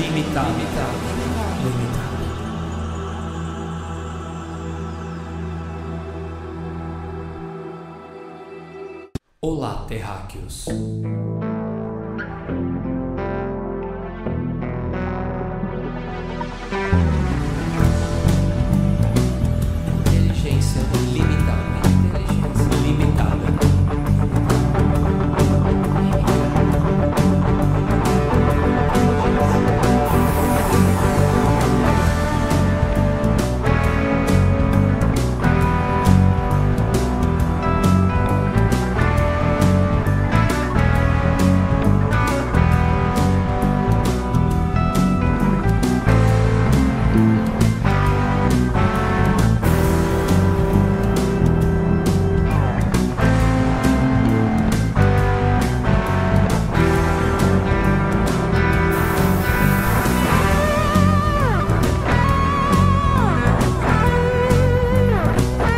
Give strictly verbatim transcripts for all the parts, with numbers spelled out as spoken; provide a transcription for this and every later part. Limitar. Limitar. Limitar. Olá, terráqueos. Inteligência limitada. Inteligência limitada.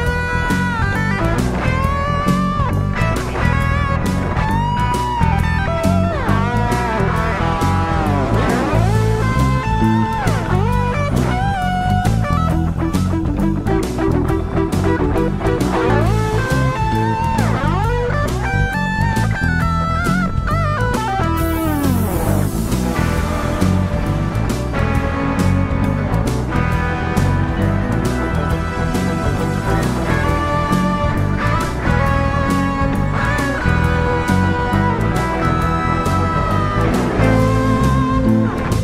Inteligência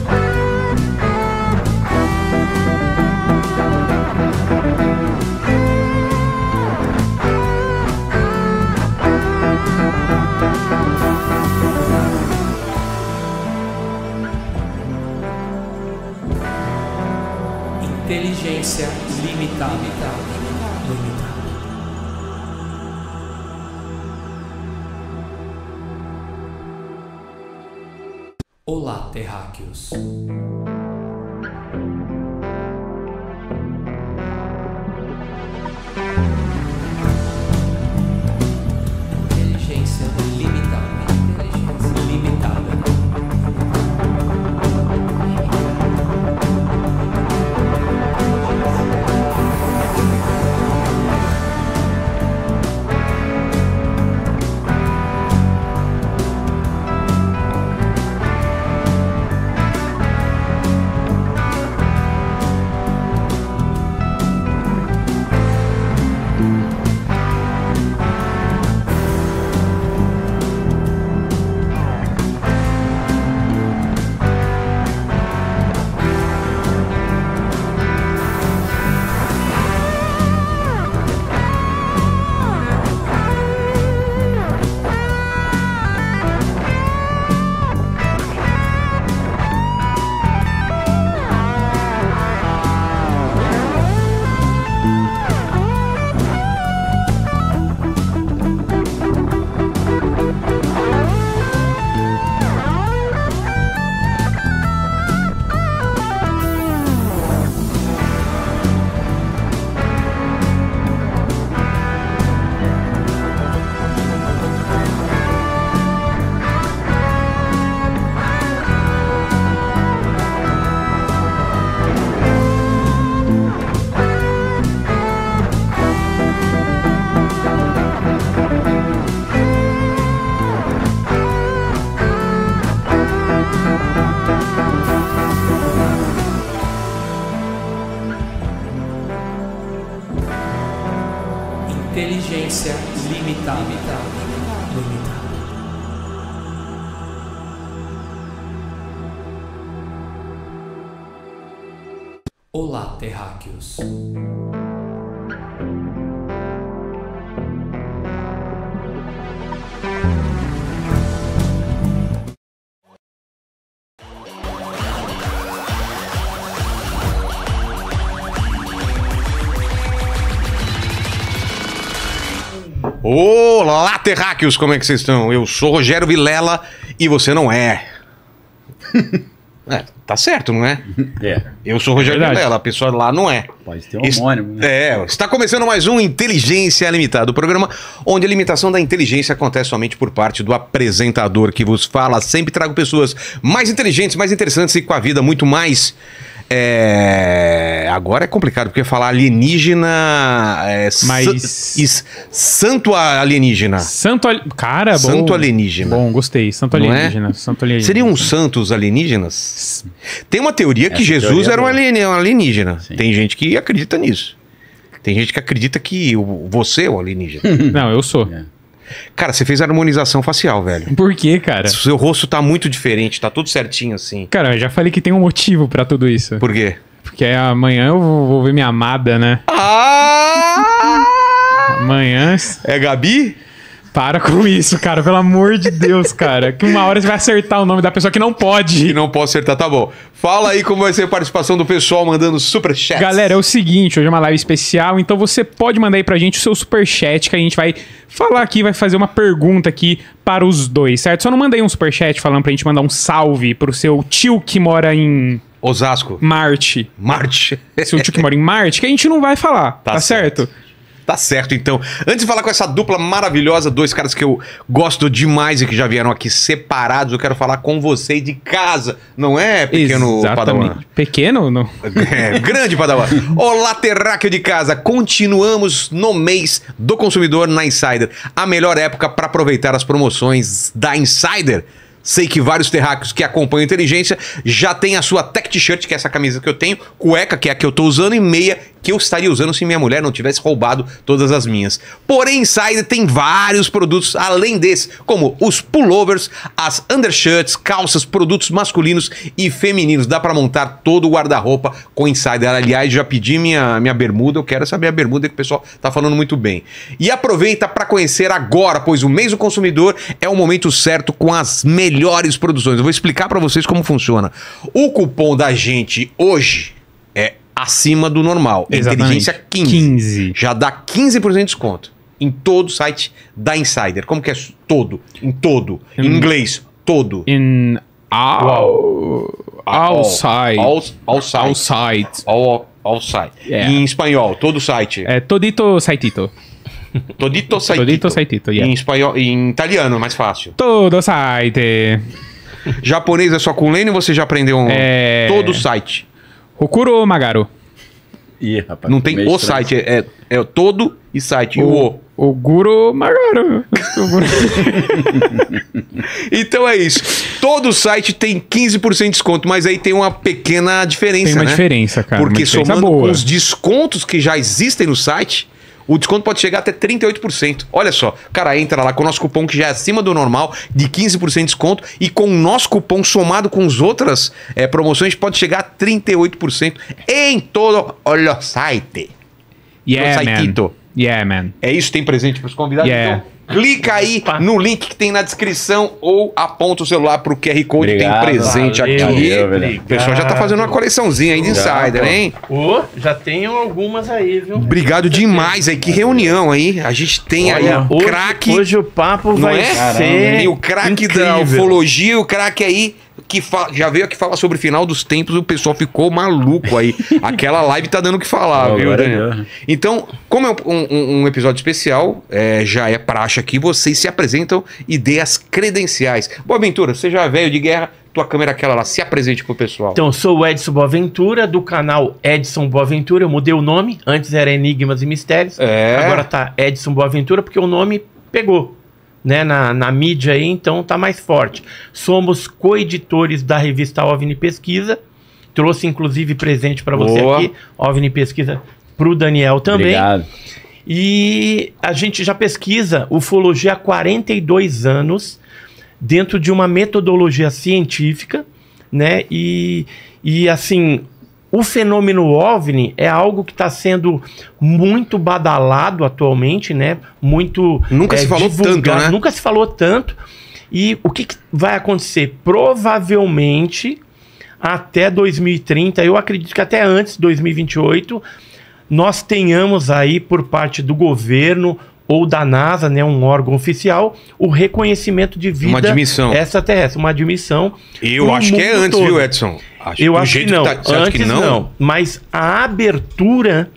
limitada. Limitada. Olá, terráqueos. Inteligência limitada. Inteligência limitada. Inteligência limitada. Limitada. Olá, terráqueos. Olá, terráqueos, como é que vocês estão? Eu sou Rogério Vilela e você não é. É, tá certo, não é? É. Eu sou o Rogério Vilela, a pessoa lá não é. Pode ter um homônimo, né? É, está começando mais um Inteligência Limitada, o programa onde a limitação da inteligência acontece somente por parte do apresentador que vos fala. Sempre trago pessoas mais inteligentes, mais interessantes e com a vida muito mais... É... Agora é complicado, porque falar alienígena... É... Mas... Sa... Santo alienígena. Santo... Al... Cara, bom. Santo alienígena. Bom, gostei. Santo alienígena. É? Santo alienígena. Seriam um santos alienígenas? Tem uma teoria Essa que Jesus teoria era um alienígena. Sim. Tem gente que acredita nisso. Tem gente que acredita que você é um alienígena. Não, eu sou. É. Cara, você fez harmonização facial, velho. Por quê, cara? Seu rosto tá muito diferente, tá tudo certinho assim. Cara, eu já falei que tem um motivo pra tudo isso. Por quê? Porque amanhã eu vou ver minha amada, né? Ah! Amanhã... É Gabi? Para com isso, cara. Pelo amor de Deus, cara. Que uma hora você vai acertar o nome da pessoa que não pode. Que não pode acertar, tá bom. Fala aí como vai ser a participação do pessoal mandando superchat. Galera, é o seguinte. Hoje é uma live especial. Então você pode mandar aí pra gente o seu superchat, que a gente vai falar aqui, vai fazer uma pergunta aqui para os dois, certo? Só não manda aí um superchat falando pra gente mandar um salve pro seu tio que mora em... Osasco. Marte. Marte. Seu tio que mora em Marte, que a gente não vai falar. Tá, tá certo? certo? Tá certo, então. Antes de falar com essa dupla maravilhosa, dois caras que eu gosto demais e que já vieram aqui separados, eu quero falar com você de casa, não é, pequeno Exatamente. Padawan? Pequeno? Não. É, grande Padawan. Olá, terráqueo de casa. Continuamos no mês do consumidor na Insider. A melhor época para aproveitar as promoções da Insider. Sei que vários terráqueos que acompanham a inteligência já tem a sua tech t-shirt, que é essa camisa que eu tenho, cueca, que é a que eu tô usando, e meia, que eu estaria usando se minha mulher não tivesse roubado todas as minhas. Porém, Insider tem vários produtos além desse, como os pullovers, as undershirts, calças, produtos masculinos e femininos. Dá pra montar todo o guarda-roupa com Insider. Aliás, já pedi minha, minha bermuda, eu quero saber a bermuda que o pessoal tá falando muito bem. E aproveita pra conhecer agora, pois o mês do consumidor é o momento certo com as melhores Melhores produções. Eu vou explicar para vocês como funciona. O cupom da gente hoje é acima do normal. Exatamente. Inteligência quinze. quinze. Já dá quinze por cento de desconto em todo o site da Insider. Como que é? Todo. Em todo. Em In, inglês. Todo. Em all, all site. All, all site. All site. All, all site. Yeah. Em espanhol. Todo site. É todito saitito. Todito saitito. Todito saitito, yeah. Em espanhol, em italiano, mais fácil. Todo site. Japonês é só com lene, você já aprendeu um... É... Todo site. Hokuro Magaro. Ih, rapaz. Não tem o site, é, é, é todo e site. O... E o... Oguro Magaro. Então é isso. Todo site tem quinze por cento de desconto, mas aí tem uma pequena diferença, Tem uma né? diferença, cara. Porque diferença somando boa. Os descontos que já existem no site... O desconto pode chegar até trinta e oito por cento. Olha só, cara, entra lá com o nosso cupom que já é acima do normal, de quinze por cento de desconto. E com o nosso cupom somado com as outras é, promoções, pode chegar a trinta e oito por cento em todo o site. Yeah, man. Yeah, man. É isso, tem presente para os convidados? Yeah. Então... Clica aí no link que tem na descrição ou aponta o celular pro Q R Code. Obrigado, tem presente valeu, aqui. Valeu, o pessoal já tá fazendo uma coleçãozinha aí de Obrigado. Insider, hein? Ô, oh, já tem algumas aí, viu? Obrigado demais aí. Que reunião aí. A gente tem Olha, aí o craque. Hoje o papo vai é? ser. Tem o craque da ufologia, o craque aí. Que fa... Já veio aqui falar sobre o final dos tempos, o pessoal ficou maluco aí. Aquela live tá dando o que falar, oh, viu, Daniel? Então, como é um, um, um episódio especial, é, já é praxe aqui, vocês se apresentam e dê as credenciais. Boaventura, você já é velho de guerra, tua câmera é aquela lá, se apresente pro pessoal. Então, eu sou o Edson Boaventura, do canal Edson Boaventura, eu mudei o nome, antes era Enigmas e Mistérios, é... agora tá Edson Boaventura, porque o nome pegou. Né, na, na mídia aí, então tá mais forte. Somos co-editores da revista OVNI Pesquisa. Trouxe, inclusive, presente para você aqui, OVNI Pesquisa, pro Daniel também. Obrigado. E a gente já pesquisa ufologia há quarenta e dois anos, dentro de uma metodologia científica, né? E, e assim, o fenômeno OVNI é algo que está sendo muito badalado atualmente, né? Muito Nunca é, se falou divulgado. tanto, né? Nunca se falou tanto. E o que, que vai acontecer? Provavelmente, até dois mil e trinta, eu acredito que até antes, dois mil e vinte e oito, nós tenhamos aí, por parte do governo ou da NASA, né, um órgão oficial, o reconhecimento de vida uma admissão. extraterrestre, uma admissão. Eu acho que é antes, todo. viu, Edson? Acho, eu acho que não. Que tá, Antes que não? não. Mas a abertura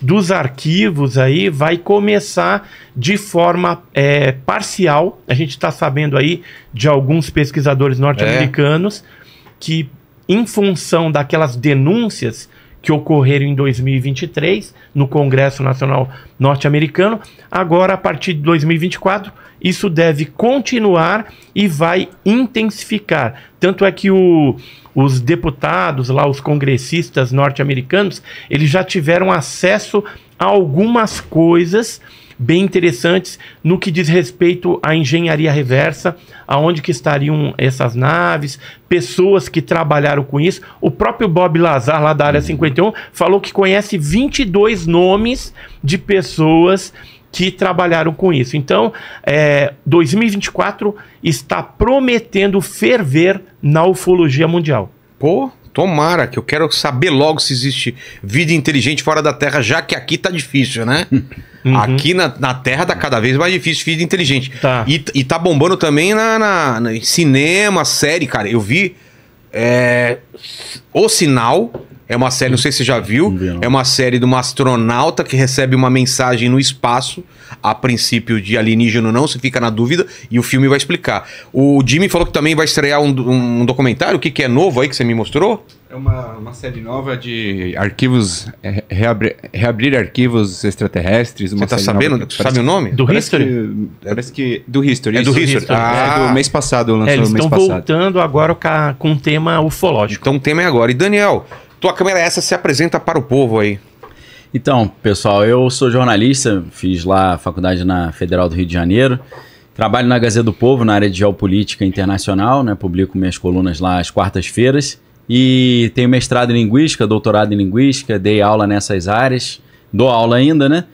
dos arquivos aí vai começar de forma é, parcial. A gente está sabendo aí de alguns pesquisadores norte-americanos é. que, em função daquelas denúncias que ocorreram em dois mil e vinte e três no Congresso Nacional Norte-Americano, agora a partir de dois mil e vinte e quatro isso deve continuar e vai intensificar. Tanto é que o, os deputados lá, os congressistas norte-americanos, eles já tiveram acesso a algumas coisas bem interessantes no que diz respeito à engenharia reversa, aonde que estariam essas naves, pessoas que trabalharam com isso. O próprio Bob Lazar, lá da Área cinquenta e um, falou que conhece vinte e dois nomes de pessoas que trabalharam com isso. Então, é, dois mil e vinte e quatro está prometendo ferver na ufologia mundial. Pô, tomara, que eu quero saber logo se existe vida inteligente fora da Terra, já que aqui tá difícil, né? Uhum. Aqui na, na Terra tá cada vez mais difícil vida inteligente. Tá. E, e tá bombando também na, na, na cinema, série, cara. Eu vi é, O Sinal, é uma série, não sei se você já viu, não. É uma série de uma astronauta que recebe uma mensagem no espaço, a princípio de alienígena ou não, você fica na dúvida, e o filme vai explicar. O Jimmy falou que também vai estrear um, um documentário, o que, que é novo aí que você me mostrou? É uma, uma série nova de arquivos, reabri, reabrir arquivos extraterrestres. Uma você tá sabendo? Nova, sabe o nome? Do parece History? Que, parece que... Do History. É isso, do History. Ah, é do mês passado, lançou é, eles no mês passado. Eles estão voltando agora com o tema ufológico. Então o tema é agora. E Daniel, tua câmera essa se apresenta para o povo aí. Então, pessoal, eu sou jornalista, fiz lá a faculdade na Federal do Rio de Janeiro, trabalho na Gazeta do Povo, na área de geopolítica internacional, né? Publico minhas colunas lá às quartas-feiras e tenho mestrado em linguística, doutorado em linguística, dei aula nessas áreas, dou aula ainda, né?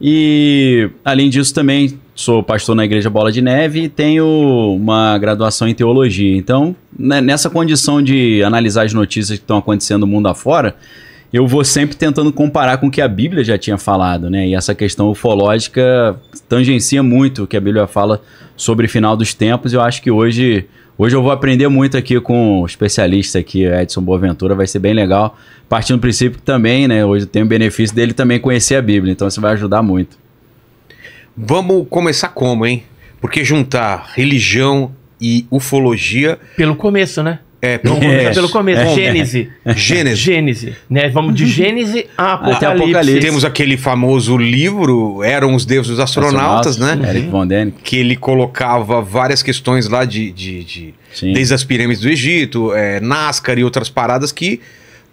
E, além disso, também sou pastor na Igreja Bola de Neve e tenho uma graduação em teologia. Então, né, nessa condição de analisar as notícias que estão acontecendo no mundo afora, eu vou sempre tentando comparar com o que a Bíblia já tinha falado, né? E essa questão ufológica tangencia muito o que a Bíblia fala sobre o final dos tempos. Eu acho que hoje, hoje eu vou aprender muito aqui com o especialista aqui, Edson Boaventura, vai ser bem legal. Partindo do princípio que também, né? Hoje tem o benefício dele também conhecer a Bíblia, então isso vai ajudar muito. Vamos começar como, hein? Porque juntar religião e ufologia... Pelo começo, né? É, pelo começo. É, pelo começo. É, Gênese. É. Gênese. Gênese. Né? Vamos de Gênese a Apocalipse. Até Apocalipse. Temos aquele famoso livro, Eram os Deuses dos Astronautas, Astronautas né? Eric von Däniken. Que ele colocava várias questões lá de... de, de desde as pirâmides do Egito, é, Nazca e outras paradas que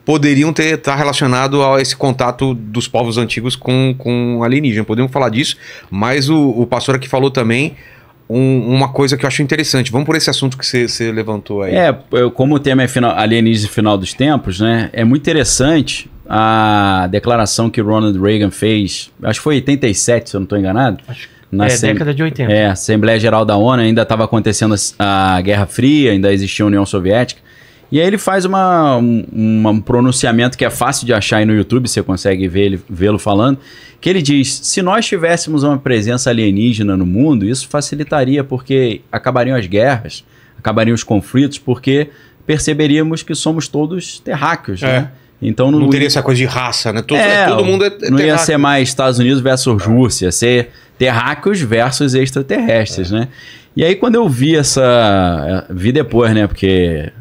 poderiam ter estar tá relacionado a esse contato dos povos antigos com, com alienígena. Podemos falar disso, mas o, o pastor aqui falou também um, uma coisa que eu acho interessante. Vamos por esse assunto que você levantou aí. É, eu, como o tema é final, alienígena e final dos tempos, né? É muito interessante a declaração que Ronald Reagan fez, acho que foi em oitenta e sete, se eu não estou enganado. Acho que Na é, sem... década de oitenta. É, a Assembleia Geral da ONU, ainda estava acontecendo a, a Guerra Fria, ainda existia a União Soviética. E aí ele faz uma, um, um pronunciamento que é fácil de achar aí no YouTube, você consegue vê-lo falando, que ele diz, se nós tivéssemos uma presença alienígena no mundo, isso facilitaria, porque acabariam as guerras, acabariam os conflitos, porque perceberíamos que somos todos terráqueos, é. né? Então, não, não teria ia... essa coisa de raça, né? Todo, é, todo mundo é terráqueo. Não ia ser mais Estados Unidos versus Rússia, ia ser terráqueos versus extraterrestres, é. né? E aí quando eu vi essa... Vi depois, né? Porque...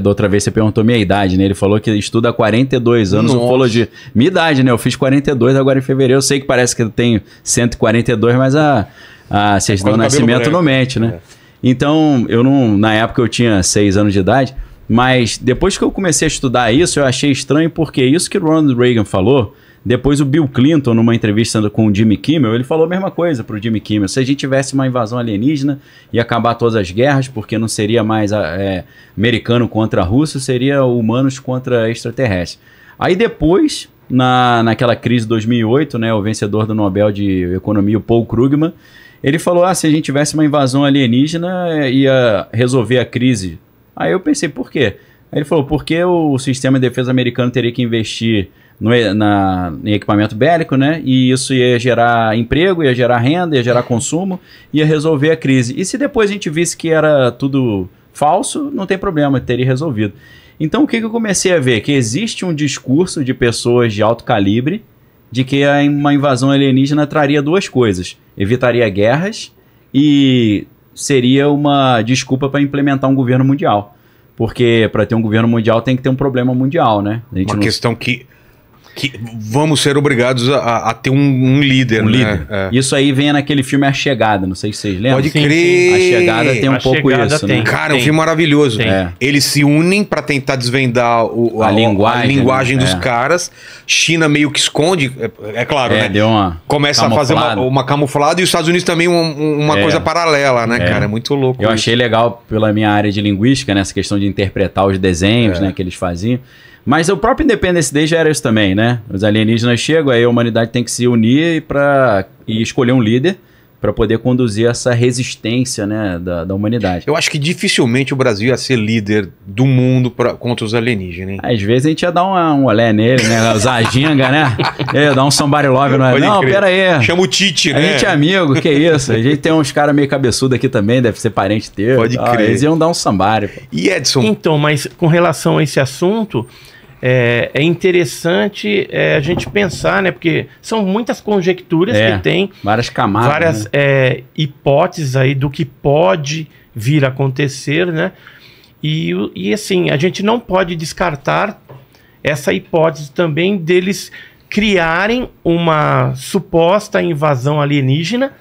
Da outra vez você perguntou minha idade, né? Ele falou que estuda há quarenta e dois anos ufologia. Minha idade, né? Eu fiz quarenta e dois agora em fevereiro. Eu sei que parece que eu tenho cento e quarenta e dois, mas a, a certidão do nascimento não mente, né? É. Então, eu não... Na época eu tinha seis anos de idade, mas depois que eu comecei a estudar isso, eu achei estranho, porque isso que Ronald Reagan falou... Depois o Bill Clinton, numa entrevista com o Jimmy Kimmel, ele falou a mesma coisa para o Jimmy Kimmel. Se a gente tivesse uma invasão alienígena, ia acabar todas as guerras, porque não seria mais é, americano contra russo, seria humanos contra extraterrestres. Aí depois, na, naquela crise de dois mil e oito, né, o vencedor do Nobel de Economia, o Paul Krugman, ele falou, ah, se a gente tivesse uma invasão alienígena, ia resolver a crise. Aí eu pensei, por quê? Aí ele falou, porque o sistema de defesa americano teria que investir No, na, em equipamento bélico, né? E isso ia gerar emprego, ia gerar renda, ia gerar consumo, ia resolver a crise. E se depois a gente visse que era tudo falso, não tem problema, teria resolvido. Então o que, que eu comecei a ver? Que existe um discurso de pessoas de alto calibre de que uma invasão alienígena traria duas coisas. Evitaria guerras e seria uma desculpa para implementar um governo mundial. Porque para ter um governo mundial tem que ter um problema mundial, né? A gente uma não... questão que... Que vamos ser obrigados a, a ter um, um líder, um né? líder. É. Isso aí vem naquele filme A Chegada, não sei se vocês lembram. Pode crer! A Chegada tem um a pouco isso, tem, né? Cara, tem. Um filme maravilhoso. É. Eles se unem para tentar desvendar o, a, a linguagem, a linguagem né? dos é. caras. China meio que esconde, é, é claro, é, né? Deu uma Começa camuflada. a fazer uma, uma camuflada e os Estados Unidos também um, uma é. coisa paralela, né, é. cara? É muito louco Eu isso. achei legal pela minha área de linguística, né? Essa questão de interpretar os desenhos é. né, que eles faziam. Mas o próprio Independence Day já era isso também, né? Os alienígenas chegam, aí a humanidade tem que se unir pra, e escolher um líder para poder conduzir essa resistência, né, da, da humanidade. Eu acho que dificilmente o Brasil ia ser líder do mundo pra, contra os alienígenas, hein? Às vezes a gente ia dar um, um olé nele, né? Usar a ginga, né? Ia dar um somebody love. Não, não pera aí. Chama o Tite, né? A gente é amigo, que isso? A gente tem uns caras meio cabeçudo aqui também, deve ser parente teu. Pode tal. crer. Eles iam dar um somebody. Pô. E Edson? Então, mas com relação a esse assunto... É, é interessante é, a gente pensar, né? Porque são muitas conjecturas é, que tem. Várias camadas. Várias né? é, hipóteses aí do que pode vir a acontecer, né? E, e assim, a gente não pode descartar essa hipótese também deles criarem uma suposta invasão alienígena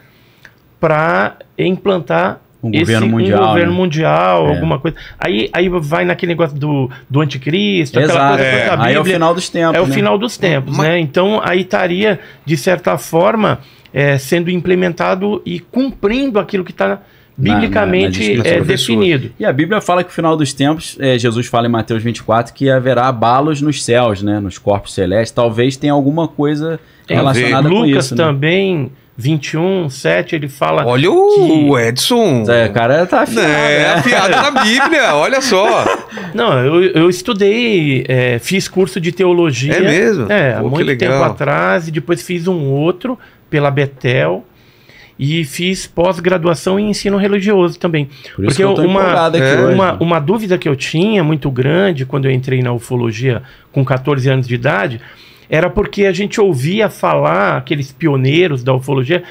para implantar Um Esse, governo mundial. Um governo né? mundial, é. alguma coisa. Aí, aí vai naquele negócio do, do anticristo, Exato, aquela coisa é. da Bíblia. Aí é o final dos tempos. É o né? final dos tempos, Mas... né? Então aí estaria, de certa forma, é, sendo implementado e cumprindo aquilo que está biblicamente na, na, na é, definido. E a Bíblia fala que no final dos tempos, é, Jesus fala em Mateus vinte e quatro que haverá abalos nos céus, né? Nos corpos celestes. Talvez tenha alguma coisa é, relacionada com Lucas isso. Lucas também... Né? vinte e um, sete, ele fala... Olha o que... Edson! O cara tá afiado. É, né? afiado na Bíblia, olha só. Não, eu, eu estudei, é, fiz curso de teologia. É mesmo? É, Pô, há muito tempo atrás. E depois fiz um outro pela Betel. E fiz pós-graduação em ensino religioso também. Por Porque eu, uma, é, uma, uma dúvida que eu tinha muito grande quando eu entrei na ufologia com quatorze anos de idade... Era porque a gente ouvia falar, aqueles pioneiros da ufologia,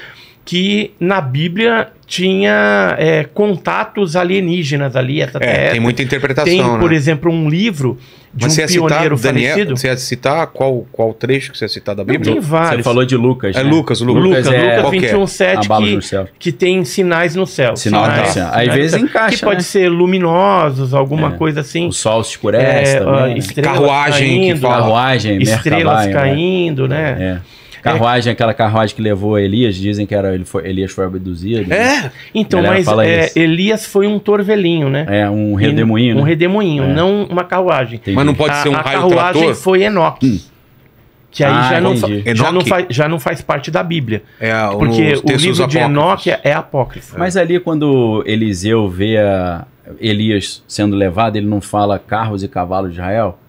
que na Bíblia tinha é, contatos alienígenas ali. Essa é, terra. Tem muita interpretação. Tem, né? Por exemplo, um livro de Mas um pioneiro citar, falecido. Daniel, você ia citar qual, qual trecho que você ia citar da Bíblia? Não, tem vários. Você falou de Lucas. É né? Lucas, Lucas. Lucas, é, Lucas vinte e um, sete, que, que tem sinais no céu. Sinal sinais no céu. Às né? vezes encaixa. Que né? pode ser luminosos, alguma é. coisa assim. O sol se escurece é, também. Carruagem. Caindo, que fala. Carruagem, Estrelas caindo, né? né? É. Carruagem, aquela carruagem que levou Elias, dizem que era, ele foi, Elias foi abduzido. É, né? então, mas é, Elias foi um torvelinho, né? É, um redemoinho. E, né? Um redemoinho, é. não uma carruagem. Entendi. Mas não pode a, ser um raio trator? A carruagem foi Enoque. Hum. Que aí ah, já, não, já, não faz, já não faz parte da Bíblia. É, porque o livro de Enoque é apócrifo. É. Mas ali quando Eliseu vê a Elias sendo levado, ele não fala carros e cavalos de Israel?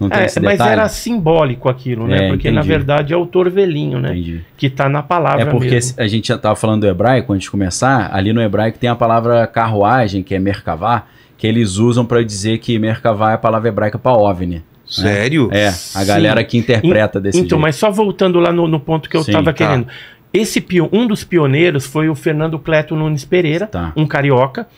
Não tem é, esse mas era simbólico aquilo, né? É, porque entendi. na verdade é o torvelinho, né? Entendi. Que tá na palavra. É porque mesmo. a gente já estava falando do hebraico antes de começar. Ali no hebraico tem a palavra carruagem, que é merkavá, que eles usam para dizer que merkavá é a palavra hebraica para ovni. Sério? Né? É, a Sim. galera que interpreta In, desse Então, jeito. Mas só voltando lá no, no ponto que eu estava tá. querendo. Esse, um dos pioneiros foi o Fernando Cleto Nunes Pereira, tá. um carioca.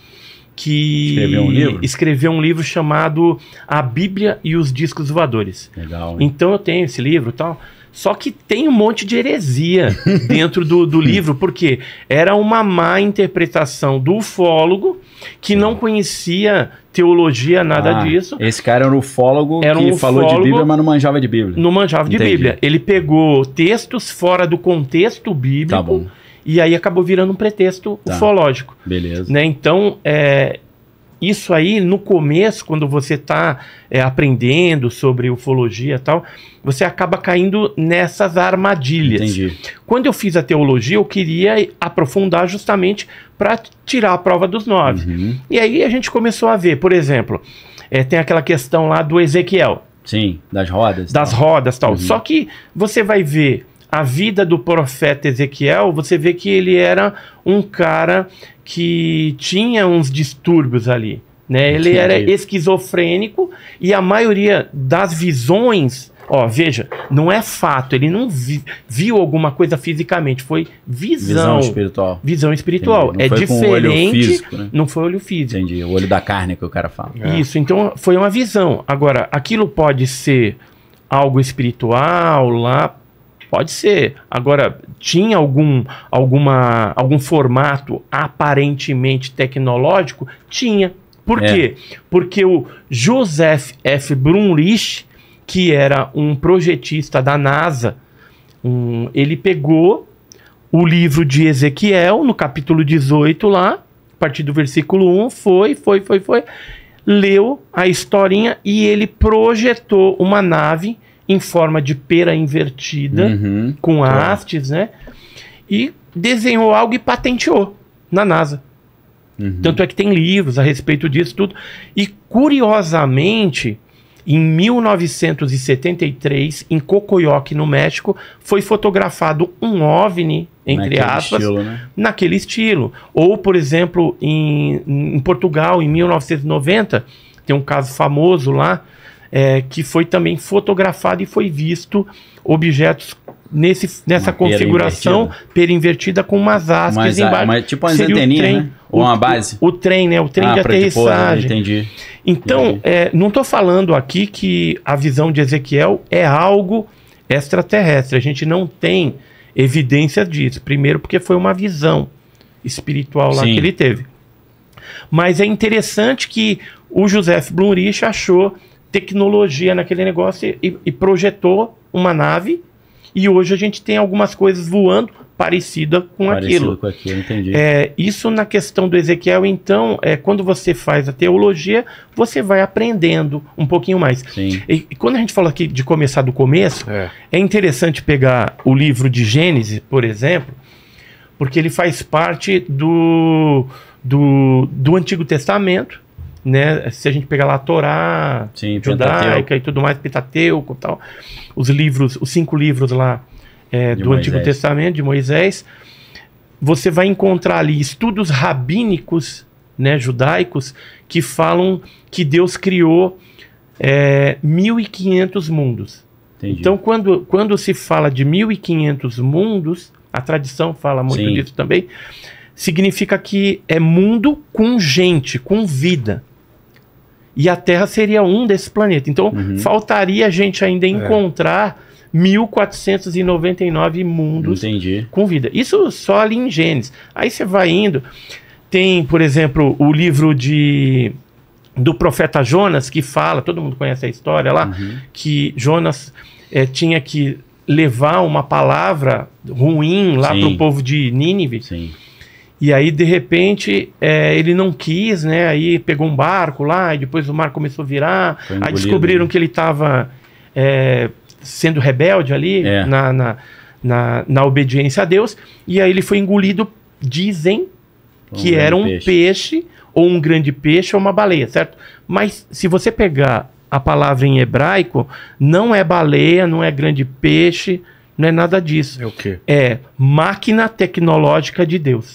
Que escreveu um, livro? escreveu um livro chamado A Bíblia e os Discos Voadores. Legal, hein? Então eu tenho esse livro e tal. Só que tem um monte de heresia dentro do, do livro, porque era uma má interpretação do ufólogo que não conhecia teologia, nada ah, disso. Esse cara era um ufólogo era um que ufólogo, falou de Bíblia, mas não manjava de Bíblia. Não manjava Entendi. de Bíblia. Ele pegou textos fora do contexto bíblico. Tá bom. E aí acabou virando um pretexto tá. ufológico. Beleza. Né? Então, é, isso aí, no começo, quando você está é, aprendendo sobre ufologia e tal, você acaba caindo nessas armadilhas. Entendi. Quando eu fiz a teologia, eu queria aprofundar justamente para tirar a prova dos nove. Uhum. E aí a gente começou a ver, por exemplo, é, tem aquela questão lá do Ezequiel. Sim, das rodas. Das tal. rodas e tal. Uhum. Só que você vai ver... A vida do profeta Ezequiel, você vê que ele era um cara que tinha uns distúrbios ali. né? Ele era esquizofrênico e a maioria das visões... Ó, veja, não é fato, ele não vi, viu alguma coisa fisicamente, foi visão. Visão espiritual. Visão espiritual. É diferente. Com o olho físico, né? Não foi olho físico. Entendi, o olho da carne que o cara fala. É. Isso, então foi uma visão. Agora, aquilo pode ser algo espiritual lá, pode ser. Agora, tinha algum, alguma, algum formato aparentemente tecnológico? Tinha. Por é. quê? Porque o Joseph F. Brunlich, que era um projetista da NASA, um, ele pegou o livro de Ezequiel, no capítulo dezoito lá, a partir do versículo um, foi, foi, foi, foi, leu a historinha e ele projetou uma nave em forma de pera invertida, uhum, com hastes, né? E desenhou algo e patenteou na NASA. Uhum. Tanto é que tem livros a respeito disso tudo. E, curiosamente... Em mil novecentos e setenta e três, em Cocoyoc, no México, foi fotografado um OVNI, entre naquele aspas, estilo, né? naquele estilo. Ou, por exemplo, em, em Portugal, em mil novecentos e noventa, tem um caso famoso lá, é, que foi também fotografado e foi visto objetos nesse, nessa uma configuração, pera invertida. pera invertida com umas asas mas, embaixo. Mas, tipo umas anteninhas, né? Ou uma base? O, o trem, né? O trem ah, de aterrissagem. Depois, entendi. Então, é, não estou falando aqui que a visão de Ezequiel é algo extraterrestre. A gente não tem evidência disso. Primeiro, porque foi uma visão espiritual lá Sim. que ele teve. Mas é interessante que o Joseph Brunlich achou tecnologia naquele negócio e, e projetou uma nave. E hoje a gente tem algumas coisas voando parecida com Parecido aquilo. com aquilo, entendi. É, isso na questão do Ezequiel, então, é, quando você faz a teologia, você vai aprendendo um pouquinho mais. Sim. E, e quando a gente fala aqui de começar do começo, é. é interessante pegar o livro de Gênesis, por exemplo, porque ele faz parte do, do, do Antigo Testamento, né? Se a gente pegar lá a Torá, Sim, judaica Pentateuco. e tudo mais, Pentateuco e tal, os livros, os cinco livros lá é, do Moisés. Antigo Testamento, de Moisés, você vai encontrar ali estudos rabínicos, né, judaicos, que falam que Deus criou é, mil e quinhentos mundos. Entendi. Então, quando, quando se fala de mil e quinhentos mundos, a tradição fala muito Sim. disso também, significa que é mundo com gente, com vida. E a Terra seria um desse planeta. Então, uhum. faltaria a gente ainda encontrar é. mil quatrocentos e noventa e nove mundos Entendi. com vida. Isso só ali em Gênesis. Aí você vai indo. Tem, por exemplo, o livro de, do profeta Jonas, que fala, todo mundo conhece a história lá, uhum. que Jonas é, tinha que levar uma palavra ruim lá para o povo de Nínive. Sim. E aí, de repente, é, ele não quis, né? Aí pegou um barco lá, e depois o mar começou a virar. Foi engolido, aí descobriram né? que ele estava é, sendo rebelde ali, é. na, na, na, na obediência a Deus. E aí ele foi engolido, dizem um que era um peixe. peixe, ou um grande peixe, ou uma baleia, certo? Mas se você pegar a palavra em hebraico, não é baleia, não é grande peixe, não é nada disso. É o quê? É máquina tecnológica de Deus.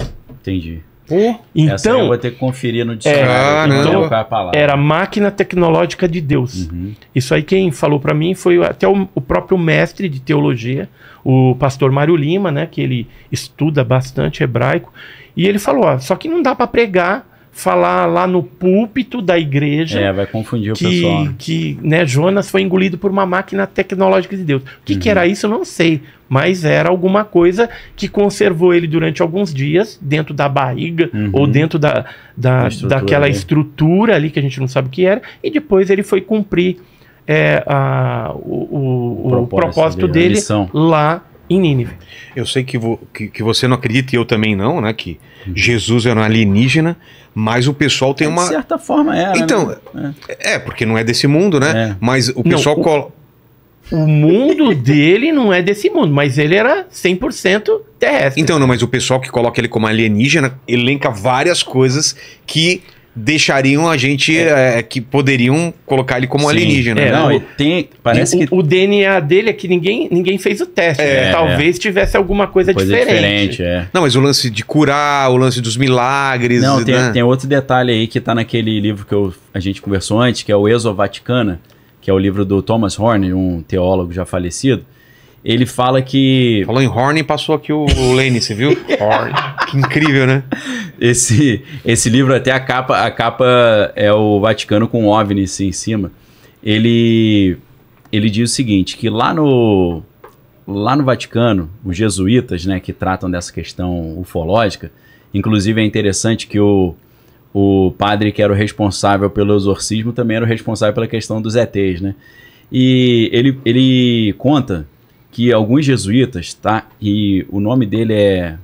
Entendi. Pô, então, essa eu vou ter que conferir no dicionário. É, então, era máquina tecnológica de Deus. Uhum. Isso aí quem falou para mim foi até o, o próprio mestre de teologia, o pastor Mário Lima, né, que ele estuda bastante hebraico. E ele falou, ó, só que não dá para pregar, falar lá no púlpito da igreja. É, vai confundir que, o pessoal. Que né, Jonas foi engolido por uma máquina tecnológica de Deus. O que, uhum. que era isso, eu não sei. Mas era alguma coisa que conservou ele durante alguns dias dentro da barriga uhum. ou dentro da, da, estrutura, daquela né? estrutura ali que a gente não sabe o que era. E depois ele foi cumprir é, a, o, o, o propósito, o propósito dele, dele lá em Nínive. Eu sei que, vo, que, que você não acredita e eu também não, né? Que uhum. Jesus era um alienígena. Mas o pessoal tem uma... De certa forma era, então, né? é. é, porque não é desse mundo, né? É. Mas o pessoal... Não, o, cola... o mundo dele não é desse mundo, mas ele era cem por cento terrestre. Então, não, mas o pessoal que coloca ele como alienígena elenca várias coisas que deixariam a gente... É. É, que poderiam colocar ele como Sim. alienígena. É, né? Não, o, tem, parece o, que... o D N A dele é que ninguém, ninguém fez o teste. É, né? Talvez é. tivesse alguma coisa, coisa diferente. diferente é. Não, mas o lance de curar, o lance dos milagres... Não, tem, né? tem outro detalhe aí que tá naquele livro que eu, a gente conversou antes, que é o Exovaticana, que é o livro do Thomas Horne, um teólogo já falecido. Ele fala que... Falou em Horne e passou aqui o, o Lane, você viu? Horne. Que incrível, né? Esse, esse livro, até a capa, a capa é o Vaticano com OVNI assim, em cima. Ele, ele diz o seguinte, que lá no, lá no Vaticano, os jesuítas, né, que tratam dessa questão ufológica, inclusive é interessante que o, o padre que era o responsável pelo exorcismo também era o responsável pela questão dos E Tês, né? E ele, ele conta... que alguns jesuítas, tá? E o nome dele é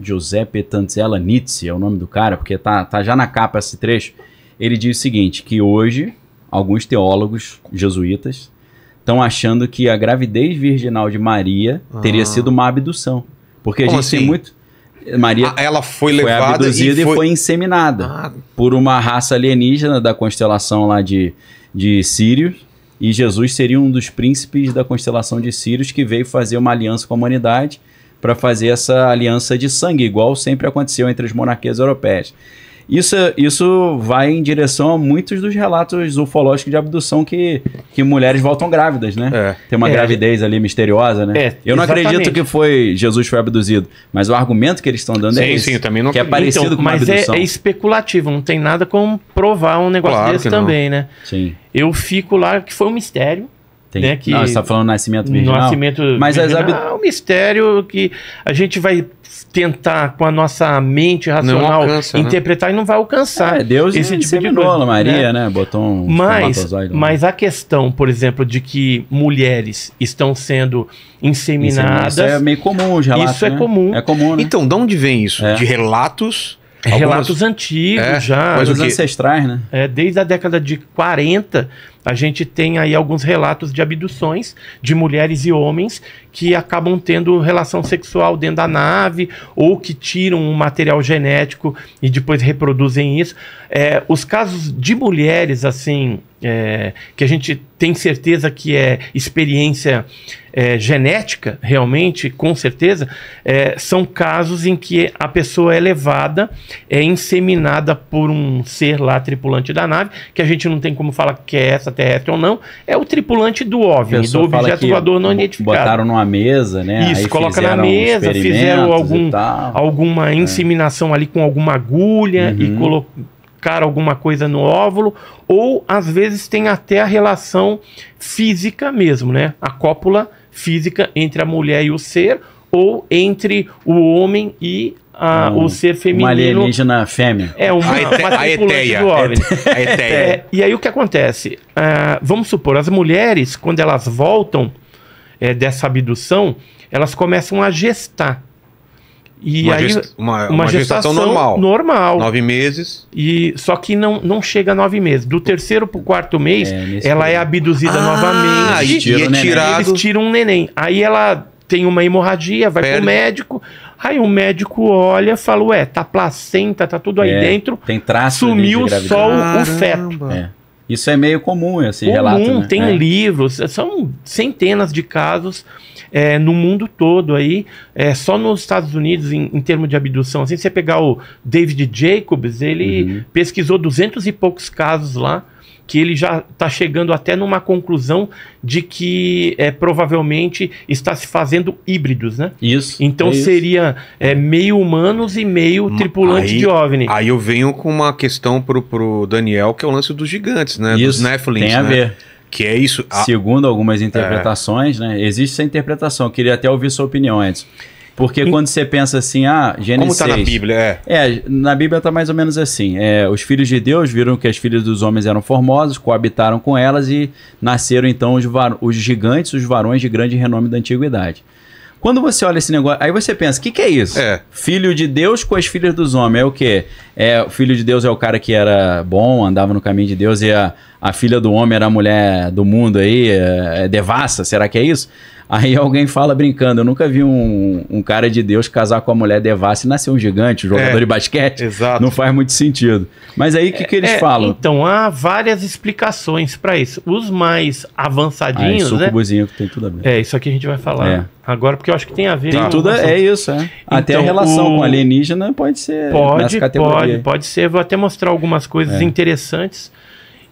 Giuseppe Tanzella Nizzi, é o nome do cara, porque tá, tá já na capa esse trecho. Ele diz o seguinte, que hoje alguns teólogos jesuítas estão achando que a gravidez virginal de Maria ah. teria sido uma abdução. Porque a Como gente assim? tem muito... Maria ah, ela foi, foi levada abduzida e foi, e foi inseminada ah. por uma raça alienígena da constelação lá de, de Sírio. E Jesus seria um dos príncipes da constelação de Sírios que veio fazer uma aliança com a humanidade para fazer essa aliança de sangue, igual sempre aconteceu entre as monarquias europeias. Isso, isso vai em direção a muitos dos relatos ufológicos de abdução que, que mulheres voltam grávidas, né? É. Tem uma é. gravidez ali misteriosa, né? É, eu não exatamente. acredito que foi Jesus foi abduzido, mas o argumento que eles estão dando sim, é esse, sim, eu também não... que é parecido então, com uma abdução. Mas é, é especulativo, não tem nada como provar um negócio claro desse também, não. né? Sim. Eu fico lá que foi um mistério. Né, que não, você tá falando nascimento virginal. Nascimento mas virginal, é um mistério que a gente vai tentar com a nossa mente racional alcança, interpretar, né? E não vai alcançar. É, Deus esse tipo de coisa, Maria, né? né? Botou um mas, mas a questão, por exemplo, de que mulheres estão sendo inseminadas... Isso é meio comum os relatos, Isso né? é comum. É comum né? Então, de onde vem isso? É. De relatos... Algumas... Relatos antigos é, já. Mas os ancestrais, né? É, desde a década de quarenta, a gente tem aí alguns relatos de abduções de mulheres e homens que acabam tendo relação sexual dentro da nave ou que tiram um material genético e depois reproduzem isso. É, os casos de mulheres, assim, é, que a gente tem certeza que é experiência é, genética, realmente, com certeza, é, são casos em que a pessoa é levada, é inseminada por um ser lá tripulante da nave, que a gente não tem como falar que é essa terrestre ou não, é o tripulante do OVNI, do objeto voador não identificado. Botaram numa mesa, né? Isso, aí coloca na mesa, fizeram algum, alguma inseminação é. ali com alguma agulha uhum. e colocaram alguma coisa no óvulo, ou às vezes tem até a relação física mesmo, né? A cópula física entre a mulher e o ser, ou entre o homem e a, um, o ser feminino. Uma alienígena fêmea. É, uma, a, ete, uma a eteia. Do OVNI. A eteia. É, e aí o que acontece? Uh, vamos supor, as mulheres, quando elas voltam é, dessa abdução, elas começam a gestar. E uma, aí, gest, uma, uma gestação, gestação normal. normal. Nove meses. E, só que não, não chega a nove meses. Do terceiro para o quarto mês, é, ela é abduzida ah, novamente. E, e é tirado... eles tiram um neném. Aí ela... tem uma hemorragia, vai Pera. pro médico, aí o médico olha e fala, ué, tá placenta, tá tudo aí é, dentro, tem traço sumiu só o, o feto. É. Isso é meio comum, esse comum, relato, né? Tem é. livros, são centenas de casos é, no mundo todo aí, é, só nos Estados Unidos, em, em termos de abdução, assim, você pegar o David Jacobs, ele uhum. pesquisou duzentos e poucos casos lá, que ele já está chegando até numa conclusão de que é, provavelmente está se fazendo híbridos, né? Isso. Então é seria isso. É, meio humanos e meio tripulante aí, de OVNI. Aí eu venho com uma questão pro, pro Daniel, que é o lance dos gigantes, né? Isso, dos Nephilim, tem a né? ver. Que é isso. A... Segundo algumas interpretações, é. né? Existe essa interpretação, eu queria até ouvir sua opinião antes. Porque e... quando você pensa assim, ah, Gênesis Como tá na Bíblia, é. É, na Bíblia tá mais ou menos assim. É, os filhos de Deus viram que as filhas dos homens eram formosas, coabitaram com elas e nasceram então os, os gigantes, os varões de grande renome da antiguidade. Quando você olha esse negócio, aí você pensa, o que, que é isso? É. Filho de Deus com as filhas dos homens, é o quê? É, o filho de Deus é o cara que era bom, andava no caminho de Deus e a... a filha do homem era a mulher do mundo aí, é devassa, será que é isso? Aí alguém fala brincando, eu nunca vi um, um cara de Deus casar com a mulher devassa e nascer um gigante, um jogador é, de basquete. Exato. Não faz muito sentido. Mas aí o que, que eles é, falam? Então, há várias explicações para isso. Os mais avançadinhos... Ah, sucubuzinho, né? Que tem tudo a ver. É, isso aqui a gente vai falar é. agora, porque eu acho que tem a ver... Tem com tudo, relação. É isso, é. Então, até a relação o... com alienígena pode ser pode, nessa categoria. Pode, pode ser. Vou até mostrar algumas coisas é. interessantes.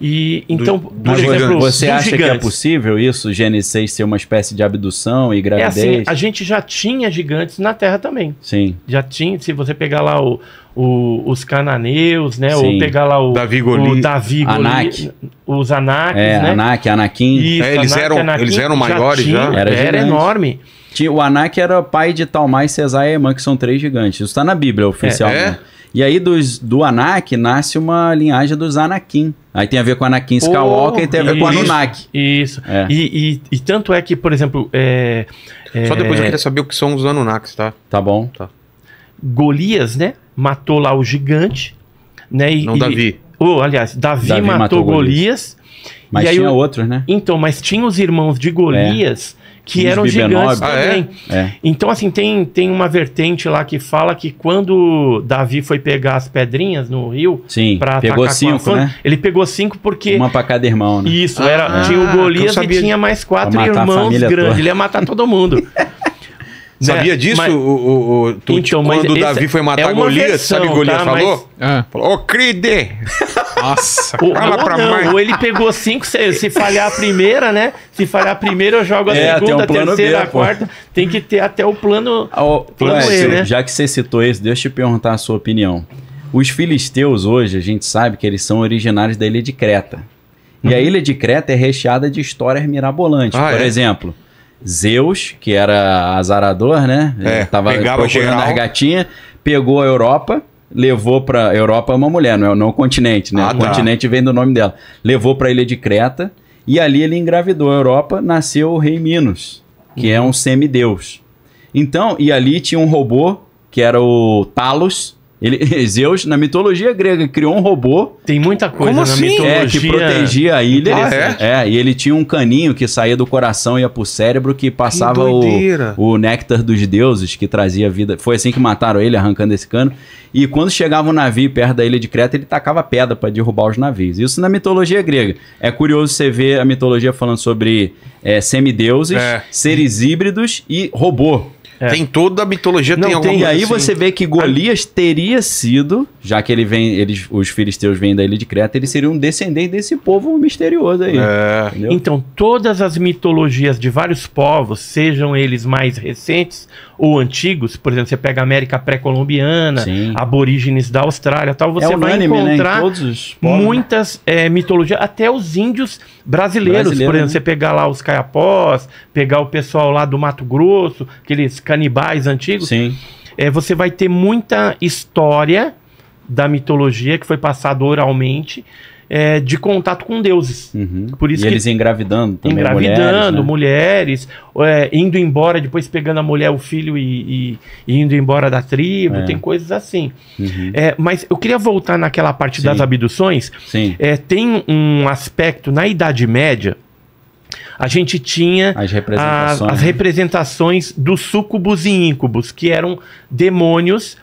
E então, do, por exemplo, você acha gigantes. que é possível isso, Gênesis seis, ser uma espécie de abdução e gravidez? É assim, a gente já tinha gigantes na Terra também. Sim. Já tinha, se você pegar lá o, o, os cananeus, né? Sim. Ou pegar lá o Davi Golias, Anak. Os Anaks, é, né? Anak, Anakin. Isso, é, eles, Anak, eram, Anakin eles eram maiores já. Tinha, já. Era, era enorme. O Anak era pai de Talmai, Cesar e Hemã, que são três gigantes. Isso está na Bíblia, oficialmente. É, é? E aí dos, do Anak nasce uma linhagem dos Anakim. Aí tem a ver com Anakin Skywalker oh, e tem a ver isso, com Anunnaki. Isso. É. E, e, e tanto é que, por exemplo... É, Só é... depois eu queria saber o que são os Anunnakis, tá? Tá bom. Tá. Golias, né? Matou lá o gigante. Né? E, Não, e... Davi. Oh, aliás, Davi, Davi matou, matou Golias. Golias. Mas e tinha aí, outros, né? Então, mas tinha os irmãos de Golias... É. Que Os eram gigantes ah, também. É? É. Então, assim, tem, tem uma vertente lá que fala que quando Davi foi pegar as pedrinhas no rio... Sim, pra pegou atacar cinco, com a né? Ele pegou cinco porque... Uma pra cada irmão, né? Isso, ah, era, é. tinha o Golias e tinha mais quatro irmãos grandes. Toda. Ele ia matar todo mundo. Né? Sabia disso? Mas, o, o, o, tu, então, quando o Davi foi matar é Golias, versão, sabe o Golias tá? falou? Mas... Ah. Falou, ô cride! Nossa, ou, fala ou pra não, mãe. Ou ele pegou cinco, se, se falhar a primeira, né? Se falhar a primeira, eu jogo a é, segunda, um a terceira, B, a quarta. Pô. Tem que ter até o plano, o, plano é, E, né? Já que você citou isso, deixa eu te perguntar a sua opinião. Os filisteus hoje, a gente sabe que eles são originários da Ilha de Creta. E uhum. a Ilha de Creta é recheada de histórias mirabolantes. Ah, por é? exemplo... Zeus, que era azarador, né? É, ele tava procurando as gatinhas, pegou a Europa, levou para Europa uma mulher, não é não o continente, né? Ah, o tá. continente vem do nome dela. Levou para a Ilha de Creta e ali ele engravidou a Europa, nasceu o rei Minos, que uhum. é um semideus. Então, e ali tinha um robô, que era o Talos. Ele, Zeus, na mitologia grega, criou um robô. Tem muita coisa Como na assim? mitologia. É, que protegia a ilha. Ah, é? é, e ele tinha um caninho que saía do coração e ia pro cérebro, que passava que o, o néctar dos deuses, que trazia vida. Foi assim que mataram ele, arrancando esse cano. E quando chegava um navio perto da Ilha de Creta, ele tacava pedra para derrubar os navios. Isso na mitologia grega. É curioso você ver a mitologia falando sobre é, semideuses, é. seres híbridos e robô. É. Tem toda a mitologia, Não, tem alguma tem, coisa. E aí assim. você vê que Golias teria sido, já que ele vem, eles, os filisteus vêm da Ilha de Creta, ele seria um descendente desse povo misterioso aí. É. Então, todas as mitologias de vários povos, sejam eles mais recentes ou antigos, por exemplo, você pega a América pré-colombiana, aborígenes da Austrália, tal, você é unânime, vai encontrar né? em todos os povos, muitas né? é, mitologias, até os índios brasileiros, Brasileiro, por exemplo, né? você pegar lá os caiapós, pegar o pessoal lá do Mato Grosso, aqueles canibais antigos, Sim. É, você vai ter muita história da mitologia que foi passada oralmente é, de contato com deuses. Uhum. Por isso e que eles engravidando também. Engravidando mulheres, né? mulheres é, indo embora, depois pegando a mulher, o filho e, e, e indo embora da tribo, é. tem coisas assim. Uhum. É, mas eu queria voltar naquela parte Sim. das abduções. Sim. É, tem um aspecto, na Idade Média, a gente tinha as representações, a, as representações dos súcubos e íncubos, que eram demônios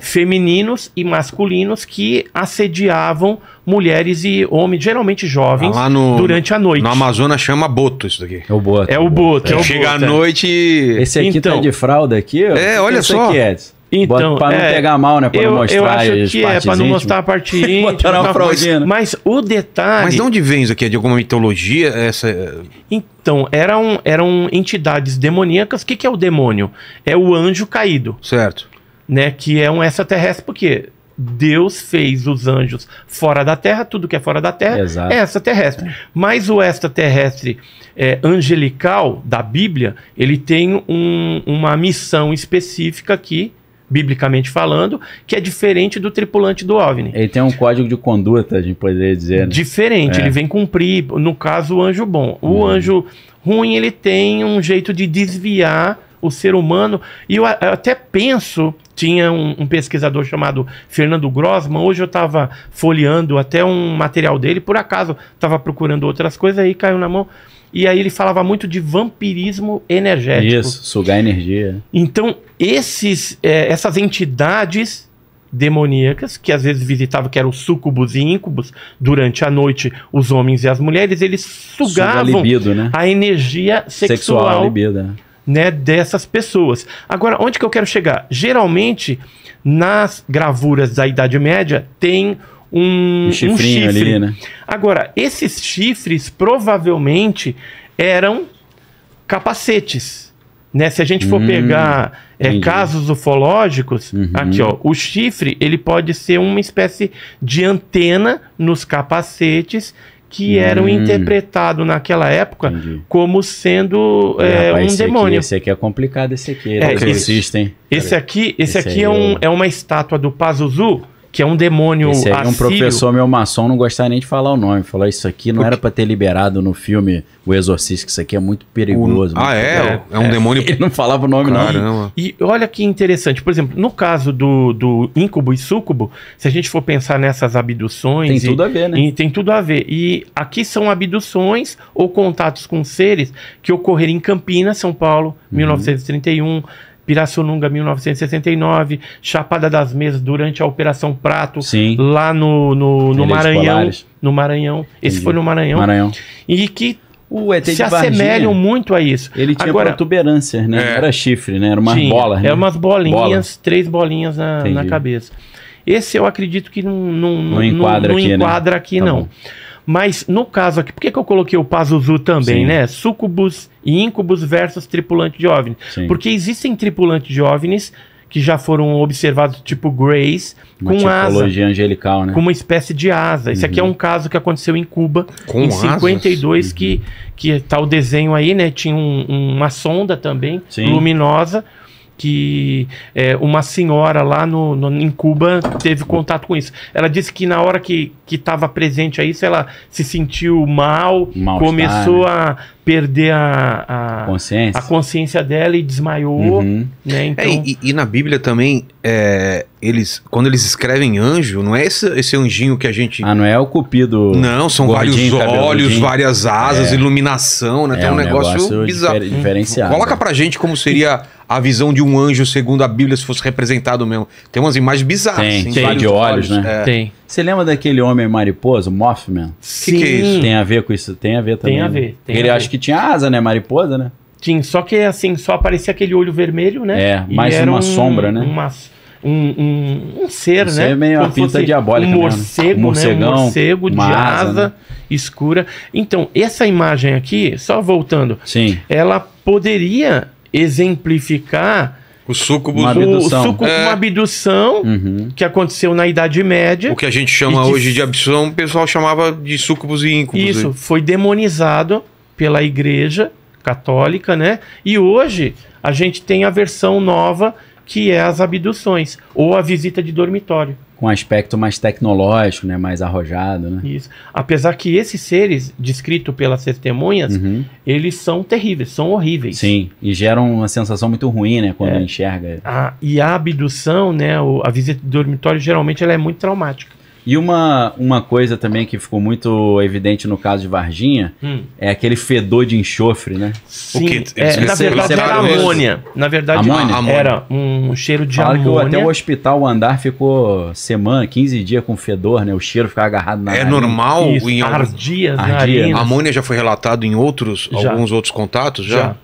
femininos e masculinos que assediavam mulheres e homens, geralmente jovens, ah, no, durante a noite. No Amazonas chama boto isso daqui. É o boto. É o boto. É o boto. Chega à noite e... Esse aqui então, tá de fralda aqui? Ó. É, olha esse só. Aqui é. Então, para não é, pegar mal, né? Para não mostrar eu acho as que partes é, para não mostrar a parte íntima. Uma fraldinha, mas, mas o detalhe... Mas de onde vem isso aqui? É de alguma mitologia? Essa... Então, eram, eram entidades demoníacas. O que, que é o demônio? É o anjo caído. Certo. Né? Que é um extraterrestre, porque Deus fez os anjos fora da Terra. Tudo que é fora da Terra Exato. é extraterrestre. É. Mas o extraterrestre é, angelical da Bíblia, ele tem um, uma missão específica aqui, biblicamente falando, que é diferente do tripulante do OVNI. Ele tem um código de conduta, a gente poderia dizer. Né? Diferente, é. ele vem cumprir, no caso, o anjo bom. O hum. anjo ruim, ele tem um jeito de desviar o ser humano. E eu até penso, tinha um, um pesquisador chamado Fernando Grossman, hoje eu estava folheando até um material dele, por acaso estava procurando outras coisas, aí caiu na mão. E aí ele falava muito de vampirismo energético. Isso, sugar energia. Então, esses, é, essas entidades demoníacas, que às vezes visitavam, que eram súcubos e íncubos, durante a noite, os homens e as mulheres, eles sugavam Suga a, libido, né? a energia sexual, sexual a libido. Né, dessas pessoas. Agora, onde que eu quero chegar? Geralmente, nas gravuras da Idade Média, tem... Um, um chifrinho um chifre. ali, né? Agora, esses chifres provavelmente eram capacetes, né? Se a gente for hum, pegar é, casos ufológicos, uhum. aqui ó, o chifre ele pode ser uma espécie de antena nos capacetes que hum. eram interpretados naquela época entendi. Como sendo é, rapaz, um esse demônio. Aqui, esse aqui é complicado, esse aqui. É, eles existem. Esse aqui, esse esse aqui é, um, eu... é uma estátua do Pazuzu. Que é um demônio assírio. Um professor meu maçom não gostava nem de falar o nome. Falou, isso aqui não Porque... era pra ter liberado no filme O Exorcista, que isso aqui é muito perigoso. O... Ah, é? É, é um é. demônio... Ele não falava o nome, Caramba. não. E, e olha que interessante. Por exemplo, no caso do, do íncubo e súcubo, se a gente for pensar nessas abduções... Tem e, tudo a ver, né? E, tem tudo a ver. E aqui são abduções ou contatos com seres que ocorreram em Campinas, São Paulo, uhum. mil novecentos e trinta e um... Pirassununga, mil novecentos e sessenta e nove, Chapada das Mesas, durante a Operação Prato, Sim. lá no, no, no Maranhão. No Maranhão. Entendi. Esse foi no Maranhão. Maranhão. E que Ué, se assemelham muito a isso. Ele tinha Agora, protuberâncias, né? É. Era chifre, né? Era umas tinha, bolas. Né? Era umas bolinhas, Bola. três bolinhas na, na cabeça. Esse eu acredito que não, não, não, não enquadra não, não aqui, enquadra né? aqui tá não. Bom. Mas no caso aqui, por que, que eu coloquei o Pazuzu também, Sim. né? Súcubos e íncubos versus tripulante de O V N I. Sim. Porque existem tripulantes de O V N Is que já foram observados, tipo Grace, uma com asa. Uma tipologia angelical, né? Com uma espécie de asa. Esse uhum. aqui é um caso que aconteceu em Cuba, com em cinquenta e dois, asas? que, que tá o desenho aí, né? Tinha um, uma sonda também, Sim. luminosa, que é, uma senhora lá no, no, em Cuba teve contato com isso. Ela disse que na hora que estava presente a isso, ela se sentiu mal, mal começou estar, né? a perder a, a, consciência. a consciência dela e desmaiou. Uhum. Né? Então... é, e, e na Bíblia também, é, eles, quando eles escrevem anjo, não é esse, esse anjinho que a gente... Ah, não é o cupido... Não, são vários olhos, várias asas, é. iluminação, né? É, tem um, um negócio, negócio bizarro. Diferenciado. Coloca pra gente como seria... a visão de um anjo, segundo a Bíblia, se fosse representado mesmo. Tem umas imagens bizarras. Tem, assim, tem de olhos, olhos né? É. Tem. Você lembra daquele homem mariposa, o Mothman? Sim. Que que é isso? Tem a ver com isso? Tem a ver também. Tem a ver. Tem Ele a ver. acho que tinha asa, né? Mariposa, né? Tinha, só que assim, só aparecia aquele olho vermelho, né? É, mais uma um, sombra, né? Uma, um, um, um ser, um né? Ser meio Como a pinta diabólica. Um morcego, mesmo, né? Um morcego de asa, asa né? escura. Então, essa imagem aqui, só voltando, Sim. ela poderia... exemplificar o sucubo, uma abdução, o sucubo, é. uma abdução uhum. que aconteceu na Idade Média. O que a gente chama que, hoje de abdução, o pessoal chamava de sucubos e íncubos. Isso, aí. foi demonizado pela Igreja Católica, né? E hoje a gente tem a versão nova, que é as abduções, ou a visita de dormitório. Com um aspecto mais tecnológico, né? Mais arrojado, né? Isso. Apesar que esses seres, descritos pelas testemunhas, uhum. eles são terríveis, são horríveis. Sim, e geram uma sensação muito ruim, né? Quando é. enxerga. A, e a abdução, né? O, a visita de dormitório, geralmente, ela é muito traumática. E uma, uma coisa também que ficou muito evidente no caso de Varginha hum. é aquele fedor de enxofre, né? Sim, o que? É, na verdade era amônia. Na verdade amônia? era um cheiro de Falaram amônia. Que até o hospital, o andar ficou semana, quinze dias com fedor, né? O cheiro ficava agarrado na É narina. normal? Isso, em ardias, ardias. A amônia já foi relatado em outros, já. alguns outros contatos? Já. já.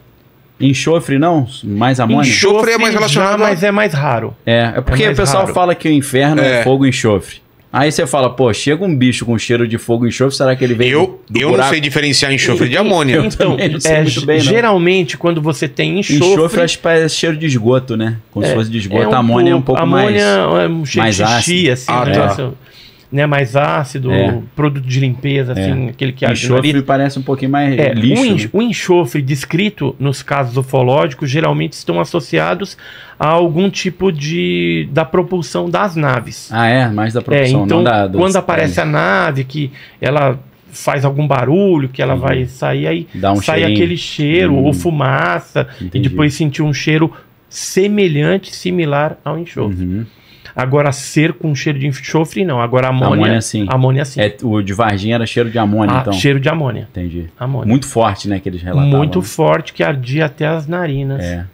Enxofre não? Mais amônia? Enxofre é mais relacionado, já, a... mas é mais raro. É, é porque é o pessoal raro. fala que o inferno é, é fogo e enxofre. Aí você fala, pô, chega um bicho com cheiro de fogo e enxofre, será que ele veio Eu, do, do eu buraco? não sei diferenciar enxofre de amônia. Então, eu não sei é, muito bem, não. geralmente, quando você tem enxofre... Enxofre acho que é cheiro de esgoto, né? Como é, se fosse de esgoto, é um a amônia é um pouco mais... Amônia é um cheiro mais de xixi, assim, ah, né? Tá. né? Mais ácido, é. produto de limpeza, assim, é. aquele que... Enxofre parece um pouquinho mais é, lixo. O, enx né? o enxofre descrito nos casos ufológicos, geralmente estão associados... a algum tipo de... da propulsão das naves. Ah, é? Mais da propulsão, é, então, não da... Então, quando aparece a nave, que ela faz algum barulho, que ela uhum. vai sair, aí dá um sai cheirinho. Aquele cheiro uhum. ou fumaça. Entendi. E depois sentir um cheiro semelhante, similar ao enxofre. Uhum. Agora, cerco com cheiro de enxofre, não. Agora, amônia, amônia sim. Amônia, sim. É, o de Varginha era cheiro de amônia, ah, então. Cheiro de amônia. Entendi. Amônia. Muito forte, né, que eles relatavam. Muito forte, que ardia até as narinas. É.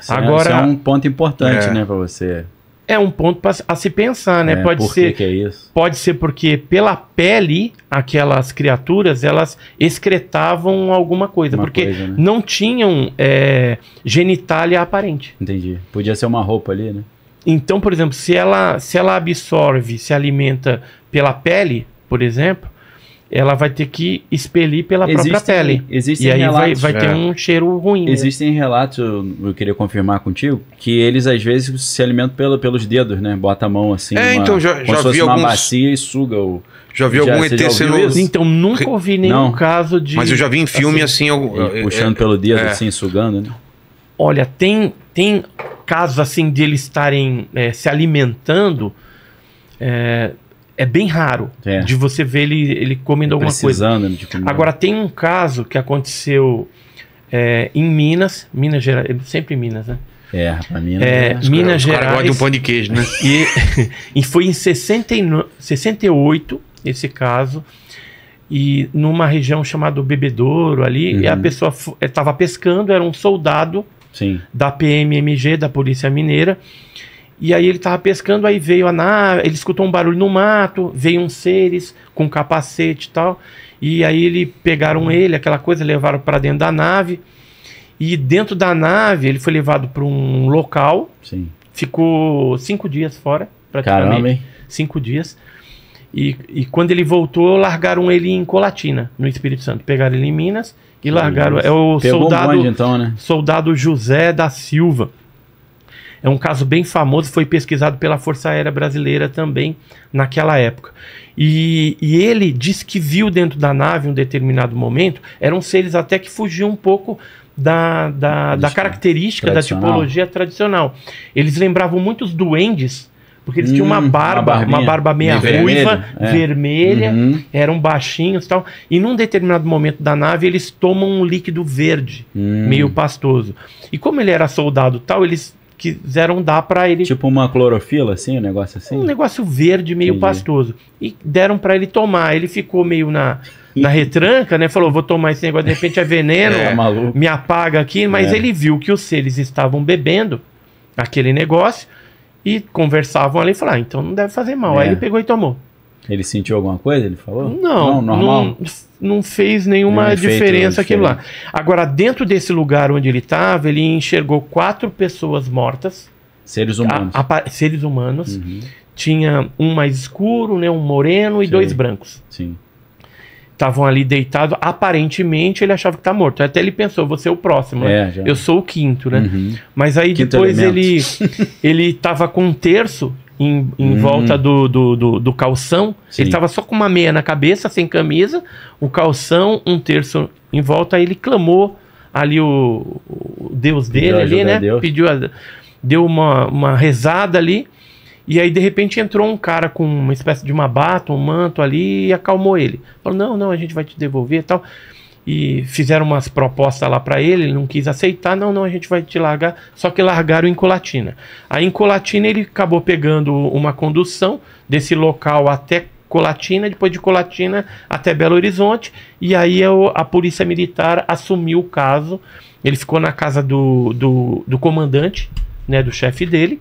Isso Agora, é, isso é um ponto importante, é. né, para você. É um ponto pra, a se pensar, né? É, pode por ser, que é isso? Pode ser porque pela pele, aquelas criaturas, elas excretavam alguma coisa. Uma porque coisa, né? Não tinham é, genitália aparente. Entendi. Podia ser uma roupa ali, né? Então, por exemplo, se ela, se ela absorve, se alimenta pela pele, por exemplo, ela vai ter que expelir pela existem, própria pele. Existem e aí relatos, vai, vai ter um cheiro ruim. Existem né? relatos, eu, eu queria confirmar contigo, que eles às vezes se alimentam pelo, pelos dedos, né? Bota a mão assim, é, uma, então já, como já se vi fosse alguns... uma bacia e suga o... Já vi já, algum E T sendo... Então, nunca ouvi nenhum não. caso de... Mas eu já vi em filme assim... assim eu... Puxando é, pelo dedo, é. assim, sugando, né? Olha, tem... tem... casos assim de eles estarem é, se alimentando, é, é bem raro é. de você ver ele, ele comendo alguma coisa. De comer. Agora, tem um caso que aconteceu é, em Minas, Minas Gerais, sempre em Minas, né? É, pra Minas, é, Minas, Minas Gerais. O cara gosta de um pão de queijo, né? E, e foi em sessenta e oito, esse caso, e numa região chamada Bebedouro ali, uhum. e a pessoa estava pescando, era um soldado, Sim. da P M M G, da Polícia Mineira, e aí ele tava pescando, aí veio a nave, ele escutou um barulho no mato, veio uns seres com capacete e tal, e aí ele pegaram ele, aquela coisa, levaram para dentro da nave, e dentro da nave ele foi levado para um local, Sim. ficou cinco dias fora, praticamente, Caramba, hein? cinco dias, e, e quando ele voltou, largaram ele em Colatina, no Espírito Santo, pegaram ele em Minas, e largaram. É o soldado, um bonde, então, né? soldado José da Silva. É um caso bem famoso, foi pesquisado pela Força Aérea Brasileira também naquela época. E, e ele diz que viu dentro da nave em um determinado momento, eram seres até que fugiam um pouco da, da, da característica, da tipologia tradicional. Eles lembravam muito os duendes, porque eles hum, tinham uma barba, uma, uma barba meia ruiva, é. vermelha, uhum. eram baixinhos e tal. E num determinado momento da nave, eles tomam um líquido verde, hum. meio pastoso. E como ele era soldado tal, eles quiseram dar para ele... Tipo uma clorofila, assim, um negócio assim? Um negócio verde, meio Entendi. pastoso. E deram para ele tomar. Ele ficou meio na, na retranca, né? Falou, vou tomar esse negócio, de repente é veneno, é, me apaga aqui. Mas é. ele viu que os seres estavam bebendo aquele negócio... E conversavam ali e falaram, ah, então não deve fazer mal. É. Aí ele pegou e tomou. Ele sentiu alguma coisa? Ele falou? Não, não normal. Não, não fez nenhuma não diferença aquilo lá. Agora, dentro desse lugar onde ele estava, ele enxergou quatro pessoas mortas. Seres humanos. A, a, seres humanos. Uhum. Tinha um mais escuro, né, um moreno e Sim. dois brancos. Sim. Estavam ali deitados, aparentemente ele achava que tá morto. Até ele pensou, você é o próximo, né? É, eu sou o quinto, né? Uhum. Mas aí quinto depois elemento. ele ele tava com um terço em, em uhum. volta do, do, do, do calção. Sim. Ele tava só com uma meia na cabeça, sem camisa, o calção, um terço em volta. Aí ele clamou ali o, o Deus dele, ali, né? Deus. Pediu a, deu uma, uma rezada ali. E aí, de repente, entrou um cara com uma espécie de uma bata, um manto ali e acalmou ele. Falou, não, não, a gente vai te devolver e tal. E fizeram umas propostas lá pra ele, ele não quis aceitar. Não, não, a gente vai te largar. Só que largaram em Colatina. Aí, em Colatina, ele acabou pegando uma condução desse local até Colatina, depois de Colatina até Belo Horizonte. E aí, a Polícia Militar assumiu o caso. Ele ficou na casa do, do, do comandante, né, do chefe dele.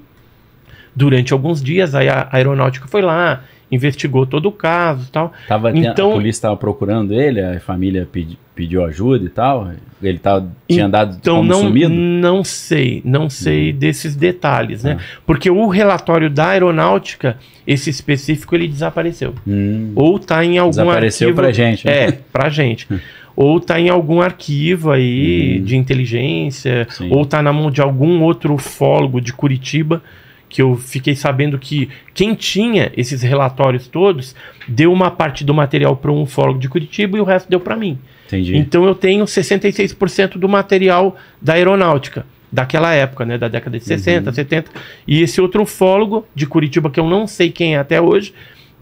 Durante alguns dias, aí a aeronáutica foi lá, investigou todo o caso e tal. Tava, então, a polícia estava procurando ele, a família pedi, pediu ajuda e tal? Ele tava, tinha andado então, como não, sumido? Não sei, não sei hum. desses detalhes, né? Ah. Porque o relatório da aeronáutica, esse específico, ele desapareceu. Hum. Ou tá em algum desapareceu arquivo... Desapareceu pra gente. Né? É, pra gente. Ou tá em algum arquivo aí hum. de inteligência, Sim. ou tá na mão de algum outro ufólogo de Curitiba... que eu fiquei sabendo que quem tinha esses relatórios todos deu uma parte do material para um ufólogo de Curitiba e o resto deu para mim. Entendi. Então eu tenho sessenta e seis por cento do material da aeronáutica, daquela época, né, da década de sessenta, uhum. setenta. E esse outro ufólogo de Curitiba, que eu não sei quem é até hoje,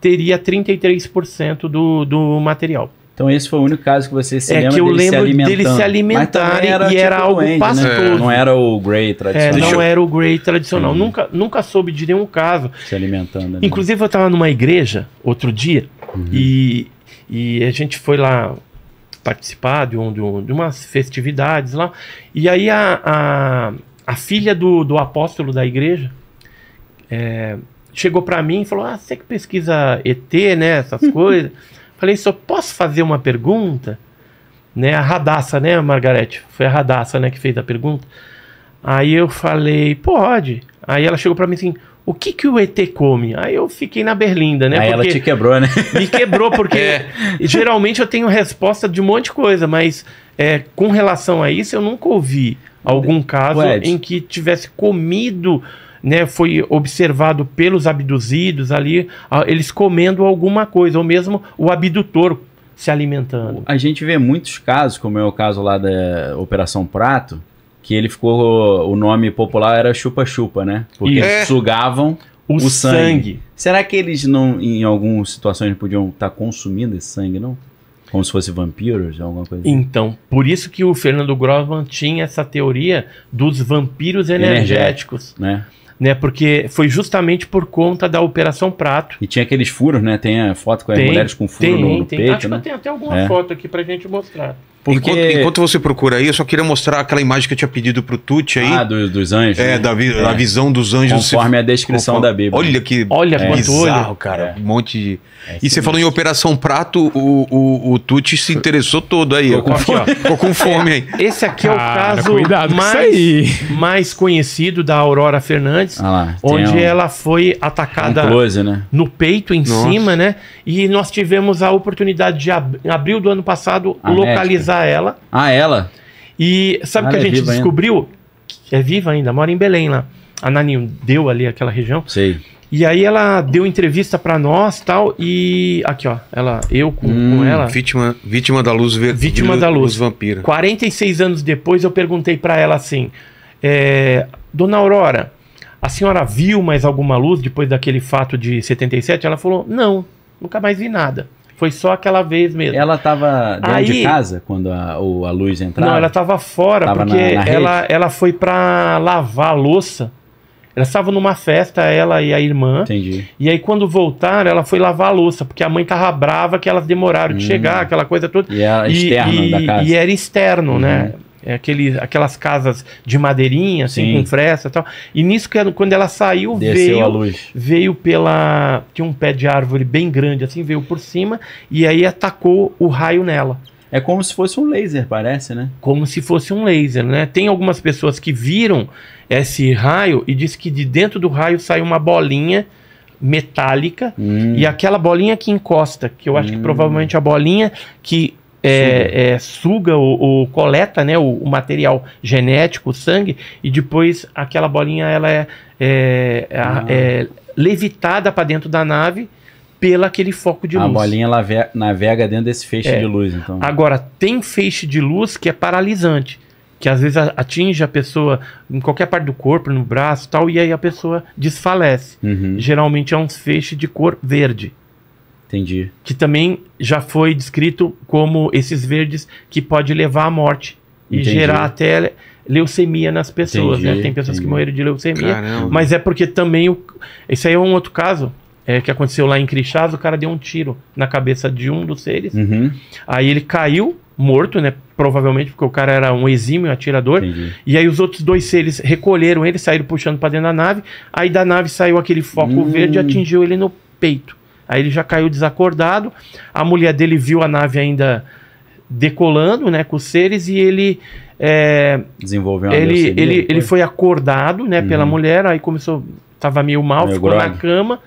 teria trinta e três por cento do, do material. Então esse foi o único caso que você se é lembra que eu dele, lembro se alimentando. dele se alimentarem era, e tipo, era algo end, pastoso. Né? Não era o grey tradicional. É, não eu... era o grey tradicional. Hum. Nunca, nunca soube de nenhum caso. Se alimentando. Inclusive mesmo. Eu estava numa igreja outro dia uhum. e, e a gente foi lá participar de, um, de, um, de umas festividades lá. E aí a, a, a filha do, do apóstolo da igreja é, chegou para mim e falou, ah, você que pesquisa E T, né, essas coisas... Falei, só posso fazer uma pergunta? Né, a Radassa, né, Margarete? Foi a Radassa, né, que fez a pergunta. Aí eu falei, pode. Aí ela chegou pra mim assim, o que que o E T come? Aí eu fiquei na berlinda, né? Aí porque ela te quebrou, né? Me quebrou, porque é. geralmente eu tenho resposta de um monte de coisa, mas é, com relação a isso eu nunca ouvi algum caso Ué, em que tivesse comido... Né, foi observado pelos abduzidos ali, eles comendo alguma coisa, ou mesmo o abdutor se alimentando. A gente vê muitos casos, como é o caso lá da Operação Prato, que ele ficou, o nome popular era chupa-chupa, né? Porque é. sugavam o, o sangue. sangue. Será que eles não, em algumas situações, podiam estar consumindo esse sangue, não? Como se fosse vampiros, alguma coisa assim. Então, por isso que o Fernando Grossman tinha essa teoria dos vampiros energéticos. Energético, né? Né, porque foi justamente por conta da Operação Prato. E tinha aqueles furos, né? Tem a foto com as tem, mulheres com furo tem, no, no tem. peito, Acho né? que tem até alguma é. foto aqui pra gente mostrar. Porque... Enquanto, enquanto você procura aí, eu só queria mostrar aquela imagem que eu tinha pedido pro Tucci aí. Ah, do, dos anjos. É, né? da vi é. a visão dos anjos. Conforme a descrição Conforme... da Bíblia. Olha que Olha é. bizarro, olho. cara. É. Um monte de... É, e você falou em Operação Prato, o, o, o Tucci se interessou todo aí. Ficou com, Ficou com fome aí. Esse aqui é o cara, caso mais, mais conhecido da Aurora Fernandes, ah lá, onde um... ela foi atacada um close, né? no peito, em Nossa. cima, né? E nós tivemos a oportunidade de, ab... em abril do ano passado, a localizar a ela. Ah, ela? E sabe o que a gente descobriu? Ainda. É viva ainda, mora em Belém lá. A Naninho deu ali aquela região. Sei. E aí ela deu entrevista pra nós e tal, e aqui ó, ela, eu com, hum, com ela. Vítima, vítima da luz ver, Vítima da luz. luz vampira. quarenta e seis anos depois eu perguntei pra ela assim, é, Dona Aurora, a senhora viu mais alguma luz depois daquele fato de setenta e sete? Ela falou, não, nunca mais vi nada. Foi só aquela vez mesmo. Ela estava dentro Aí, de casa quando a, o, a luz entrava? Não, ela estava fora, tava porque na, na ela, ela foi para lavar a louça. Elas estavam numa festa, ela e a irmã. Entendi. E aí quando voltaram, ela foi lavar a louça, porque a mãe estava brava que elas demoraram hum. de chegar, aquela coisa toda. E era externo e, da casa. E era externo, uhum. né? Aquele, aquelas casas de madeirinha, assim, Sim. com fresta e tal. E nisso, quando ela saiu, Desceu veio a luz. veio pela... Tinha um pé de árvore bem grande, assim, veio por cima e aí atacou o raio nela. É como se fosse um laser, parece, né? Como se fosse um laser, né? Tem algumas pessoas que viram esse raio e dizem que de dentro do raio sai uma bolinha metálica hum. e aquela bolinha que encosta, que eu acho hum. que provavelmente a bolinha que... É, é, suga ou, ou coleta, né, o, o material genético, o sangue, e depois aquela bolinha ela é, é, ah. é levitada para dentro da nave pela aquele foco de a luz. A bolinha navega, navega dentro desse feixe é. de luz, então. Agora, tem feixe de luz que é paralisante, que às vezes atinge a pessoa em qualquer parte do corpo, no braço e tal, e aí a pessoa desfalece. Uhum. Geralmente é um feixe de cor verde. Entendi. Que também já foi descrito como esses verdes que pode levar à morte Entendi. e gerar até leucemia nas pessoas, Entendi. né? Tem pessoas Entendi. que morreram de leucemia, Caramba. mas é porque também... O... Esse aí é um outro caso é, que aconteceu lá em Crixás, o cara deu um tiro na cabeça de um dos seres, uhum. aí ele caiu morto, né? Provavelmente porque o cara era um exímio atirador, Entendi. e aí os outros dois seres recolheram ele, saíram puxando para dentro da nave, aí da nave saiu aquele foco hum. verde e atingiu ele no peito. Aí ele já caiu desacordado, a mulher dele viu a nave ainda decolando, né, com os seres, e ele... É, Desenvolveu uma ele, ele, ele foi acordado, né, uhum. pela mulher, aí começou, tava meio mal, meio ficou grog. na cama.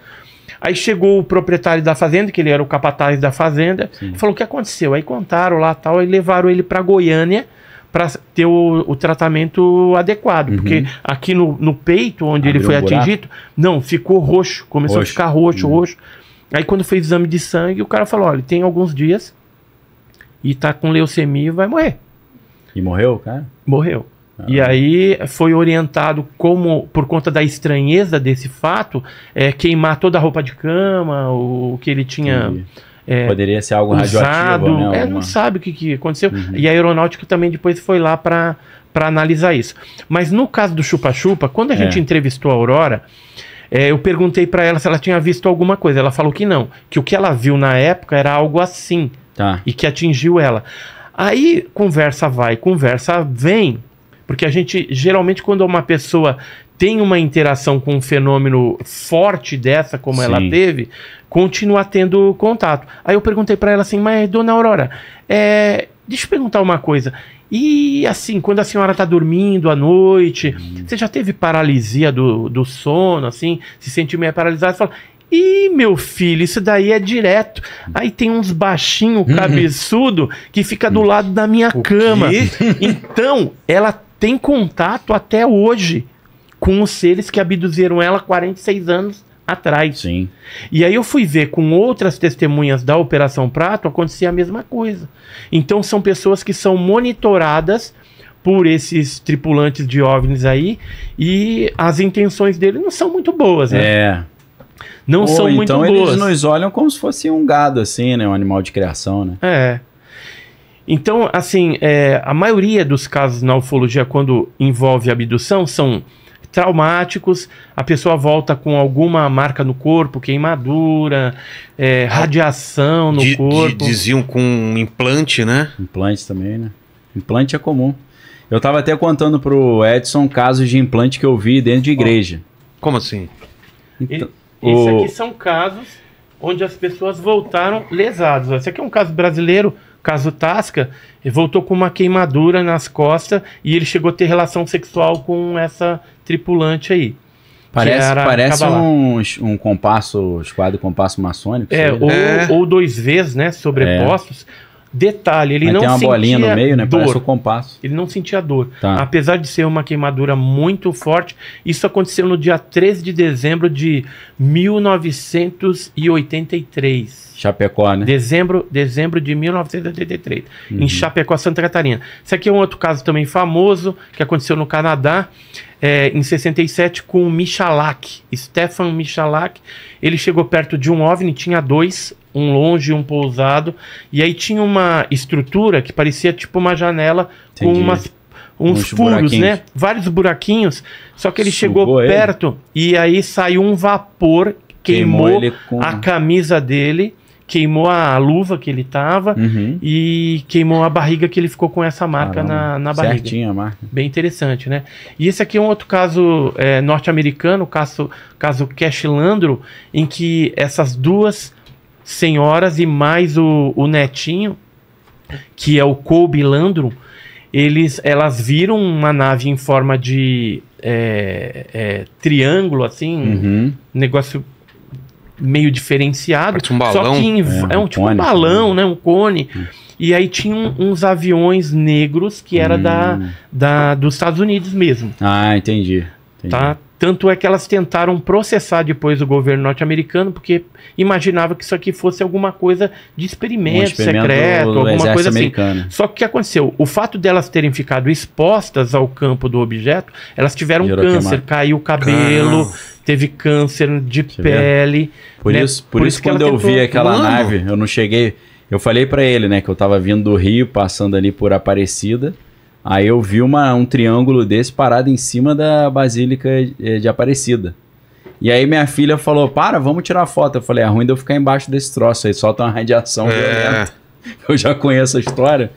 Aí chegou o proprietário da fazenda, que ele era o capataz da fazenda, Sim. falou o que aconteceu. Aí contaram lá tal, e levaram ele para Goiânia, para ter o, o tratamento adequado, uhum. porque aqui no, no peito, onde Abriu ele foi um atingido, não, ficou roxo, começou roxo. a ficar roxo, uhum. roxo. Aí quando fez o exame de sangue, o cara falou, olha, tem alguns dias e tá com leucemia e vai morrer. E morreu, cara? Morreu. Ah. E aí foi orientado como, por conta da estranheza desse fato, é, queimar toda a roupa de cama, o, o que ele tinha... É, poderia ser algo usado, radioativo, né? É, não sabe o que, que aconteceu. Uhum. E a aeronáutica também depois foi lá para para analisar isso. Mas no caso do chupa-chupa, quando a é. gente entrevistou a Aurora, é, eu perguntei para ela se ela tinha visto alguma coisa. Ela falou que não, que o que ela viu na época era algo assim, tá. E que atingiu ela. Aí conversa vai, conversa vem, porque a gente geralmente quando uma pessoa tem uma interação com um fenômeno forte dessa, como Sim. ela teve, continua tendo contato. Aí eu perguntei para ela assim, mas dona Aurora, é, deixa eu perguntar uma coisa. E assim, quando a senhora tá dormindo à noite, hum. você já teve paralisia do, do sono, assim, se sentiu meio paralisado, fala... Ih, meu filho, isso daí é direto. Aí tem uns baixinhos cabeçudo que fica do lado da minha o cama. Quê? Então, ela tem contato até hoje com os seres que abduziram ela quarenta e seis anos atrás. Sim. E aí eu fui ver com outras testemunhas da Operação Prato, acontecia a mesma coisa. Então são pessoas que são monitoradas por esses tripulantes de OVNIs aí, e as intenções deles não são muito boas, né? É. Não Ou são então muito boas. Então eles nos olham como se fosse um gado, assim, né? Um animal de criação, né? É. Então, assim, é, a maioria dos casos na ufologia, quando envolve abdução, são traumáticos. A pessoa volta com alguma marca no corpo, queimadura, é, radiação no de, corpo. De, diziam com um implante, né? Implante também, né? Implante é comum. Eu tava até contando pro Edson casos de implante que eu vi dentro de igreja. Como assim? Então... Ele... Isso aqui são casos onde as pessoas voltaram lesadas. Esse aqui é um caso brasileiro, caso Tasca, ele voltou com uma queimadura nas costas e ele chegou a ter relação sexual com essa tripulante aí. Parece, parece um, um compasso, esquadro compasso maçônico. É, ou, é. ou dois Vs, né, sobrepostos. É. Detalhe, ele Mas não sentia dor. Tem uma bolinha no meio, né? Dor. Parece o compasso. Ele não sentia dor. Tá. Apesar de ser uma queimadura muito forte, isso aconteceu no dia treze de dezembro de mil novecentos e oitenta e três. Chapecó, né? Dezembro, dezembro de mil novecentos e oitenta e três, uhum. em Chapecó, Santa Catarina. Isso aqui é um outro caso também famoso, que aconteceu no Canadá, é, em sessenta e sete, com o Michalak, Stefan Michalak. Ele chegou perto de um OVNI, tinha dois, um longe e um pousado, e aí tinha uma estrutura que parecia tipo uma janela Entendi. com umas, uns, uns furos, né? Vários buraquinhos, só que ele Sugou chegou ele. perto e aí saiu um vapor, queimou, queimou ele com... a camisa dele, queimou a luva que ele tava uhum. e queimou a barriga, que ele ficou com essa marca na, na barriga. Certinho a marca. Bem interessante, né? E esse aqui é um outro caso é, norte-americano, caso, caso Cash Landro, em que essas duas... senhoras e mais o, o netinho, que é o Colby Landrum, eles, elas viram uma nave em forma de é, é, triângulo, assim, uhum. um negócio meio diferenciado. Um balão. Só que em, é, é um tipo um, cone, um balão, também. né? Um cone. Uhum. E aí tinham uns aviões negros que era hum. da, da, dos Estados Unidos mesmo. Ah, entendi. entendi. Tá? Tanto é que elas tentaram processar depois o governo norte-americano, porque imaginava que isso aqui fosse alguma coisa de experimento, um experimento secreto, alguma coisa assim. Americano. Só que o que aconteceu? O fato delas terem ficado expostas ao campo do objeto, elas tiveram Gerou câncer, queimado. caiu o cabelo, Cão. teve câncer de Deixa pele. Por, né? isso, por, por isso, isso quando eu vi aquela Mano. nave, eu não cheguei... Eu falei pra ele, né, que eu tava vindo do Rio, passando ali por Aparecida. Aí eu vi uma, um triângulo desse parado em cima da Basílica de Aparecida. E aí minha filha falou, para, vamos tirar foto. Eu falei, é ruim de eu ficar embaixo desse troço aí, solta uma radiação violenta. É. Eu já conheço a história.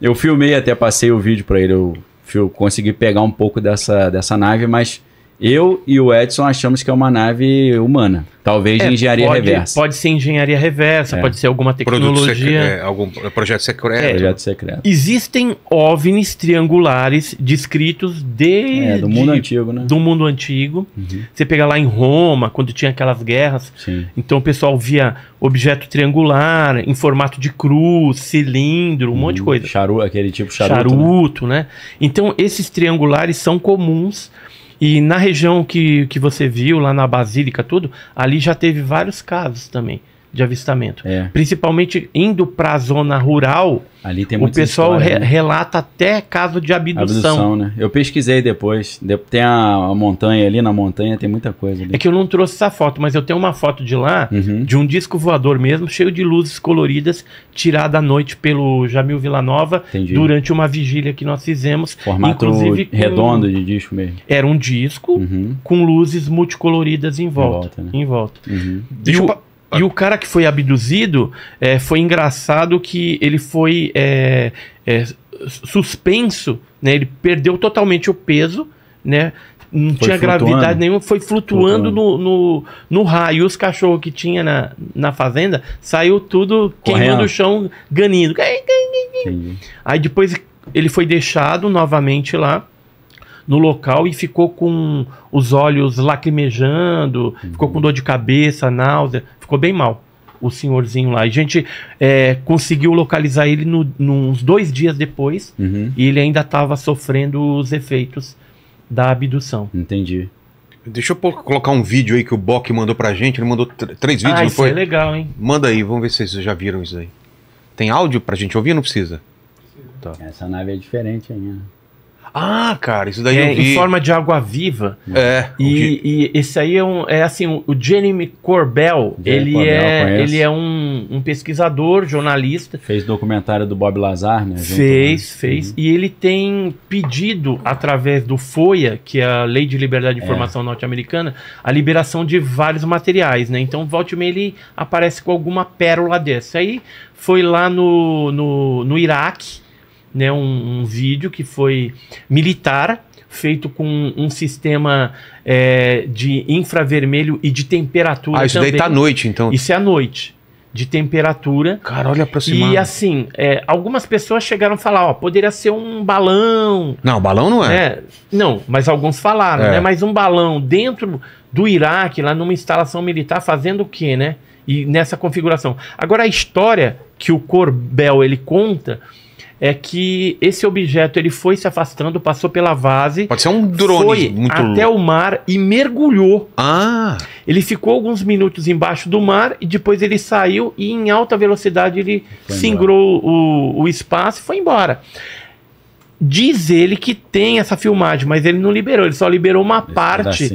Eu filmei, até passei o vídeo para ele. Eu, eu consegui pegar um pouco dessa, dessa nave, mas eu e o Edson achamos que é uma nave humana. Talvez é, engenharia pode, reversa. Pode ser engenharia reversa, é. pode ser alguma tecnologia. Secre é, algum projeto secreto. É, projeto secreto. Existem OVNIs triangulares descritos desde... É, do mundo antigo, né? Do mundo antigo. Uhum. Você pega lá em Roma, quando tinha aquelas guerras. Sim. Então o pessoal via objeto triangular em formato de cruz, cilindro, um uhum. monte de coisa. Charuto, aquele tipo charuto. Charuto, né? né? Então esses triangulares são comuns. E na região que, que você viu, lá na Basílica, tudo, ali já teve vários casos também de avistamento. É. Principalmente indo para a zona rural, ali tem o pessoal história, re né? relata até caso de abdução. Abdução, né? Eu pesquisei depois. Tem a, a montanha ali, na montanha tem muita coisa ali. É que eu não trouxe essa foto, mas eu tenho uma foto de lá, uhum. de um disco voador mesmo, cheio de luzes coloridas, tirada à noite pelo Jamil Villanova, Entendi. durante uma vigília que nós fizemos. Formato inclusive redondo com... de disco mesmo. Era um disco uhum. com luzes multicoloridas em volta. Em volta, né? em volta. Uhum. Deixa eu... E o cara que foi abduzido, é, foi engraçado que ele foi é, é, suspenso, né? Ele perdeu totalmente o peso, né? Não foi tinha gravidade nenhuma, foi flutuando, flutuando. No, no, no raio. Os cachorros que tinha na, na fazenda, saiu tudo Correndo. queimando o chão, ganindo. Entendi. Aí depois ele foi deixado novamente lá no local e ficou com os olhos lacrimejando, uhum. ficou com dor de cabeça, náusea, ficou bem mal o senhorzinho lá. A gente é, conseguiu localizar ele no, nos dois dias depois uhum. e ele ainda estava sofrendo os efeitos da abdução. Entendi. Deixa eu colocar um vídeo aí que o Bock mandou pra gente, ele mandou três vídeos, ah, não foi? Ah, isso é legal, hein? Manda aí, vamos ver se vocês já viram isso aí. Tem áudio pra gente ouvir ou não precisa? Tá. Essa nave é diferente aí, né? Ah, cara, isso daí é, eu vi. Em forma de água viva. É. E, e esse aí é, um, é assim, o Jeremy Corbell, ele, Corbell é, ele é um, um pesquisador, jornalista. Fez documentário do Bob Lazar, né? Fez, junto, né? fez. Uhum. E ele tem pedido, através do FOIA, que é a Lei de Liberdade de Informação é. norte-americana, a liberação de vários materiais, né? Então, volte e meia, ele aparece com alguma pérola dessa. Aí foi lá no, no, no Iraque, né, um, um vídeo que foi militar, feito com um sistema é, de infravermelho e de temperatura. Ah, isso também. Daí tá à noite, então. Isso é à noite, de temperatura. Cara, olha aproximado. E assim, é, algumas pessoas chegaram a falar, ó, poderia ser um balão. Não, balão não é. é não, mas alguns falaram, é. né, mas um balão dentro do Iraque, lá numa instalação militar, fazendo o quê, né? E nessa configuração. Agora, a história que o Corbell, ele conta... é que esse objeto ele foi se afastando, passou pela vase, pode ser um drone, foi muito até louco. o mar e mergulhou. Ah! Ele ficou alguns minutos embaixo do mar e depois ele saiu e em alta velocidade ele singrou o, o espaço e foi embora. Diz ele que tem essa filmagem, mas ele não liberou, ele só liberou uma Esse parte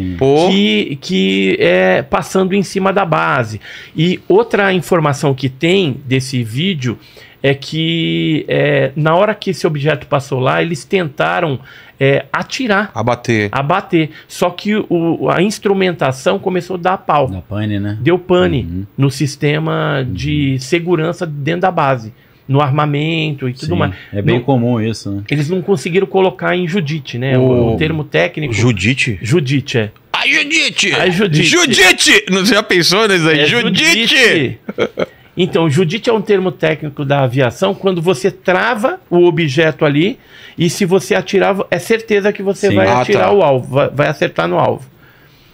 que, que é passando em cima da base. E outra informação que tem desse vídeo é que é, na hora que esse objeto passou lá, eles tentaram é, atirar. Abater. Abater. Só que o, a instrumentação começou a dar pau. Deu pane, né? Deu pane uhum. no sistema uhum. de segurança dentro da base. No armamento e tudo Sim, mais. É bem não, comum isso, né? Eles não conseguiram colocar em Judite, né? O, o termo técnico. Judite? Judite, é. A Judite! A Judite! Judite! Não, você já pensou nisso aí? É Judite! Judite. Então, Judite é um termo técnico da aviação quando você trava o objeto ali e se você atirar, é certeza que você Sim. vai ah, atirar tá. o alvo, vai, vai acertar no alvo.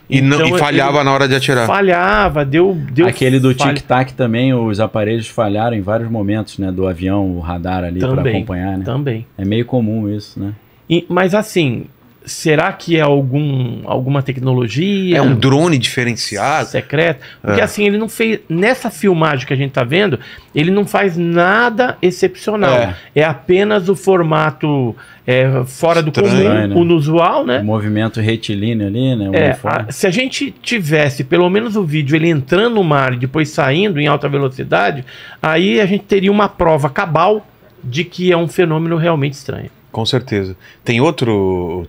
E, então, não, e falhava na hora de atirar. Falhava, deu... deu Aquele do falha. tic-tac também, os aparelhos falharam em vários momentos, né? Do avião, o radar ali para acompanhar, né? Também. É meio comum isso, né? E, mas assim, será que é algum, alguma tecnologia? É um drone diferenciado? Secreto? Porque é. assim, ele não fez... Nessa filmagem que a gente tá vendo, ele não faz nada excepcional. É, é apenas o formato... É, fora do Estranho, comum, né? inusual, né? O movimento retilíneo ali, né? O é, a, se a gente tivesse pelo menos o vídeo ele entrando no mar e depois saindo em alta velocidade, aí a gente teria uma prova cabal de que é um fenômeno realmente estranho. Com certeza. Tem outro...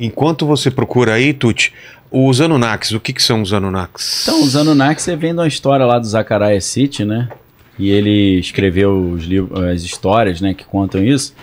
Enquanto você procura aí, Tuti, os Anunnakis, o que, que são os Anunnakis? Então, os Anunnakis é vendo a história lá do Zachariah Sitchin, né? E ele escreveu os livros, as histórias, né, que contam isso.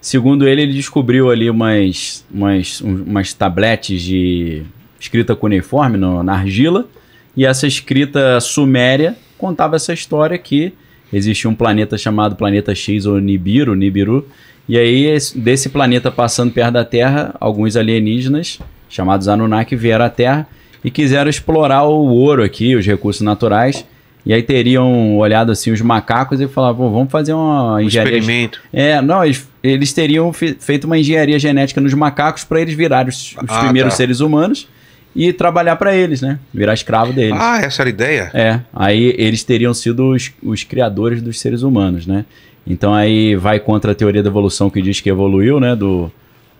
Segundo ele, ele descobriu ali umas, umas, umas tabletes de escrita cuneiforme no, na argila, e essa escrita suméria contava essa história que existia um planeta chamado Planeta X ou Nibiru, Nibiru, e aí esse, desse planeta passando perto da Terra, alguns alienígenas chamados Anunnaki vieram à Terra e quiseram explorar o ouro aqui, os recursos naturais. E aí teriam olhado assim os macacos e falavam, vamos fazer uma engenharia... Um experimento. É, não, eles, eles teriam feito uma engenharia genética nos macacos para eles virarem os, os ah, primeiros tá. seres humanos. e trabalhar para eles, né? Virar escravo deles. Ah, essa era a ideia? É, aí eles teriam sido os, os criadores dos seres humanos, né? Então aí vai contra a teoria da evolução que diz que evoluiu, né? Do,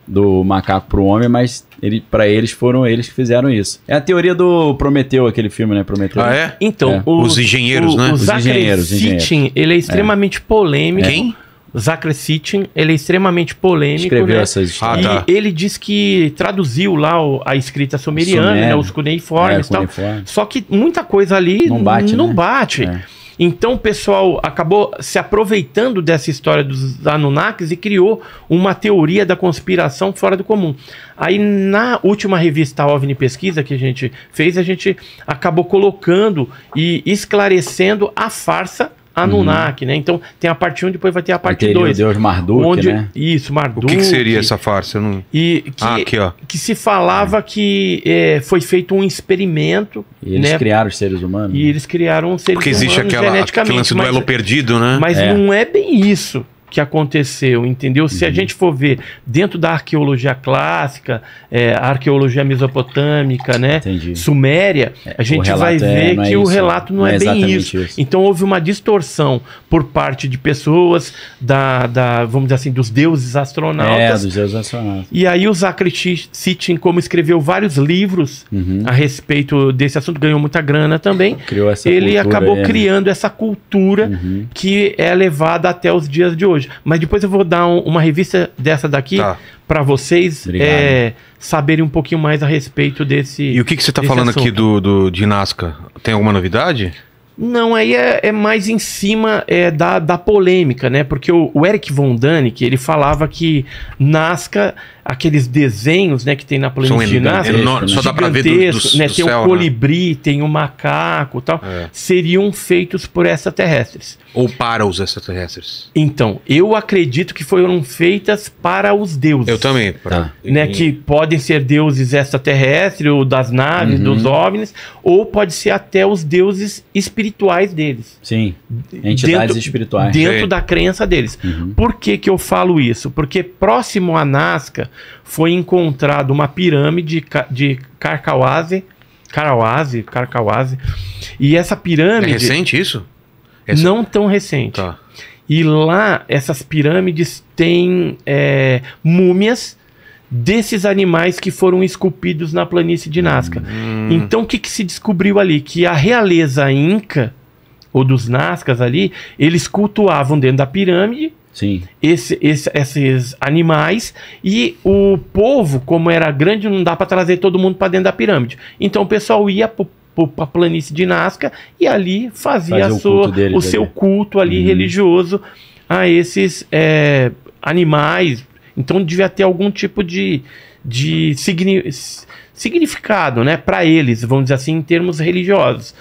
do macaco para o homem, mas ele, para eles foram eles que fizeram isso. É a teoria do Prometeu, aquele filme, né? Prometeu. Ah, é? Então, é. O, os engenheiros, o, né? O os engenheiros, engenheiros. Ele é extremamente é. polêmico. É. Quem? Zachary Sitchin, ele é extremamente polêmico. Escreveu, né? Essas histórias. E ah, tá. ele diz que traduziu lá a escrita sumeriana, Sumério, né? Os cuneiformes e é, tal. Cuneiforme. Só que muita coisa ali não bate. Não né? bate. É. Então o pessoal acabou se aproveitando dessa história dos Anunnakis e criou uma teoria da conspiração fora do comum. Aí na última revista OVNI Pesquisa que a gente fez, a gente acabou colocando e esclarecendo a farsa Anunnaki, uhum. né? Então tem a parte um, depois vai ter a parte dois. Deus Marduk, onde, né? Isso, Marduk. O que, que seria essa farsa? Não... E que, ah, aqui, ó. Que se falava é. que é, foi feito um experimento. E eles né? criaram os seres humanos. E eles criaram os seres Porque humanos existe aquela, geneticamente. Aquele lance do elo perdido, né? Mas é. não é bem isso que aconteceu, entendeu? Se uhum. a gente for ver dentro da arqueologia clássica, é, a arqueologia mesopotâmica, né, Entendi. suméria, é, a gente vai ver é, que é o isso, relato não, não é, é bem isso. isso. Então houve uma distorção por parte de pessoas da, da vamos dizer assim, dos deuses astronautas. É, dos deuses astronautas. E aí o Zachary Sitchin, como escreveu vários livros uhum. a respeito desse assunto, ganhou muita grana também. Criou essa Ele acabou aí, criando né? essa cultura uhum. que é levada até os dias de hoje. Mas depois eu vou dar um, uma revista dessa daqui tá. para vocês é, saberem um pouquinho mais a respeito desse. E o que, que você está falando assunto. aqui do, do, de Nazca? Tem alguma novidade? Não, aí é, é mais em cima é, da, da polêmica, né? Porque o, o Eric von Däniken, ele falava que Nazca, aqueles desenhos, né, que tem na planície de Nazca, enorme, só dá pra ver do, do, né? do tem céu, o colibri, né? Tem o macaco, tal, é. seriam feitos por extraterrestres. Ou para os extraterrestres. Então, eu acredito que foram feitas para os deuses. Eu também. Pra... Tá. Né, e... Que podem ser deuses extraterrestres, ou das naves, uhum. dos OVNIs, ou pode ser até os deuses espirituais. espirituais deles. Sim, entidades dentro, espirituais. Dentro Sim. da crença deles. Uhum. Por que que eu falo isso? Porque próximo a Nazca foi encontrada uma pirâmide de Carcawaze, Carcawaze, Carcawaze, e essa pirâmide... É recente isso? Essa... Não tão recente. Tá. E lá, essas pirâmides têm é, múmias desses animais que foram esculpidos na planície de Nazca. Hum. Então o que, que se descobriu ali? Que a realeza inca, ou dos Nazcas ali, eles cultuavam dentro da pirâmide Sim. Esse, esse, esses animais, e o povo, como era grande, não dá para trazer todo mundo para dentro da pirâmide. Então o pessoal ia pro para a planície de Nazca e ali fazia, fazia a sua, o, culto deles, o seu ali. culto ali hum. religioso a esses é, animais. Então devia ter algum tipo de, de signi significado, né, para eles, vamos dizer assim, em termos religiosos.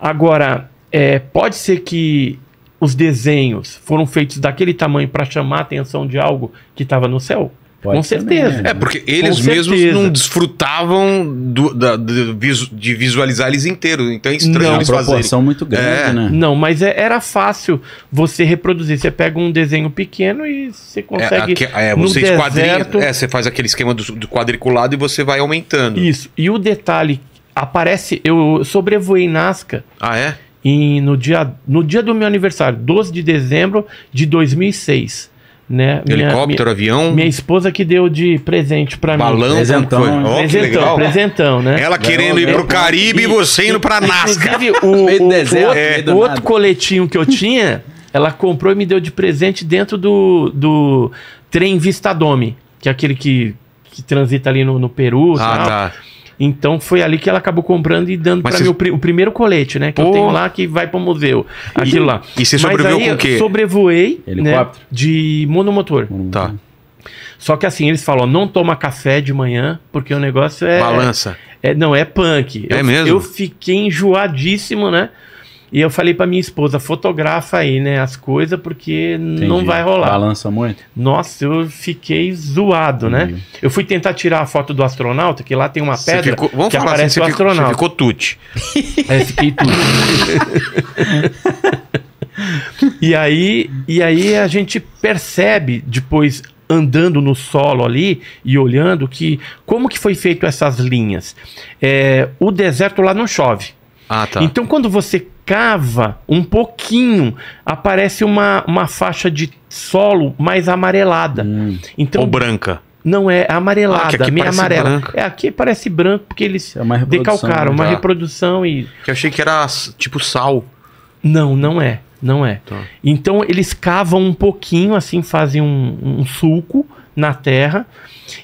Agora, é, pode ser que os desenhos foram feitos daquele tamanho para chamar a atenção de algo que estava no céu? Pode Com certeza. Também, né? É, porque eles Com mesmos certeza. não desfrutavam do, da, de, de visualizar eles inteiros. Então é estranho não, eles fazerem. É uma proporção muito grande, é. né? Não, mas é, era fácil você reproduzir. Você pega um desenho pequeno e você consegue... É, aqui, é, você, no deserto, é, você faz aquele esquema do, do quadriculado e você vai aumentando. Isso. E o detalhe, aparece... Eu sobrevoei Nazca. Ah, é? E no, dia, no dia do meu aniversário, doze de dezembro de dois mil e seis... Né? Helicóptero, minha, avião. Minha esposa que deu de presente pra Balão, mim. Presentão, foi. Oh, presentão, que legal. presentão, né? Ela querendo Balão, ir pro Caribe e você indo pra Nazca. Inclusive, o, o, deserto, é, o outro coletinho que eu tinha, ela comprou e me deu de presente dentro do, do trem Vistadome, que é aquele que, que transita ali no, no Peru. Ah, tal. tá. Então foi ali que ela acabou comprando e dando para mim o primeiro colete, né? Que Pô. eu tenho lá, que vai para o museu. Aquilo e, lá. E você sobreviveu com o quê? Sobrevoei, né, de monomotor. Hum. Tá. Só que assim, eles falam, não toma café de manhã, porque o negócio é... Balança. É, não, é punk. É eu, mesmo? Eu fiquei enjoadíssimo, né? E eu falei pra minha esposa, fotografa aí, né, as coisas, porque Entendi. não vai rolar. Balança muito? Nossa, eu fiquei zoado, Entendi. né? Eu fui tentar tirar a foto do astronauta, que lá tem uma pedra ficou, vamos que falar aparece assim, o você astronauta. Ficou, você ficou tute. É, fiquei tute. e, aí, e aí a gente percebe depois andando no solo ali e olhando que como que foi feito essas linhas. É, o deserto lá não chove. Ah, tá. Então quando você cava um pouquinho, aparece uma, uma faixa de solo mais amarelada. Hum. Então, ou branca. Não, é amarelada, ah, que aqui meio amarela. Branco. É, aqui parece branco porque eles é uma decalcaram, uma tá. reprodução. E... que eu achei que era tipo sal. Não, não é. Não é. Tá. Então eles cavam um pouquinho, assim, fazem um, um sulco na terra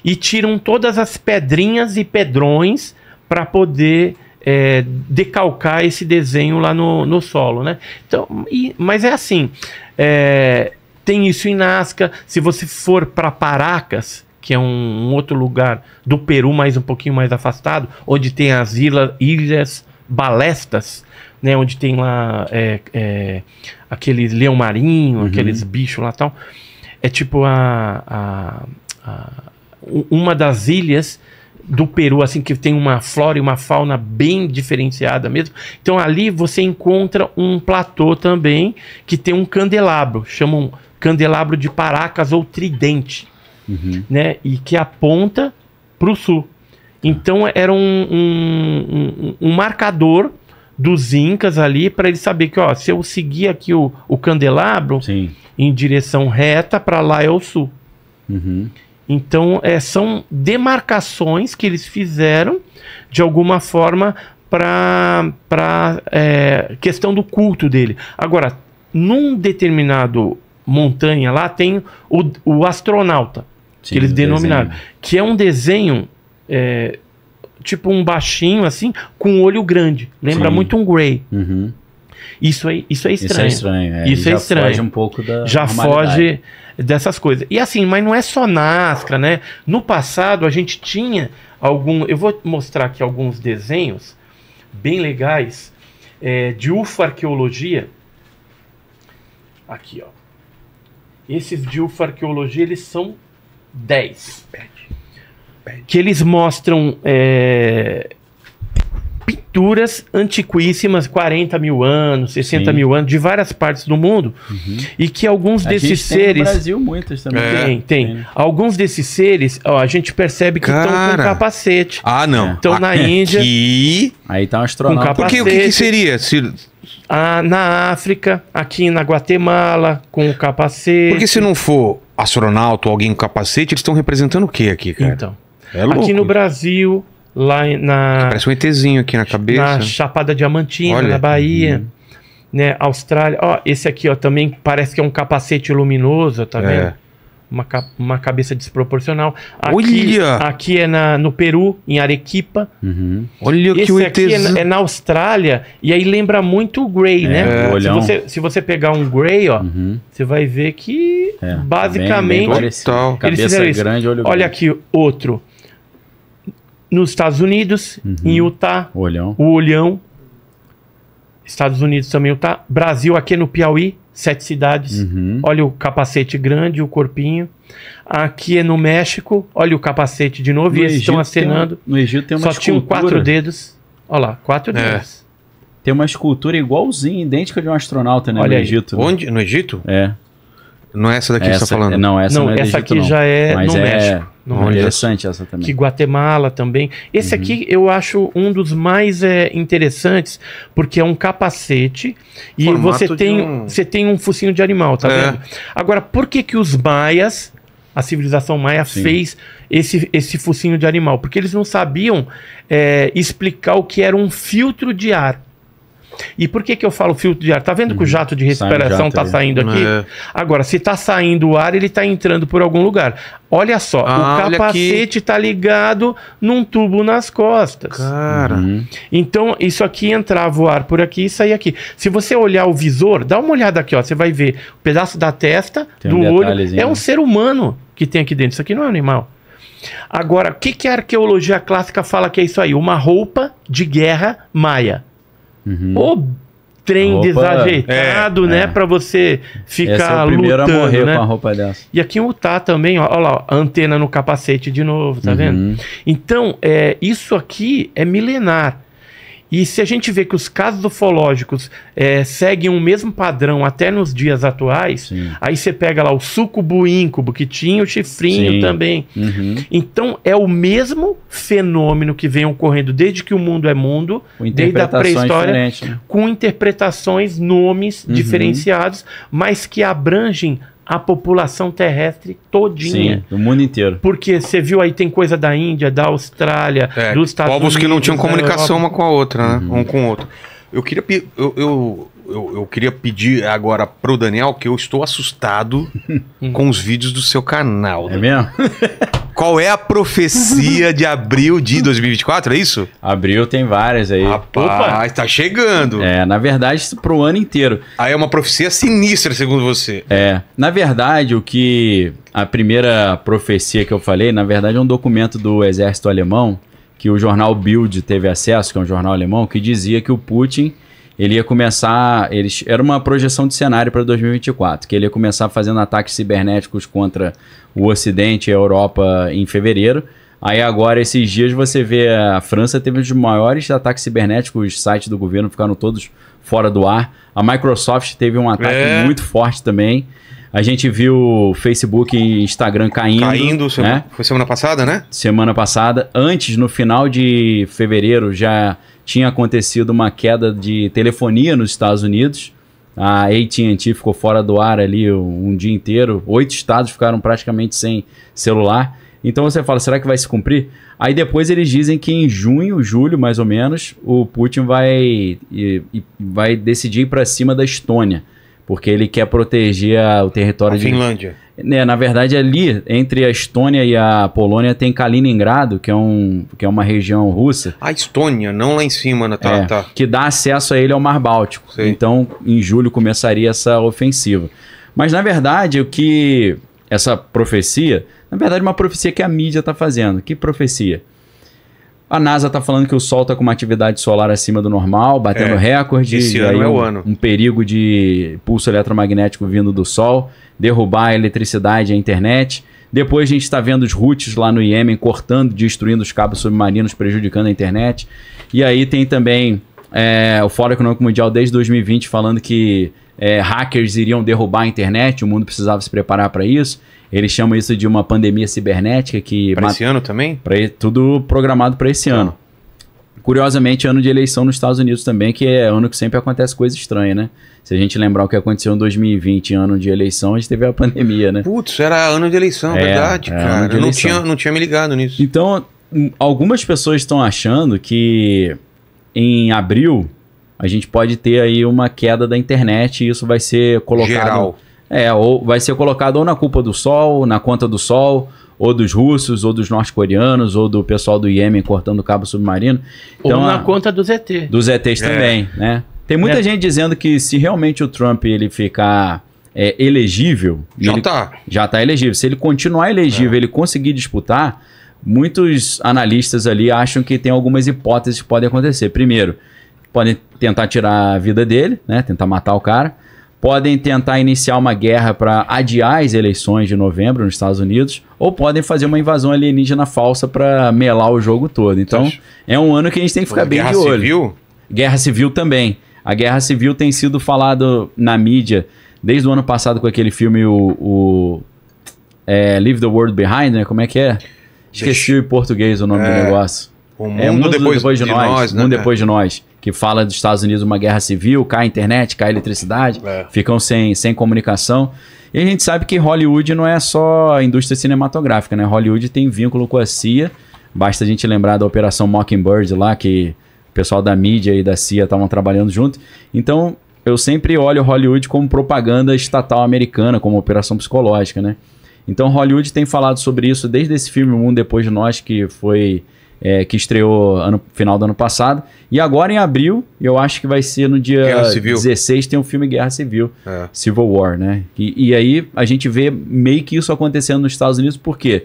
e tiram todas as pedrinhas e pedrões para poder é, decalcar esse desenho lá no, no solo, né? Então, e, mas é assim, é, tem isso em Nazca. Se você for para Paracas, que é um, um outro lugar do Peru, mais um pouquinho mais afastado, onde tem as ilha, ilhas Balestas, né, onde tem lá é, é, aqueles leão marinho, uhum. aqueles bichos lá e tal. É tipo a, a, a, uma das ilhas do Peru, assim, que tem uma flora e uma fauna bem diferenciada mesmo. Então ali você encontra um platô também que tem um candelabro, chamam candelabro de Paracas ou tridente, uhum. né, e que aponta para o sul. Então era um, um, um, um marcador dos incas ali, para ele saber que, ó, se eu seguir aqui o, o candelabro, sim. em direção reta, para lá é o sul. Uhum. Então, é, são demarcações que eles fizeram, de alguma forma, para para é, questão do culto dele. Agora, num determinado montanha lá, tem o, o astronauta, sim, que eles denominaram, desenho. Que é um desenho... É, tipo um baixinho assim, com um olho grande. Lembra sim. muito um Grey. Uhum. Isso, é, isso é estranho. Isso é estranho. É. Isso já é estranho. Foge um pouco da já normalidade. Foge dessas coisas. E assim, mas não é só Nazca, né? No passado a gente tinha algum... Eu vou mostrar aqui alguns desenhos bem legais é, de ufoarqueologia. Aqui, ó. Esses de ufoarqueologia, eles são dez. Que eles mostram é, pinturas antiquíssimas, quarenta mil anos, sessenta sim. mil anos, de várias partes do mundo. Uhum. E que alguns desses seres... Tem no Brasil muitas também. É. Tem, tem. É. Alguns desses seres, ó, a gente percebe que estão com capacete. Ah, não. Estão na Índia. E aí tá um astronauta. Com capacete. Porque o que, que seria? Se... Ah, na África, aqui na Guatemala, com o capacete. Porque se não for astronauta ou alguém com capacete, eles estão representando o que aqui, cara? Então. É louco. Aqui no Brasil, lá na... Parece um ETzinho aqui na cabeça. Na Chapada Diamantina, olha, na Bahia, uhum. né, Austrália. Ó, esse aqui, ó, também parece que é um capacete luminoso, tá é. vendo? Uma, ca uma cabeça desproporcional. Aqui, olha! Aqui é na, no Peru, em Arequipa. Uhum. Olha esse que o aqui ETzinho. É, é na Austrália, e aí lembra muito o Grey, é, né? O se, você, se você pegar um Grey, ó, uhum. você vai ver que, é, basicamente... Bem, bem eles cabeça grande, olho olha grande. Aqui, outro... Nos Estados Unidos, uhum. em Utah, olhão. O Olhão, Estados Unidos também Utah, Brasil aqui no Piauí, sete cidades, uhum. olha o capacete grande, o corpinho, aqui é no México, olha o capacete de novo, no e eles Egito estão acenando, tem, no Egito tem uma só escultura. Tinham quatro dedos, olha lá, quatro é. dedos. Tem uma escultura igualzinha, idêntica de um astronauta, né, olha no aí. Egito. Né? Onde? No Egito? É. Não é essa daqui essa, que você está falando? Não, essa, não, não é essa Egito, aqui não. Já é mas no é, México. Não é interessante essa também. Que Guatemala também. Esse uhum. aqui eu acho um dos mais é, interessantes, porque é um capacete e formato você tem um... você tem um focinho de animal, tá é. vendo? Agora, por que que os maias, a civilização maia, sim. fez esse, esse focinho de animal? Porque eles não sabiam é, explicar o que era um filtro de ar. E por que que eu falo filtro de ar? Tá vendo uhum. que o jato de respiração jato tá aí. Saindo aqui? É. Agora, se tá saindo o ar, ele tá entrando por algum lugar. Olha só, ah, o capacete tá ligado num tubo nas costas. Cara. Uhum. Então, isso aqui entrava o ar por aqui e saía aqui. Se você olhar o visor, dá uma olhada aqui, ó. Você vai ver o pedaço da testa, tem do um olho. É um ser humano que tem aqui dentro. Isso aqui não é um animal. Agora, o que que a arqueologia clássica fala que é isso aí? Uma roupa de guerra maia. Uhum. O trem roupa, desajeitado, é, né? É. Pra você ficar é o primeiro lutando, a morrer, né? Com a roupa dessa. E aqui em Utah também, ó, ó lá, ó, antena no capacete de novo, tá uhum. vendo? Então, é, isso aqui é milenar. E se a gente vê que os casos ufológicos é, seguem o mesmo padrão até nos dias atuais, sim, aí você pega lá o súcubo, íncubo, que tinha o chifrinho, sim, também. Uhum. Então é o mesmo fenômeno que vem ocorrendo desde que o mundo é mundo, desde a pré-história, né? Com interpretações, nomes, uhum, diferenciados, mas que abrangem a população terrestre todinha. Sim, do mundo inteiro. Porque você viu aí, tem coisa da Índia, da Austrália, é, dos Estados Unidos. Povos que não tinham comunicação uma com a outra, né? Uhum. Um com o outro. Eu queria, eu, eu, eu, eu queria pedir agora pro Daniel, que eu estou assustado com os vídeos do seu canal. É mesmo? Qual é a profecia de abril de dois mil e vinte e quatro, é isso? Abril tem várias aí. Rapaz, tá chegando. É, na verdade, pro ano inteiro. Aí é uma profecia sinistra, segundo você. É, na verdade, o que... A primeira profecia que eu falei, na verdade, é um documento do exército alemão, que o jornal Bild teve acesso, que é um jornal alemão, que dizia que o Putin, ele ia começar... Eles, era uma projeção de cenário para dois mil e vinte e quatro, que ele ia começar fazendo ataques cibernéticos contra o Ocidente e a Europa em fevereiro. Aí agora, esses dias, você vê a França teve um dos maiores ataques cibernéticos, os sites do governo ficaram todos fora do ar. A Microsoft teve um ataque é. muito forte também. A gente viu Facebook e Instagram caindo. Caindo, né? Foi semana passada, né? Semana passada. Antes, no final de fevereiro, já tinha acontecido uma queda de telefonia nos Estados Unidos. A A T and T ficou fora do ar ali um dia inteiro. Oito estados ficaram praticamente sem celular. Então você fala, será que vai se cumprir? Aí depois eles dizem que em junho, julho mais ou menos, o Putin vai, vai decidir ir para cima da Estônia. Porque ele quer proteger o território... A de... Finlândia. É, na verdade, ali, entre a Estônia e a Polônia, tem Kaliningrado, que é, um, que é uma região russa. A Estônia, não lá em cima, né? Tá, é, tá. Que dá acesso a ele ao Mar Báltico. Sim. Então, em julho, começaria essa ofensiva. Mas, na verdade, o que... Essa profecia... Na verdade, uma profecia que a mídia está fazendo. Que profecia? A NASA está falando que o Sol está com uma atividade solar acima do normal, batendo é, recorde. Esse ano é o ano. Um perigo de pulso eletromagnético vindo do Sol, derrubar a eletricidade e a internet. Depois a gente está vendo os Houthis lá no Iêmen cortando, destruindo os cabos submarinos, prejudicando a internet. E aí tem também é, o Fórum Econômico Mundial desde dois mil e vinte falando que é, hackers iriam derrubar a internet, o mundo precisava se preparar para isso. Eles chamam isso de uma pandemia cibernética que... Para esse ano também? Pra, tudo programado para esse ah. ano. Curiosamente, ano de eleição nos Estados Unidos também, que é ano que sempre acontece coisa estranha, né? Se a gente lembrar o que aconteceu em dois mil e vinte, ano de eleição, a gente teve a pandemia, né? Putz, era ano de eleição, é, verdade, é, cara. Eu não tinha, não tinha me ligado nisso. Então, algumas pessoas estão achando que em abril a gente pode ter aí uma queda da internet e isso vai ser colocado... Geral. É, ou vai ser colocado ou na culpa do Sol, na conta do Sol, ou dos russos, ou dos norte-coreanos, ou do pessoal do Iêmen cortando o cabo submarino. Então, ou na a, conta do Z T. Dos E Tês é. também, né? Tem muita é. gente dizendo que se realmente o Trump ele ficar é, elegível... Já ele, tá. Já tá elegível. Se ele continuar elegível, é. ele conseguir disputar, muitos analistas ali acham que tem algumas hipóteses que podem acontecer. Primeiro, podem tentar tirar a vida dele, né? Tentar matar o cara. Podem tentar iniciar uma guerra para adiar as eleições de novembro nos Estados Unidos, ou podem fazer uma invasão alienígena falsa para melar o jogo todo. Então, é um ano que a gente tem que ficar bem de olho. Guerra civil? Guerra civil também. A guerra civil tem sido falado na mídia desde o ano passado com aquele filme, o, o é, Leave the World Behind, né? Como é que é? Esqueci Deixa... em português o nome é... do negócio. O mundo, é, o mundo depois, depois de, de nós, nós né? mundo depois de nós, que fala dos Estados Unidos uma guerra civil, cai a internet, cai a eletricidade, é. ficam sem, sem comunicação. E a gente sabe que Hollywood não é só a indústria cinematográfica, né? Hollywood tem vínculo com a C I A, basta a gente lembrar da Operação Mockingbird lá, que o pessoal da mídia e da C I A estavam trabalhando junto. Então, eu sempre olho Hollywood como propaganda estatal americana, como operação psicológica, né? Então, Hollywood tem falado sobre isso desde esse filme O Mundo Depois de Nós, que foi... É, que estreou no final do ano passado. E agora em abril, eu acho que vai ser no dia dezesseis, tem um filme Guerra Civil, é. Civil War, né? E, e aí a gente vê meio que isso acontecendo nos Estados Unidos, por quê?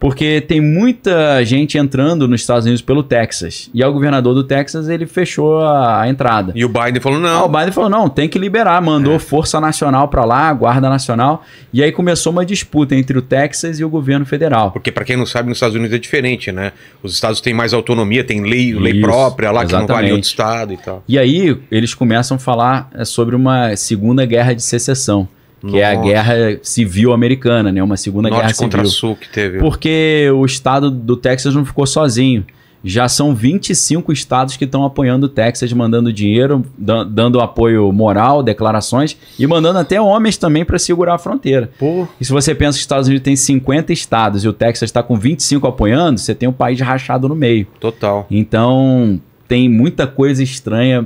Porque tem muita gente entrando nos Estados Unidos pelo Texas. E o governador do Texas, ele fechou a, a entrada. E o Biden falou não. Ah, o Biden falou não, tem que liberar. Mandou é. Força Nacional para lá, Guarda Nacional. E aí começou uma disputa entre o Texas e o governo federal. Porque para quem não sabe, nos Estados Unidos é diferente, né? Os estados têm mais autonomia, tem lei, lei Isso, própria lá, exatamente. Que não vale outro estado e tal. E aí eles começam a falar sobre uma Segunda Guerra de Secessão. Que Nossa. É a guerra civil americana, né? Uma segunda Norte guerra civil. Norte contra Sul que teve. Porque o estado do Texas não ficou sozinho. Já são vinte e cinco estados que estão apoiando o Texas, mandando dinheiro, dando apoio moral, declarações e mandando até homens também para segurar a fronteira. Pô. E se você pensa que os Estados Unidos tem cinquenta estados e o Texas está com vinte e cinco apoiando, você tem um país rachado no meio. Total. Então tem muita coisa estranha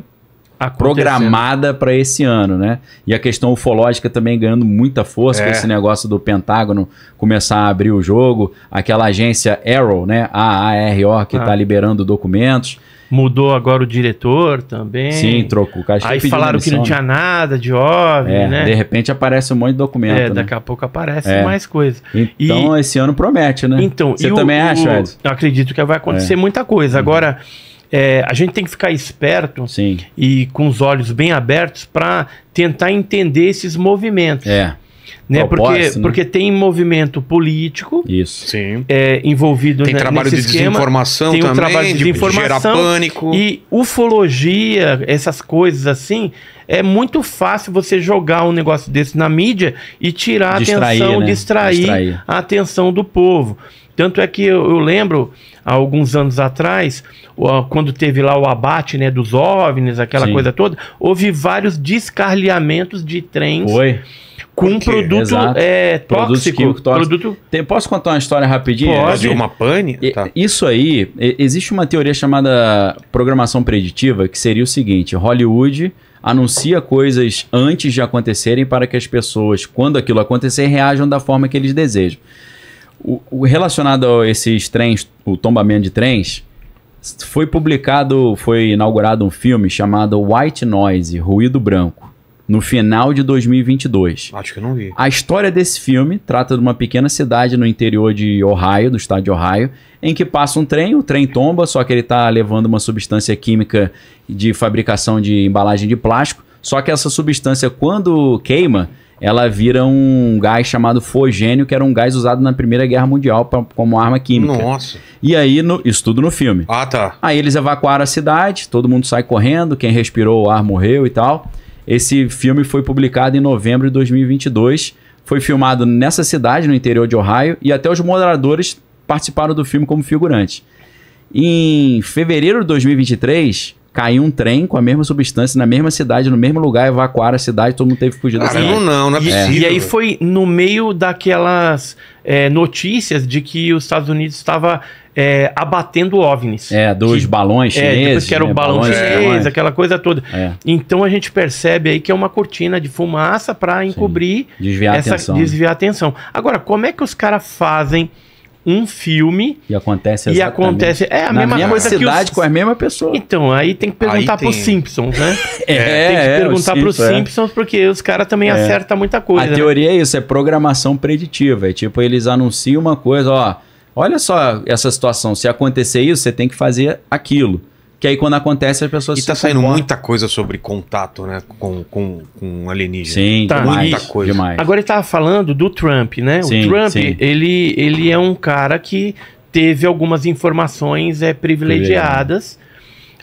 programada para esse ano, né? E a questão ufológica também ganhando muita força é. Com esse negócio do Pentágono começar a abrir o jogo, aquela agência Arrow, né? A A R O, que está ah. liberando documentos. Mudou agora o diretor também. Sim, trocou. O cara aí falaram missão, que não né? tinha nada de óbvio, é, né? De repente aparece um monte de documento. É, daqui né? a pouco aparece é. Mais coisa. Então e... esse ano promete, né? Então, você também o, acha, Edson? Eu acredito que vai acontecer é. Muita coisa. Uhum. Agora... É, a gente tem que ficar esperto Sim. e com os olhos bem abertos para tentar entender esses movimentos. É. Né? Porque, né? porque tem movimento político Isso. Sim. É, envolvido tem né, trabalho nesse de esquema. Desinformação tem também, um trabalho de, de desinformação, gerar pânico. E ufologia, essas coisas assim, é muito fácil você jogar um negócio desse na mídia e tirar distrair, a atenção, né? distrair, distrair a atenção do povo. Tanto é que eu, eu lembro, há alguns anos atrás, quando teve lá o abate né, dos OVNIs, aquela Sim. coisa toda, houve vários descarrilhamentos de trens Foi. Com um produto é, tóxico. Produto... Tem, posso contar uma história rapidinho? Pode. Uma pane? Tá. Isso aí, existe uma teoria chamada programação preditiva, que seria o seguinte, Hollywood anuncia coisas antes de acontecerem para que as pessoas, quando aquilo acontecer, reajam da forma que eles desejam. O, o relacionado a esses trens, o tombamento de trens, foi publicado, foi inaugurado um filme chamado White Noise, Ruído Branco, no final de dois mil e vinte e dois. Acho que eu não vi. A história desse filme trata de uma pequena cidade no interior de Ohio, do estado de Ohio, em que passa um trem, o trem tomba, só que ele está levando uma substância química de fabricação de embalagem de plástico, só que essa substância, quando queima, ela vira um gás chamado fosgênio, que era um gás usado na Primeira Guerra Mundial pra, como arma química. Nossa. E aí, no, isso tudo no filme. Ah, tá. Aí eles evacuaram a cidade, todo mundo sai correndo, quem respirou o ar morreu e tal. Esse filme foi publicado em novembro de dois mil e vinte e dois, foi filmado nessa cidade, no interior de Ohio, e até os moradores participaram do filme como figurantes. Em fevereiro de dois mil e vinte e três... caiu um trem com a mesma substância na mesma cidade, no mesmo lugar, evacuaram a cidade, todo mundo teve que fugir da cidade. Não, não, não é possível. E aí foi no meio daquelas é, notícias de que os Estados Unidos estava é, abatendo OVNIs. É, dos que, balões chineses. É, depois que era o né, balão chinês, é. Aquela coisa toda. É. Então a gente percebe aí que é uma cortina de fumaça para encobrir, desviar, essa, a atenção, desviar né? a atenção. Agora, como é que os caras fazem um filme e acontece e acontece é a na mesma, mesma coisa cidade que os... com a mesma pessoa. Então aí tem que perguntar tem... para os Simpsons, né? é, é, tem que é, perguntar para os Simpsons, Simpsons é. Porque os caras também é. Acertam muita coisa. A né? teoria é isso, é programação preditiva, é tipo eles anunciam uma coisa, ó, olha só essa situação, se acontecer isso você tem que fazer aquilo. Que aí quando acontece as pessoas... E tá saindo comportam. Muita coisa sobre contato, né? Com, com, com alienígena. Sim, tá. demais, muita coisa. Demais. Agora ele tava falando do Trump, né? Sim, o Trump, sim. ele, ele é um cara que teve algumas informações é, privilegiadas.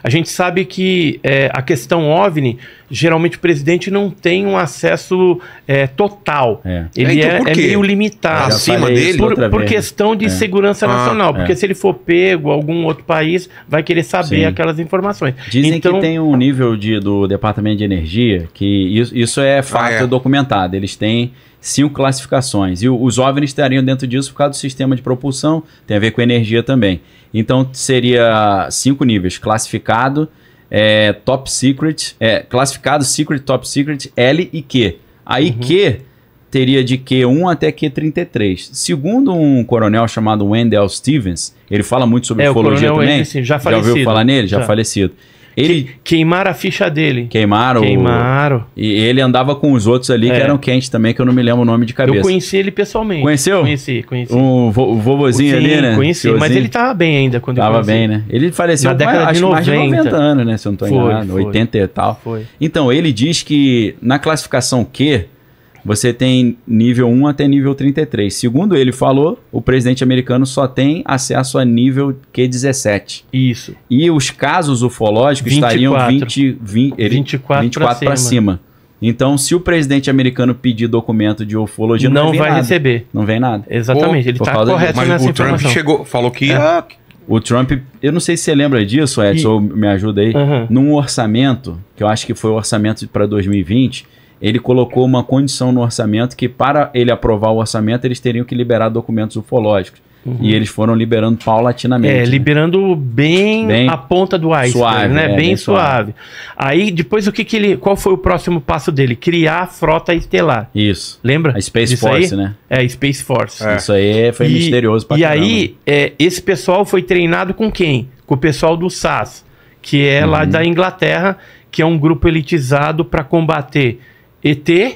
A gente sabe que é, a questão OVNI, geralmente o presidente não tem um acesso é, total. É. Ele é, então, é, é meio limitado. Acima dele? Por, por questão de é. Segurança nacional. Ah, porque é. Se ele for pego a algum outro país, vai querer saber Sim. aquelas informações. Dizem então, que tem um nível de, do Departamento de Energia, que isso, isso é fato ah, é. documentado. Eles têm cinco classificações. E os OVNIs estariam dentro disso por causa do sistema de propulsão, tem a ver com energia também. Então seria cinco níveis, classificado, é, top secret, é, classificado, secret, top secret, L e Q. Aí uhum. Q teria de Q um até Q trinta e três. Segundo um coronel chamado Wendell Stevens, ele fala muito sobre é, ufologia também, é, sim, já, já ouviu falar nele? Já, já falecido. Ele que... Queimaram a ficha dele. Queimaram. Queimaram. E ele andava com os outros ali é. que eram quentes também, que eu não me lembro o nome de cabeça. Eu conheci ele pessoalmente. Conheceu? Conheci, conheci. Um vo vovozinho Sim, ali, né? conheci. Tiozinho. Mas ele tava bem ainda quando tava eu conheci. Tava bem, né? Ele faleceu na década mais, de noventa. Mais de noventa anos, né? Se eu não tô enganado. Foi, foi. oitenta e tal. Foi. Então, ele diz que na classificação Q... Você tem nível um até nível trinta e três. Segundo ele falou, o presidente americano só tem acesso a nível Q dezessete. Isso. E os casos ufológicos estariam vinte, vinte, ele, vinte e quatro para cima. cima. Então, se o presidente americano pedir documento de ufologia, não, não vai nada. receber. Não vem nada. Exatamente. Ou, ele está correto nessa informação. Mas o Trump chegou, falou que... É. Ah, o Trump, eu não sei se você lembra disso, Edson, e... ou me ajuda aí. Uhum. Num orçamento, que eu acho que foi o orçamento para dois mil e vinte... Ele colocou uma condição no orçamento que, para ele aprovar o orçamento, eles teriam que liberar documentos ufológicos. Uhum. E eles foram liberando paulatinamente. É, né? liberando bem, bem a ponta do iceberg, suave, né? É, bem, bem suave. suave. Aí, depois, o que, que ele. Qual foi o próximo passo dele? Criar a frota estelar. Isso. Lembra? A Space Force, né? É, Space Force. É. Isso aí foi e, misterioso pra caramba. E aí, é, esse pessoal foi treinado com quem? Com o pessoal do S A S, que é uhum. lá da Inglaterra, que é um grupo elitizado para combater E T,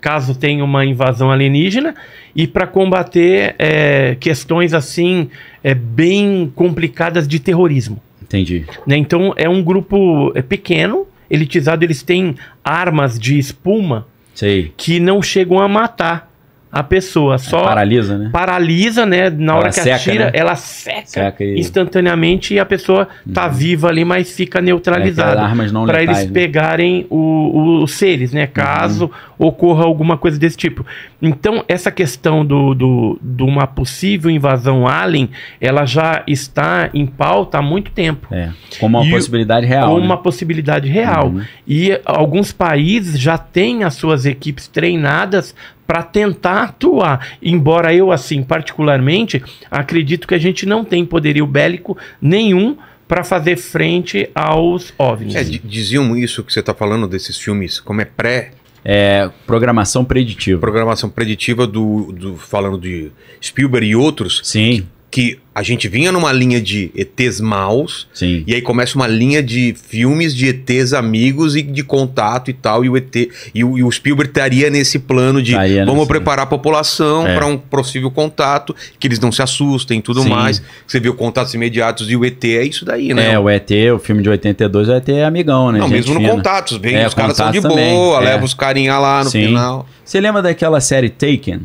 caso tenha uma invasão alienígena, e para combater é, questões assim é, bem complicadas de terrorismo. Entendi. Né? Então é um grupo é, pequeno, elitizado, eles têm armas de espuma Sei. que não chegam a matar a pessoa. Só é, paralisa, né? Paralisa, né? Na hora ela que seca, atira, né? ela seca, seca e... instantaneamente, e a pessoa tá uhum. viva ali, mas fica neutralizada. É, para eles né? pegarem os seres, né? Caso uhum. ocorra alguma coisa desse tipo. Então, essa questão do, do, de uma possível invasão alien, ela já está em pauta há muito tempo. É, como uma e, possibilidade real. Como né? uma possibilidade real. Uhum. E alguns países já têm as suas equipes treinadas para tentar atuar, embora eu, assim, particularmente, acredito que a gente não tem poderio bélico nenhum para fazer frente aos OVNIs. É, diziam isso que você está falando desses filmes, como é pré... É, programação preditiva. Programação preditiva, do, do falando de Spielberg e outros. Sim. Que, que a gente vinha numa linha de E Ts maus, Sim. e aí começa uma linha de filmes de E Ts amigos e de contato e tal, e o E T e o, e o Spielberg estaria nesse plano de Daria vamos preparar a população é. para um possível contato, que eles não se assustem e tudo Sim. mais. Você viu contatos imediatos e o E T é isso daí, né? É, o E T, o filme de oitenta e dois, o E T é amigão, né? Não, gente mesmo fina. no contatos, bem, é, os caras são de também. boa, é. leva os carinha lá no Sim. final. Você lembra daquela série Taken?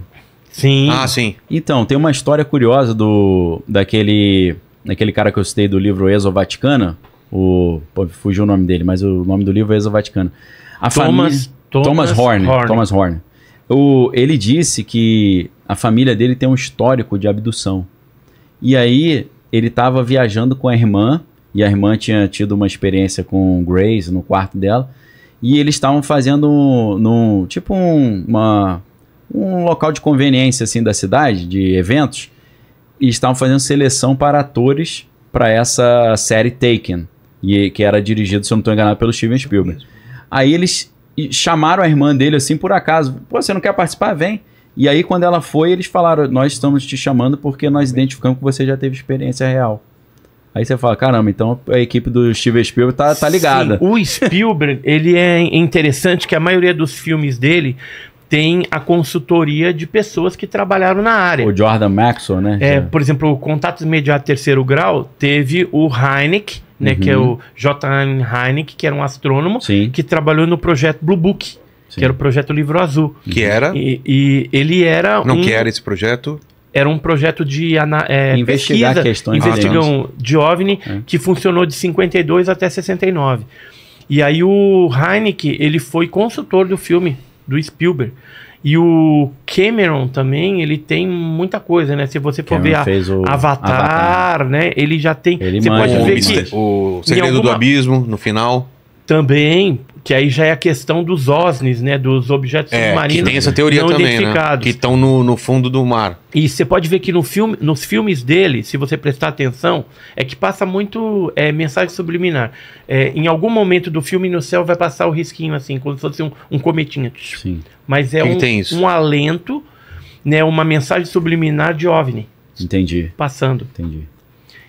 Sim. Ah, sim. Então, tem uma história curiosa do daquele, daquele cara que eu citei do livro Exovaticana. O, pô, fugiu o nome dele, mas o nome do livro é Exovaticana. A Thomas, família, Thomas, Thomas Horne. Horne. Thomas Horne. O, ele disse que a família dele tem um histórico de abdução. E aí, ele estava viajando com a irmã, e a irmã tinha tido uma experiência com Grace no quarto dela, e eles estavam fazendo um, num, tipo um, uma... um local de conveniência assim da cidade, de eventos, e estavam fazendo seleção para atores para essa série Taken, e, que era dirigido, se eu não estou enganado, pelo Steven Spielberg. Aí eles chamaram a irmã dele assim por acaso, pô, você não quer participar? Vem. E aí quando ela foi, eles falaram, nós estamos te chamando porque nós identificamos que você já teve experiência real. Aí você fala, caramba, então a equipe do Steven Spielberg tá, tá ligada. Sim, o Spielberg, ele é interessante que a maioria dos filmes dele tem a consultoria de pessoas que trabalharam na área. O Jordan Maxwell, né? É, por exemplo, o Contato Imediato Terceiro Grau teve o Hynek, né, uhum. que é o J N Hynek, que era um astrônomo, Sim. que trabalhou no projeto Blue Book, Sim. que era o projeto Livro Azul. Que era? E, e ele era Não, um... que era esse projeto? Era um projeto de é, Investigar pesquisa, questões investigam de OVNI, é. que funcionou de cinquenta e dois até sessenta e nove. E aí o Hynek, ele foi consultor do filme do Spielberg. E o Cameron também, ele tem muita coisa, né? Se você for Cameron ver a Avatar, Avatar, né? Ele já tem... Ele você pode ver que... O Segredo alguma... do Abismo, no final. Também, que aí já é a questão dos O S N Is, né? Dos objetos é, submarinos que tem essa teoria não também, identificados. Né? Que estão no, no fundo do mar. E você pode ver que no filme, nos filmes dele, se você prestar atenção, é que passa muito é, mensagem subliminar. É, em algum momento do filme, no céu, vai passar o risquinho assim, como se fosse um, um cometinha. Sim. Mas é um, um alento, né? Uma mensagem subliminar de OVNI. Entendi. Passando. Entendi.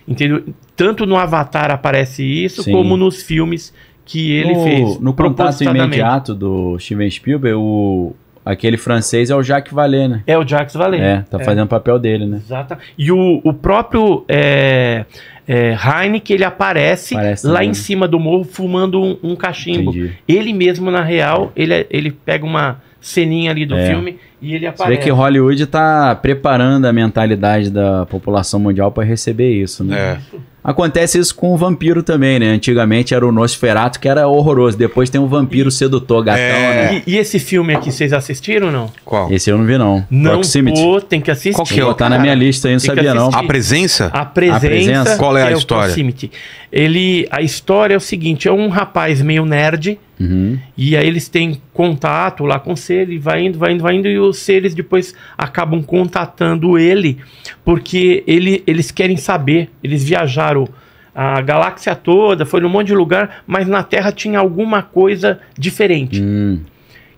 Entendeu? Tanto no Avatar aparece isso, sim, como nos filmes que ele no, fez. No Contato Imediato do Steven Spielberg, o... aquele francês é o Jacques Vallée, né? É o Jacques Vallée. É, tá é. fazendo o papel dele, né? Exato. E o, o próprio é, é, Heineken, ele aparece, aparece lá mesmo. Em cima do morro fumando um, um cachimbo. Entendi. Ele mesmo, na real, é. ele, ele pega uma ceninha ali do é. filme e ele aparece. Você vê que Hollywood tá preparando a mentalidade da população mundial para receber isso, né? É. Acontece isso com o vampiro também, né? Antigamente era o Nosferatu, que era horroroso. Depois tem o vampiro sedutor, gatão, é... né? E, e esse filme aqui, vocês assistiram ou não? Qual? Esse eu não vi, não. Não, Proximity. Pô, tem que assistir. Qual que é? Vou botar na minha lista aí, não sabia não. A presença? A presença. A presença. Qual é a história? É o Proximity. Ele, a história é o seguinte, é um rapaz meio nerd, uhum, e aí eles têm contato lá com o ser, e vai indo, vai indo, vai indo, e os seres depois acabam contatando ele, porque ele, eles querem saber, eles viajaram a galáxia toda, foi num monte de lugar, mas na Terra tinha alguma coisa diferente. Hum.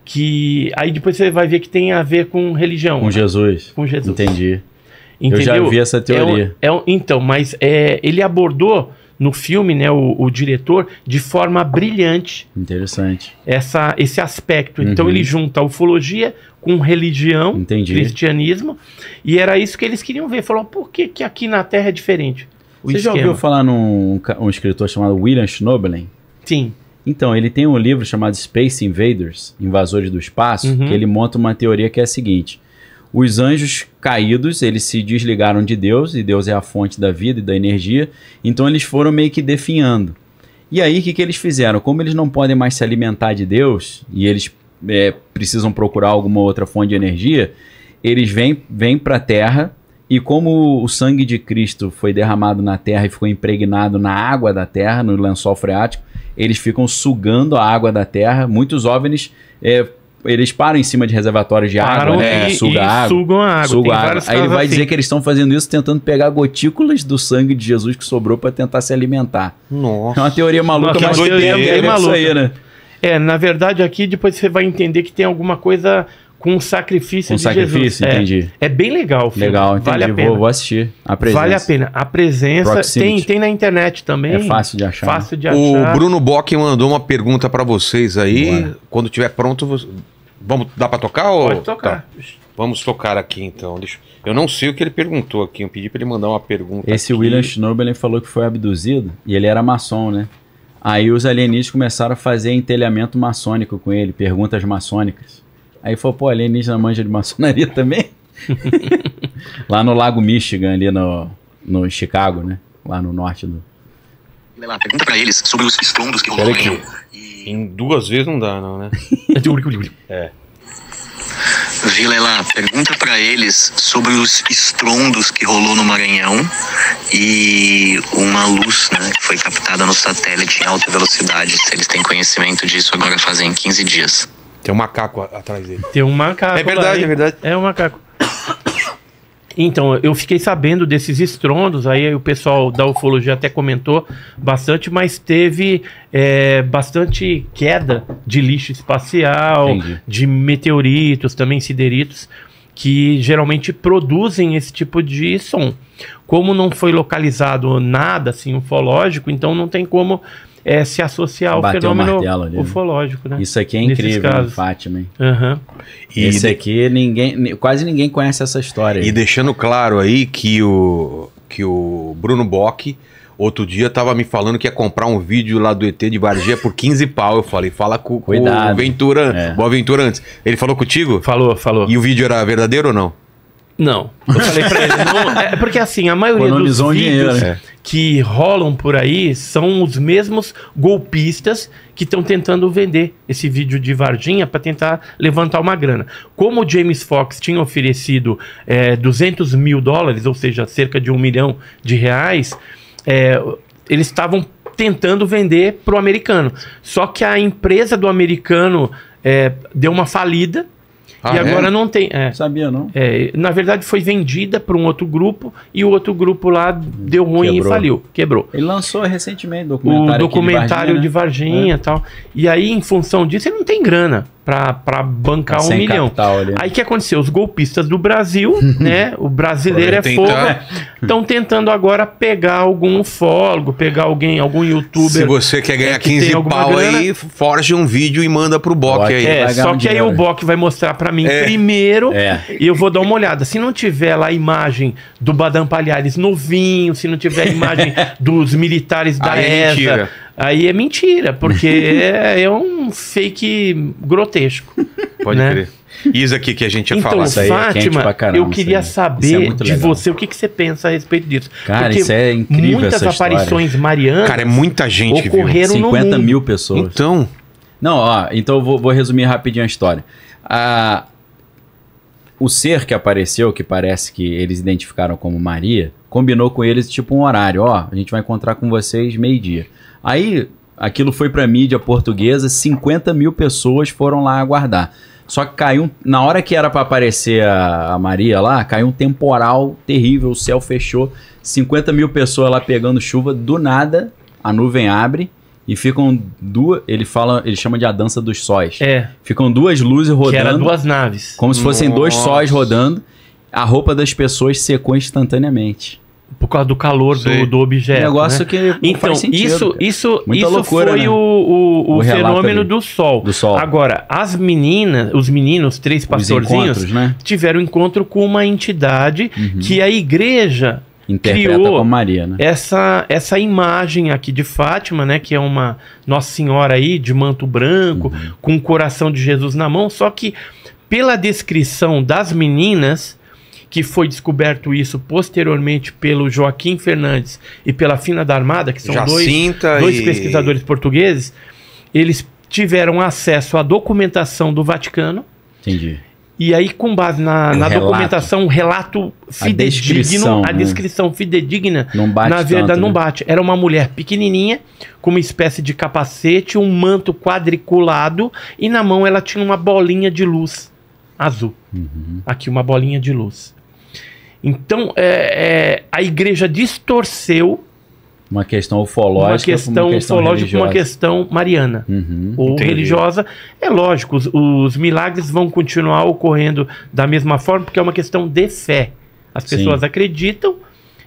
Que aí depois você vai ver que tem a ver com religião. Com né? Jesus. Com Jesus. Entendi. Entendeu? Eu já vi essa teoria. É, é, então, mas é, ele abordou no filme, né, o, o diretor, de forma brilhante. Interessante. Essa, esse aspecto. Uhum. Então ele junta a ufologia com religião, entendi, cristianismo, e era isso que eles queriam ver. Falaram, por que, que aqui na Terra é diferente? O Você esquema. já ouviu falar num um escritor chamado William Schnobelen? Sim. Então, ele tem um livro chamado Space Invaders, Invasores do Espaço, uhum, que ele monta uma teoria que é a seguinte. Os anjos caídos, eles se desligaram de Deus, e Deus é a fonte da vida e da energia, então eles foram meio que definhando. E aí, o que, que eles fizeram? Como eles não podem mais se alimentar de Deus, e eles é, precisam procurar alguma outra fonte de energia, eles vêm, vêm para a Terra. E como o sangue de Cristo foi derramado na terra e ficou impregnado na água da terra, no lençol freático, eles ficam sugando a água da terra. Muitos OVNIs, é, eles param em cima de reservatórios de param água, né? E, Suga e água, sugam a água. Suga a água. Aí ele vai assim. dizer que eles estão fazendo isso tentando pegar gotículas do sangue de Jesus que sobrou para tentar se alimentar. Nossa. É uma teoria maluca, Nossa, mas que doideira, é, é maluca. Isso aí, né? É, na verdade aqui depois você vai entender que tem alguma coisa... Com o sacrifício com de sacrifício, Jesus. Entendi. É, é bem legal o filme. Legal, entendi. Vale a pena. Vou, vou assistir. A presença. Vale a pena. A presença tem, tem na internet também. É fácil de achar. Fácil de o achar. Bruno Bock mandou uma pergunta para vocês aí. Bora. Quando tiver pronto, vamos dar para tocar? Pode ou... tocar. Tá. Vamos tocar aqui então. Deixa... Eu não sei o que ele perguntou aqui. Eu pedi para ele mandar uma pergunta. Esse aqui. William Schnobelen falou que foi abduzido e ele era maçom, né? Aí os alienígenas começaram a fazer entelhamento maçônico com ele, perguntas maçônicas. Aí falou, pô, alienígena manja de maçonaria também? Lá no Lago Michigan, ali no, no Chicago, né? Lá no norte do... Pergunta pra eles sobre os estrondos que rolou em... E... em duas vezes não dá, não, né? É. Vilela, pergunta pra eles sobre os estrondos que rolou no Maranhão e uma luz, né, que foi captada no satélite em alta velocidade. Se eles têm conhecimento disso agora fazem quinze dias. Tem um macaco atrás dele. Tem um macaco. É verdade, daí. é verdade. É um macaco. Então, eu fiquei sabendo desses estrondos, aí o pessoal da ufologia até comentou bastante, mas teve é, bastante queda de lixo espacial, entendi, de meteoritos, também sideritos, que geralmente produzem esse tipo de som. Como não foi localizado nada assim ufológico, então não tem como... É, se associar ao Bateu fenômeno ali, ufológico, né? Isso aqui é incrível, né, Fátima. Uhum. E esse de... aqui, ninguém, quase ninguém conhece essa história. E aí, deixando claro aí que o, que o Bruno Bock, outro dia, estava me falando que ia comprar um vídeo lá do E T de Varginha por quinze pau. Eu falei, fala com, com o Ventura, é. Boaventura antes. Ele falou contigo? Falou, falou. E o vídeo era verdadeiro ou não? Não. Eu falei pra ele, não, é porque assim, a maioria dos vídeos dinheiro, né? que rolam por aí são os mesmos golpistas que estão tentando vender esse vídeo de Varginha para tentar levantar uma grana. Como o James Fox tinha oferecido é, duzentos mil dólares, ou seja, cerca de um milhão de reais, é, eles estavam tentando vender pro americano. Só que a empresa do americano é, deu uma falida. Ah, e agora é? Não tem. É, sabia, não? É, na verdade, foi vendida para um outro grupo e o outro grupo lá deu ruim quebrou. e faliu, quebrou. Ele lançou recentemente documentário o documentário aqui de Varginha e né? tal. E aí, em função disso, ele não tem grana para bancar tá um milhão. Ali. Aí o que aconteceu? Os golpistas do Brasil, né? O brasileiro é fogo. Estão tentando agora pegar algum ufólogo, pegar alguém, algum youtuber. Se você quer ganhar que quinze pau grana, aí, forge um vídeo e manda pro Boc aí. É, só que aí o Boc vai mostrar para mim é. primeiro é. e eu vou dar uma olhada. Se não tiver lá a imagem do Badam Palhares novinho, se não tiver a imagem dos militares da aí E S A... Mentira. Aí é mentira, porque é, é um fake grotesco. Pode né? crer. Isso aqui que a gente ia então, falar. Então, Fátima, é caramba, eu queria saber é de você o que, que você pensa a respeito disso. Cara, porque isso é incrível. Muitas essa aparições marianas. Cara, é muita gente ocorreram que viu. cinquenta mil pessoas. Então. Não, ó, então eu vou, vou resumir rapidinho a história. Ah, o ser que apareceu, que parece que eles identificaram como Maria, combinou com eles tipo um horário: ó, a gente vai encontrar com vocês meio-dia. Aí, aquilo foi pra mídia portuguesa, cinquenta mil pessoas foram lá aguardar. Só que caiu, na hora que era pra aparecer a, a Maria lá, caiu um temporal terrível, o céu fechou, cinquenta mil pessoas lá pegando chuva, do nada, a nuvem abre e ficam duas, ele fala, ele chama de a dança dos sóis. É. Ficam duas luzes rodando. Que era duas naves. Como se fossem Nossa. dois sóis rodando, a roupa das pessoas secou instantaneamente. Por causa do calor do, do objeto. Um negócio né? que então, faz sentido. Isso, isso, isso loucura, foi né? o, o, o, o fenômeno do sol. do sol. Agora, as meninas, os meninos, os três pastorzinhos, né? tiveram um encontro com uma entidade uhum. que a igreja interpreta criou como Maria, né? essa, essa imagem aqui de Fátima, né? Que é uma Nossa Senhora aí de manto branco, uhum. com o coração de Jesus na mão. Só que pela descrição das meninas... que foi descoberto isso posteriormente pelo Joaquim Fernandes e pela Fina da Armada, que são Jacinta dois, dois e... pesquisadores portugueses, eles tiveram acesso à documentação do Vaticano. Entendi. E aí, com base na, na documentação, o relato fidedigno, a descrição, a descrição né? fidedigna, não bate na verdade tanto, não né? bate. Era uma mulher pequenininha, com uma espécie de capacete, um manto quadriculado, e na mão ela tinha uma bolinha de luz azul. Uhum. Aqui, uma bolinha de luz. Então, é, é, a igreja distorceu uma questão ufológica, uma questão, uma questão ufológica, uma questão mariana uhum, ou entendi. religiosa. É lógico, os, os milagres vão continuar ocorrendo da mesma forma, porque é uma questão de fé. As pessoas Sim. acreditam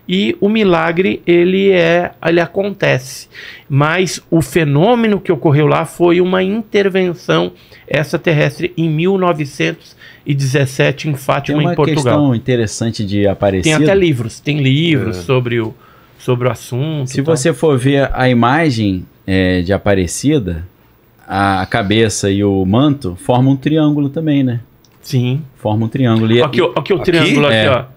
e o milagre ele é, ele acontece. Mas o fenômeno que ocorreu lá foi uma intervenção extraterrestre em mil novecentos e dezessete em Fátima, em Portugal. Tem uma questão interessante de Aparecida. Tem até livros, tem livros é. sobre, o, sobre o assunto. Se você for ver a imagem é, de Aparecida, a cabeça e o manto formam um triângulo também, né? Sim. Formam um triângulo. E, aqui, e, aqui o triângulo, aqui, aqui, é, aqui ó.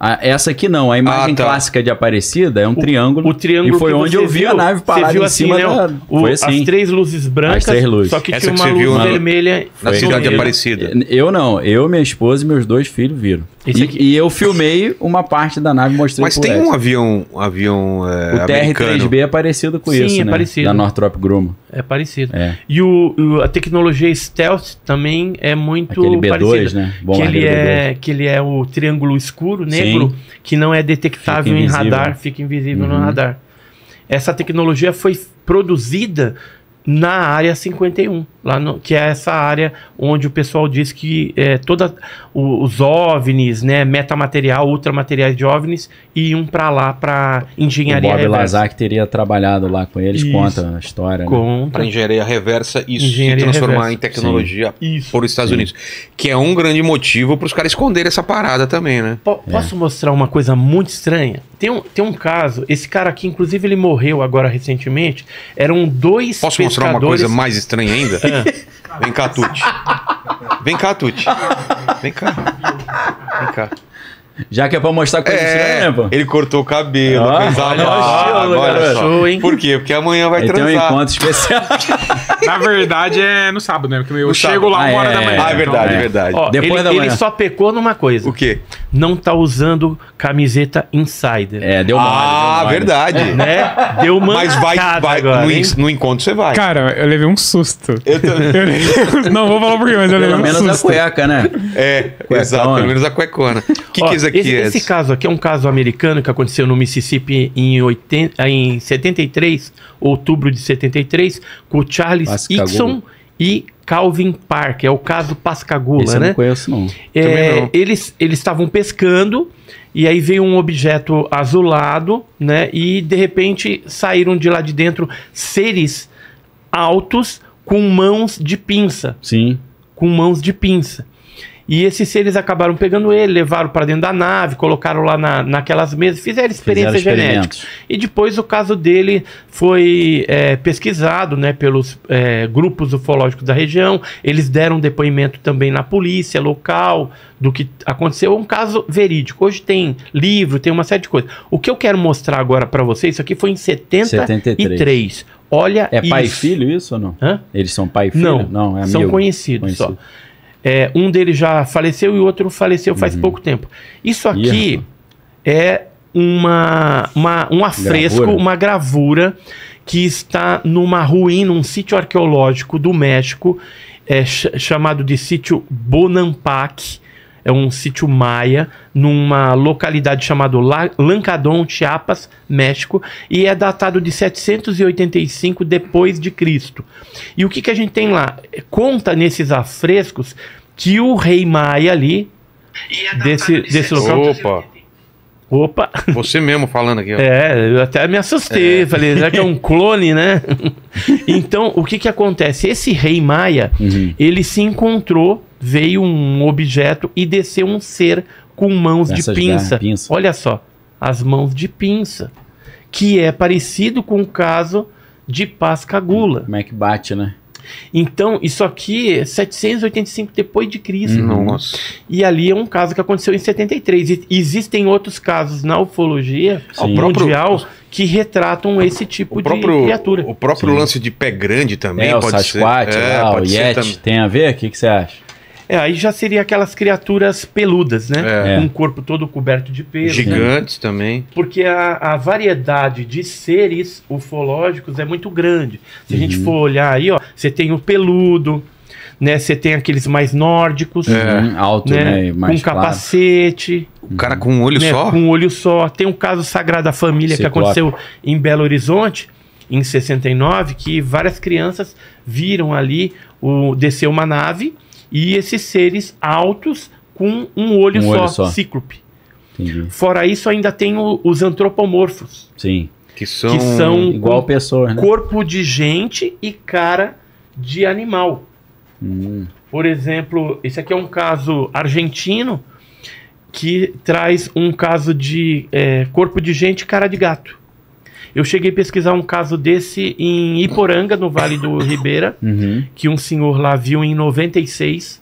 A, essa aqui não, a imagem ah, tá. clássica de Aparecida é um o, triângulo, o triângulo e foi onde eu vi viu, a nave parada viu em assim, cima né, da... o, foi assim. As três luzes brancas, três luzes. Só que essa tinha que uma luz viu, vermelha na cidade de Aparecida. Eu não, eu, minha esposa e meus dois filhos viram. E, e eu filmei uma parte da nave, mostrei Mas tem um avião, um avião é, o T R três B é parecido com Sim, isso, é né? parecido. Da Northrop Grumman. É parecido. É. E o, o, a tecnologia stealth também é muito B dois, parecida. Né? Bom, que, ele é, B dois. que ele é o triângulo escuro, negro, Sim. que não é detectável em radar, fica invisível uhum. no radar. Essa tecnologia foi produzida na área cinquenta e um, lá no, que é essa área onde o pessoal diz que é, toda, o, os OVNIs, né, metamaterial, ultramateriais de OVNIs, iam para lá, para engenharia reversa. O Bob Lazar, que teria trabalhado lá com eles, Isso. conta a história. Né? Para engenharia reversa e se transformar reversa. em tecnologia por Estados Sim. Unidos. Que é um grande motivo para os caras esconderem essa parada também, né? P é. Posso mostrar uma coisa muito estranha? Tem um, tem um caso, esse cara aqui, inclusive ele morreu agora recentemente, eram dois Posso pescadores... mostrar uma coisa mais estranha ainda? Ah. Vem cá, Tuti. Vem cá, Tuti. Vem cá. Vem cá. Já que é pra mostrar coisa é, estranha, pô. Ele cortou o cabelo, ah, fez a barba, agora show, hein? Por quê? Porque amanhã vai ele transar. Tem um encontro especial. Na verdade é no sábado, né? Porque eu no chego sábado. lá ah, uma hora é, da manhã. Ah, é verdade, então, é verdade. Ó, Depois ele, da manhã. Ele só pecou numa coisa. O quê? Não tá usando camiseta Insider. É, deu mole. Ah, deu mole. verdade. É, né? Deu uma Mas vai, vai agora, no, no encontro você vai. Cara, eu levei um susto. Eu também. Não vou falar por quê, mas eu levei um susto. Pelo menos a cueca, né? É, exato. Pelo menos a cuecona. O que quiser Esse, esse caso aqui é um caso americano que aconteceu no Mississippi em, oitenta, em setenta e três, outubro de setenta e três, com o Charles Hixon e Calvin Park. É o caso Pascagoula, esse né? Eu não conheço, não. É, não. Eles estavam pescando e aí veio um objeto azulado, né? E de repente saíram de lá de dentro seres altos com mãos de pinça. Sim. Com mãos de pinça. E esses seres acabaram pegando ele, levaram para dentro da nave, colocaram lá na, naquelas mesas, fizeram experiência fizeram genética. E depois o caso dele foi é, pesquisado, né, pelos é, grupos ufológicos da região. Eles deram depoimento também na polícia local do que aconteceu. É um caso verídico. Hoje tem livro, tem uma série de coisas. O que eu quero mostrar agora para vocês, isso aqui foi em setenta e três. Olha é isso. É pai e filho isso ou não? Hã? Eles são pai e filho? Não, não é são meu, conhecidos conhecido. só. É, um deles já faleceu e o outro faleceu faz uhum. pouco tempo. Isso aqui yeah. é uma, uma, um afresco, gravura. uma gravura que está numa ruína, um sítio arqueológico do México, é, ch chamado de sítio Bonampak, é um sítio maia, numa localidade chamada Lancadón, Chiapas, México, e é datado de setecentos e oitenta e cinco depois de Cristo. E o que, que a gente tem lá? Conta nesses afrescos que o rei maia ali, é desse, de desse local... Opa! Opa! Você mesmo falando aqui. Ó. É, eu até me assustei, é. falei, será que é um clone, né? Então, o que que acontece? Esse rei maia, uhum. ele se encontrou, veio um objeto e desceu um ser com mãos Essas de pinça. pinça. Olha só, as mãos de pinça, que é parecido com o caso de Pascagoula. Como é que bate, né? Então, isso aqui é setecentos e oitenta e cinco depois de Cristo. Nossa. E ali é um caso que aconteceu em setenta e três. E existem outros casos na ufologia Sim. mundial que retratam esse tipo próprio, de criatura. O próprio Sim. lance de pé grande também é, pode o Sasquatch, ser. É, o Yeti tem a ver? O que, que você acha? É, aí já seria aquelas criaturas peludas, né? É. Com o corpo todo coberto de pelo. Gigantes né? também. Porque a, a variedade de seres ufológicos é muito grande. Se uhum. a gente for olhar aí, ó, você tem o peludo, né? Você tem aqueles mais nórdicos. É, né? alto, né? né? Mais com claro. capacete. O cara com um olho né? só? Com um olho só. Tem um caso Sagrada Família Ciclope. que aconteceu em Belo Horizonte, em sessenta e nove, que várias crianças viram ali o, descer uma nave... E esses seres altos com um olho, um olho só, só, cíclope. Entendi. Fora isso, ainda tem o, os antropomorfos. Sim. Que são, que são igual pessoa, né? Corpo de gente e cara de animal. Hum. Por exemplo, esse aqui é um caso argentino que traz um caso de é, corpo de gente e cara de gato. Eu cheguei a pesquisar um caso desse em Iporanga, no Vale do Ribeira, uhum. que um senhor lá viu em noventa e seis,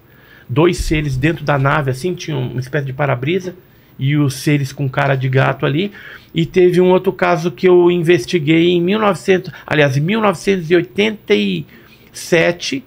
dois seres dentro da nave, assim, tinha uma espécie de para-brisa, e os seres com cara de gato ali. E teve um outro caso que eu investiguei em mil novecentos, aliás, mil novecentos e oitenta e sete,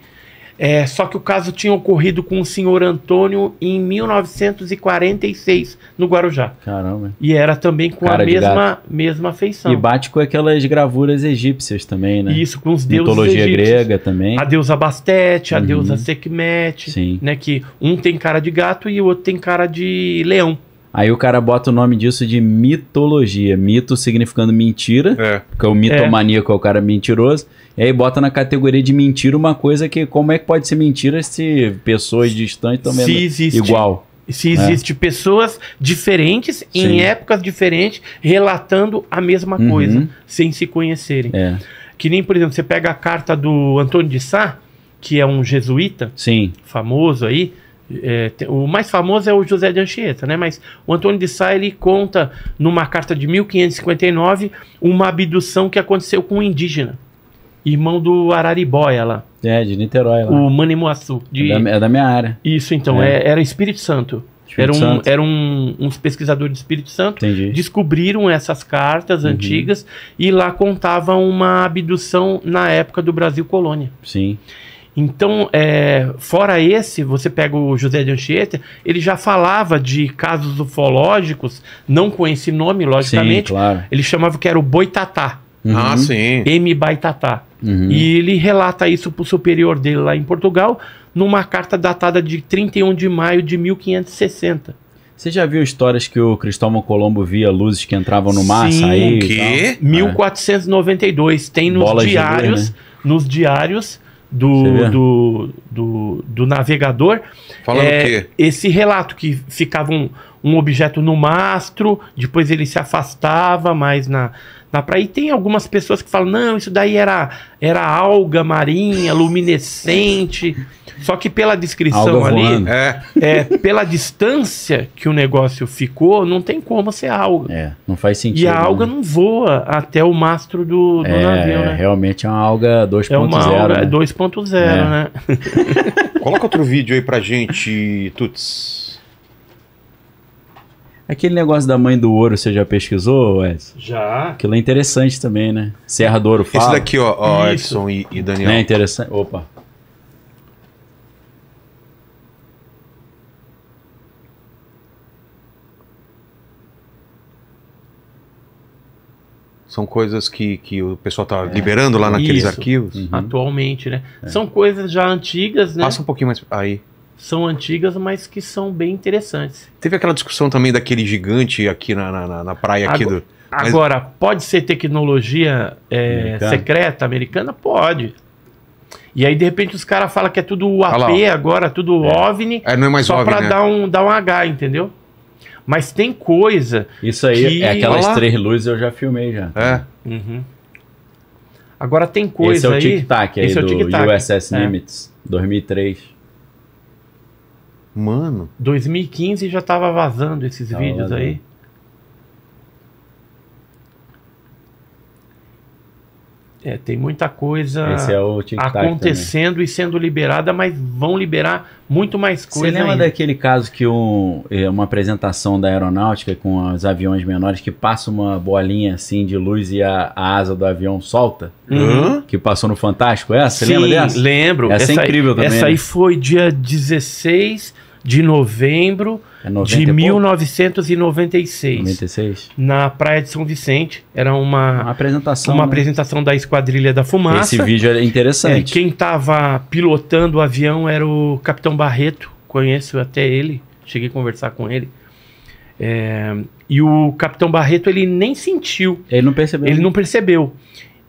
é, só que o caso tinha ocorrido com o senhor Antônio em mil novecentos e quarenta e seis, no Guarujá. Caramba. E era também com Cara a mesma, mesma feição. E bate com aquelas gravuras egípcias também, né? Isso, com os deuses egípcios. Mitologia grega também. A deusa Bastet, a uhum. deusa Sekhmet. Sim. Né, que um tem cara de gato e o outro tem cara de leão. Aí o cara bota o nome disso de mitologia. Mito significando mentira, é. porque o mitomaníaco é. é o cara mentiroso. E aí bota na categoria de mentira uma coisa que... Como é que pode ser mentira se pessoas distantes também se existe, igual? Se existe é. pessoas diferentes, Sim. em épocas diferentes, relatando a mesma uhum. coisa, sem se conhecerem. É. Que nem, por exemplo, você pega a carta do Antônio de Sá, que é um jesuíta Sim. famoso aí. É, o mais famoso é o José de Anchieta, né? Mas o Antônio de Sá, ele conta numa carta de mil quinhentos e cinquenta e nove uma abdução que aconteceu com um indígena, irmão do Araribóia lá. É, de Niterói lá. O Manimuaçu. De... É, da, é da minha área. Isso, então, é. É, era Espírito Santo. Espírito era um, Santo. Era um, uns pesquisadores do Espírito Santo. Entendi. Descobriram essas cartas uhum. antigas e lá contava uma abdução na época do Brasil Colônia. Sim. Então, é, fora esse, você pega o José de Anchieta, ele já falava de casos ufológicos, não com esse nome, logicamente. Sim, claro. Ele chamava que era o Boitatá. Uhum. Ah, sim. M. Baitatá. Uhum. E ele relata isso para o superior dele lá em Portugal, numa carta datada de trinta e um de maio de mil quinhentos e sessenta. Você já viu histórias que o Cristóvão Colombo via luzes que entravam no mar, saíam e tal? mil quatrocentos e noventa e dois. Tem nos Bolas diários, de luz, né? Nos diários do, do, do, do navegador. Falando é, o quê? Esse relato que ficava um, um objeto no mastro, depois ele se afastava mais na... Na praia. E tem algumas pessoas que falam, não, isso daí era, era alga marinha, luminescente. Só que pela descrição ali, é. É, pela distância que o negócio ficou, não tem como ser alga. É, não faz sentido. E a alga não, não voa até o mastro do, do é, navio, né? Realmente é uma alga dois ponto zero. É uma alga, né? dois ponto zero, é. Né? Coloca outro vídeo aí pra gente, Tuts. Aquele negócio da Mãe do Ouro, você já pesquisou, Edson? Já. Aquilo é interessante também, né? Serra do Ouro fala. Esse daqui, ó, ó Edson e, e Daniel. É interessante. Opa. São coisas que, que o pessoal tá é. liberando lá naqueles Isso. arquivos. Uhum. Atualmente, né? É. São coisas já antigas, né? Passa um pouquinho mais... Aí... São antigas, mas que são bem interessantes. Teve aquela discussão também daquele gigante aqui na, na, na praia aqui agora, do... Mas... Agora, pode ser tecnologia é, americana. secreta americana? Pode. E aí, de repente, os caras falam que é tudo U A P ah agora, tudo é. OVNI, é, não é mais só para né? dar, um, dar um H, entendeu? Mas tem coisa... Isso aí, que... é aquelas Olá. três luzes eu já filmei já. É. Uhum. Agora tem coisa aí... Esse é o tic-tac aí, esse é o tic-tac do U S S é. Nimitz, dois mil e três. Mano, dois mil e quinze já tava vazando esses tava vídeos vazando. aí. É, tem muita coisa Esse é o acontecendo também. E sendo liberada, mas vão liberar muito mais coisa. Você lembra ainda. daquele caso que um, uma apresentação da aeronáutica com os aviões menores que passa uma bolinha assim de luz e a, a asa do avião solta? Uhum. Que passou no Fantástico, essa? Você Sim, lembra dessa? lembro. Essa, essa é incrível aí, também. Essa né? aí foi dia dezesseis de novembro é de mil novecentos e noventa e seis. noventa e seis? Na Praia de São Vicente. Era uma, uma apresentação uma né? apresentação da Esquadrilha da Fumaça. Esse vídeo era interessante. É, quem estava pilotando o avião era o Capitão Barreto. Conheço até ele. Cheguei a conversar com ele. É, e o Capitão Barreto, ele nem sentiu. Ele não percebeu. Ele não percebeu.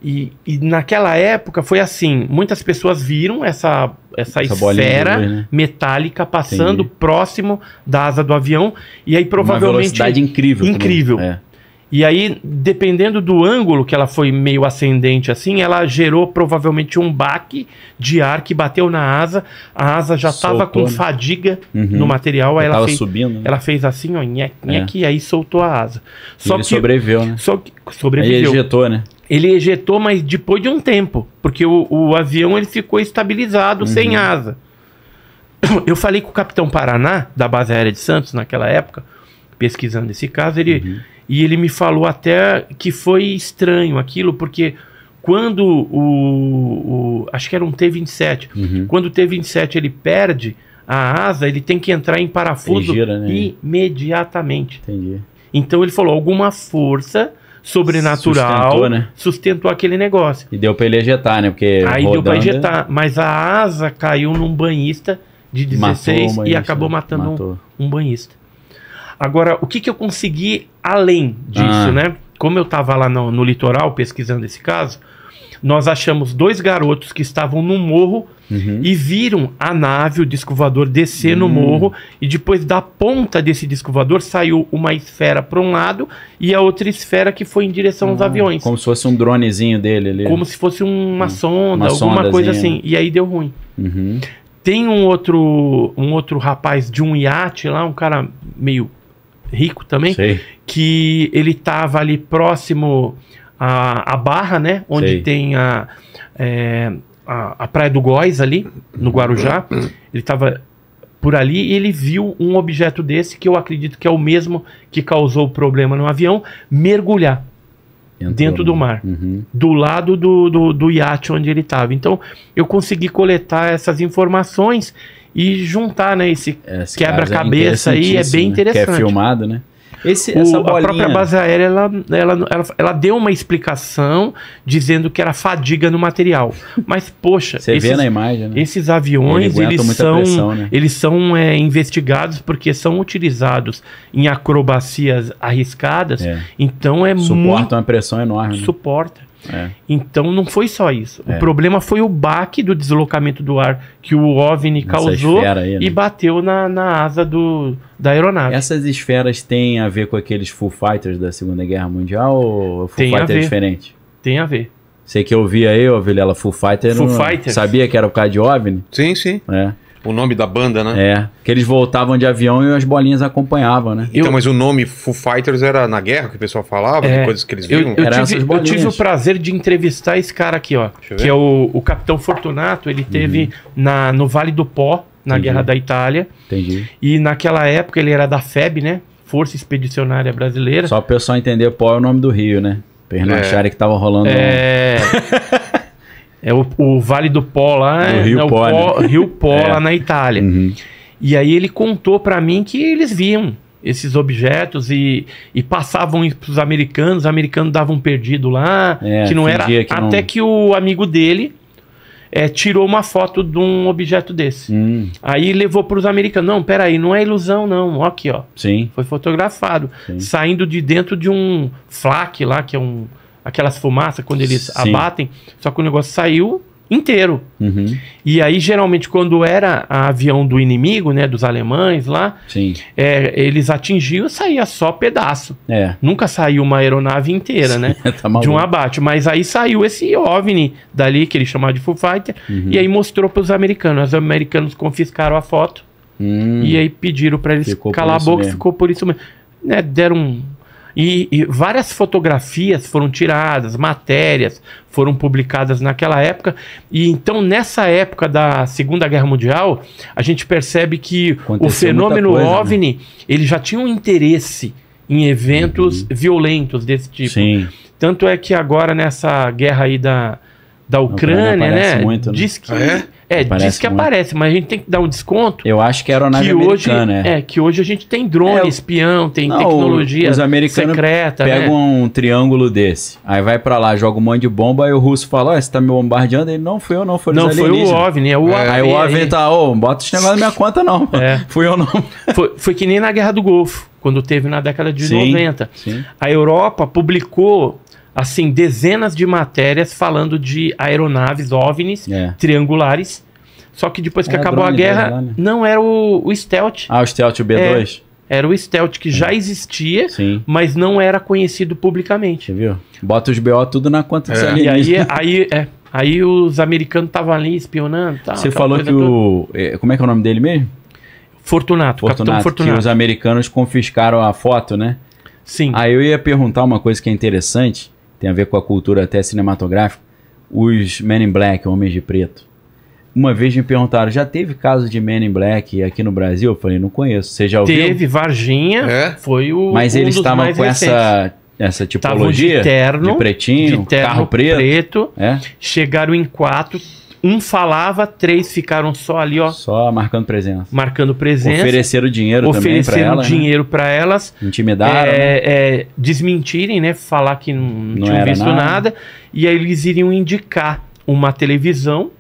E, e naquela época foi assim, muitas pessoas viram essa, essa, essa esfera luz, né? metálica passando Entendi. próximo da asa do avião e aí provavelmente... Uma velocidade incrível. Incrível. É. E aí, dependendo do ângulo que ela foi meio ascendente assim, ela gerou provavelmente um baque de ar que bateu na asa, a asa já estava com né? fadiga uhum. no material, aí ela, ela, fez, subindo, né? ela fez assim, ó, nhec, nhec, é. e aí soltou a asa. Só ele que, sobreviveu, né? Só que sobreviveu. Ele ejetou, né? Ele ejetou, mas depois de um tempo, porque o, o avião ele ficou estabilizado, uhum. sem asa. Eu falei com o Capitão Paraná, da Base Aérea de Santos, naquela época, pesquisando esse caso, ele, uhum. e ele me falou até que foi estranho aquilo, porque quando o... o acho que era um T vinte e sete. Uhum. Quando o T vinte e sete ele perde a asa, ele tem que entrar em parafuso gira, né? imediatamente. Entendi. Então ele falou, alguma força... sobrenatural, sustentou, né? sustentou aquele negócio. E deu pra ele ejetar, né? Porque aí rodando... deu pra ejetar, mas a asa caiu num banhista de dezesseis banhista, e acabou matando matou. um, um banhista. Agora, o que que eu consegui além disso, ah. né? Como eu tava lá no, no litoral pesquisando esse caso, nós achamos dois garotos que estavam no morro uhum. e viram a nave, o disco voador, descer uhum. no morro e depois da ponta desse disco voador saiu uma esfera para um lado e a outra esfera que foi em direção ah, aos aviões. Como se fosse um dronezinho dele ali. Como se fosse uma uhum. sonda, uma alguma coisa assim. E aí deu ruim. Uhum. Tem um outro, um outro rapaz de um iate lá, um cara meio rico também, Sei. que ele tava ali próximo... A, a barra, né? Onde Sei. tem a, é, a, a Praia do Góis ali, no Guarujá. Ele estava por ali, ele viu um objeto desse, que eu acredito que é o mesmo que causou o problema no avião, mergulhar Entrou, dentro do mar, uhum. do lado do, do, do iate onde ele estava. Então, eu consegui coletar essas informações e juntar, né, esse, esse quebra-cabeça é aí, é bem interessante. Né? Que é filmado, né? Esse, o, essa bolinha... A própria base aérea, ela, ela, ela, ela deu uma explicação dizendo que era fadiga no material. Mas, poxa... Você esses, vê na imagem, né? Esses aviões, ele eles, são, pressão, né? eles são é, investigados porque são utilizados em acrobacias arriscadas. É. Então, é Suporta muito... Suporta uma pressão enorme. Né? Suporta. É. Então, não foi só isso. É. O problema foi o baque do deslocamento do ar que o OVNI Nessa causou aí, né? e bateu na, na asa do, da aeronave. Essas esferas têm a ver com aqueles Foo Fighters da Segunda Guerra Mundial ou Foo Fighter é diferente? Tem a ver. Sei que eu vi aí, eu vi ela Foo Fighter, Foo não Fighters. Sabia que era o cara de OVNI? Sim, sim. É. O nome da banda, né? É, que eles voltavam de avião e as bolinhas acompanhavam, né? Então, eu... mas o nome Foo Fighters era na guerra que o pessoal falava, é, de coisas que eles viam? Eu, eu, tive, eu tive o prazer de entrevistar esse cara aqui, ó, que é o, o Capitão Fortunato. Ele teve uhum. na, no Vale do Pó, na Entendi. Guerra da Itália. Entendi. E naquela época ele era da F E B, né? Força Expedicionária Brasileira. Só o pessoal entender, Pó é o nome do rio, né? Pra eles não é. acharem que tava rolando... É... Um... É o, o Vale do Pó lá, o Rio, né, Pó, o Pó, né? Rio Pó é. lá na Itália. Uhum. E aí ele contou pra mim que eles viam esses objetos e, e passavam pros americanos, os americanos davam um perdido lá, é, que não era... Que até não... que o amigo dele é, tirou uma foto de um objeto desse. Hum. Aí levou pros americanos. Não, peraí, não é ilusão não, ó aqui ó. Sim. Foi fotografado, Sim. saindo de dentro de um flak lá, que é um... Aquelas fumaças, quando eles Sim. abatem, só que o negócio saiu inteiro. Uhum. E aí, geralmente, quando era avião do inimigo, né, dos alemães lá, Sim. É, eles atingiam e saía só pedaço. É. Nunca saiu uma aeronave inteira, Sim, né? Tá maluco. De um abate. Mas aí saiu esse OVNI dali, que eles chamavam de Foo Fighter, uhum. e aí mostrou para os americanos. Os americanos confiscaram a foto hum. e aí pediram para eles ficou calar a boca, mesmo. ficou por isso mesmo. Né, deram um... E, e várias fotografias foram tiradas, matérias foram publicadas naquela época. E então, nessa época da Segunda Guerra Mundial, a gente percebe que Aconteceu o fenômeno coisa, OVNI, né? ele já tinha um interesse em eventos uhum. violentos desse tipo. Sim. Tanto é que agora, nessa guerra aí da, da Ucrânia, Ucrânia né, muito, né? diz que... Ah, é? É, aparece diz que muito. aparece, mas a gente tem que dar um desconto. Eu acho que a aeronave que americana, hoje, é. é. Que hoje a gente tem drone, é, espião, tem não, tecnologia os americanos secreta. Pegam né? um triângulo desse, aí vai pra lá, joga um monte de bomba, aí o russo fala, ó, oh, você tá me bombardeando? Ele, não, fui eu não, foi Não, foi o OVNI, é o é. Aí o OVNI tá, ô, oh, bota esse negócio na minha conta não, é. fui eu não. Foi, foi que nem na Guerra do Golfo, quando teve na década de sim, noventa. Sim. A Europa publicou... assim, dezenas de matérias falando de aeronaves, OVNIs, é. triangulares. Só que depois que era acabou a guerra, não era o, o Stealth. Ah, o Stealth, o B dois? É, era o Stealth, que é. já existia, Sim. mas não era conhecido publicamente. Você viu? Bota os B O tudo na conta. É. E aí, aí, é, aí os americanos estavam ali espionando. Tá, Você falou que o... Toda. Como é que é o nome dele mesmo? Fortunato, Fortunato Capitão Fortunato. Que os americanos confiscaram a foto, né? Sim. Aí eu ia perguntar uma coisa que é interessante... Tem a ver com a cultura até cinematográfica. Os Men in Black, Homens de Preto. Uma vez me perguntaram, já teve caso de Men in Black aqui no Brasil? Eu falei, não conheço. Você já ouviu? Teve, Varginha. É? Foi o Mas um eles estavam com essa, essa tipologia de, terno, de pretinho, de terno, carro preto. preto é? Chegaram em quatro... Um falava, três ficaram só ali, ó. Só marcando presença. Marcando presença. Ofereceram dinheiro também para elas. Ofereceram dinheiro para elas. Intimidaram. É, né? é, desmentirem, né? Falar que não, não tinham visto nada. nada. E aí eles iriam indicar uma televisão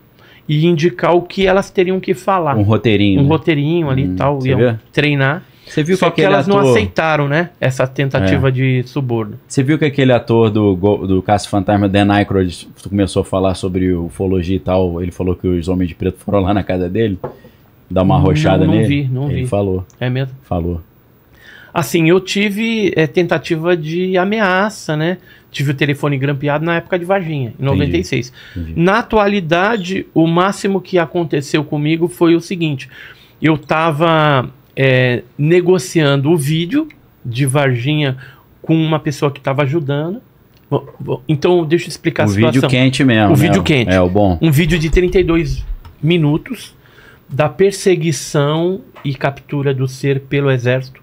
e indicar o que elas teriam que falar. Um roteirinho. Um né? roteirinho ali e hum, tal. Iam viu? treinar. Você viu Só que, que elas ator... não aceitaram, né? Essa tentativa é. de suborno. Você viu que aquele ator do, do Caça Fantasma, Dan Aykroyd, começou a falar sobre ufologia e tal. Ele falou que os Homens de Preto foram lá na casa dele, dar uma arrochada nele. Não vi, não ele vi. Ele falou. É mesmo? Falou. Assim, eu tive é, tentativa de ameaça, né? Tive o telefone grampeado na época de Varginha, em noventa e seis. Entendi. Na atualidade, o máximo que aconteceu comigo foi o seguinte. Eu tava... É, negociando o vídeo de Varginha com uma pessoa que estava ajudando. Bom, bom, então, deixa eu explicar um a situação. O vídeo quente mesmo. O né? vídeo quente. É o bom. Um vídeo de trinta e dois minutos, da perseguição e captura do ser pelo exército.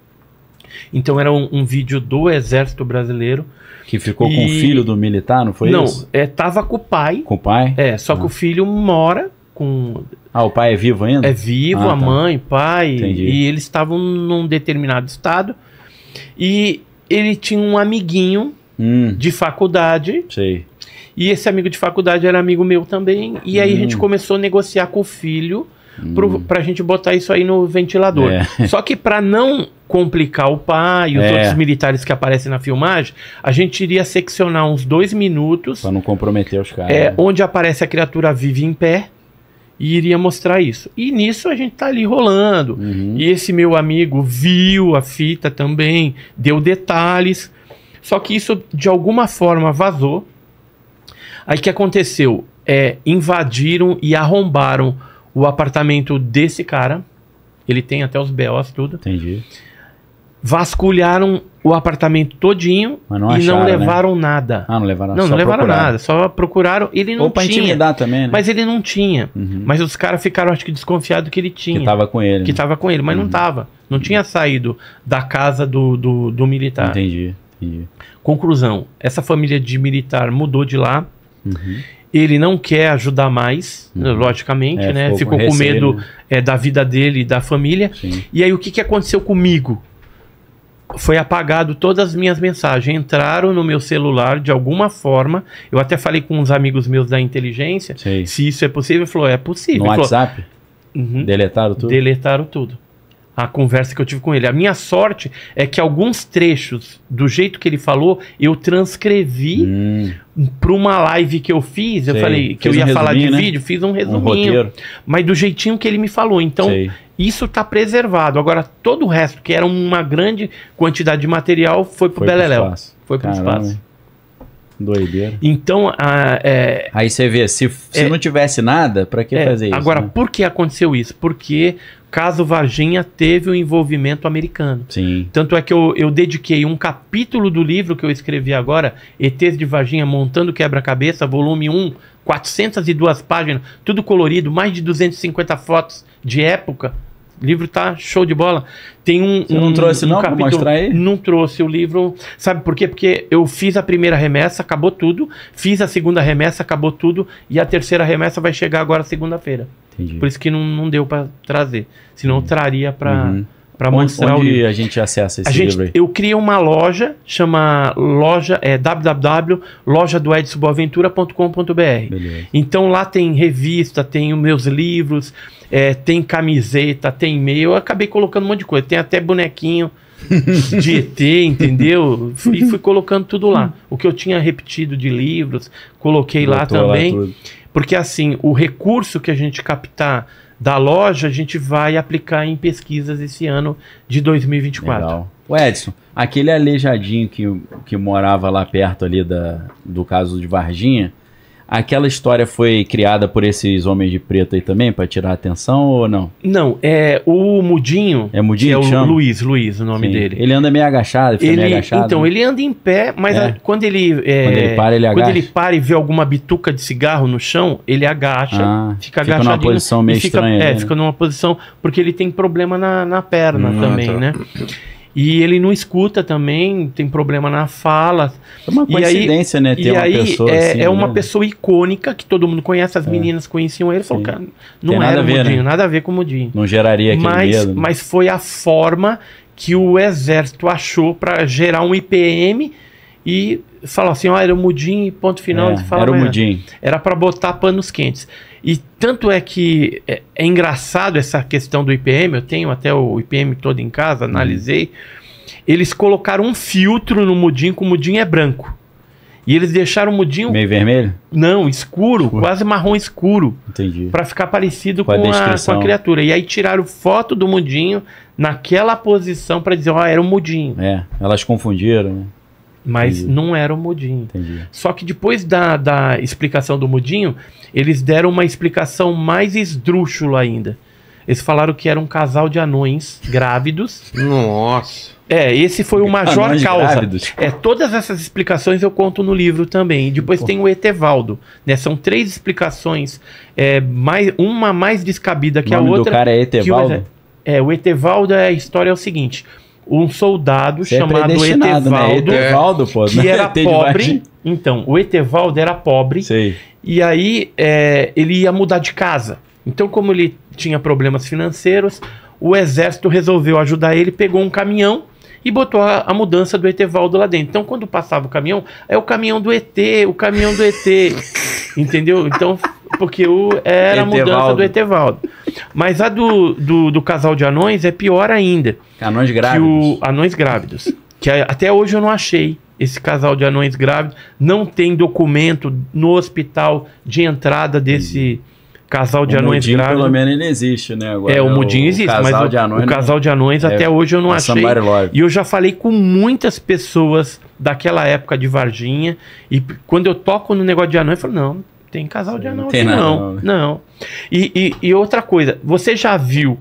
Então era um, um vídeo do exército brasileiro. Que ficou e... com o filho do militar, não foi não, isso? Não, é, tava com o pai. Com o pai? É, só ah. que o filho mora com... Ah, o pai é vivo ainda? É vivo, ah, a tá. mãe, pai. Entendi. E eles estavam num determinado estado. E ele tinha um amiguinho hum. de faculdade. Sei. E esse amigo de faculdade era amigo meu também. E aí hum. a gente começou a negociar com o filho... Pro, pra gente botar isso aí no ventilador. É. Só que pra não complicar o pai e os é. outros militares que aparecem na filmagem, a gente iria seccionar uns dois minutos. Pra não comprometer os caras. É, onde aparece a criatura viva em pé e iria mostrar isso. E nisso a gente tá ali rolando. Uhum. E esse meu amigo viu a fita também, deu detalhes. Só que isso de alguma forma vazou. Aí o que aconteceu? É, invadiram e arrombaram o apartamento desse cara, ele tem até os B Os, tudo. Entendi. Vasculharam o apartamento todinho Mas não e acharam, não levaram né? nada. Ah, não levaram nada. Não, não levaram procuraram. nada, só procuraram. Ele não Ou pra tinha. intimidar também, né? Mas ele não tinha. Uhum. Mas os caras ficaram, acho que, desconfiados que ele tinha. Que tava com ele. Que né? tava com ele, mas uhum. não tava. Não tinha saído da casa do, do, do militar. Entendi, entendi. Conclusão, essa família de militar mudou de lá. Uhum. Ele não quer ajudar mais, uhum. logicamente, é, né? Ficou, ficou com medo né? é, da vida dele e da família. Sim. E aí o que, que aconteceu comigo? Foi apagado todas as minhas mensagens. Entraram no meu celular de alguma forma. Eu até falei com uns amigos meus da inteligência. Sei. Se isso é possível. Ele falou, é possível. No falou, WhatsApp? Uhum. Deletaram tudo? Deletaram tudo. A conversa que eu tive com ele. A minha sorte é que alguns trechos, do jeito que ele falou, eu transcrevi hum. para uma live que eu fiz. Sei. Eu falei que Fez eu ia um falar de né? vídeo, fiz um resuminho. Um mas do jeitinho que ele me falou. Então, Sei. isso está preservado. Agora, todo o resto, que era uma grande quantidade de material, foi para o Beleléu. Foi para o espaço. Doideira. Então, a, é, aí você vê, se, se é, não tivesse nada, para que é, fazer isso? Agora, né? por que aconteceu isso? Porque caso Varginha teve o um envolvimento americano. Sim. Tanto é que eu, eu dediquei um capítulo do livro que eu escrevi agora, E Tês de Varginha Montando Quebra-Cabeça, volume um, quatrocentas e duas páginas, tudo colorido, mais de duzentas e cinquenta fotos de época. O livro tá show de bola. Tem um, Você não um, trouxe um não para mostrar aí? Não trouxe o livro. Sabe por quê? Porque eu fiz a primeira remessa, acabou tudo. Fiz a segunda remessa, acabou tudo. E a terceira remessa vai chegar agora segunda-feira. Por isso que não, não deu para trazer. Senão eu traria para uhum. para mostrar onde o livro. A gente acessa esse a livro gente, aí? Eu criei uma loja, chama loja, é, w w w ponto loja do edson boaventura ponto com ponto b r. Então lá tem revista, tem os meus livros, é, tem camiseta, tem e-mail, eu acabei colocando um monte de coisa, tem até bonequinho de E T, entendeu? E fui, fui colocando tudo lá. O que eu tinha repetido de livros, coloquei Botou lá também, lá porque assim, o recurso que a gente captar da loja, a gente vai aplicar em pesquisas esse ano de dois mil e vinte e quatro. Legal. O Edson, aquele aleijadinho que, que morava lá perto ali da, do caso de Varginha, aquela história foi criada por esses homens de preto aí também, para tirar a atenção ou não? Não, é o Mudinho, é, Mudinho que é o Luiz, Luiz o nome Sim. dele. Ele anda meio agachado, ele, meio agachado. Então, né? ele anda em pé, mas é. a, quando, ele, é, quando, ele, para, ele quando ele para e vê alguma bituca de cigarro no chão, ele agacha, ah, fica, fica agachadinho. Fica numa posição meio fica, estranha. É, né? fica numa posição, porque ele tem problema na, na perna hum, também, tô... né? E ele não escuta também, tem problema na fala. É uma coincidência, aí, né? Ter e uma aí pessoa é, assim, é uma né? pessoa icônica que todo mundo conhece, as é. meninas conheciam ele. Falou, cara, não tem era nada o Mudinho, ver, né? nada a ver com o Mudinho. Não geraria aquele mas, medo. Né? Mas foi a forma que o exército achou para gerar um I P M e falar assim, ó, era o Mudinho, ponto final. É, fala, era o Mudinho. Era para botar panos quentes. E tanto é que é, é engraçado essa questão do I P M, eu tenho até o I P M todo em casa, analisei. Uhum. Eles colocaram um filtro no Mudinho, que o Mudinho é branco. E eles deixaram o Mudinho... Meio vermelho? Não, escuro, escuro. Quase marrom escuro. Entendi. Para ficar parecido com, com, a, a, com a criatura. E aí tiraram foto do Mudinho naquela posição para dizer, ó, oh, era o Mudinho. É, elas confundiram, né? Mas Entendi. não era o Mudinho. Entendi. Só que depois da, da explicação do Mudinho, eles deram uma explicação mais esdrúxula ainda. Eles falaram que era um casal de anões grávidos. Nossa. É, esse foi o major anões causa. Grávidos. É, todas essas explicações eu conto no livro também. E depois Porra. tem o Etevaldo, né? São três explicações, é, mais, uma mais descabida que a outra. O nome do cara é Etevaldo? Que, é, o Etevaldo, a história é o seguinte... Um soldado Você chamado é Etevaldo, né? Etevaldo pô, que né? era pobre. Então, o Etevaldo era pobre. Sei. E aí é, ele ia mudar de casa. Então, como ele tinha problemas financeiros, o exército resolveu ajudar ele, pegou um caminhão e botou a, a mudança do Etevaldo lá dentro. Então, quando passava o caminhão, é o caminhão do E T, o caminhão do E T. Entendeu? Então, porque o, era Etevaldo. a mudança do Etevaldo. Mas a do, do, do casal de anões é pior ainda. Anões grávidos. Que o, anões grávidos. Que até hoje eu não achei esse casal de anões grávidos. Não tem documento no hospital de entrada desse casal de o anões Mudinho, grávidos. Pelo menos ele existe, né? Agora, é, o Mudinho o, existe, o mas o, anões, o casal de anões é, até hoje eu não achei. E eu já falei com muitas pessoas daquela época de Varginha. E quando eu toco no negócio de anões, eu falo, não, tem casal de anão aqui, não. Não. não. E, e, e outra coisa, você já viu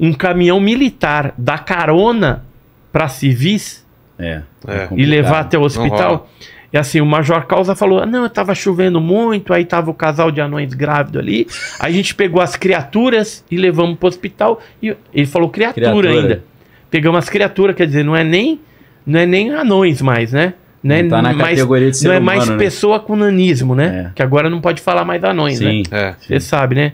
um caminhão militar dar carona para civis é, é e levar até o hospital? E assim, o Major Causa falou, não, tava chovendo muito, aí tava o casal de anões grávido ali, aí a gente pegou as criaturas e levamos pro hospital, e ele falou criatura, criatura. ainda. Pegamos as criaturas, quer dizer, não é nem, não é nem anões mais, né? Né? Não, tá na mais, categoria de ser não humano, é mais né? pessoa com nanismo, né? É. Que agora não pode falar mais anões, sim, né? Você é, sabe, né?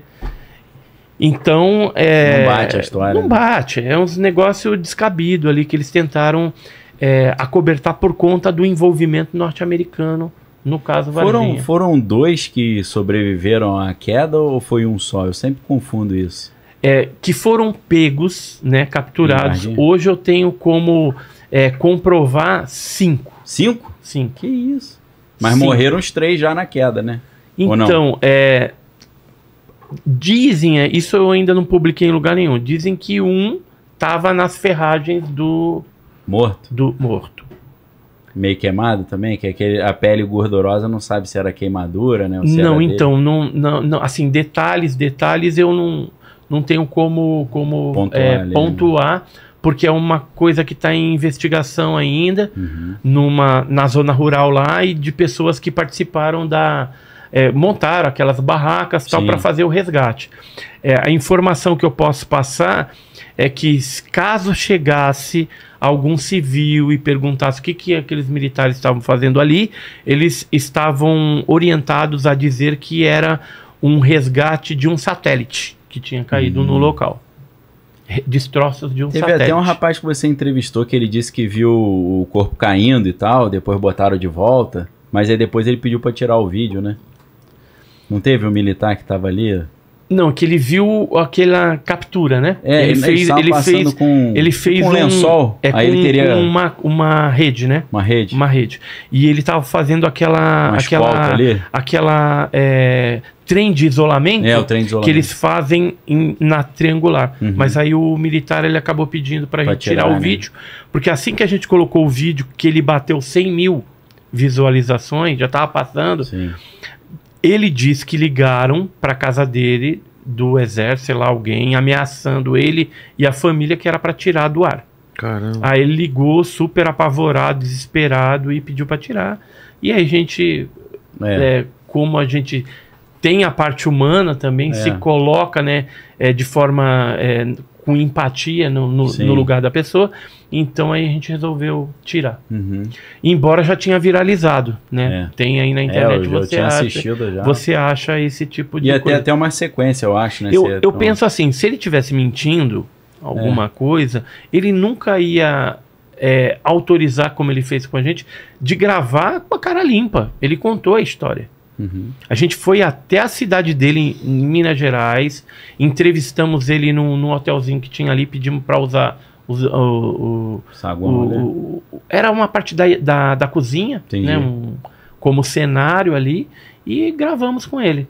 Então... É, não bate a história. Não né? bate. É um negócio descabido ali que eles tentaram é, acobertar por conta do envolvimento norte-americano no caso Varginha. Foram, foram dois que sobreviveram à queda ou foi um só? Eu sempre confundo isso. É, que foram pegos, né? Capturados. Hoje eu tenho como é, comprovar cinco. Cinco? Cinco. Que isso. Mas Cinco. morreram os três já na queda, né? Então, é, dizem, é, isso eu ainda não publiquei em lugar nenhum, dizem que um tava nas ferragens do... Morto? Do morto. Meio queimado também? Que aquele, a pele gordurosa não sabe se era queimadura, né? Ou se não, era então, não, não, não, assim, detalhes, detalhes eu não, não tenho como, como pontuar, é, ali, pontuar né? porque é uma coisa que está em investigação ainda, uhum. numa, na zona rural lá, e de pessoas que participaram da... É, montaram aquelas barracas tal para fazer o resgate. É, a informação que eu posso passar é que caso chegasse algum civil e perguntasse o que, que aqueles militares estavam fazendo ali, eles estavam orientados a dizer que era um resgate de um satélite que tinha caído uhum. no local. Destroços de um satélite. Teve até um rapaz que você entrevistou que ele disse que viu o corpo caindo e tal, depois botaram de volta, mas aí depois ele pediu para tirar o vídeo, né? Não teve um militar que tava ali? Não, que ele viu aquela captura, né? É, ele, ele fez, ele fez, com, ele fez tipo um lençol, um, é, aí com, ele teria uma uma rede, né? Uma rede, uma rede. E ele tava fazendo aquela, uma aquela, ali. aquela é, trem de isolamento, é, o trem de isolamento que eles fazem em, na triangular. Uhum. Mas aí o militar ele acabou pedindo para a gente tirar, tirar o né? vídeo, porque assim que a gente colocou o vídeo que ele bateu cem mil visualizações, já tava passando. Sim. Ele diz que ligaram para a casa dele, do exército, sei lá, alguém, ameaçando ele e a família que era para tirar do ar. Caramba. Aí ele ligou super apavorado, desesperado e pediu para tirar. E aí a gente, é. É, como a gente tem a parte humana também, é. se coloca né, é, de forma é, com empatia no, no, no lugar da pessoa. Então aí a gente resolveu tirar. Uhum. Embora já tinha viralizado, né? É. Tem aí na internet, é, você, tinha acha, assistido já. você acha esse tipo de e coisa. E até uma sequência, eu acho, né? Eu, eu tão... penso assim, se ele tivesse mentindo alguma é. coisa, ele nunca ia é, autorizar, como ele fez com a gente, de gravar com a cara limpa. Ele contou a história. Uhum. A gente foi até a cidade dele, em Minas Gerais, entrevistamos ele num, num hotelzinho que tinha ali, pedimos para usar... O, o, Saguão, o, né? o, era uma parte da, da, da cozinha, né? um, como cenário ali, e gravamos com ele.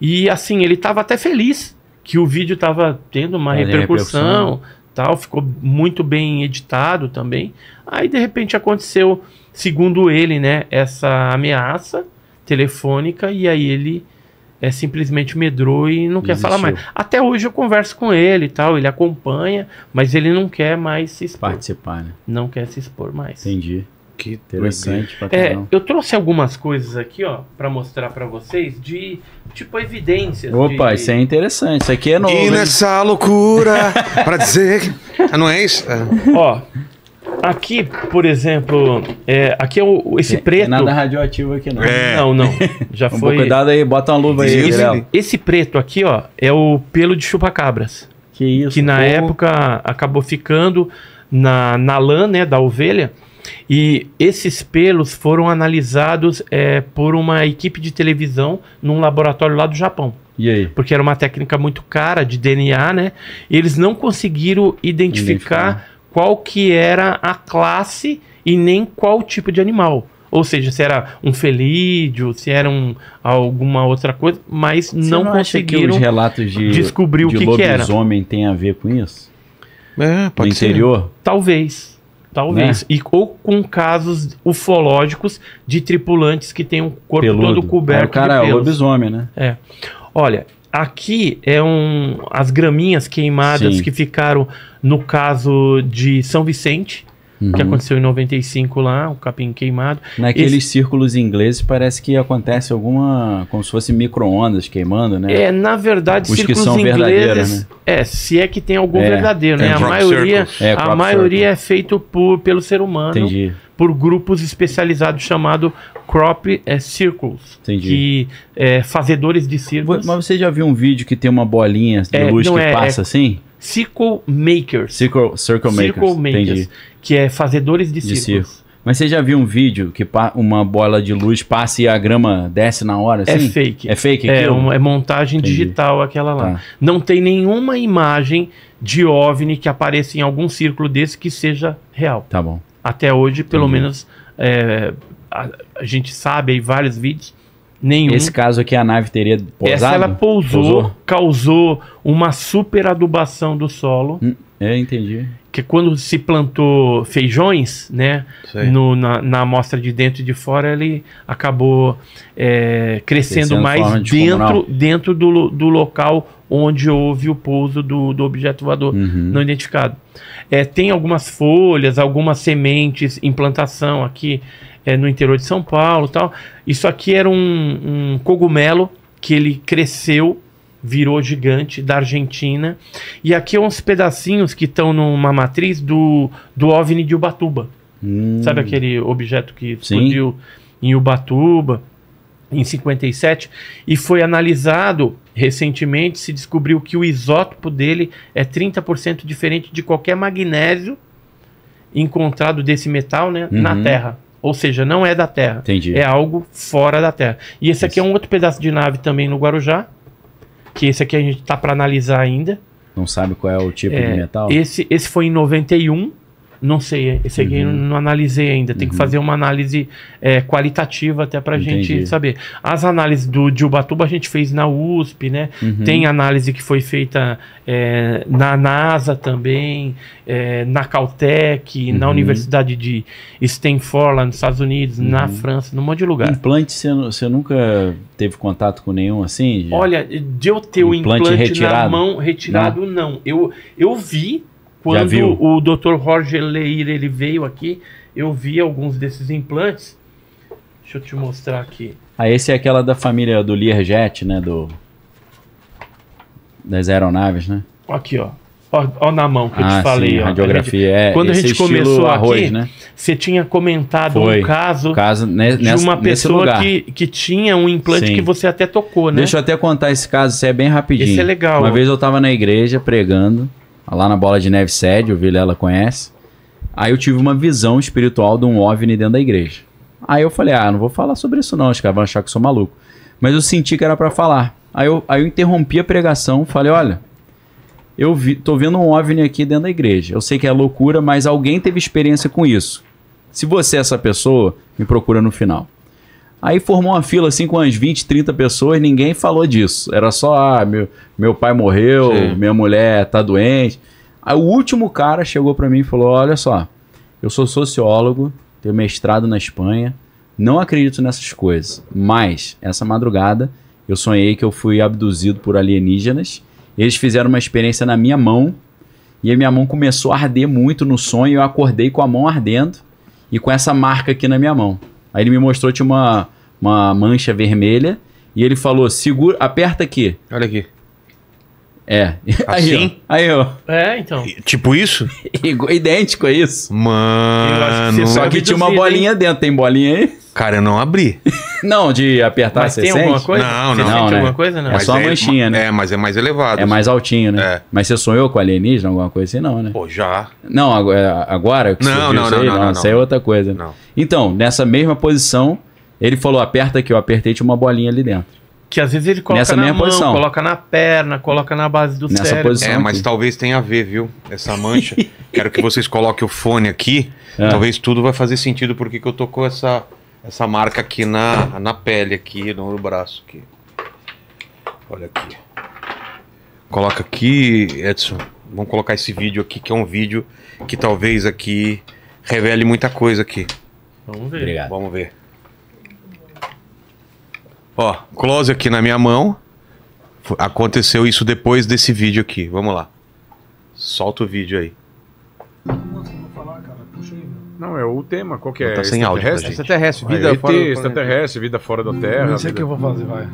E assim, ele estava até feliz que o vídeo estava tendo uma repercussão, repercussão, tal, ficou muito bem editado também. Aí de repente aconteceu, segundo ele, né, essa ameaça telefônica, e aí ele é, simplesmente medrou e não quer falar mais. Até hoje eu converso com ele e tal, ele acompanha, mas ele não quer mais se expor. Participar, né? Não quer se expor mais. Entendi. Que interessante. É, eu trouxe algumas coisas aqui, ó, pra mostrar pra vocês de, tipo, evidências. Opa, de, isso é interessante, isso aqui é novo. E nessa hein? loucura, pra dizer... Ah, não é isso? É. Ó, aqui, por exemplo, é, aqui é o, esse Tem, preto... Não é nada radioativo aqui, não. É. Não, não, já um foi... Cuidado aí, bota uma luva aí. Esse, esse preto aqui, ó, é o pelo de chupacabras. Que isso. Que na como... época acabou ficando na, na lã, né, da ovelha. E esses pelos foram analisados é, por uma equipe de televisão num laboratório lá do Japão. E aí? Porque era uma técnica muito cara de D N A, né? E eles não conseguiram identificar, identificar qual que era a classe e nem qual tipo de animal. Ou seja, se era um felídeo, se era um, alguma outra coisa, mas Você não, não conseguiram que os relatos de, descobrir de o que, que era. Lobisomem tem a ver com isso? É, pode no ser. Interior? Talvez. Talvez. Né? E, ou com casos ufológicos de tripulantes que tem um corpo Peludo. todo coberto é, o cara de pelos. É o lobisomem, né? É. Olha, aqui é um, as graminhas queimadas Sim. que ficaram no caso de São Vicente, uhum. que aconteceu em noventa e cinco lá, o capim queimado. Naqueles Esse... círculos ingleses parece que acontece alguma... como se fosse micro-ondas queimando, né? É, na verdade, Os círculos que são ingleses... Né? É, se é que tem algum é, verdadeiro, né? A maioria, é, a maioria é feito por, pelo ser humano, Entendi. por grupos especializados chamados crop é, circles, Entendi. que é, fazedores de círculos. Mas você já viu um vídeo que tem uma bolinha de é, luz que é, passa é, assim? Circle makers. Circle, circle makers, circle makers Entendi. que é fazedores de, de círculos. Circo. Mas você já viu um vídeo que uma bola de luz passa e a grama desce na hora? Assim? É fake. É fake aquilo? É, um, é montagem Entendi. digital aquela lá. Tá. Não tem nenhuma imagem de OVNI que apareça em algum círculo desse que seja real. Tá bom. Até hoje, pelo Entendi. menos, é, a, a gente sabe aí vários vídeos. Nenhum. Esse caso aqui a nave teria pousado? Essa ela pousou, pousou? causou uma superadubação do solo. É, entendi. Que quando se plantou feijões, né, no, na, na amostra de dentro e de fora, ele acabou é, crescendo, crescendo mais dentro, dentro do, do local onde houve o pouso do, do objeto voador uhum. não identificado. É, tem algumas folhas, algumas sementes em plantação aqui é, no interior de São Paulo e tal. Isso aqui era um, um cogumelo que ele cresceu, virou gigante, da Argentina. E aqui uns pedacinhos que estão numa matriz do, do OVNI de Ubatuba. Hum. Sabe aquele objeto que explodiu Sim. em Ubatuba, em cinquenta e sete? E foi analisado recentemente, se descobriu que o isótopo dele é trinta por cento diferente de qualquer magnésio encontrado desse metal, né, uhum. na Terra. Ou seja, não é da Terra. Entendi. É algo fora da Terra. E esse Isso. aqui é um outro pedaço de nave também no Guarujá. Que esse aqui a gente tá para analisar ainda. Não sabe qual é o tipo é, de metal? Esse, esse foi em noventa e um, não sei, esse aqui uhum. eu não analisei ainda. Tem uhum. que fazer uma análise é, qualitativa até para a gente saber. As análises do, de Ubatuba a gente fez na U S P, né? Uhum. Tem análise que foi feita é, na NASA também, é, na Caltech, uhum. na Universidade de Stanford, lá nos Estados Unidos, uhum. na França, num monte de lugar. Implante, você nunca... teve contato com nenhum assim? Já? Olha, de eu ter o implante, implante retirado, na mão retirado, não. não. Eu, eu vi, quando o doutor Jorge Leir ele veio aqui, eu vi alguns desses implantes. Deixa eu te mostrar aqui. Ah, esse é aquela da família do Learjet, né? Do, das aeronaves, né? Aqui, ó. Ó, ó na mão que eu ah, te falei. Sim, ó. Radiografia. A gente, quando a gente começou arroz, aqui, você né? tinha comentado Foi. um caso, caso ne, de nessa, uma pessoa que, que tinha um implante sim. que você até tocou, né? Deixa eu até contar esse caso, isso é bem rapidinho. Isso é legal. Uma ó. vez eu estava na igreja pregando, lá na Bola de Neve sede, o Vilela conhece. Aí eu tive uma visão espiritual de um OVNI dentro da igreja. Aí eu falei, ah, não vou falar sobre isso não, os caras vão achar que eu sou maluco. Mas eu senti que era para falar. Aí eu, aí eu interrompi a pregação, falei, olha... Eu vi, tô vendo um OVNI aqui dentro da igreja. Eu sei que é loucura, mas alguém teve experiência com isso. Se você é essa pessoa, me procura no final. Aí formou uma fila assim com umas vinte, trinta pessoas, ninguém falou disso. Era só, ah, meu, meu pai morreu, Sim. minha mulher tá doente. Aí o último cara chegou para mim e falou, olha só, eu sou sociólogo, tenho mestrado na Espanha, não acredito nessas coisas, mas essa madrugada... Eu sonhei que eu fui abduzido por alienígenas. Eles fizeram uma experiência na minha mão. E a minha mão começou a arder muito no sonho. Eu acordei com a mão ardendo. E com essa marca aqui na minha mão. Aí ele me mostrou, tinha uma, uma mancha vermelha. E ele falou, segura, aperta aqui. Olha aqui. É. Assim? Aí, ó. É, então. Tipo isso? Idêntico a isso. Mano. Que só que tinha uma bolinha hein? dentro. Tem bolinha aí? Cara, eu não abri. Não, de apertar, mas você tem sente? alguma coisa? Não, não. Você não, sente né? alguma coisa? Não. É mas só é, a manchinha, né? É, mas é mais elevado. É assim. mais altinho, né? É. Mas você sonhou com alienígena, alguma coisa assim, não, né? Pô, já. Não, agora? agora que não, não, não, aí, não, não, não. Isso aí é outra coisa. Não. Então, nessa mesma posição, ele falou, aperta aqui. Eu apertei, tinha uma bolinha ali dentro. Que às vezes ele coloca Nessa na mão, posição. coloca na perna, coloca na base do Nessa cérebro. Posição é, aqui. Mas talvez tenha a ver, viu? Essa mancha. Quero que vocês coloquem o fone aqui. É. Talvez tudo vai fazer sentido porque que eu tô com essa, essa marca aqui na, na pele, aqui no braço. Aqui. Olha aqui. Coloca aqui, Edson. Vamos colocar esse vídeo aqui, que é um vídeo que talvez aqui revele muita coisa aqui. Vamos ver. Obrigado. Vamos ver. Ó, close aqui na minha mão. Aconteceu isso depois desse vídeo aqui. Vamos lá. Solta o vídeo aí. Não, é o tema. Qual que é? Tá sem áudio. Extraterrestre, vida fora. Extraterrestre, vida fora da Terra. Não sei o que eu vou fazer, vai.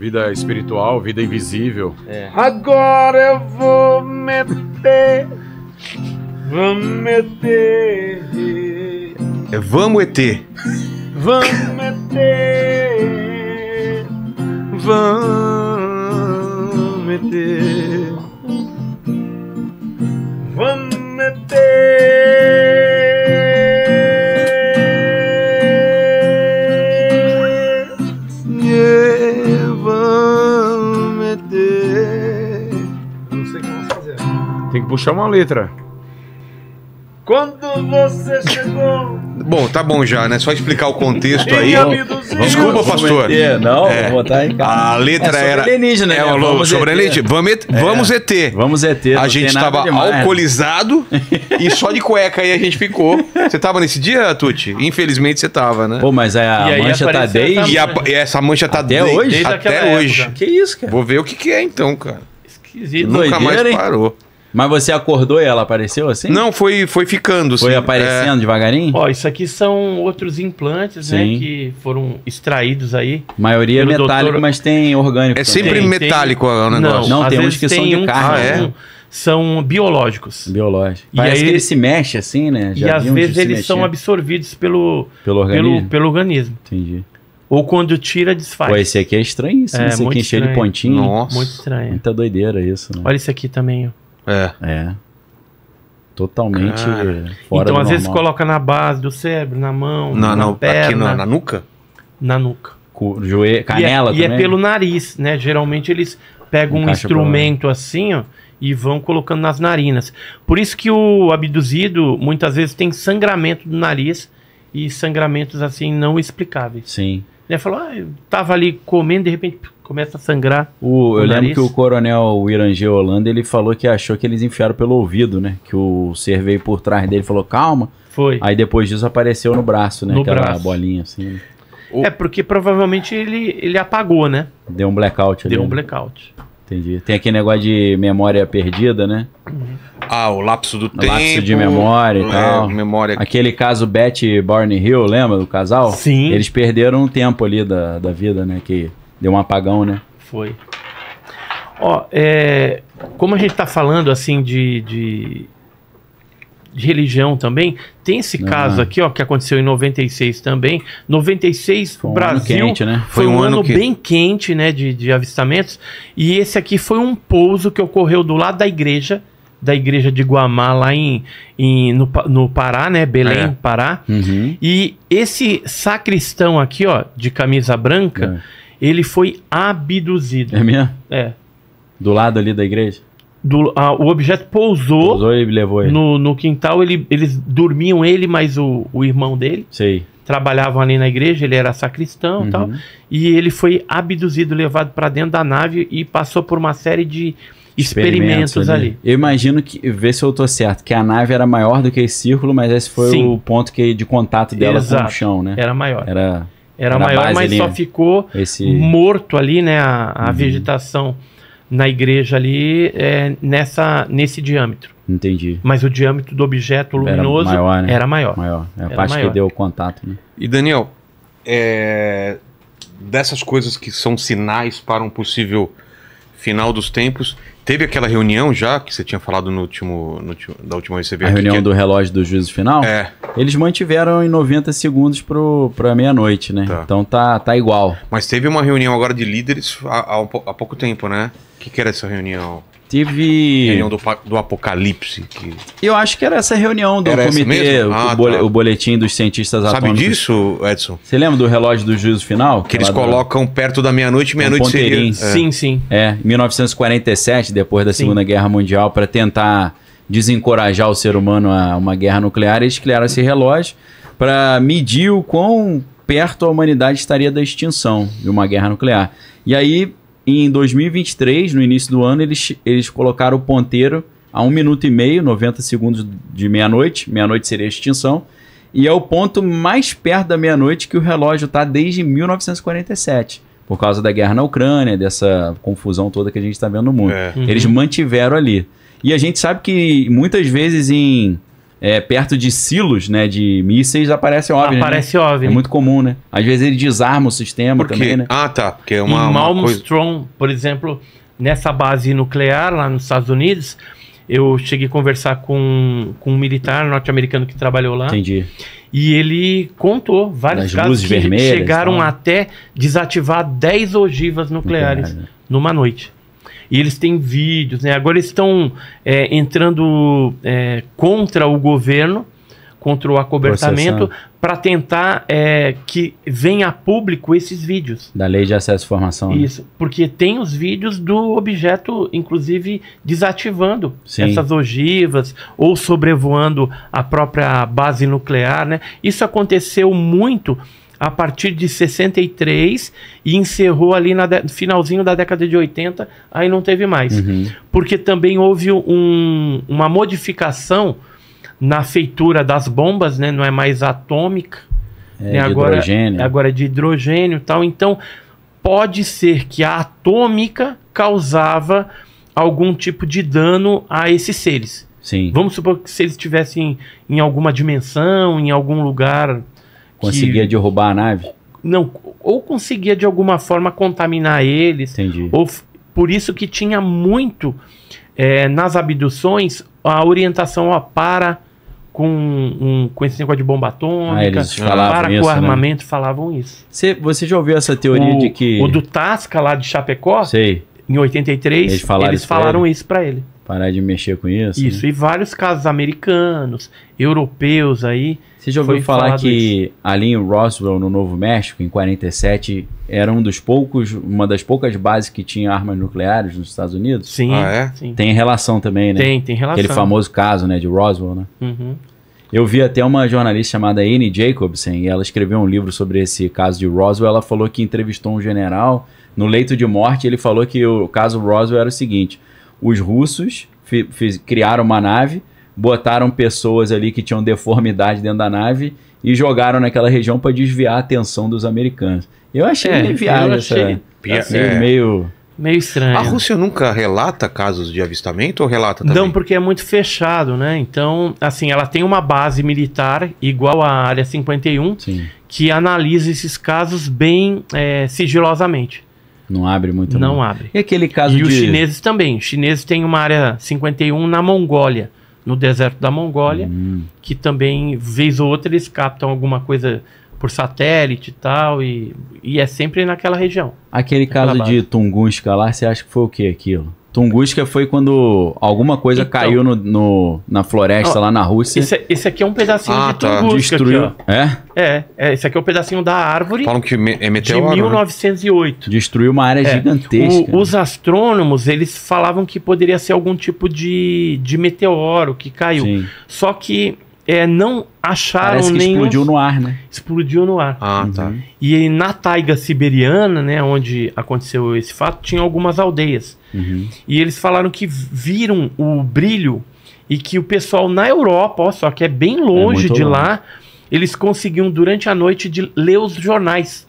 Vida espiritual, vida invisível. É. Agora eu vou meter. Vou meter. É, vamos E T. Vamos meter. Vão meter, vão meter, yeah, vão meter. Não sei o que vamos fazer. Tem que puxar uma letra. Quando você chegou. Bom, tá bom já, né? Só explicar o contexto aí. Desculpa, pastor. Não, é. vou botar em casa. A letra é era... alienígena, é, né? Vamos sobre alienígena. Vamos E T. Vamos E T. É. Vamos E T. A gente tava demais. alcoolizado e só de cueca aí a gente ficou. Você tava nesse dia, Tuti? Infelizmente você tava, né? Pô, mas a, a mancha tá desde... E, a, e essa mancha tá até desde... hoje? Desde até hoje. Época. Que isso, cara? Vou ver o que que é então, cara. Esquisito. Nunca mais parou. Mas você acordou e ela apareceu assim? Não, foi, foi ficando. Foi assim, aparecendo é... devagarinho? Ó, isso aqui são outros implantes, Sim. né? Que foram extraídos aí. A maioria é metálico, doutor... mas tem orgânico. É também. sempre tem, metálico tem... o negócio. Não, não tem uns que tem são de um carne. Ah, é? um... São biológicos. Biológicos. E Parece aí... que ele se mexe assim, né? Já e às vezes eles mexer. são absorvidos pelo, pelo, organismo? Pelo, pelo organismo. Entendi. Ou quando tira, desfaz. Pô, esse aqui é estranhíssimo. É, esse aqui encheu de pontinho. Nossa. Muito estranho. Muita doideira isso, né? Olha isso aqui também, ó. É. é. Totalmente Cara. fora Então, às normal. vezes, coloca na base do cérebro, na mão, na, na, na perna. Aqui na, na nuca? Na nuca. Joelho, canela e é, também? E é pelo nariz, né? Geralmente, eles pegam um, um instrumento assim, ó, e vão colocando nas narinas. Por isso que o abduzido, muitas vezes, tem sangramento do nariz e sangramentos, assim, não explicáveis. Sim. Ele falou, ah, eu tava ali comendo, de repente... começa a sangrar o, o Eu lembro nariz. que o coronel Irangê Holanda, ele falou que achou que eles enfiaram pelo ouvido, né? Que o ser veio por trás dele, falou, calma. Foi. Aí depois disso apareceu no braço, né? No Aquela braço. bolinha assim. O... É, porque provavelmente ele, ele apagou, né? Deu um blackout ali. Deu um blackout. Entendi. Tem aquele negócio de memória perdida, né? Uhum. Ah, o lapso do o tempo. Lapso de memória e tal. É, memória aqui. Aquele caso Betty Barney Hill, lembra do casal? Sim. Eles perderam um tempo ali da, da vida, né? Que... deu um apagão, né? Foi. Ó, é, como a gente tá falando, assim, de, de, de religião também, tem esse ah. caso aqui, ó, que aconteceu em noventa e seis também. noventa e seis, foi um Brasil... ano quente, né? Foi, foi um, um ano, ano que... bem quente, né, de, de avistamentos. E esse aqui foi um pouso que ocorreu do lado da igreja, da igreja de Guamá, lá em, em, no, no Pará, né? Belém, é. Pará. Uhum. E esse sacristão aqui, ó, de camisa branca... É. Ele foi abduzido. É mesmo? É. Do lado ali da igreja? Do, a, o objeto pousou. Pousou e levou ele. No, no quintal, ele, eles dormiam, ele mais o, o irmão dele. Sei. Trabalhavam ali na igreja, ele era sacristão e uhum. tal. E ele foi abduzido, levado para dentro da nave e passou por uma série de experimentos, experimentos ali. ali. Eu imagino que, ver se eu tô certo, que a nave era maior do que esse círculo, mas esse foi Sim. o ponto que, de contato dela Exato. com o chão, né? Era maior. Era... Era na maior, mas ali, só ficou esse... morto ali, né? A, a uhum. vegetação na igreja ali é nessa, nesse diâmetro. Entendi. Mas o diâmetro do objeto luminoso era maior. Né? Era maior. maior. É a era parte maior. Que deu o contato. Né? E Daniel, é... dessas coisas que são sinais para um possível final dos tempos, teve aquela reunião já que você tinha falado no último, no último da última vez que você veio aqui, a reunião que... do relógio do juízo final? É. Eles mantiveram em noventa segundos para meia-noite, né? Tá. Então tá, tá igual. Mas teve uma reunião agora de líderes há, há pouco tempo, né? O que, que era essa reunião? Teve... Reunião do, do Apocalipse. Que... Eu acho que era essa reunião do era comitê, o, ah, bol, tá. o boletim dos cientistas atômicos. Sabe disso, Edson? Você lembra do relógio do juízo final? Que, que eles colocam do... perto da meia-noite, meia-noite um seria... É. Sim, sim. É, em mil novecentos e quarenta e sete, depois da sim. Segunda Guerra Mundial, para tentar desencorajar o ser humano a uma guerra nuclear, eles criaram esse relógio para medir o quão perto a humanidade estaria da extinção de uma guerra nuclear. E aí... Em dois mil e vinte e três, no início do ano, eles, eles colocaram o ponteiro a um minuto e meio, noventa segundos de meia-noite. Meia-noite seria a extinção. E é o ponto mais perto da meia-noite que o relógio está desde mil novecentos e quarenta e sete. Por causa da guerra na Ucrânia, dessa confusão toda que a gente está vendo no mundo. É. Uhum. Eles mantiveram ali. E a gente sabe que muitas vezes em... É, perto de silos, né, de mísseis, aparece óvni. Aparece né? óvni. É muito comum, né? Às vezes ele desarma o sistema porque... também, né? Ah, tá. Porque é uma, em Malmstrom, uma coisa... por exemplo, nessa base nuclear lá nos Estados Unidos, eu cheguei a conversar com, com um militar norte-americano que trabalhou lá. Entendi. E ele contou vários das casos que chegaram então... até desativar dez ogivas nucleares Nuclear, né? numa noite. E eles têm vídeos, né? Agora eles estão é, entrando é, contra o governo, contra o acobertamento, para tentar é, que venha a público esses vídeos. Da lei de acesso à informação. Isso, né? Porque tem os vídeos do objeto, inclusive, desativando sim. essas ogivas ou sobrevoando a própria base nuclear, né? Isso aconteceu muito a partir de sessenta e três e encerrou ali na de... finalzinho da década de oitenta, aí não teve mais. Uhum. Porque também houve um, uma modificação na feitura das bombas, né? Não é mais atômica, é, né? agora, agora é de hidrogênio e tal. Então pode ser que a atômica causava algum tipo de dano a esses seres. Sim. Vamos supor que se eles estivessem em alguma dimensão, em algum lugar... Conseguia que, derrubar a nave? Não, ou conseguia de alguma forma contaminar eles. Entendi. Ou, por isso que tinha muito é, nas abduções a orientação ó, para com, um, com esse negócio de bomba atômica, ah, eles falavam para isso, com armamento, né? Falavam isso. Cê, você já ouviu essa teoria o, de que... O do Tasca lá de Chapecó, sei. Em oitenta e três, eles falaram, eles falaram isso para ele. Parar de mexer com isso. Isso, né? E vários casos americanos, europeus aí. Você já ouviu falar que isso. ali em Roswell, no Novo México, em quarenta e sete, era um dos poucos, uma das poucas bases que tinha armas nucleares nos Estados Unidos? Sim. Ah, é? Sim. Tem relação também, né? Tem, tem relação. Aquele famoso caso, né, de Roswell, né? Uhum. Eu vi até uma jornalista chamada Anne Jacobsen, e ela escreveu um livro sobre esse caso de Roswell. Ela falou que entrevistou um general no leito de morte, ele falou que o caso Roswell era o seguinte... Os russos criaram uma nave, botaram pessoas ali que tinham deformidade dentro da nave e jogaram naquela região para desviar a atenção dos americanos. Eu achei é, meio viagem, eu achei... Essa, assim, é. meio... meio estranho. A Rússia nunca relata casos de avistamento ou relata também? Não, porque é muito fechado, né? Então, assim, ela tem uma base militar igual à Área cinquenta e um, sim, que analisa esses casos bem é, sigilosamente. Não abre muito. Não abre. E aquele caso de... E os chineses também. Os chineses têm uma área cinquenta e um na Mongólia, no deserto da Mongólia, hum. que também, vez ou outra, eles captam alguma coisa por satélite e tal, e, e é sempre naquela região. Aquele caso de Tunguska lá, você acha que foi o que aquilo? Tunguska foi quando alguma coisa então, caiu no, no, na floresta ó, lá na Rússia. Esse, esse aqui é um pedacinho ah, de Tunguska. Tá. Destruiu. Aqui, é? é? É, esse aqui é um pedacinho da árvore. Falam que é meteoro, de mil novecentos e oito. Né? Destruiu uma área é. gigantesca. O, os astrônomos, eles falavam que poderia ser algum tipo de, de meteoro que caiu. Sim. Só que é, não acharam nem... Nenhum... explodiu no ar, né? Explodiu no ar. Ah, uhum. tá. E na taiga siberiana, né, onde aconteceu esse fato, tinha algumas aldeias. Uhum. E eles falaram que viram o brilho e que o pessoal na Europa, ó, só que é bem longe é de lá, eles conseguiam, durante a noite, de ler os jornais.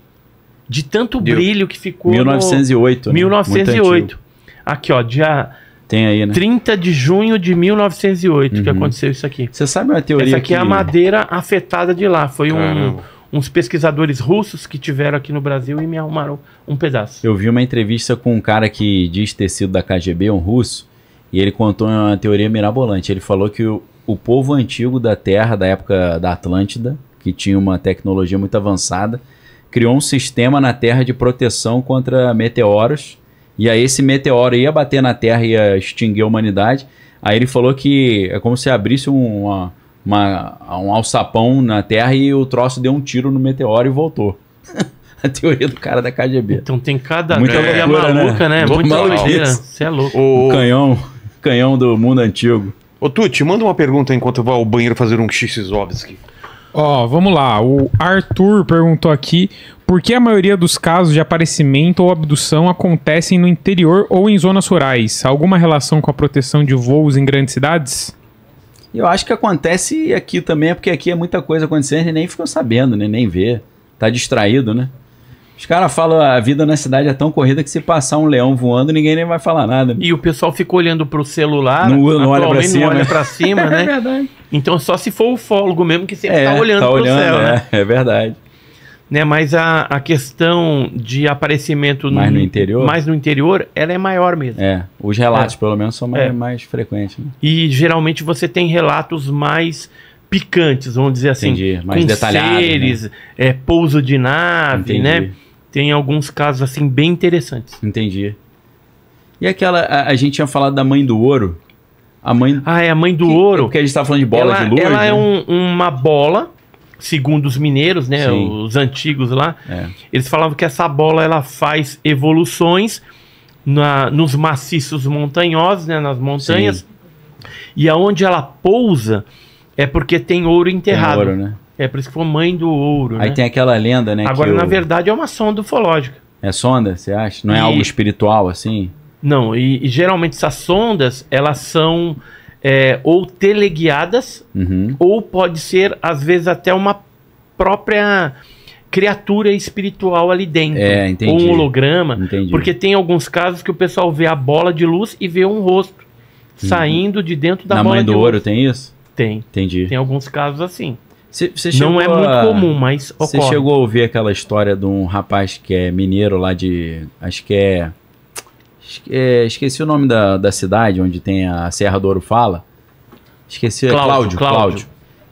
De tanto Deu. brilho que ficou. mil novecentos e oito. No... Né? mil novecentos e oito. Aqui, ó, dia Tem aí, né? trinta de junho de mil novecentos e oito, uhum, que aconteceu isso aqui. Você sabe uma teoria? Essa aqui que... é a madeira afetada de lá. Foi um, uns pesquisadores russos que tiveram aqui no Brasil e me arrumaram um pedaço. Eu vi uma entrevista com um cara que diz ter sido da K G B, um russo, e ele contou uma teoria mirabolante. Ele falou que o, o povo antigo da Terra, da época da Atlântida, que tinha uma tecnologia muito avançada, criou um sistema na Terra de proteção contra meteoros. E aí esse meteoro ia bater na Terra e ia extinguir a humanidade. Aí ele falou que é como se abrisse uma, uma, um alçapão na Terra e o troço deu um tiro no meteoro e voltou. A teoria do cara da K G B. Então tem cada muita é, loucura, é maluca, né? né? Muita loucura. Você é louco. O... o canhão, canhão do mundo antigo. Ô Tuti, manda uma pergunta enquanto eu vou ao banheiro fazer um Xisovski. Ó, oh, vamos lá. O Arthur perguntou aqui: por que a maioria dos casos de aparecimento ou abdução acontecem no interior ou em zonas rurais? Alguma relação com a proteção de voos em grandes cidades? Eu acho que acontece aqui também, porque aqui é muita coisa acontecendo e nem ficam sabendo, né? Nem vê. Tá distraído, né? Os caras falam, a vida na cidade é tão corrida que se passar um leão voando, ninguém nem vai falar nada. Né? E o pessoal fica olhando pro celular, não, não olha pra cima, não olha pra cima, né? É verdade. Então só se for ufólogo mesmo que sempre é, tá olhando tá pro olhando, céu, é, né? É verdade. Né, mas a, a questão de aparecimento mais no, no interior, mais no interior, ela é maior mesmo. É, os relatos é. pelo menos são mais, é. mais frequentes. Né? E geralmente você tem relatos mais... picantes, vamos dizer assim. Entendi, mais detalhados, seres, né? é, pouso de nave, Entendi. né? Tem alguns casos, assim, bem interessantes. Entendi. E aquela, a, a gente tinha falado da Mãe do Ouro. A mãe... Ah, é a Mãe do que, Ouro. Porque a gente estava falando de bola ela, de luz, Ela né? é um, uma bola, segundo os mineiros, né? Sim. Os antigos lá. É. Eles falavam que essa bola, ela faz evoluções na, nos maciços montanhosos, né? Nas montanhas. Sim. E aonde ela pousa... É porque tem ouro enterrado. Tem ouro, né? É por isso que foi Mãe do Ouro. Aí né? tem aquela lenda, né? Agora, que na o... verdade, é uma sonda ufológica. É sonda, você acha? Não e... é algo espiritual, assim? Não, e, e geralmente essas sondas, elas são é, ou teleguiadas, uhum, ou pode ser, às vezes, até uma própria criatura espiritual ali dentro. É, entendi. Ou um holograma. Entendi. Porque tem alguns casos que o pessoal vê a bola de luz e vê um rosto uhum. saindo de dentro da na bola de luz. Na Mãe do Ouro tem isso? Tem. Entendi. Tem alguns casos assim. Cê, cê não é muito a... comum, mas ocorre. Você chegou a ouvir aquela história de um rapaz que é mineiro lá de... Acho que é... Esqueci o nome da, da cidade onde tem a Serra do Ouro Fala. Esqueci. Cláudio. Cláudio. Cláudio.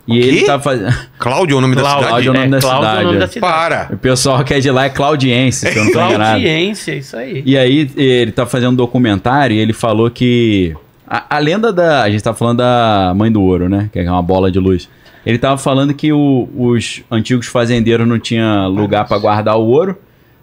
E ele tá fazendo... Cláudio é o nome Cláudio, da cidade? Cláudio é o nome, é, da, Cláudio cidade. É o nome da cidade. Para! O pessoal que é de lá é claudiense, se eu não tô enganado. Claudiense, é isso aí. E aí ele tá fazendo um documentário e ele falou que... A, a lenda da... A gente tá falando da Mãe do Ouro, né? Que é uma bola de luz. Ele tava falando que o, os antigos fazendeiros não tinham lugar para guardar o ouro.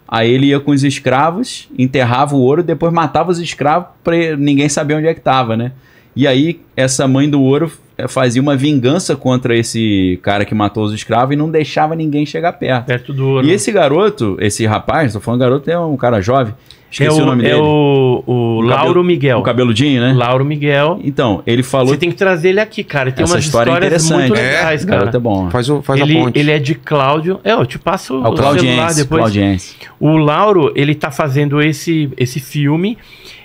Aí ele ia com os escravos, enterrava o ouro, depois matava os escravos para ninguém saber onde é que tava, né? E aí essa Mãe do Ouro fazia uma vingança contra esse cara que matou os escravos e não deixava ninguém chegar perto. Perto do ouro. E esse garoto, esse rapaz, tô falando garoto, é um cara jovem. Esqueci é o, o nome é dele. É o, o Lauro cabelo, Miguel. O cabeludinho, né? Lauro Miguel. Então, ele falou... Você tem que trazer ele aqui, cara. Tem Essa umas história histórias interessante. muito legais, é, cara. Tá bom. Faz, o, faz ele, a ponte. Ele é de Cláudio. É, eu te passo é o, o celular depois. Claudiense. O Lauro, ele tá fazendo esse, esse filme.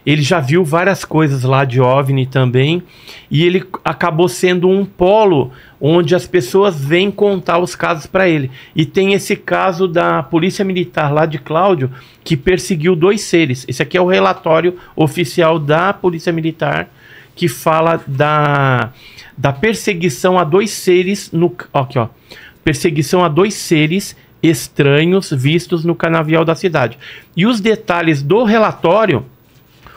Ele já viu várias coisas lá de OVNI também. E ele acabou sendo um polo onde as pessoas vêm contar os casos para ele. E tem esse caso da Polícia Militar lá de Cláudio, que perseguiu dois seres. Esse aqui é o relatório oficial da Polícia Militar, que fala da, da perseguição a dois seres... no ó, aqui, ó. Perseguição a dois seres estranhos vistos no canavial da cidade. E os detalhes do relatório...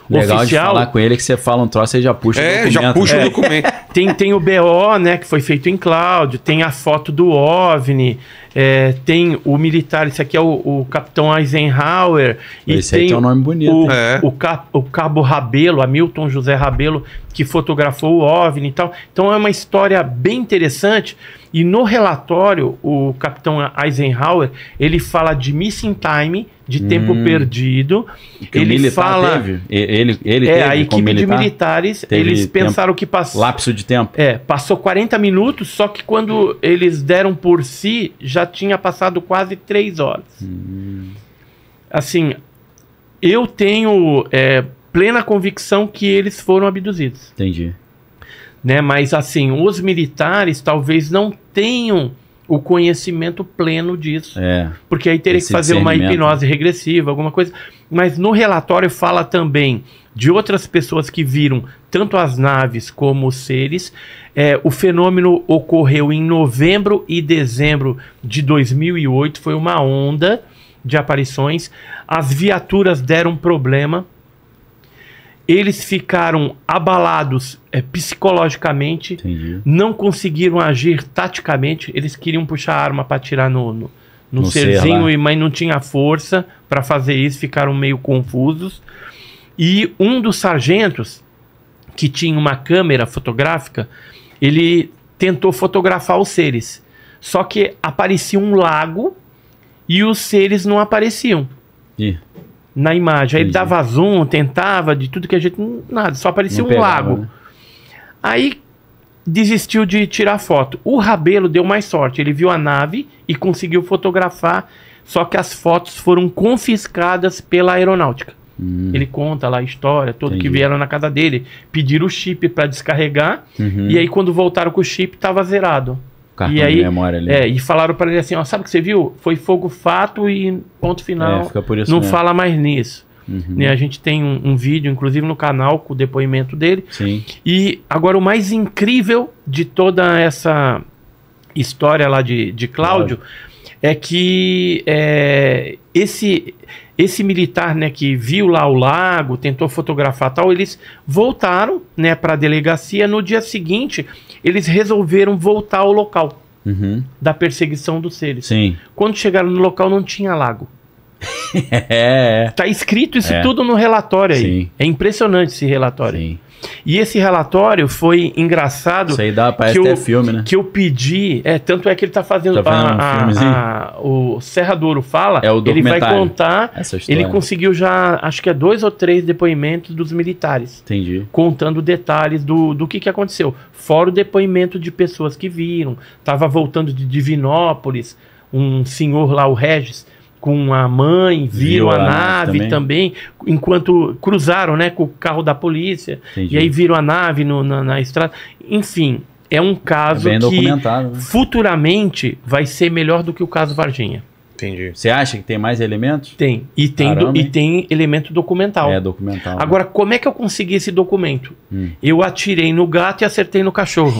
Legal oficial. De falar com ele que você fala um troço e já puxa é, o documento. Já puxa é. o documento. Tem, tem o B O, né, que foi feito em Cláudio, tem a foto do OVNI, é, tem o militar, esse aqui é o, o Capitão Eisenhower. E esse tem aí tem um nome bonito. O, é. o, cap, o Cabo Rabelo, Hamilton José Rabelo, que fotografou o OVNI e tal. Então é uma história bem interessante. E no relatório, o Capitão Eisenhower, ele fala de missing time, de tempo hum, perdido. Ele fala... Teve? Ele, ele é, teve a equipe militar, de militares, eles tempo, pensaram que passou... Lapso de de tempo. É, passou quarenta minutos, só que quando eles deram por si, já tinha passado quase três horas. Hum. Assim, eu tenho é, plena convicção que eles foram abduzidos. Entendi. Né? Mas assim, os militares talvez não tenham o conhecimento pleno disso. É, porque aí teria que fazer uma hipnose regressiva, alguma coisa. Mas no relatório fala também de outras pessoas que viram tanto as naves como os seres. É, o fenômeno ocorreu em novembro e dezembro de dois mil e oito. Foi uma onda de aparições. As viaturas deram problema. Eles ficaram abalados é, psicologicamente, Entendi. não conseguiram agir taticamente. Eles queriam puxar a arma para atirar no, no, no, no serzinho, ser, mas não tinha força para fazer isso, ficaram meio confusos. E um dos sargentos, que tinha uma câmera fotográfica, ele tentou fotografar os seres. Só que aparecia um lago e os seres não apareciam. Ih. Na imagem, aí ele dava zoom, tentava de tudo que a gente, nada, só aparecia um lago, né? Aí desistiu de tirar foto. O Rabelo deu mais sorte, ele viu a nave e conseguiu fotografar, só que as fotos foram confiscadas pela aeronáutica. Hum. Ele conta lá a história, tudo que vieram na casa dele, pediram o chip para descarregar, uhum. e aí quando voltaram com o chip tava zerado. E aí, ali. É, e falaram para ele assim, ó, sabe o que você viu? Foi fogo fato e ponto final, é, fica por isso não mesmo. Fala mais nisso. Uhum. Né, a gente tem um, um vídeo, inclusive no canal, com o depoimento dele. Sim. E agora o mais incrível de toda essa história lá de, de Cláudio, claro. é que é, esse, esse militar, né, que viu lá o lago, tentou fotografar tal, eles voltaram, né, para a delegacia no dia seguinte. Eles resolveram voltar ao local uhum. da perseguição dos seres. Sim. Quando chegaram no local, não tinha lago. é, é. Tá escrito isso é. tudo no relatório aí. Sim. É impressionante esse relatório. Sim. E esse relatório foi engraçado. Isso aí dá, parece que eu, até filme, né? Que eu pedi. É, tanto é que ele tá fazendo. Tá fazendo a, a, a, o Serra do Ouro Fala. É o documentário. Ele vai contar. Essa história. Ele conseguiu já, acho que é dois ou três depoimentos dos militares. Entendi. Contando detalhes do, do que, que aconteceu. Fora o depoimento de pessoas que viram. Tava voltando de Divinópolis, um senhor lá, o Regis, com a mãe, viram Viu a, a nave também. também, enquanto cruzaram, né, com o carro da polícia, Entendi. e aí viram a nave no, na, na estrada. Enfim, é um caso é que né? futuramente vai ser melhor do que o caso Varginha. Entendi. Você acha que tem mais elementos? Tem, e tem, Caramba, do, e tem elemento documental. É, documental. Agora, né? como é que eu consegui esse documento? Hum. Eu atirei no gato e acertei no cachorro.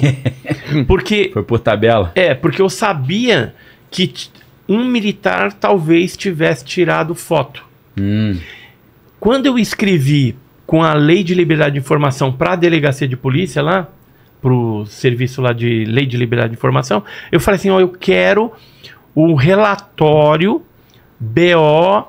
porque Foi por tabela? É, porque eu sabia que... um militar talvez tivesse tirado foto. Hum. Quando eu escrevi com a Lei de Liberdade de Informação para a Delegacia de Polícia lá, para o serviço lá de Lei de Liberdade de Informação, eu falei assim, ó, eu quero o relatório, B O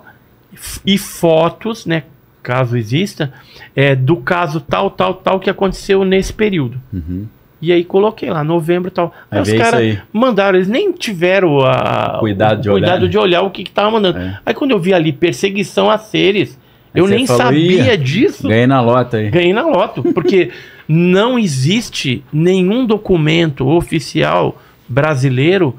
e fotos, né, caso exista, é, do caso tal, tal, tal que aconteceu nesse período. Uhum. E aí coloquei lá, novembro e tal. Aí os caras mandaram, eles nem tiveram a, cuidado, o, de, cuidado olhar, né? de olhar o que que tava mandando. É. Aí quando eu vi ali perseguição a seres, aí eu nem falou, sabia disso. Ganhei na lota aí. Ganhei na lota, porque não existe nenhum documento oficial brasileiro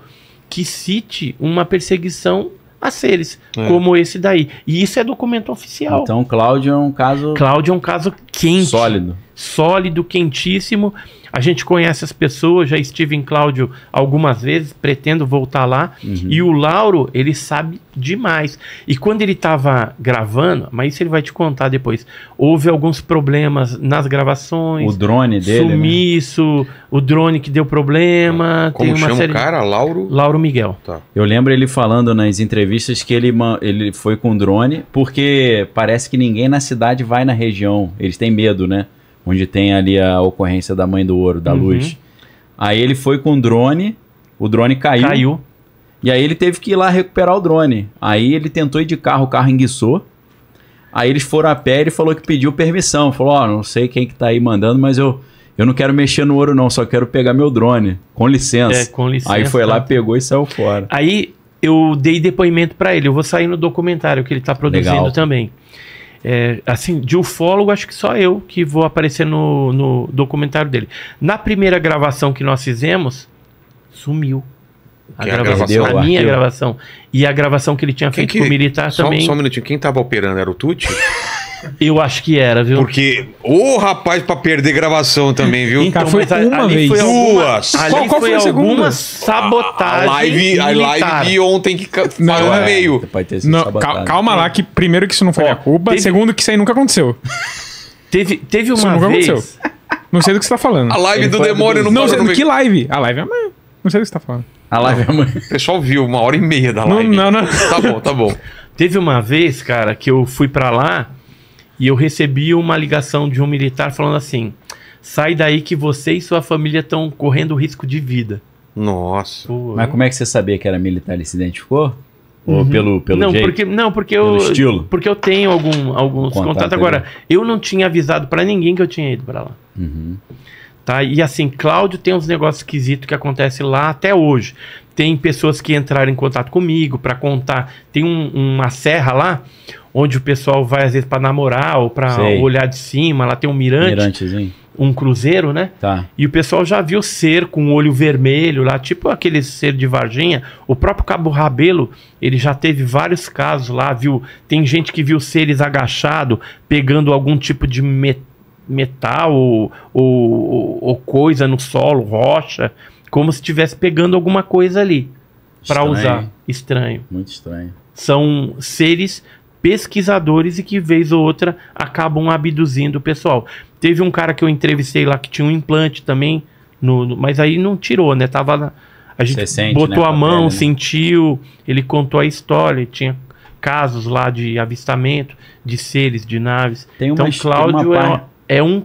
que cite uma perseguição a seres, é. como esse daí. E isso é documento oficial. Então Cláudio é um caso... Cláudio é um caso quente. Sólido. Sólido, quentíssimo. A gente conhece as pessoas, já estive em Cláudio algumas vezes, pretendo voltar lá. Uhum. E o Lauro, ele sabe demais. E quando ele estava gravando, mas isso ele vai te contar depois, houve alguns problemas nas gravações. O drone dele. Sumiço, né? O drone que deu problema. Como tem uma chama série... o cara? Lauro? Lauro Miguel. Tá. Eu lembro ele falando nas entrevistas que ele, ele foi com drone, porque parece que ninguém na cidade vai na região. Eles têm medo, né? Onde tem ali a ocorrência da Mãe do Ouro, da uhum. luz. Aí ele foi com o drone, o drone caiu. Caiu. E aí ele teve que ir lá recuperar o drone. Aí ele tentou ir de carro, o carro enguiçou. Aí eles foram a pé e ele falou que pediu permissão. Falou, ó, oh, não sei quem que tá aí mandando, mas eu, eu não quero mexer no ouro não, só quero pegar meu drone. Com licença. É, com licença. Aí foi lá, pegou e saiu fora. Aí eu dei depoimento para ele, eu vou sair no documentário que ele tá produzindo Legal. também. É, assim, de ufólogo, acho que só eu que vou aparecer no, no documentário dele. Na primeira gravação que nós fizemos, sumiu. A, gravação, a, gravação, a minha arquivo. gravação. E a gravação que ele tinha quem feito que, com o militar só, também. Só um minutinho, quem tava operando era o Tucci? Eu acho que era, viu? Porque o oh, rapaz, pra perder gravação também, viu? Então, então foi a, uma vez. Foi duas. Alguma, qual, qual foi, foi a segunda? Alguma sabotagem. A live, a live de ontem que saiu no meio. Não, calma lá, que primeiro que isso não foi a Cuba, teve, segundo que isso aí nunca aconteceu. Teve, teve uma isso nunca vez... aconteceu. Não sei do que você tá falando. A live do demônio não foi. Não sei do que live. A live é amanhã. Não sei do que você tá falando. A live amanhã. O pessoal viu uma hora e meia da live. Não, não, não. Tá bom, tá bom. Teve uma vez, cara, que eu fui pra lá e eu recebi uma ligação de um militar falando assim: sai daí que você e sua família estão correndo risco de vida. Nossa. Pô, mas como é que você sabia que era militar e se identificou? Uhum. Ou pelo, pelo não, jeito? Porque, não, porque pelo eu, estilo? Porque eu tenho algum, alguns contato contatos. Agora, dele. eu não tinha avisado pra ninguém que eu tinha ido pra lá. Uhum. Tá? E assim, Cláudio tem uns negócios esquisitos que acontecem lá até hoje. Tem pessoas que entraram em contato comigo para contar. Tem um, uma serra lá, onde o pessoal vai às vezes para namorar ou para olhar de cima. Lá tem um mirante, um cruzeiro, né? Tá. E o pessoal já viu ser com um olho vermelho lá, tipo aquele ser de Varginha. O próprio Cabo Rabelo, ele já teve vários casos lá, viu? Tem gente que viu seres agachado, pegando algum tipo de metal. metal ou, ou, ou coisa no solo, rocha, como se estivesse pegando alguma coisa ali para usar. Estranho. Muito estranho. São seres pesquisadores e que vez ou outra acabam abduzindo o pessoal. Teve um cara que eu entrevistei lá que tinha um implante também, no, no, mas aí não tirou, né? Tava na, a gente sente, botou né, a mão, pele, né? sentiu, ele contou a história, ele tinha casos lá de avistamento, de seres, de naves. Tem uma, então Cláudio uma... é... É um,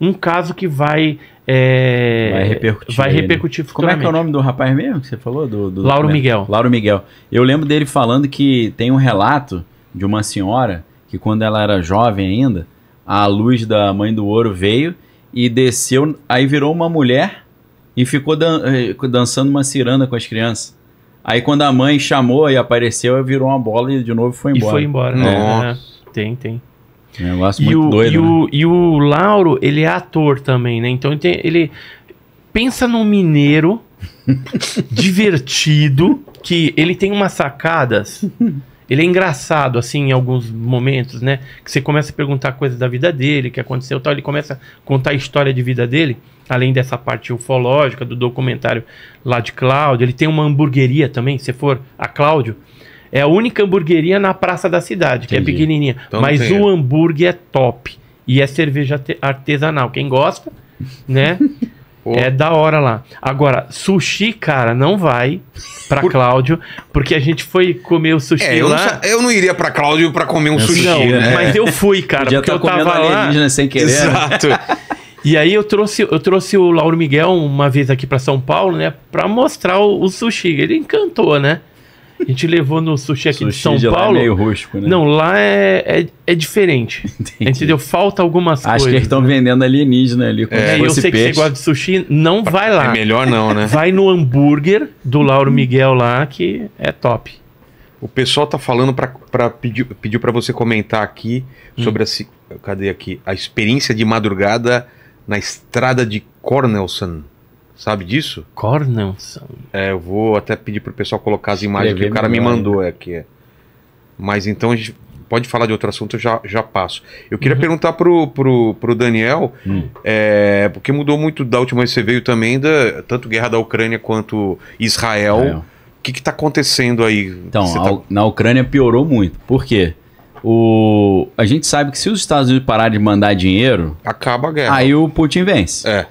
um caso que vai... É, vai repercutir. Vai repercutir Como é que é o nome do rapaz mesmo que você falou? Do, do Lauro documento? Miguel. Lauro Miguel. Eu lembro dele falando que tem um relato de uma senhora que quando ela era jovem ainda, a luz da Mãe do Ouro veio e desceu, aí virou uma mulher e ficou dan dançando uma ciranda com as crianças. Aí quando a mãe chamou e apareceu, virou uma bola e de novo foi embora. E foi embora. Nossa. É, tem, tem. É um negócio muito doido, e o, né? E o Lauro, ele é ator também, né? Então ele, tem, ele pensa num mineiro divertido, que ele tem umas sacadas. Ele é engraçado, assim, em alguns momentos, né? Que você começa a perguntar coisas da vida dele, que aconteceu tal. Ele começa a contar a história de vida dele, além dessa parte ufológica do documentário lá de Cláudio. Ele tem uma hamburgueria também, se for a Cláudio. É a única hamburgueria na praça da cidade, Entendi. que é pequenininha. Então, mas o hambúrguer é top. E é cerveja artesanal. Quem gosta, né? Oh. É da hora lá. Agora, sushi, cara, não vai pra Por... Cláudio, porque a gente foi comer o sushi é, eu lá. Não, eu não iria pra Cláudio pra comer um é sushi, não, né? Mas eu fui, cara, Podia porque tá eu tava lá... sem querer. Exato. E aí eu trouxe, eu trouxe o Lauro Miguel uma vez aqui pra São Paulo, né? Pra mostrar o, o sushi. Ele encantou, né? A gente levou no sushi aqui sushi de São de Paulo. Lá é meio rústico, né? Não, lá é, é, é diferente. Entendi. Entendeu? Falta algumas Acho coisas. Acho que eles estão né? vendendo alienígena ali. Como é, se fosse eu sei peixe. que você gosta de sushi, não vai lá. É melhor não, né? Vai no hambúrguer do Lauro Miguel lá, que é top. O pessoal tá falando pra, pra pedir, pediu para você comentar aqui hum. sobre a, cadê aqui? a experiência de madrugada na estrada de Cornelson. Sabe disso? Cornelson. É, eu vou até pedir pro pessoal colocar as imagens que o cara me mandou aqui. É. Mas então a gente pode falar de outro assunto, eu já, já passo. Eu queria uhum. perguntar pro, pro, pro Daniel, uhum. é, porque mudou muito da última vez que você veio também, da, tanto guerra da Ucrânia quanto Israel. É. O que que tá acontecendo aí? Então, a, tá... na Ucrânia piorou muito. Por quê? O, a gente sabe que se os Estados Unidos pararem de mandar dinheiro... Acaba a guerra. Aí o Putin vence. É.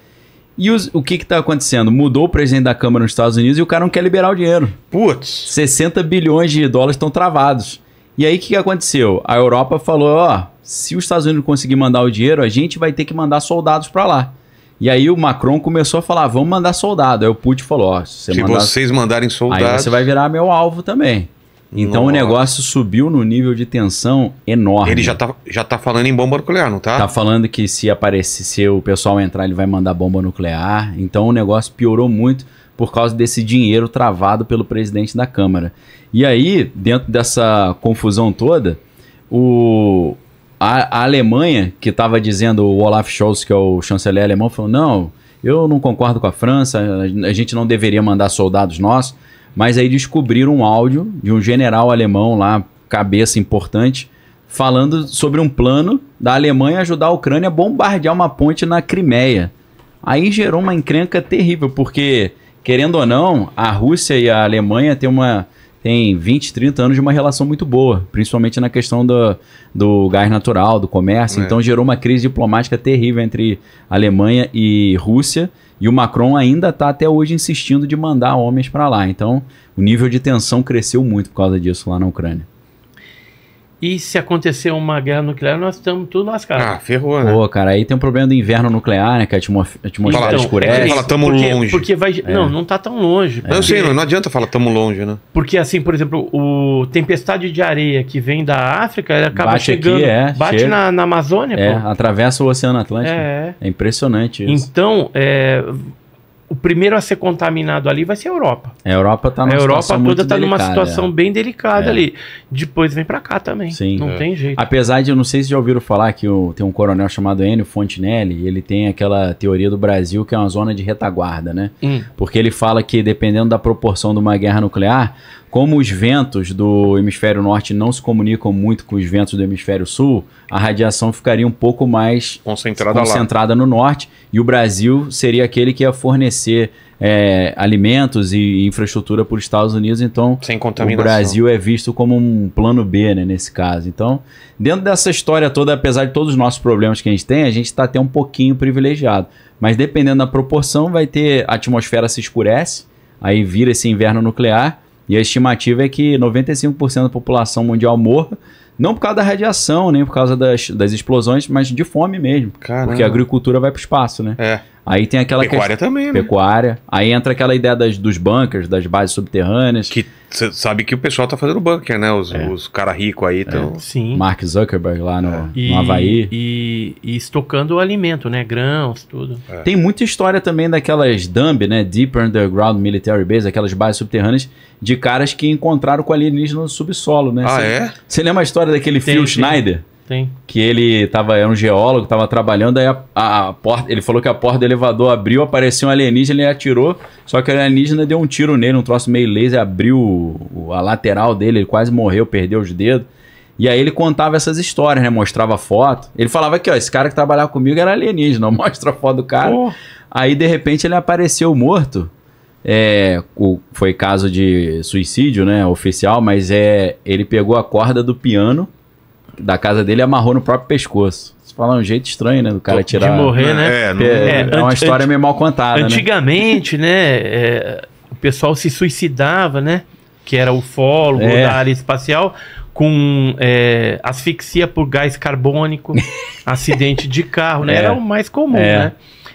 E os, o que está acontecendo? Mudou o presidente da Câmara nos Estados Unidos e o cara não quer liberar o dinheiro. Putz! sessenta bilhões de dólares estão travados. E aí o que, que aconteceu? A Europa falou, ó, se os Estados Unidos não conseguir mandar o dinheiro, a gente vai ter que mandar soldados para lá. E aí o Macron começou a falar, vamos mandar soldado. Aí o Putin falou, ó... Se, se mandar, vocês mandarem soldados... Aí você vai virar meu alvo também. Então Nossa. o negócio subiu no nível de tensão enorme. Ele já tá, já tá falando em bomba nuclear, não tá? Tá falando que se aparecer, se o pessoal entrar, ele vai mandar bomba nuclear. Então o negócio piorou muito por causa desse dinheiro travado pelo presidente da Câmara. E aí, dentro dessa confusão toda, o, A, a Alemanha, que estava dizendo, o Olaf Scholz, que é o chanceler alemão, falou, não, eu não concordo com a França, a, a gente não deveria mandar soldados nossos, mas aí descobriram um áudio de um general alemão lá, cabeça importante, falando sobre um plano da Alemanha ajudar a Ucrânia a bombardear uma ponte na Crimeia. Aí gerou uma encrenca terrível, porque, querendo ou não, a Rússia e a Alemanha têm uma... tem vinte, trinta anos de uma relação muito boa, principalmente na questão do, do gás natural, do comércio. É. Então gerou uma crise diplomática terrível entre Alemanha e Rússia, e o Macron ainda está até hoje insistindo de mandar homens para lá. Então o nível de tensão cresceu muito por causa disso lá na Ucrânia. E se acontecer uma guerra nuclear, nós estamos tudo lascados. Ah, ferrou, né? Pô, cara, aí tem um problema do inverno nuclear, né? Que a atmosfera então, escurece. É fala, tamo porque, longe. Porque vai... É. Não, não tá tão longe. Porque... Eu sei, não, não adianta falar tamo longe, né? Porque assim, por exemplo, o tempestade de areia que vem da África, ela acaba bate chegando... Aqui, é, bate na, na Amazônia, é, pô. Atravessa o Oceano Atlântico. É, é impressionante isso. Então, é... o primeiro a ser contaminado ali vai ser a Europa. A Europa está numa, tá numa situação é. bem delicada é. ali. Depois vem para cá também. Sim. Não é. tem jeito. Apesar de, eu não sei se já ouviram falar que o, tem um coronel chamado Enio Fontinelli, ele tem aquela teoria do Brasil que é uma zona de retaguarda, né? Hum. Porque ele fala que dependendo da proporção de uma guerra nuclear, como os ventos do hemisfério norte não se comunicam muito com os ventos do hemisfério sul, a radiação ficaria um pouco mais concentrada, concentrada no norte, e o Brasil seria aquele que ia fornecer é, alimentos e infraestrutura para os Estados Unidos. Então sem contaminação, o Brasil é visto como um plano B, né, nesse caso. Então, dentro dessa história toda, apesar de todos os nossos problemas que a gente tem, a gente está até um pouquinho privilegiado. Mas dependendo da proporção, vai ter, a atmosfera se escurece, aí vira esse inverno nuclear. E a estimativa é que noventa e cinco por cento da população mundial morra, não por causa da radiação, nem por causa das, das explosões, mas de fome mesmo. Caramba. Porque a agricultura vai para o espaço, né? É. Aí tem aquela pecuária questão, também, né? Pecuária. Aí entra aquela ideia das, dos bunkers, das bases subterrâneas. Que você sabe que o pessoal tá fazendo bunker, né? Os, é. os caras ricos aí estão. É. Sim. Mark Zuckerberg lá no, é. no e, Havaí. E, e estocando o alimento, né? Grãos, tudo. É. Tem muita história também daquelas D U M B, né? Deep Underground Military Base, aquelas bases subterrâneas de caras que encontraram com alienígena no subsolo, né? Ah, cê, é? Você lembra a história daquele tem, Phil tem. Schneider? Sim. Que ele tava, era um geólogo, estava trabalhando, aí a, a, a porta, ele falou que a porta do elevador abriu, apareceu um alienígena, ele atirou, só que o alienígena deu um tiro nele, um troço meio laser, abriu a lateral dele, ele quase morreu, perdeu os dedos. E aí ele contava essas histórias, né? Mostrava foto. Ele falava que ó, esse cara que trabalhava comigo era alienígena, mostra a foto do cara. Oh. Aí de repente ele apareceu morto. É, o, foi caso de suicídio, né? Oficial, mas é, ele pegou a corda do piano da casa dele, amarrou no próprio pescoço. Você fala, é um jeito estranho, né? Do cara tirar... De morrer, né? É, não... é, é uma história meio mal contada, antigamente, né? Antigamente, né? É, o pessoal se suicidava, né? Que era ufólogo é. da área espacial, com é, asfixia por gás carbônico, acidente de carro, né? É. Era o mais comum, é. né?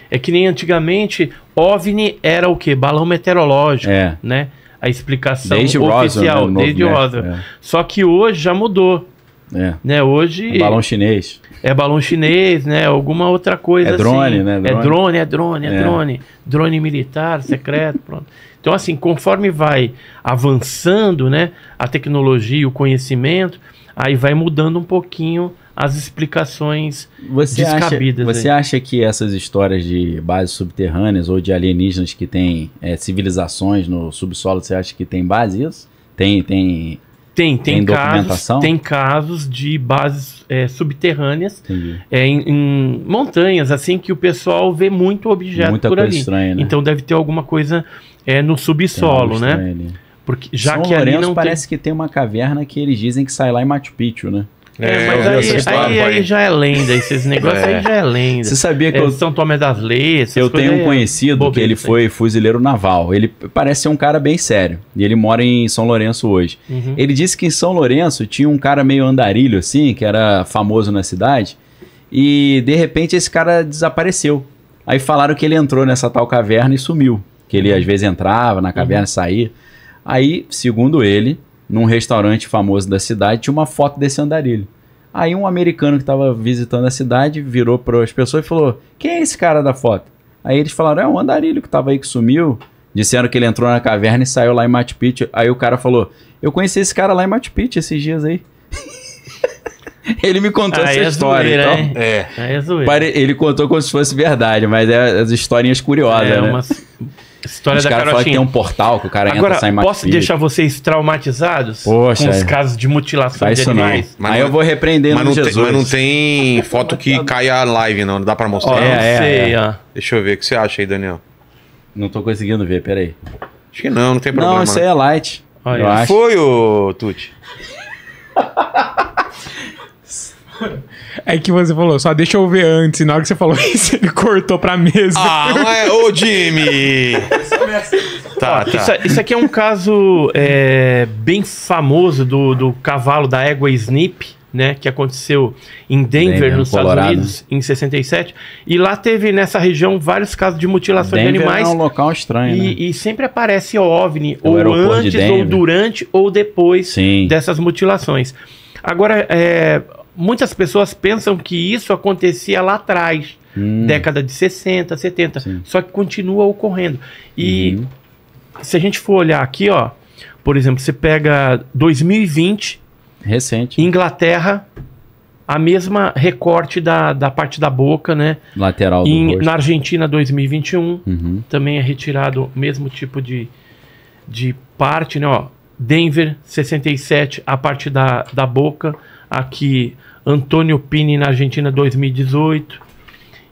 É que nem antigamente, OVNI era o quê? Balão meteorológico, é. né? A explicação desde oficial, Rosa, né? desde Rosa. É. Só que hoje já mudou. É. Né, hoje é balão chinês. É balão chinês, né? Alguma outra coisa. É drone, assim. né? Drone. É drone, é drone, é, é drone. Drone militar, secreto, pronto. Então, assim, conforme vai avançando, né, a tecnologia, o conhecimento, aí vai mudando um pouquinho as explicações você descabidas. Acha, você aí. acha que essas histórias de bases subterrâneas ou de alienígenas que tem é, civilizações no subsolo, você acha que tem base isso? Tem, tem... Tem, tem, tem, casos, tem casos de bases é, subterrâneas é, em, em montanhas, assim, que o pessoal vê muito objeto Muita por coisa ali. Estranha, né? Então deve ter alguma coisa é, no subsolo, né? Ali. Porque já São que Lourenço ali não parece tem... que tem uma caverna que eles dizem que sai lá em Machu Picchu, né? É, é, mas aí, história, aí, aí já é lenda, esses negócios é. aí já é lenda. Você sabia que é, eu, São Tomé das Letras... Eu tenho um conhecido é, que ele foi fuzileiro naval. Ele parece ser um cara bem sério. E ele mora em São Lourenço hoje. Uhum. Ele disse que em São Lourenço tinha um cara meio andarilho assim, que era famoso na cidade. E de repente esse cara desapareceu. Aí falaram que ele entrou nessa tal caverna e sumiu. Que ele às vezes entrava na caverna e saía. Aí, segundo ele... num restaurante famoso da cidade, tinha uma foto desse andarilho. Aí um americano que estava visitando a cidade virou para as pessoas e falou, quem é esse cara da foto? Aí eles falaram, é um andarilho que estava aí que sumiu. Disseram que ele entrou na caverna e saiu lá em Machu Picchu. Aí o cara falou, eu conheci esse cara lá em Machu Picchu esses dias aí. Ele me contou aí essa é história. Zoeira, então, é. É pare... Ele contou como se fosse verdade, mas é as historinhas curiosas. É, né? Uma história os da caras falam que tem um portal que o cara agora, entra e sai posso matilha. Deixar vocês traumatizados? Poxa, com os casos de mutilação faz de isso animais? Não. Mas aí não, eu vou repreender no Jesus. Tem, mas não tem foto que caia a live, não. Não dá pra mostrar. Oh, é, não é, sei. É. Deixa eu ver. O que você acha aí, Daniel? Não tô conseguindo ver, peraí. Acho que não, não tem problema. Não, isso aí é light. Olha, eu acho. Foi, ô Tuti. É que você falou, só deixa eu ver antes. E na hora que você falou isso, ele cortou pra mesa. Ah, não é? Ô, Jimmy! Tá, tá. Isso, isso aqui é um caso é, bem famoso do, do cavalo da égua Snip, né? Que aconteceu em Denver, Denver nos Colorado. Estados Unidos, em sessenta e sete. E lá teve, nessa região, vários casos de mutilação Denver de animais. É um local estranho, e, né? E sempre aparece OVNI, o ou antes, de ou durante, ou depois Sim. dessas mutilações. Agora, é... muitas pessoas pensam que isso acontecia lá atrás, hum. década de sessenta, setenta, Sim. só que continua ocorrendo. E uhum. se a gente for olhar aqui, ó, por exemplo, você pega dois mil e vinte, recente, Inglaterra, a mesma recorte da, da parte da boca, né? Lateral do em, rosto. Na Argentina, dois mil e vinte e um, uhum. também é retirado o mesmo tipo de, de parte, né? Ó, Denver, sessenta e sete, a parte da, da boca. Aqui, Antônio Pini na Argentina, dois mil e dezoito.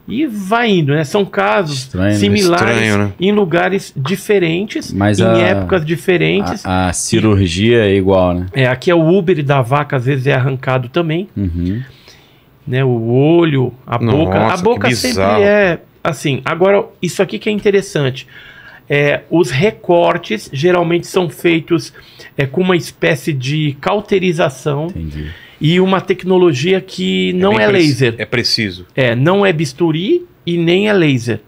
E vai indo, né? São casos estranho, similares estranho, né? em lugares diferentes, mas em a, épocas diferentes. A, a cirurgia e, é igual, né? É, aqui é o úbere da vaca, às vezes é arrancado também. Uhum. Né? O olho, a Nossa, boca. A boca sempre é assim. Agora, isso aqui que é interessante. É, os recortes geralmente são feitos é, com uma espécie de cauterização. Entendi. E uma tecnologia que não é, é laser. É preciso. É, não é bisturi e nem é laser.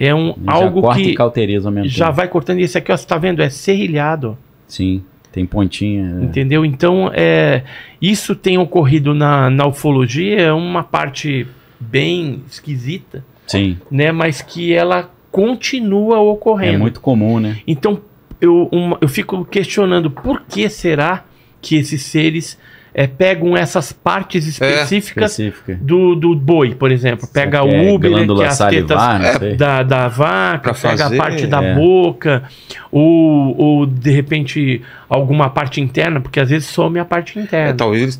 É um, já algo corta que e cauteriza ao mesmo já tempo. Vai cortando. E esse aqui, ó, você tá vendo? É serrilhado. Sim, tem pontinha. É. Entendeu? Então, é, isso tem ocorrido na, na ufologia, é uma parte bem esquisita. Sim. Né, mas que ela continua ocorrendo. É muito comum, né? Então, eu, um, eu fico questionando por que será que esses seres... É, pegam essas partes específicas é, específica. do, do boi, por exemplo. Pega o úbere, que é as tetas é, da, da vaca, pega fazer, a parte é. da boca, ou, ou de repente alguma parte interna, porque às vezes some a parte interna. É, talvez eles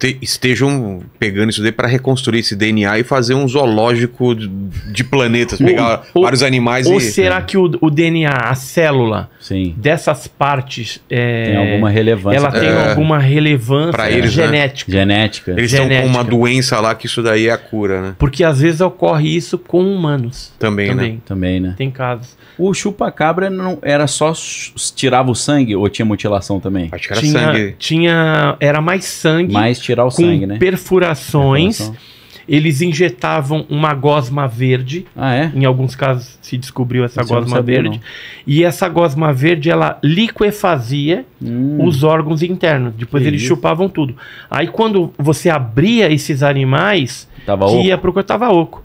te, estejam pegando isso daí para reconstruir esse D N A e fazer um zoológico de, de planetas, pegar ou, vários animais. Ou e, será é. que o, o D N A, a célula Sim. dessas partes é, tem alguma relevância? Ela tem é, alguma relevância eles, genética. Né? Genética. Eles genética. estão com uma doença lá que isso daí é a cura, né? Porque às vezes ocorre isso com humanos. Também, também né? Também, né? Tem casos. O chupa-cabra não era só tirava o sangue ou tinha mutilação também? Acho que era tinha, sangue. Tinha, era mais sangue. Mais tirar o com sangue, né? Perfurações. Perfuração. Eles injetavam uma gosma verde. Ah, é? Em alguns casos se descobriu essa Isso gosma sabia, verde. Não. E essa gosma verde, ela liquefazia hum. os órgãos internos. Depois que eles isso? chupavam tudo. Aí quando você abria esses animais, tava que ia procurar, tava oco.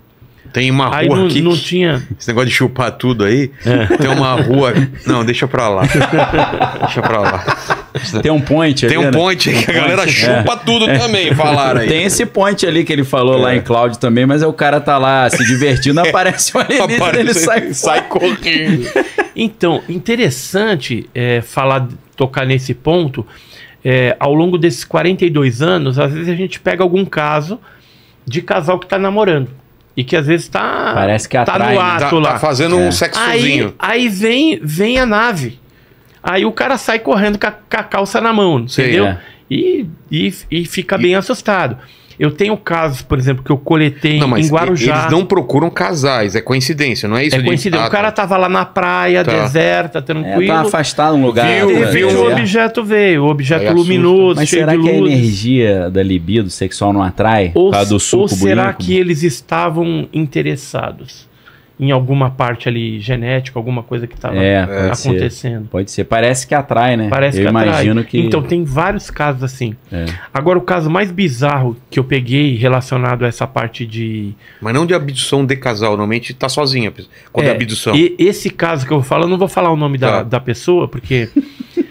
Tem uma aí rua não, aqui. Não tinha... Esse negócio de chupar tudo aí. É. Tem uma rua... Não, deixa pra lá. Deixa pra lá. Tem um point ali. Tem um point né? que a galera chupa é. tudo é. também, falaram aí. Tem esse point ali que ele falou é. lá em Cláudio também, mas o cara tá lá se divertindo, é. aparece um alienígena aparece, ele sai, sai correndo. Então, interessante é, falar, tocar nesse ponto. É, ao longo desses quarenta e dois anos, às vezes a gente pega algum caso de casal que tá namorando. E que às vezes tá, Parece que atrai, tá no ato tá, lá. Tá fazendo é. um sexozinho. Aí, aí vem, vem a nave. Aí o cara sai correndo com a, com a calça na mão, Sim, entendeu? É. E, e, e fica e... bem assustado. Eu tenho casos, por exemplo, que eu coletei não, em Guarujá. Eles não procuram casais, é coincidência, não é isso? É coincidência. O cara tava lá na praia, tá. deserta, tranquilo. É, tá afastado um lugar. Viu, né? viu o objeto veio, o objeto aí luminoso, Mas cheio será de luz. que a energia da libido sexual não atrai? Ou, tá, do suco ou será buínico? que eles estavam interessados em alguma parte ali genética, alguma coisa que estava é, pode acontecendo? Ser. Pode ser. Parece que atrai, né? Parece eu que imagino atrai. Que... Então, tem vários casos assim. É. Agora, o caso mais bizarro que eu peguei relacionado a essa parte de... Mas não de abdução de casal. Normalmente tá sozinha. Quando é, é abdução. E esse caso que eu vou falar, eu não vou falar o nome tá. da, da pessoa, porque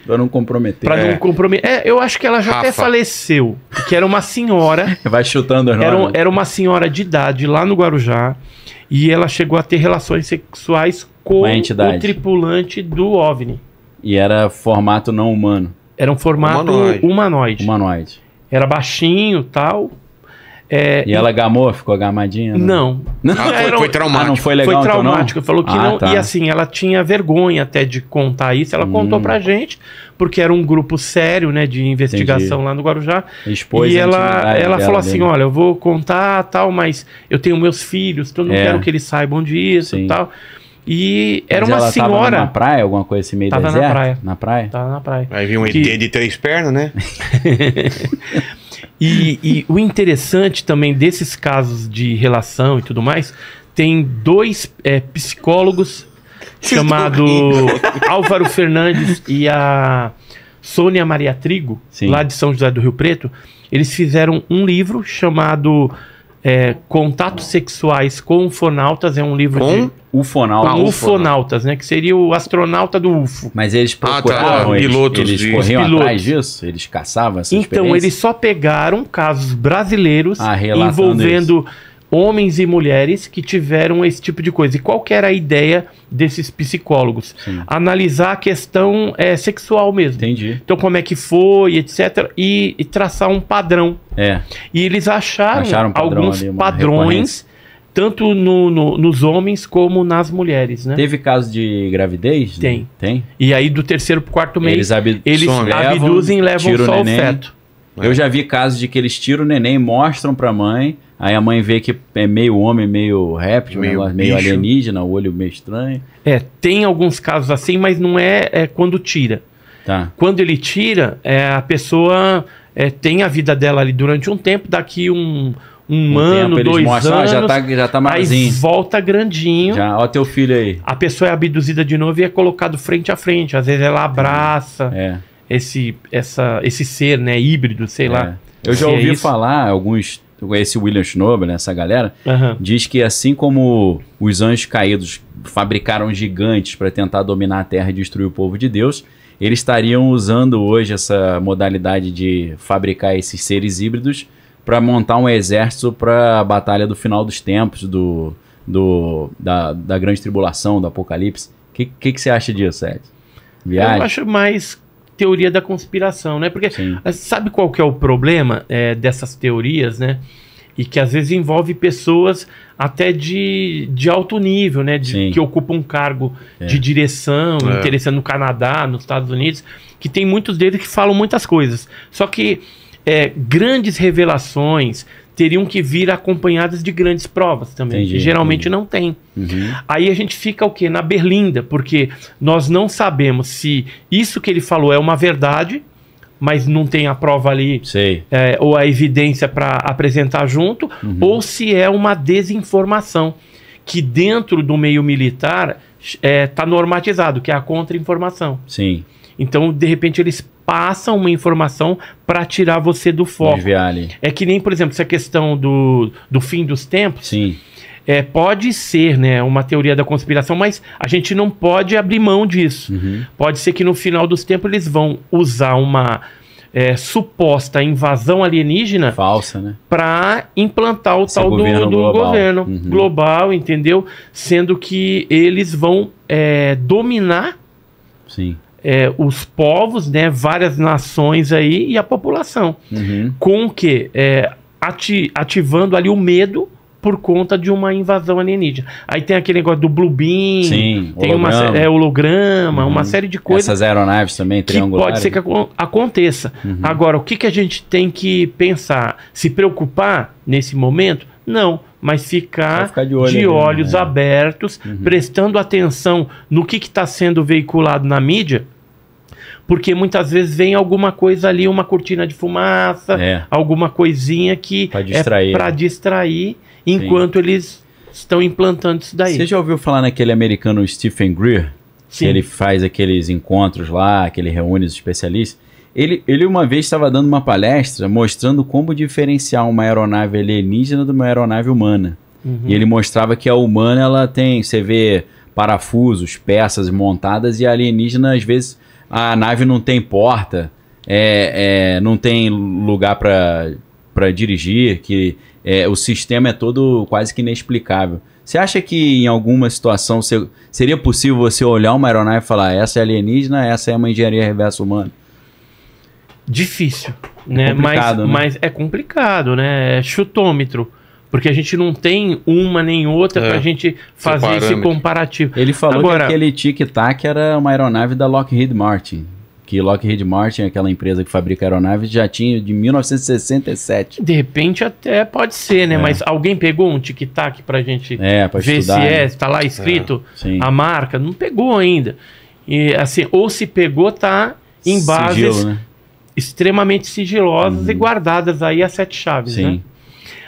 Pra não comprometer. Pra não é. comprometer. É, eu acho que ela já Rafa. até faleceu. Que era uma senhora. Vai chutando. Era, um, era uma senhora de idade lá no Guarujá. E ela chegou a ter relações sexuais com o tripulante do OVNI. E era formato não humano. Era um formato humanoide. Humanoide. humanoide. Era baixinho tal. É, e, e ela gamou? Ficou gamadinha? Não. Não, não. Ah, foi, foi traumático. Ah, não foi legal, foi traumático. Então não? Falou que ah, não. Tá. E assim, ela tinha vergonha até de contar isso. Ela hum. contou pra gente, porque era um grupo sério, né, de investigação Entendi. lá no Guarujá. Expôs e a ela, ela falou assim, dele. olha, eu vou contar tal, mas eu tenho meus filhos, então eu não é. quero que eles saibam disso e tal. E era mas uma ela senhora. Tava na praia, alguma coisa assim, meio deserto? Tava na praia. Na praia? Tava na praia. Aí vinha um que... E T de três pernas, né? E, e o interessante também desses casos de relação e tudo mais, tem dois é, psicólogos chamado Álvaro Fernandes e a Sônia Maria Trigo, Sim. lá de São José do Rio Preto. Eles fizeram um livro chamado é, Contatos Sexuais com Ufonautas. É um livro com? de... Ufonautas. Ah, ufonautas, né? Que seria o astronauta do U F O. Mas eles procuraram, ah, tá. pilotos, eles, eles corriam pilotos. atrás disso? Eles caçavam essa Então, eles só pegaram casos brasileiros ah, envolvendo isso. homens e mulheres que tiveram esse tipo de coisa. E qual que era a ideia desses psicólogos? Sim. Analisar a questão é, sexual mesmo. Entendi. Então, como é que foi, etcétera. E, e traçar um padrão. É. E eles acharam, acharam um padrão, alguns ali, padrões... Tanto no, no, nos homens como nas mulheres, né? Teve caso de gravidez? Tem. Né? Tem. E aí do terceiro pro quarto mês, eles, ab eles abduzem e levam só o, o feto. É. Eu já vi casos de que eles tiram o neném, mostram pra mãe, aí a mãe vê que é meio homem, meio réptil, meio, negócio, meio alienígena, o olho meio estranho. É, tem alguns casos assim, mas não é, é quando tira. Tá. Quando ele tira, é, a pessoa é, tem a vida dela ali durante um tempo, daqui um... Um, um ano, tempo, dois mostram, anos, já tá, já tá aí volta grandinho. Já, ó teu filho aí. A pessoa é abduzida de novo e é colocado frente a frente. Às vezes ela abraça é. esse, essa, esse ser, né, híbrido, sei é. lá. Eu já ouvi é falar, alguns, esse William Schnobel, né, essa galera, uhum. diz que assim como os anjos caídos fabricaram gigantes para tentar dominar a Terra e destruir o povo de Deus... Eles estariam usando hoje essa modalidade de fabricar esses seres híbridos para montar um exército para a batalha do final dos tempos, do, do, da, da grande tribulação, do apocalipse. O que, que, que você acha disso, Ed? Viagem? Eu acho mais teoria da conspiração, né? Porque Sim. sabe qual que é o problema é, dessas teorias, né? E que às vezes envolve pessoas até de, de alto nível, né? De, que ocupam um cargo é. de direção, é. interessante no Canadá, nos Estados Unidos, que tem muitos deles que falam muitas coisas. Só que é, grandes revelações teriam que vir acompanhadas de grandes provas também. Entendi, geralmente entendi. não tem. Uhum. Aí a gente fica o quê? Na berlinda, porque nós não sabemos se isso que ele falou é uma verdade... mas não tem a prova ali, é, ou a evidência para apresentar junto, uhum. ou se é uma desinformação, que dentro do meio militar está é, normatizado, que é a contra-informação. Sim. Então, de repente, eles passam uma informação para tirar você do foco. É que nem, por exemplo, essa questão do, do fim dos tempos... Sim. É, pode ser, né, uma teoria da conspiração, mas a gente não pode abrir mão disso. Uhum. Pode ser que no final dos tempos eles vão usar uma é, suposta invasão alienígena falsa, né, para implantar o Esse tal governo do, do global. governo uhum. global, entendeu? Sendo que eles vão é, dominar Sim. É, os povos, né, várias nações aí e a população, uhum. com o quê? É, ati ativando ali o medo por conta de uma invasão alienígena. Aí tem aquele negócio do Blue Beam, Sim, tem holograma, uma, é, holograma uhum. uma série de coisas. Essas aeronaves também, triangulares. Pode ser que ac aconteça. Uhum. Agora, o que, que a gente tem que pensar? Se preocupar nesse momento? Não, mas ficar, ficar de, olho de ali, olhos né? abertos, uhum. prestando atenção no que está sendo veiculado na mídia, porque muitas vezes vem alguma coisa ali, uma cortina de fumaça, é. alguma coisinha que pra distrair, é para distrair, enquanto Sim. eles estão implantando isso daí. Você já ouviu falar naquele americano Stephen Greer? Sim. Que ele faz aqueles encontros lá, que ele reúne os especialistas. Ele, ele uma vez estava dando uma palestra mostrando como diferenciar uma aeronave alienígena de uma aeronave humana. Uhum. E ele mostrava que a humana, ela tem, você vê parafusos, peças montadas, e a alienígena às vezes... a nave não tem porta, é, é, não tem lugar para dirigir, que é, o sistema é todo quase que inexplicável. Você acha que em alguma situação você, seria possível você olhar uma aeronave e falar essa é alienígena, essa é uma engenharia reversa humana? Difícil, né? É mas, né? Mas é complicado, né? É chutômetro. Porque a gente não tem uma nem outra é, pra gente fazer parâmetro. Esse comparativo. Ele falou Agora, que aquele tic-tac era uma aeronave da Lockheed Martin. Que Lockheed Martin, aquela empresa que fabrica aeronaves, já tinha de mil novecentos e sessenta e sete. De repente até pode ser, né? É. Mas alguém pegou um tic-tac pra gente é, pra ver estudar, se é, né? Tá lá escrito é. a marca. Não pegou ainda. E, assim, ou se pegou, tá em bases Sigilo, né? extremamente sigilosas uhum. e guardadas aí a sete chaves, Sim. né?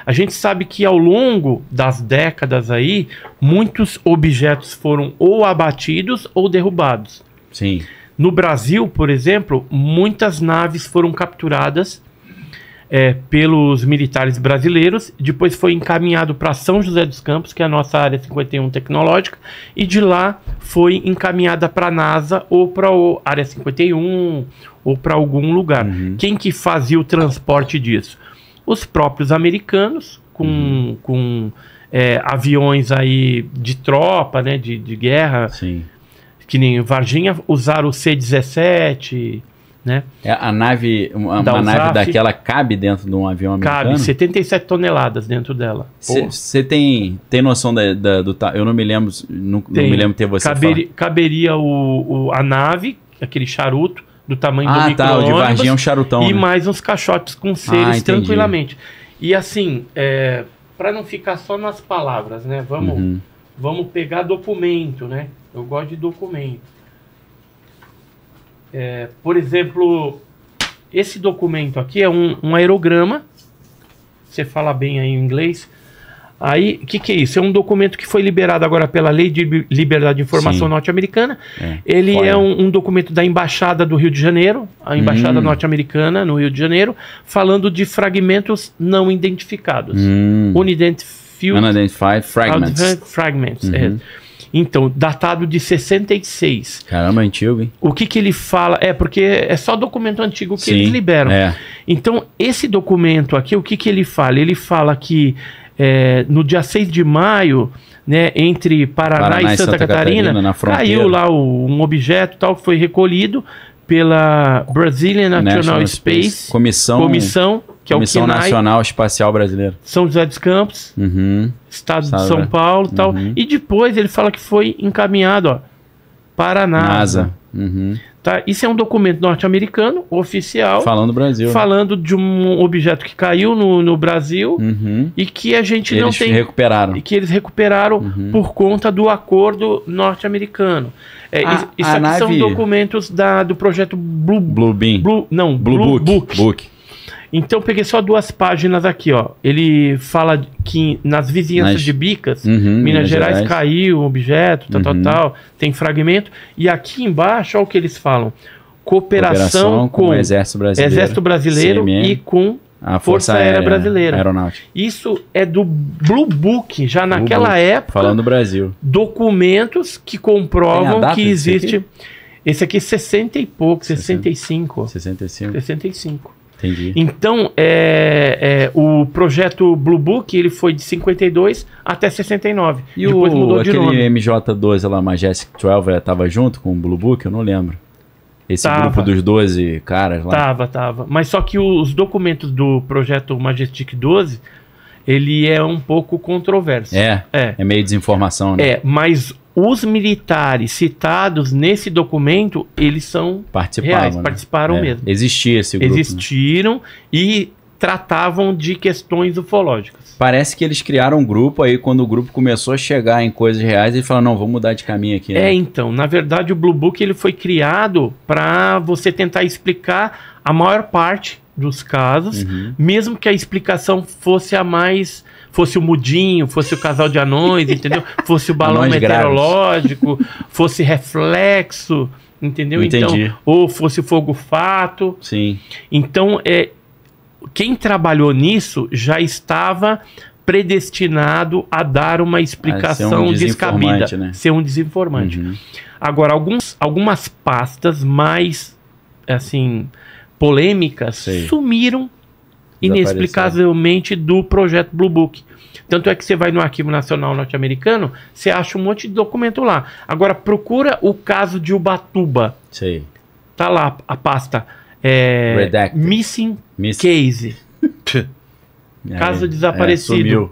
A gente sabe que ao longo das décadas aí, muitos objetos foram ou abatidos ou derrubados. Sim. No Brasil, por exemplo, muitas naves foram capturadas é, pelos militares brasileiros, depois foi encaminhado para São José dos Campos, que é a nossa área cinquenta e um tecnológica, e de lá foi encaminhada para a NASA ou para a área cinquenta e um ou para algum lugar. Uhum. Quem que fazia o transporte disso? Os próprios americanos, com, uhum. com é, aviões aí de tropa, né, de, de guerra, Sim. que nem Varginha, usaram o C dezessete, né? É, a nave, uma, da uma nave daquela cabe dentro de um avião americano? Cabe, setenta e sete toneladas dentro dela. Você tem, tem noção da, da, do... Eu não me lembro, não, não me lembro ter você Caberi, falar. Caberia o, o, a nave, aquele charuto, do tamanho ah, do tá, o de Varginha é um charutão. E né? mais uns caixotes com seres ah, tranquilamente. E assim, é, para não ficar só nas palavras, né? Vamos, uhum. vamos pegar documento, né? Eu gosto de documento. É, por exemplo, esse documento aqui é um, um aerograma. Você fala bem aí em inglês. Aí, o que, que é isso? É um documento que foi liberado agora pela Lei de Liberdade de Informação norte-americana. É, Ele claro. é um, um documento da Embaixada do Rio de Janeiro, a Embaixada hum. norte-americana no Rio de Janeiro, falando de fragmentos não identificados. Hum. Unidentified, Unidentified Fragments. fragments uhum. é. Então, datado de sessenta e seis. Caramba, antigo, hein? O que que ele fala? É, porque é só documento antigo que Sim, eles liberam. É. Então, esse documento aqui, o que que ele fala? Ele fala que É, no dia seis de maio, né, entre Paraná, Paraná e Santa, Santa Catarina, Catarina na caiu lá o, um objeto tal que foi recolhido pela Brazilian National, National Space, Space Comissão, Comissão, que Comissão é o CNAE, Nacional Espacial Brasileira, São José dos Campos, uhum, Estado Sabe. de São Paulo, tal. Uhum. E depois ele fala que foi encaminhado ó, para a NASA. Uhum. Tá? Isso é um documento norte-americano oficial falando do Brasil, falando de um objeto que caiu no, no Brasil uhum. e que a gente eles não tem recuperaram. e que eles recuperaram uhum. por conta do acordo norte-americano. É, a, isso a aqui nave... são documentos da, do projeto Blue, Blue, Bean. Blue, não, Blue, Blue Book. Book. Book. Então peguei só duas páginas aqui, ó. Ele fala que nas vizinhanças nas... de Bicas, uhum, Minas, Minas Gerais, Gerais, caiu um objeto, tal, uhum. tal, tal, tem fragmento. E aqui embaixo, olha o que eles falam. Cooperação, Cooperação com, com o Exército Brasileiro, Exército Brasileiro C M M, e com a Força Aérea, Aérea Brasileira. Aeronáutica. Isso é do Blue Book, já Blue naquela Book, época. Falando do Brasil. Documentos que comprovam que existe... Esse aqui é sessenta e pouco, sessenta e cinco. sessenta e cinco. sessenta e cinco. Entendi. Então, é, é, o projeto Blue Book, ele foi de cinquenta e dois até sessenta e nove. E depois o, mudou de nome. Aquele M J doze lá, Majestic doze, estava junto com o Blue Book? Eu não lembro. Esse tava. grupo dos doze caras lá. Tava, tava. Mas só que os documentos do projeto Majestic doze, ele é um pouco controverso. É, é, é meio desinformação, né? É, mas os militares citados nesse documento, eles são reais, né? participaram é. mesmo. Existia esse grupo. Existiram né? e tratavam de questões ufológicas. Parece que eles criaram um grupo, aí quando o grupo começou a chegar em coisas reais, eles falaram, não, vamos mudar de caminho aqui. Né? É, então, na verdade o Blue Book ele foi criado para você tentar explicar a maior parte dos casos, uhum. mesmo que a explicação fosse a mais... fosse o mudinho, fosse o casal de anões, entendeu? Fosse o balão anões meteorológico, graves. fosse reflexo, entendeu? Entendi. Então, ou fosse fogo-fato. Sim. Então, é, quem trabalhou nisso já estava predestinado a dar uma explicação ah, descabida, né? Ser um desinformante. Uhum. Agora, alguns, algumas pastas mais assim polêmicas Sei. sumiram inexplicavelmente do projeto Blue Book. Tanto é que você vai no Arquivo Nacional Norte-Americano, você acha um monte de documento lá. Agora, procura o caso de Ubatuba. Sei. Tá lá a pasta é, Missing Miss... Case. Caso é, desaparecido.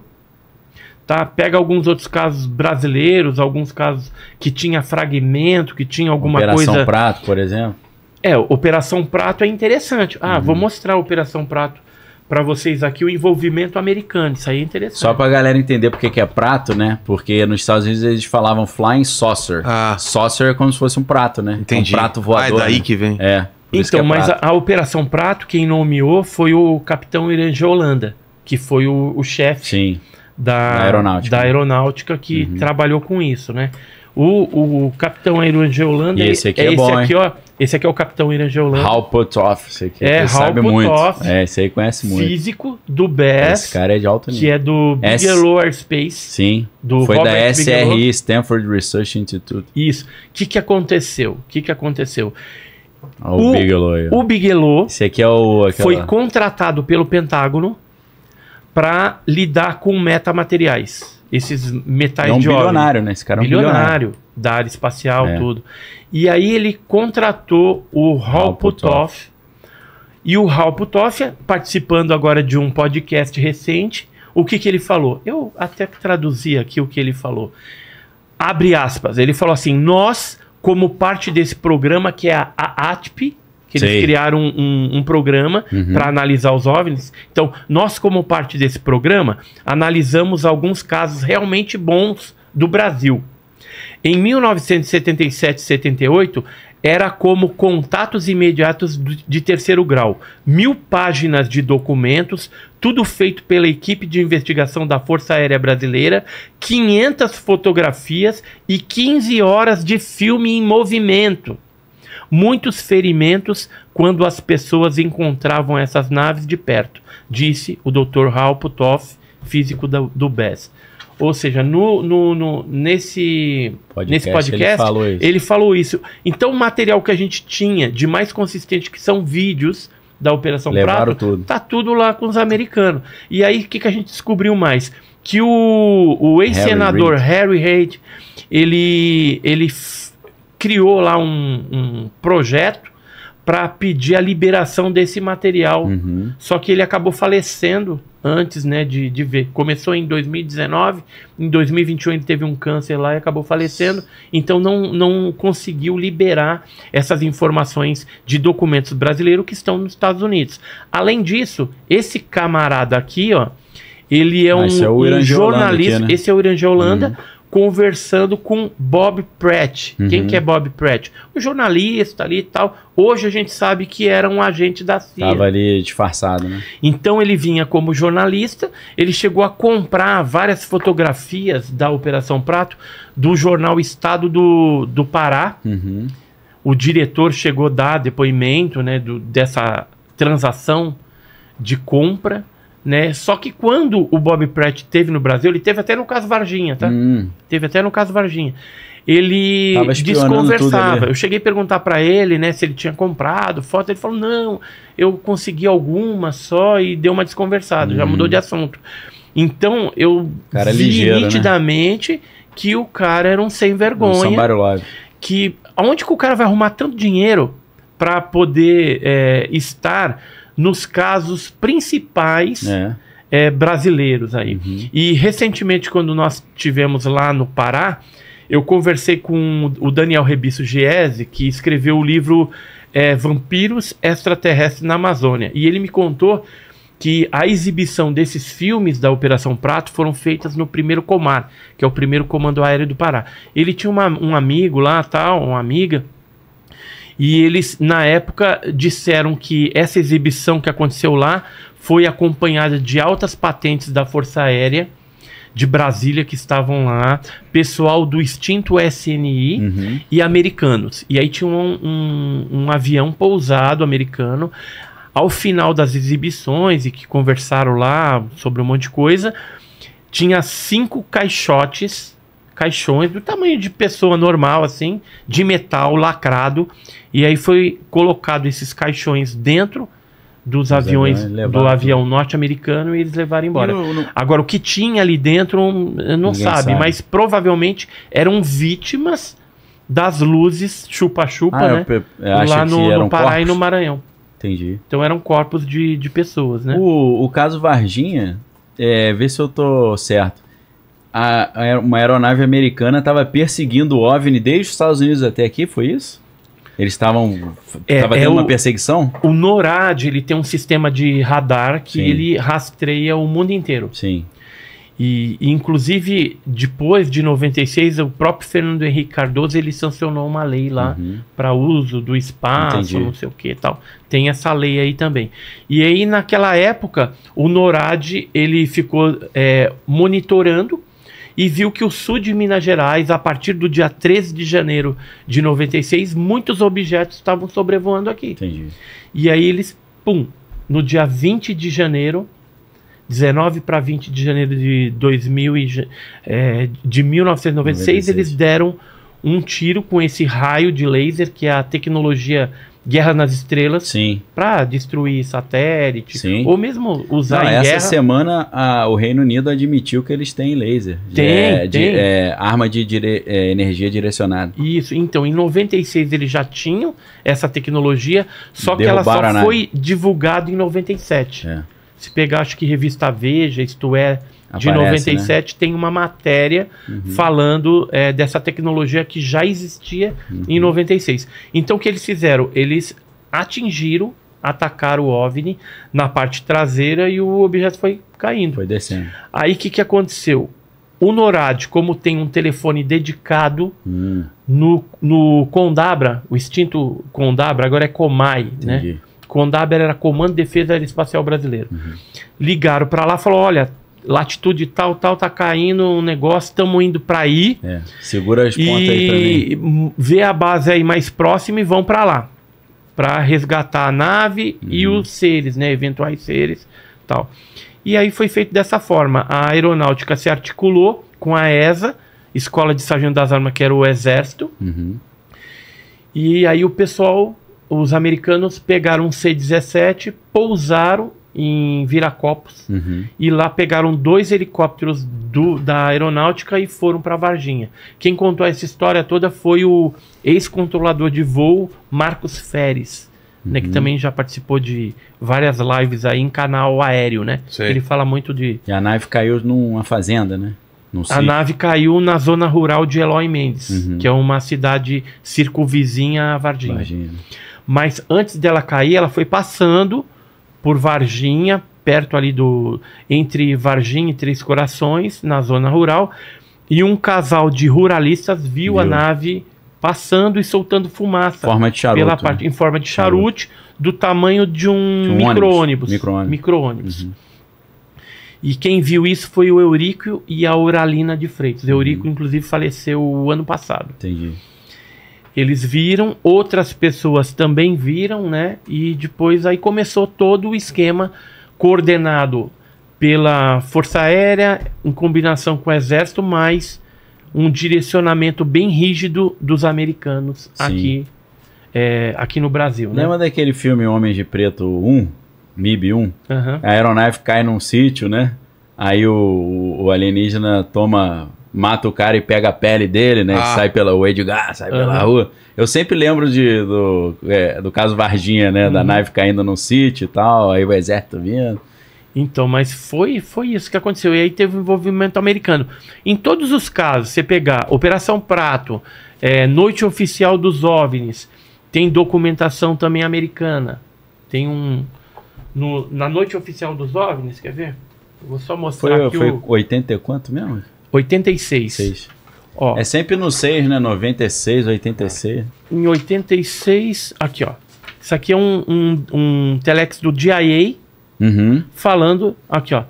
É, tá? Pega alguns outros casos brasileiros, alguns casos que tinha fragmento, que tinha alguma Operação coisa... Operação Prato, por exemplo. É, Operação Prato é interessante. Ah, uhum. Vou mostrar a Operação Prato para vocês aqui, o envolvimento americano. Isso aí é interessante. Só pra galera entender porque que é prato, né? Porque nos Estados Unidos eles falavam flying saucer. Ah. Saucer é como se fosse um prato, né? Entendi. Um prato voador. Ah, é daí né? que vem. É. Então, é mas a, a Operação Prato, quem nomeou foi o capitão Irene Holanda, que foi o, o chefe da, da, aeronáutica. da aeronáutica que uhum. trabalhou com isso, né? O, o capitão Irene Holanda... E esse aqui é, é esse bom, aqui, ó, esse aqui é o capitão Irene Holanda. Hal Puthoff, esse aqui é, Hal sabe Puthoff, muito. É, esse aí conhece muito. Físico do B E S. Esse cara é de alto nível. Que é do Bigelow S... Airspace. Sim, do foi Robert da S R I, Bigelow. Stanford Research Institute. Isso. O que, que aconteceu? O que, que aconteceu? Oh, o, o Bigelow. O Bigelow esse aqui é o, aquela... foi contratado pelo Pentágono para lidar com metamateriais. Esses metais é um de óleo. Bilionário, né? Esse cara é um bilionário. Bilionário da área espacial, é. tudo. E aí ele contratou o Hal Puthoff. E o Hal Puthoff, participando agora de um podcast recente, o que, que ele falou? Eu até traduzi aqui o que ele falou. Abre aspas. Ele falou assim, nós... como parte desse programa que é a, a A T P, que Sei. eles criaram um, um, um programa uhum. para analisar os OVNIs. Então, nós como parte desse programa, analisamos alguns casos realmente bons do Brasil. Em mil novecentos e setenta e sete, setenta e oito, era como contatos imediatos de terceiro grau. Mil páginas de documentos, tudo feito pela equipe de investigação da Força Aérea Brasileira, quinhentas fotografias e quinze horas de filme em movimento. Muitos ferimentos quando as pessoas encontravam essas naves de perto, disse o doutor Hal Puthoff, físico da, do B E S. Ou seja, no, no, no, nesse podcast, nesse podcast ele, falou ele falou isso. Então o material que a gente tinha de mais consistente, que são vídeos da Operação Levaram Prato, tudo. tá tudo lá com os americanos. E aí o que, que a gente descobriu mais? Que o, o ex-senador Harry Reid, ele, ele criou lá um, um projeto para pedir a liberação desse material. Uhum. Só que ele acabou falecendo antes, né, de, de ver. Começou em dois mil e dezenove, em dois mil e vinte e um ele teve um câncer lá e acabou falecendo. Então não, não conseguiu liberar essas informações de documentos brasileiros que estão nos Estados Unidos. Além disso, esse camarada aqui, ó, ele é ah, um, é um jornalista, aqui, né? Esse é o Irene Holanda, uhum. conversando com Bob Pratt. Uhum. Quem que é Bob Pratt? Um jornalista ali e tal. Hoje a gente sabe que era um agente da C I A. Estava ali disfarçado, né? Então ele vinha como jornalista, ele chegou a comprar várias fotografias da Operação Prato do jornal Estado do, do Pará. Uhum. O diretor chegou a dar depoimento, né, do, dessa transação de compra. Né? Só que quando o Bob Pratt teve no Brasil, ele teve até no caso Varginha, tá? Hum. Teve até no caso Varginha. Ele desconversava. Eu cheguei a perguntar para ele, né, se ele tinha comprado foto. Ele falou, não, eu consegui alguma só e deu uma desconversada. Hum. Já mudou de assunto. Então, eu cara vi ligeiro, nitidamente né? que o cara era um sem vergonha. Um que aonde que o cara vai arrumar tanto dinheiro para poder é, estar... nos casos principais é. É, brasileiros aí. Uhum. E recentemente, quando nós tivemos lá no Pará, eu conversei com o Daniel Rebisso Giese, que escreveu o livro é, Vampiros Extraterrestres na Amazônia. E ele me contou que a exibição desses filmes da Operação Prato foram feitas no primeiro Comar, que é o primeiro Comando Aéreo do Pará. Ele tinha uma, um amigo lá, tal, uma amiga... E eles, na época, disseram que essa exibição que aconteceu lá foi acompanhada de altas patentes da Força Aérea de Brasília que estavam lá, pessoal do extinto S N I uhum. e americanos. E aí tinha um, um, um avião pousado americano. Ao final das exibições e que conversaram lá sobre um monte de coisa, tinha cinco caixotes, caixões do tamanho de pessoa normal, assim, de metal lacrado. E aí foi colocado esses caixões dentro dos aviões, do avião norte-americano, e eles levaram embora. Não, não... Agora, o que tinha ali dentro, não sabe, sabe, mas provavelmente eram vítimas das luzes chupa-chupa, ah, né? Eu, eu lá no, no Pará corpos. E no Maranhão. Entendi. Então eram corpos de, de pessoas, né? O, o caso Varginha, é, vê se eu tô certo. A, a, uma aeronave americana estava perseguindo o OVNI desde os Estados Unidos até aqui, foi isso? Eles estavam... É, tava é tendo o, uma perseguição? O NORAD, ele tem um sistema de radar que Sim. ele rastreia o mundo inteiro. Sim. E, e, inclusive, depois de noventa e seis, o próprio Fernando Henrique Cardoso, ele sancionou uma lei lá uhum. para uso do espaço, Entendi. não sei o que e tal. Tem essa lei aí também. E aí, naquela época, o NORAD, ele ficou é, monitorando e viu que o sul de Minas Gerais, a partir do dia treze de janeiro de noventa e seis, muitos objetos estavam sobrevoando aqui. Entendi. E aí eles, pum, no dia vinte de janeiro, dezenove para vinte de janeiro de dois mil e, é, de mil novecentos e noventa e seis, noventa e seis, eles deram um tiro com esse raio de laser, que é a tecnologia Guerra nas Estrelas, para destruir satélite, Sim. ou mesmo usar Não, em essa guerra. Essa semana a, o Reino Unido admitiu que eles têm laser, tem, é, tem. De, é, arma de dire, é, energia direcionada. Isso, então em noventa e seis eles já tinham essa tecnologia, só Derrubaram que ela só foi divulgada em noventa e sete. É. Se pegar, acho que revista Veja, isto é, de Aparece, noventa e sete, né? tem uma matéria uhum. falando é, dessa tecnologia que já existia uhum. em noventa e seis. Então, o que eles fizeram? Eles atingiram, atacaram o OVNI na parte traseira e o objeto foi caindo. Foi descendo. Aí, o que, que aconteceu? O NORAD, como tem um telefone dedicado hum. no, no Condabra, o extinto Condabra, agora é Comai, Entendi. né? Condabra era Comando de Defesa Aeroespacial Brasileiro. Uhum. Ligaram para lá e falaram, olha, latitude tal, tal, tá caindo um negócio, estamos indo para aí. É, segura as pontas aí para mim. Vê a base aí mais próxima e vão para lá. Para resgatar a nave uhum. e os seres, né, eventuais seres tal. E aí foi feito dessa forma. A aeronáutica se articulou com a ESA, Escola de Sargento das Armas, que era o Exército. Uhum. E aí o pessoal... Os americanos pegaram um C dezessete, pousaram em Viracopos uhum. e lá pegaram dois helicópteros do, da aeronáutica e foram para Varginha. Quem contou essa história toda foi o ex-controlador de voo Marcos Feres, uhum. né, que também já participou de várias lives aí em canal aéreo, né? Sei. Ele fala muito de... E a nave caiu numa fazenda, né? Não sei. A nave caiu na zona rural de Eloy Mendes, uhum. que é uma cidade circunvizinha a Varginha. Varginha. Mas antes dela cair, ela foi passando por Varginha, perto ali do... Entre Varginha e Três Corações, na zona rural. E um casal de ruralistas viu, viu. a nave passando e soltando fumaça. Forma de charuto, pela parte, né? Em forma de charute, charuto. do tamanho de um, de um micro-ônibus. Micro-ônibus. micro-ônibus. Uhum. E quem viu isso foi o Euríquio e a Auralina de Freitas. O Euríquio, uhum. inclusive, faleceu o ano passado. Entendi. Eles viram, outras pessoas também viram, né? E depois aí começou todo o esquema coordenado pela Força Aérea, em combinação com o Exército, mas um direcionamento bem rígido dos americanos Sim. aqui, é, aqui no Brasil. Lembra né? daquele filme Homem de Preto um? M I B um, uhum. a aeronave cai num sítio, né? Aí o, o alienígena toma, mata o cara e pega a pele dele, né? Ah. Sai pela Wade Gas, sai uhum. pela rua. Eu sempre lembro de, do, é, do caso Varginha, né? Uhum. Da nave caindo num sítio e tal, aí o exército vindo. Então, mas foi, foi isso que aconteceu. E aí teve o envolvimento americano. Em todos os casos, você pegar Operação Prato, é, Noite Oficial dos OVNIs, tem documentação também americana. Tem um... No, na Noite Oficial dos OVNIs, quer ver? Eu vou só mostrar foi, aqui foi o... Foi oitenta e quanto mesmo? oitenta e seis. Ó, é sempre no seis, né? noventa e seis, oitenta e seis. Em oitenta e seis... Aqui, ó. Isso aqui é um, um, um telex do D I A uhum. falando... Aqui, ó.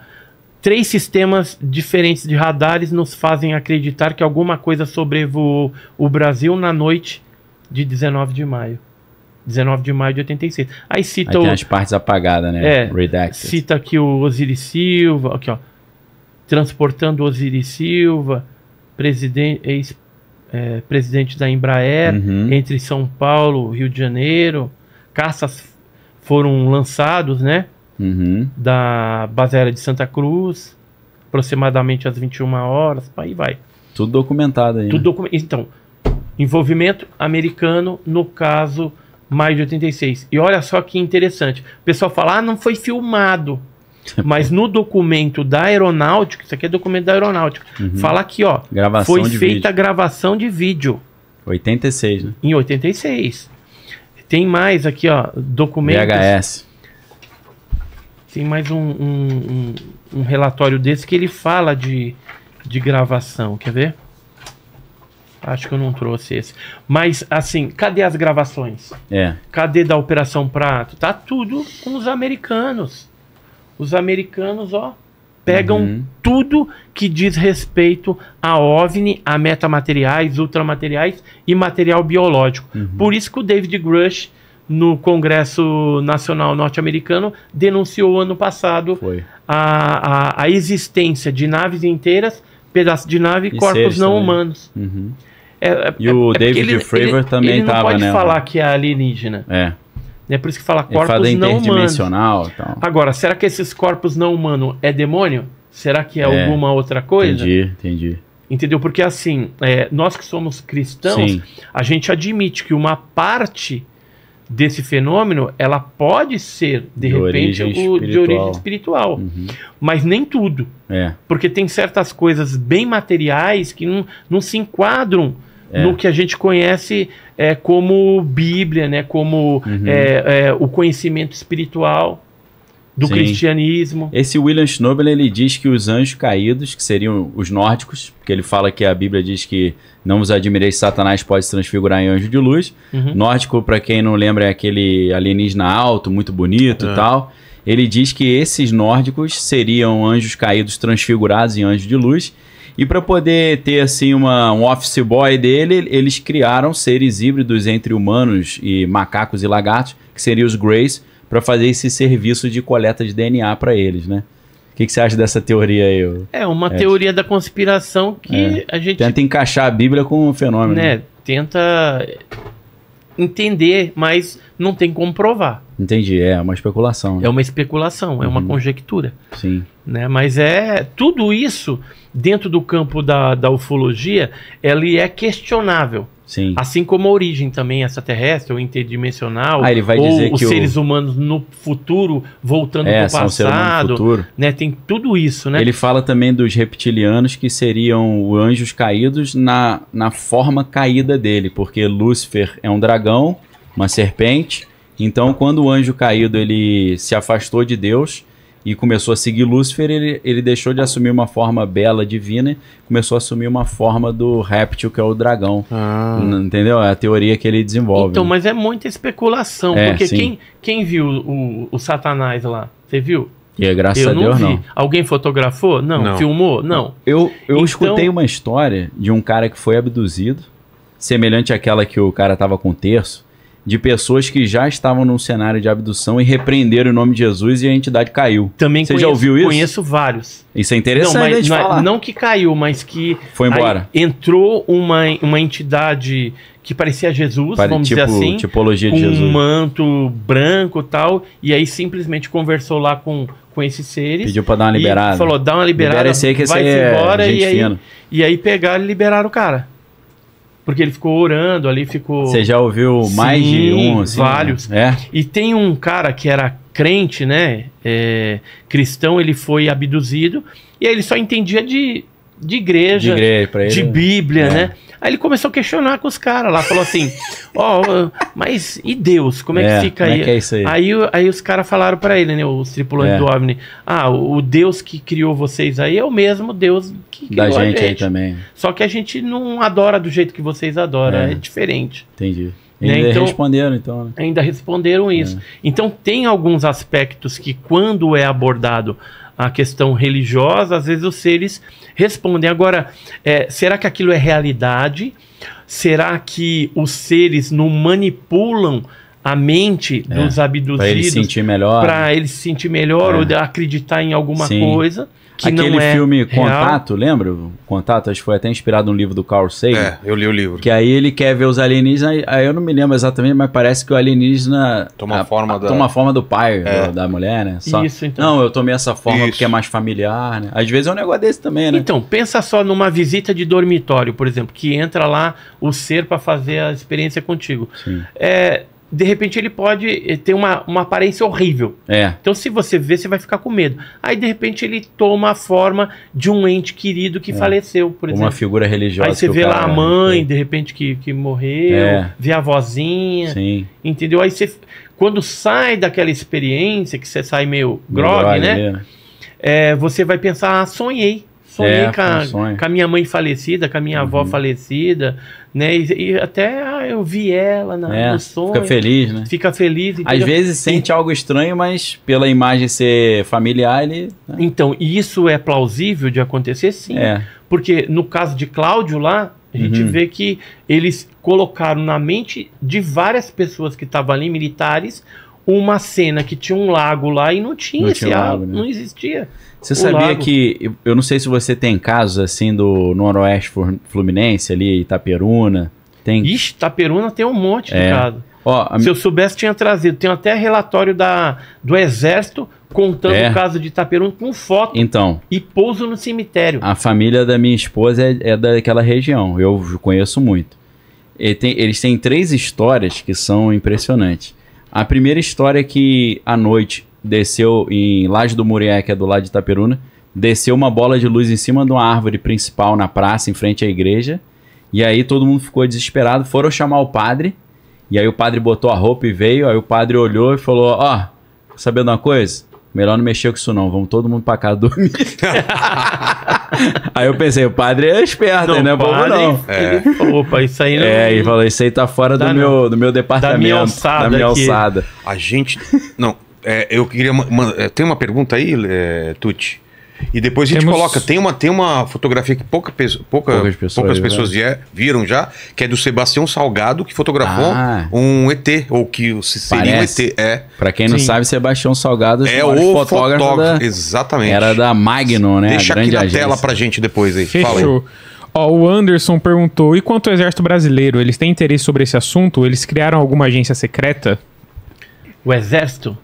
Três sistemas diferentes de radares nos fazem acreditar que alguma coisa sobrevoou o Brasil na noite de dezenove de maio. dezenove de maio de oitenta e seis. Aí cita Aí tem o, as partes apagadas, né? É, cita aqui o Osiris Silva, aqui ó. transportando Osiris Silva, presidente, ex-presidente é, da Embraer, uhum. entre São Paulo e Rio de Janeiro. Caças foram lançados, né? Uhum. Da base aérea de Santa Cruz, aproximadamente às vinte e uma horas, aí vai. Tudo documentado aí. Tudo docu né? Então, envolvimento americano no caso Maio de oitenta e seis. E olha só que interessante. O pessoal fala, ah, não foi filmado. Mas no documento da aeronáutica, isso aqui é documento da aeronáutica, uhum. fala aqui, ó, gravação foi de feita vídeo. a gravação de vídeo. oitenta e seis, né? Em oitenta e seis. Tem mais aqui, ó, documentos... V H S. Tem mais um, um, um, um relatório desse que ele fala de, de gravação, quer ver? Acho que eu não trouxe esse. Mas, assim, cadê as gravações? É. Cadê da Operação Prato? Tá tudo com os americanos. Os americanos, ó, pegam uhum. tudo que diz respeito a OVNI, a metamateriais, ultramateriais e material biológico. Uhum. Por isso que o David Grush, no Congresso Nacional Norte-Americano, denunciou ano passado a, a, a existência de naves inteiras, pedaços de nave e corpos não também. humanos. Uhum. É, é, e o é David Fravor também estava, né? Ele não pode nela. falar que é alienígena. É. É por isso que fala corpos fala não humanos. Então. Agora, será que esses corpos não humanos é demônio? Será que é, é alguma outra coisa? Entendi, entendi. Entendeu? Porque assim, é, nós que somos cristãos, Sim. a gente admite que uma parte desse fenômeno, ela pode ser, de, de repente, origem o, de origem espiritual. Uhum. Mas nem tudo. É. Porque tem certas coisas bem materiais que não, não se enquadram É. no que a gente conhece é, como Bíblia, né, como uhum. é, é, o conhecimento espiritual do Sim. cristianismo. Esse William Schnobel, ele diz que os anjos caídos, que seriam os nórdicos, porque ele fala que a Bíblia diz que não vos admireis, Satanás pode se transfigurar em anjo de luz. Uhum. Nórdico, para quem não lembra, é aquele alienígena alto, muito bonito e é. tal. Ele diz que esses nórdicos seriam anjos caídos transfigurados em anjos de luz. E para poder ter assim uma, um office boy dele, eles criaram seres híbridos entre humanos e macacos e lagartos, que seriam os Greys, para fazer esse serviço de coleta de D N A para eles, né? O que, que você acha dessa teoria aí? É uma é. teoria da conspiração que é. a gente... Tenta encaixar a Bíblia com o fenômeno. Né? Né? Tenta entender, mas não tem como provar. Entendi, é uma especulação. Né? É uma especulação, é uhum. uma conjectura. Sim. Né? Mas é tudo isso... Dentro do campo da, da ufologia, ela é questionável. Sim. Assim como a origem também extraterrestre ou interdimensional, ah, ele vai ou dizer os que seres o... humanos no futuro voltando é, para o passado, né? Tem tudo isso, né? Ele fala também dos reptilianos que seriam anjos caídos na, na forma caída dele, porque Lúcifer é um dragão, uma serpente. Então, quando o anjo caído ele se afastou de Deus e começou a seguir Lúcifer, ele, ele deixou de assumir uma forma bela, divina, começou a assumir uma forma do réptil, que é o dragão. Ah. Entendeu? É a teoria que ele desenvolve. Então, né? Mas é muita especulação, é, porque quem, quem viu o, o Satanás lá? Você viu? E, graças eu a Deus, não, vi. não. Alguém fotografou? Não. não. Filmou? Não. Eu, eu então... escutei uma história de um cara que foi abduzido, semelhante àquela que o cara estava com o terço, de pessoas que já estavam num cenário de abdução e repreenderam o nome de Jesus e a entidade caiu. Também Você conheço, já ouviu isso? Conheço vários. Isso é interessante não, mas, de não, falar. Não que caiu, mas que... Foi embora. Aí, entrou uma, uma entidade que parecia Jesus, Pare, vamos tipo, dizer assim. Tipologia de com Jesus. Um manto branco e tal. E aí simplesmente conversou lá com, com esses seres. Pediu para dar uma liberada. E falou, dá uma liberada, Libera esse que vai é embora. Gente e, aí, e aí pegaram e liberaram o cara. Porque ele ficou orando ali, ficou... Você já ouviu mais Sim, de um? Assim, vários. Né? É. E tem um cara que era crente, né? É, cristão, ele foi abduzido. E aí ele só entendia de, de igreja, de, igreja, pra ele, de Bíblia, é. né? Aí ele começou a questionar com os caras lá. Falou assim, ó, oh, mas e Deus? Como é, é que fica aí? Como é que é isso aí? Aí, aí os caras falaram pra ele, né? Os tripulantes é. do OVNI. Ah, o, o Deus que criou vocês aí é o mesmo Deus... Que da gente, gente aí também. Só que a gente não adora do jeito que vocês adoram, é, é diferente. Entendi. Ainda né? então, responderam, então. Né? Ainda responderam isso. É. Então, tem alguns aspectos que, quando é abordado a questão religiosa, às vezes os seres respondem. Agora, é, será que aquilo é realidade? Será que os seres não manipulam a mente é, dos abduzidos para ele se sentir melhor, pra né? ele se sentir melhor é. ou acreditar em alguma Sim. coisa? que Aquele não é filme Contato, real. Lembra? Contato, acho que foi até inspirado num livro do Carl Sagan. É, eu li o livro. Que aí ele quer ver os alienígenas, aí eu não me lembro exatamente, mas parece que o alienígena toma a, forma a, da... toma forma do pai, é. da mulher, né? Só, isso, então. Não, eu tomei essa forma isso. porque é mais familiar, né? Às vezes é um negócio desse também, né? Então, pensa só numa visita de dormitório, por exemplo, que entra lá o ser para fazer a experiência contigo. Sim. É... De repente ele pode ter uma, uma aparência horrível. É. Então se você vê, você vai ficar com medo. Aí de repente ele toma a forma de um ente querido que é. faleceu, por exemplo. Uma figura religiosa. Aí você vê lá a mãe, é. de repente, que, que morreu. É. Vê a vozinha. Sim. Entendeu? Aí você, quando sai daquela experiência, que você sai meio grog, né? É, você vai pensar, ah, sonhei. Sonhei é, com, a, um com a minha mãe falecida, com a minha uhum. avó falecida, né? E, e até ah, eu vi ela na, é, no sonho. Fica feliz, né? Fica feliz. Entendeu? Às vezes sente e... algo estranho, mas pela imagem ser familiar, ele... Né? Então, isso é plausível de acontecer, sim. É. Porque no caso de Cláudio lá, a gente uhum. vê que eles colocaram na mente de várias pessoas que estavam ali, militares, uma cena que tinha um lago lá e não tinha não esse tinha lago, né? Não existia. Você sabia lago. que, eu não sei se você tem casos assim do noroeste fluminense ali, Itaperuna, tem... Ixi, Itaperuna tem um monte de é. casos. Ó, se eu soubesse, tinha trazido. Tem até relatório da, do Exército contando é. o caso de Itaperuna com foto então, e pouso no cemitério. A família da minha esposa é, é daquela região, eu conheço muito. Ele tem, eles têm três histórias que são impressionantes. A primeira história é que à noite desceu em Laje do Murié, que é do lado de Itaperuna, desceu uma bola de luz em cima de uma árvore principal na praça, em frente à igreja, e aí todo mundo ficou desesperado, foram chamar o padre, e aí o padre botou a roupa e veio, aí o padre olhou e falou, ó, oh, sabendo uma coisa? Melhor não mexer com isso não, vamos todo mundo pra casa dormir. Aí eu pensei, o padre é esperto, não, né? Padre, não. É. Opa, isso aí não. É, ele falou, isso aí tá fora da do, meu, não, do meu departamento. Da minha alçada. Da minha alçada. A gente. Não, é, eu queria. Uma, tem uma pergunta aí, é, Tuti? E depois a gente Temos... coloca. Tem uma, tem uma fotografia que pouca, pouca, poucas pessoas, poucas pessoas é, viram já, que é do Sebastião Salgado, que fotografou ah. um E T, ou que seria Parece. um E T. É. Pra quem não Sim. sabe, Sebastião Salgado é o fotógrafo. fotógrafo da... Exatamente. Era da Magno, né? Deixa a grande aqui na agência. Tela pra gente depois aí. Fechou. Ó, o Anderson perguntou: e quanto ao Exército Brasileiro? Eles têm interesse sobre esse assunto? Eles criaram alguma agência secreta? O Exército?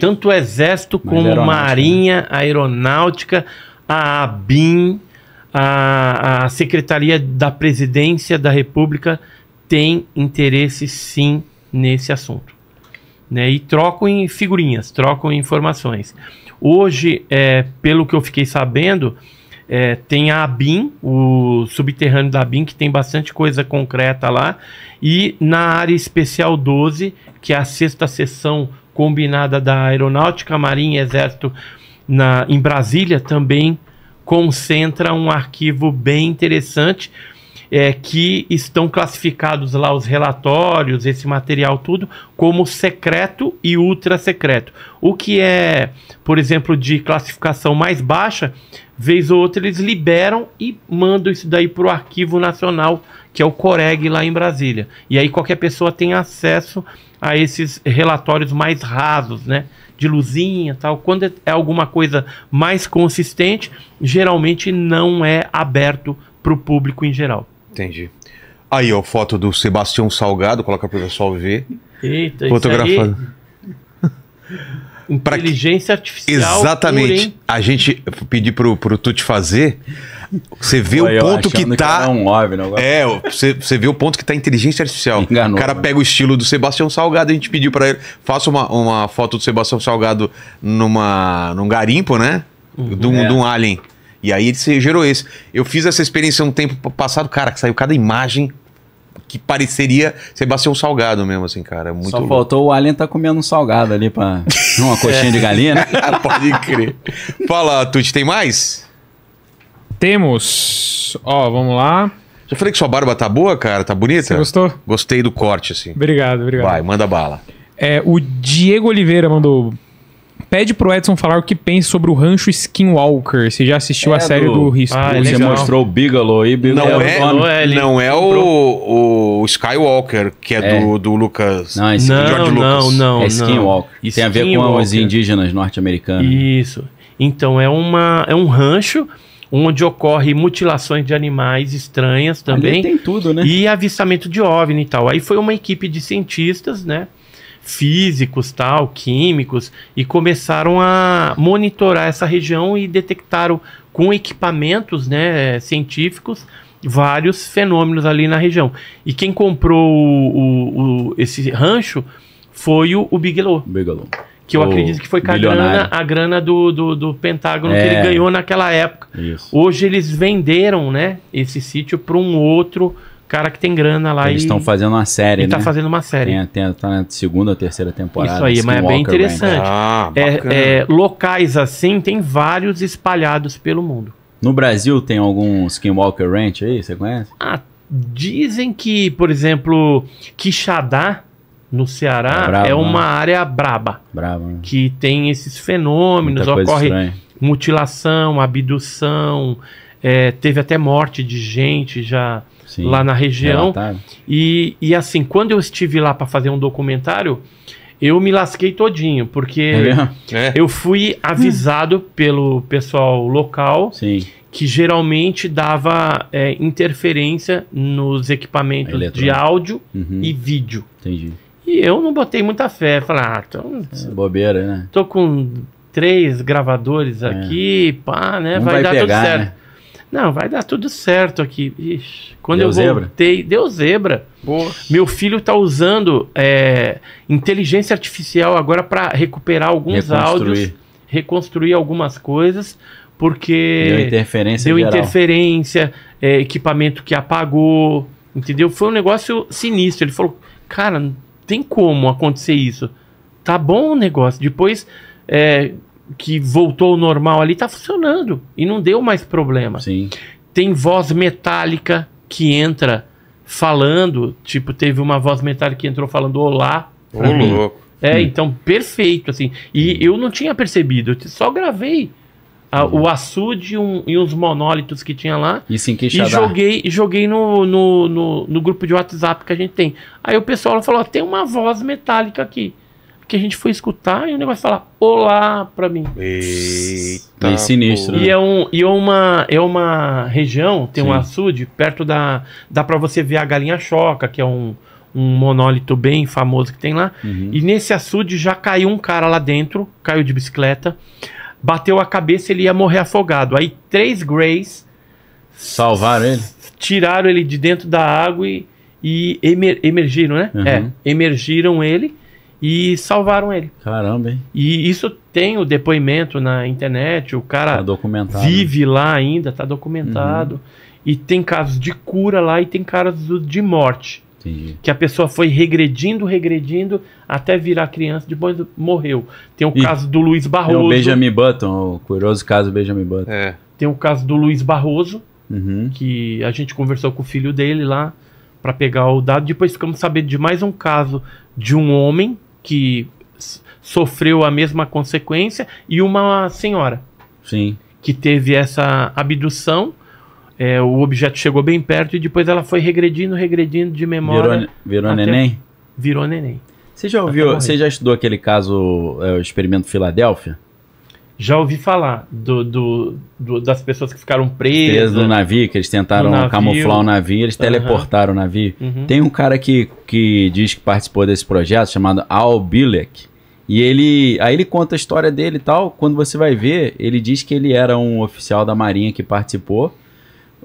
Tanto o Exército Mas como aeronáutica, Marinha, né? Aeronáutica, a ABIN, a, a Secretaria da Presidência da República tem interesse sim nesse assunto. Né? E trocam em figurinhas, trocam em informações. Hoje, é, pelo que eu fiquei sabendo, é, tem a ABIN, o subterrâneo da ABIN, que tem bastante coisa concreta lá, e na área especial doze, que é a sexta seção combinada da Aeronáutica, Marinha e Exército na, em Brasília, também concentra um arquivo bem interessante, é, que estão classificados lá os relatórios, esse material tudo, como secreto e ultra secreto. O que é, por exemplo, de classificação mais baixa, vez ou outra eles liberam e mandam isso daí para o Arquivo Nacional, que é o COREG lá em Brasília. E aí qualquer pessoa tem acesso a esses relatórios mais rasos, né? De luzinha e tal. Quando é alguma coisa mais consistente, geralmente não é aberto para o público em geral. Entendi. Aí, ó, foto do Sebastião Salgado, coloca para o pessoal ver. Eita, fotografando. Inteligência artificial. Exatamente. Por, a gente pediu pro, pro Tuti fazer. Você vê Foi o ponto que tá. Que um love, não é, você, você vê o ponto que tá a inteligência artificial. Enganou, o cara mano. pega o estilo do Sebastião Salgado, a gente pediu para ele. Faça uma, uma foto do Sebastião Salgado numa, num garimpo, né? Uhum, de, um, é. de um alien. E aí ele gerou esse. Eu fiz essa experiência um tempo passado, cara, que saiu cada imagem que pareceria Sebastião Salgado mesmo, assim, cara. Muito Só louco. Faltou o alien tá comendo um salgado ali pra uma coxinha é. de galinha, né? Pode crer. Fala, Tuti, tem mais? Temos. Ó, vamos lá. Já falei que sua barba tá boa, cara? Tá bonita? Você gostou? Gostei do corte, assim. Obrigado, obrigado. Vai, manda bala. É, o Diego Oliveira mandou... Pede pro Edson falar o que pensa sobre o Rancho Skinwalker. Você já assistiu é a série do, do Risco? Ah, você mostrou o Bigelow aí. Bigelow não é, não é, não é o, o Skywalker, que é, é. Do, do Lucas. Não, é Skin, não, George Lucas. Não, não, é Skinwalker. Não. Tem a ver com os indígenas norte-americanos. Isso. Então é, uma, é um rancho onde ocorre mutilações de animais estranhas também. Ali tem tudo, né? E avistamento de OVNI e tal. Aí foi uma equipe de cientistas, né? Físicos, tal, químicos, e começaram a monitorar essa região e detectaram com equipamentos, né, científicos, vários fenômenos ali na região. E quem comprou o, o, o, esse rancho foi o, o Bigelow. Bigelow. Que eu o acredito que foi com a grana, a grana do, do, do Pentágono é. que ele ganhou naquela época. Isso. Hoje eles venderam, né, esse sítio para um outro cara que tem grana lá. Eles estão fazendo uma série, e né? Tá fazendo uma série. Tem, tem, tá na segunda ou terceira temporada. Isso aí, mas é bem interessante. Ah, é, é, locais assim, tem vários espalhados pelo mundo. No Brasil tem algum Skinwalker Ranch aí, você conhece? Ah, dizem que, por exemplo, Quixadá, no Ceará, é, bravo, é uma né? área braba. Bravo, né? Que tem esses fenômenos, ocorre estranha. mutilação, abdução, é, teve até morte de gente já... Sim, lá na região, e, e assim, quando eu estive lá para fazer um documentário, eu me lasquei todinho, porque é. eu fui avisado hum. pelo pessoal local, Sim. que geralmente dava é, interferência nos equipamentos Eletrônico. de áudio uhum. e vídeo. Entendi. E eu não botei muita fé, falei, ah, tô, é bobeira, né? Tô com três gravadores é. aqui, pá, né? Vai, vai dar pegar, tudo certo. Né? Não, vai dar tudo certo aqui. Ixi, quando deu eu voltei, zebra. deu zebra. Boa. Meu filho tá usando é, inteligência artificial agora para recuperar alguns áudios, reconstruir algumas coisas, porque deu interferência, deu interferência é, equipamento que apagou, entendeu? Foi um negócio sinistro. Ele falou, cara, não tem como acontecer isso. Tá bom o negócio. Depois... É, que voltou ao normal ali, tá funcionando. E não deu mais problema. Sim. Tem voz metálica que entra falando, tipo, teve uma voz metálica que entrou falando olá pra mim. Louco. É, hum. então, perfeito, assim. E eu não tinha percebido, eu só gravei a, uhum. o açude um, e uns monólitos que tinha lá. Isso em Quixadá. E joguei, joguei no, no, no, no grupo de WhatsApp que a gente tem. Aí o pessoal falou, tem uma voz metálica aqui. Que a gente foi escutar e o negócio falar olá pra mim. Eita, bem sinistro. E, é um, e é, uma, é uma região, tem Sim. um açude, perto da... Dá pra você ver a Galinha Choca, que é um, um monólito bem famoso que tem lá. Uhum. E nesse açude já caiu um cara lá dentro, caiu de bicicleta, bateu a cabeça, ele ia morrer afogado. Aí três Greys... Salvaram ele? Tiraram ele de dentro da água e, e emer, emergiram, né? Uhum. É, emergiram ele. E salvaram ele. Caramba, hein? E isso tem o depoimento na internet, o cara tá documentado. vive lá ainda, tá documentado. Uhum. E tem casos de cura lá e tem casos de morte. Entendi. Que a pessoa foi regredindo, regredindo, até virar criança, depois morreu. Tem o e caso do Luiz Barroso. Tem o Benjamin Button, o curioso caso do Benjamin Button. É. Tem o caso do Luiz Barroso, uhum. que a gente conversou com o filho dele lá, para pegar o dado. Depois ficamos sabendo de mais um caso de um homem que sofreu a mesma consequência, e uma senhora Sim. que teve essa abdução, é, o objeto chegou bem perto e depois ela foi regredindo, regredindo de memória. Virou, virou neném? Virou neném. Você já ouviu, você já estudou aquele caso, é, o experimento Filadélfia? Já ouvi falar do, do, do, das pessoas que ficaram presas. Presas no navio, que eles tentaram navio. camuflar o navio, eles teleportaram uhum. o navio. Uhum. Tem um cara que, que diz que participou desse projeto, chamado Al Bilek. E ele, aí ele conta a história dele e tal. Quando você vai ver, ele diz que ele era um oficial da Marinha que participou.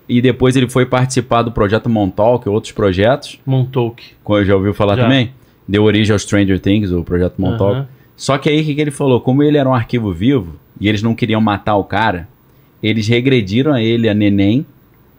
E depois ele foi participar do projeto Montauk, outros projetos. Montauk. Já ouviu falar já. também? Deu origem ao Stranger Things, o projeto Montauk. Uhum. Só que aí o que ele falou? Como ele era um arquivo vivo e eles não queriam matar o cara, eles regrediram a ele, a neném,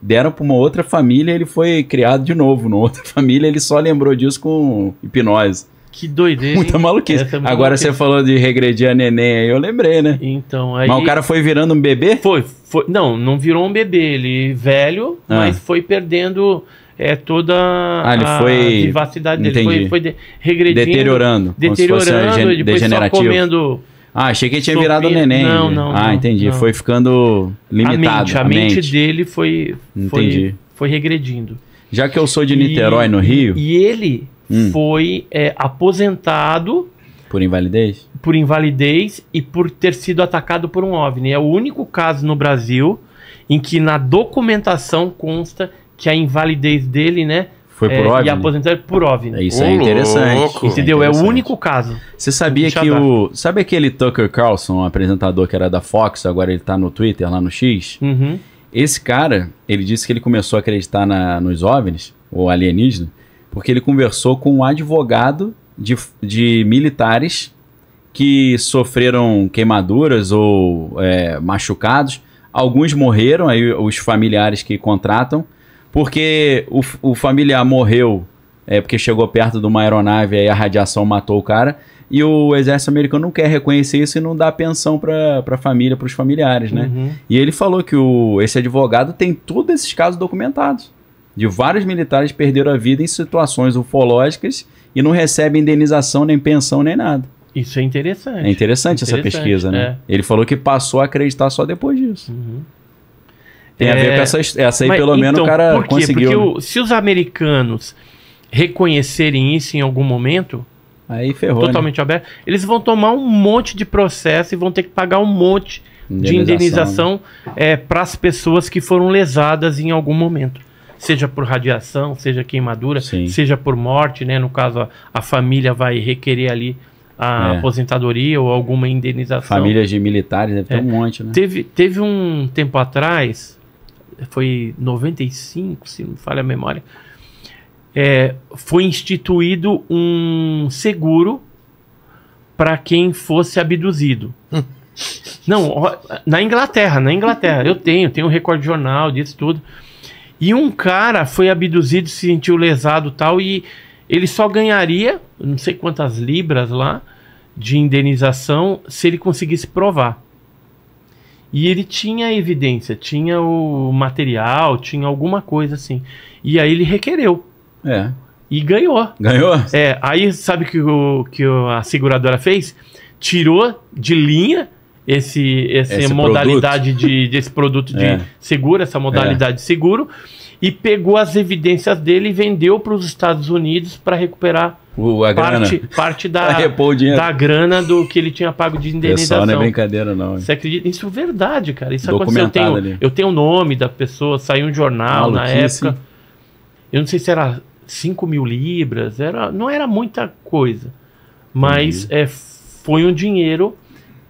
deram para uma outra família e ele foi criado de novo numa outra família. Ele só lembrou disso com hipnose. Que doideira. Muita maluquice. É Agora maluquice. você falou de regredir a neném, aí eu lembrei, né? Então, aí... Mas o cara foi virando um bebê? Foi. foi... Não, não virou um bebê. Ele velho, ah. mas foi perdendo... É toda ah, ele a foi... vivacidade dele. Entendi. Foi, foi de... regredindo. Deteriorando. Deteriorando, um depois degenerativo. Só comendo... Ah, achei que ele tinha virado sopinho. neném. Não, não. Ah, não, entendi. Não. Foi ficando limitado. A mente, a a mente. mente dele foi, foi, foi regredindo. Já que eu sou de Niterói, e, no Rio... E ele hum. foi é, aposentado Por invalidez? Por invalidez e por ter sido atacado por um OVNI. É o único caso no Brasil em que na documentação consta que a invalidez dele, né, foi por é, OVNI? E aposentado por OVNI. Isso, oh, é interessante. Entendeu? É, é o único caso. Você sabia que o... Sabe aquele Tucker Carlson, um apresentador que era da Fox, agora ele tá no Twitter, lá no X? Uhum. Esse cara, ele disse que ele começou a acreditar na, nos OVNIs, ou alienígena, porque ele conversou com um advogado de, de militares que sofreram queimaduras ou é, machucados. Alguns morreram, aí os familiares que contratam, porque o, o familiar morreu é, porque chegou perto de uma aeronave e a radiação matou o cara. E o exército americano não quer reconhecer isso e não dá pensão para a família, para os familiares, né? Uhum. E ele falou que o, esse advogado tem todos esses casos documentados. De vários militares perderam a vida em situações ufológicas e não recebem indenização, nem pensão, nem nada. Isso é interessante. É interessante, é interessante essa interessante, pesquisa, né? É. Ele falou que passou a acreditar só depois disso. Uhum. Tem é... a ver com essa, essa aí, mas, pelo menos, então, o cara por quê? conseguiu. Porque o, se os americanos reconhecerem isso em algum momento... Aí ferrou, totalmente né? aberto. Eles vão tomar um monte de processo e vão ter que pagar um monte indenização. de indenização é, para as pessoas que foram lesadas em algum momento. Seja por radiação, seja queimadura, Sim. seja por morte, né? No caso, a, a família vai requerer ali a é. aposentadoria ou alguma indenização. Famílias de militares, deve ter é. um monte, né? Teve, teve um tempo atrás, foi noventa e cinco, se não falha a memória, É, foi instituído um seguro para quem fosse abduzido. Não, na Inglaterra, na Inglaterra. Eu tenho, tenho um recorde de jornal disso tudo. E um cara foi abduzido, se sentiu lesado e tal, e ele só ganharia não sei quantas libras lá de indenização se ele conseguisse provar. E ele tinha evidência, tinha o material, tinha alguma coisa assim. E aí ele requereu. É. E ganhou. Ganhou? É. Aí sabe que o que a seguradora fez? Tirou de linha esse, esse essa modalidade produto. De desse produto é. de seguro, essa modalidade é. de seguro, e pegou as evidências dele e vendeu para os Estados Unidos para recuperar uh, a parte, grana. parte da, da grana do que ele tinha pago de indenização. Pessoal, não é brincadeira, não. Hein? Você acredita? Isso é verdade, cara. Isso aconteceu. Eu tenho, ali. eu tenho o nome da pessoa, saiu um jornal Maluquice. na época. Eu não sei se era cinco mil libras, era, não era muita coisa, mas uhum. é, foi um dinheiro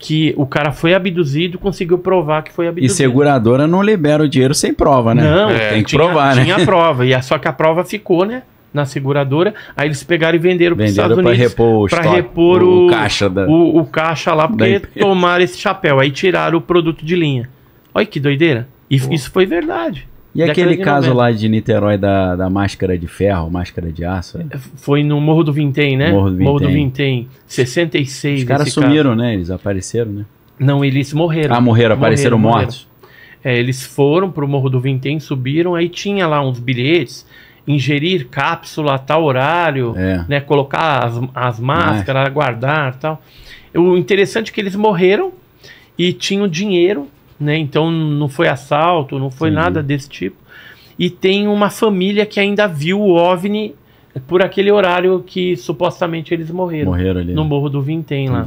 que o cara foi abduzido, conseguiu provar que foi abduzido. E seguradora não libera o dinheiro sem prova, né? Não, é, tem que tinha, provar, né? Tinha a prova, e a, só que a prova ficou, né? Na seguradora, aí eles pegaram e venderam para os Estados Unidos para repor, pra estoque, repor o, o, caixa da, o, o caixa lá, porque tomaram esse chapéu, aí tiraram o produto de linha. Olha que doideira, e Pô. isso foi verdade. E aquele caso lá de Niterói da, da máscara de ferro, máscara de aço? Né? Foi no Morro do Vintém, né? Morro do Vintém. Morro do Vintém, sessenta e seis. Os caras sumiram, caso. né? Eles apareceram, né? Não, eles morreram. Ah, morreram, apareceram morreram, mortos. Morreram. É, eles foram pro Morro do Vintém, subiram, aí tinha lá uns bilhetes, ingerir cápsula a tal horário, é. né? Colocar as, as máscaras, Mas... guardar e tal. O interessante é que eles morreram e tinham dinheiro, né? Então não foi assalto, não foi Sim. nada desse tipo. E tem uma família que ainda viu o OVNI por aquele horário que supostamente eles morreram. Morreram ali, no né? Morro do Vintém lá.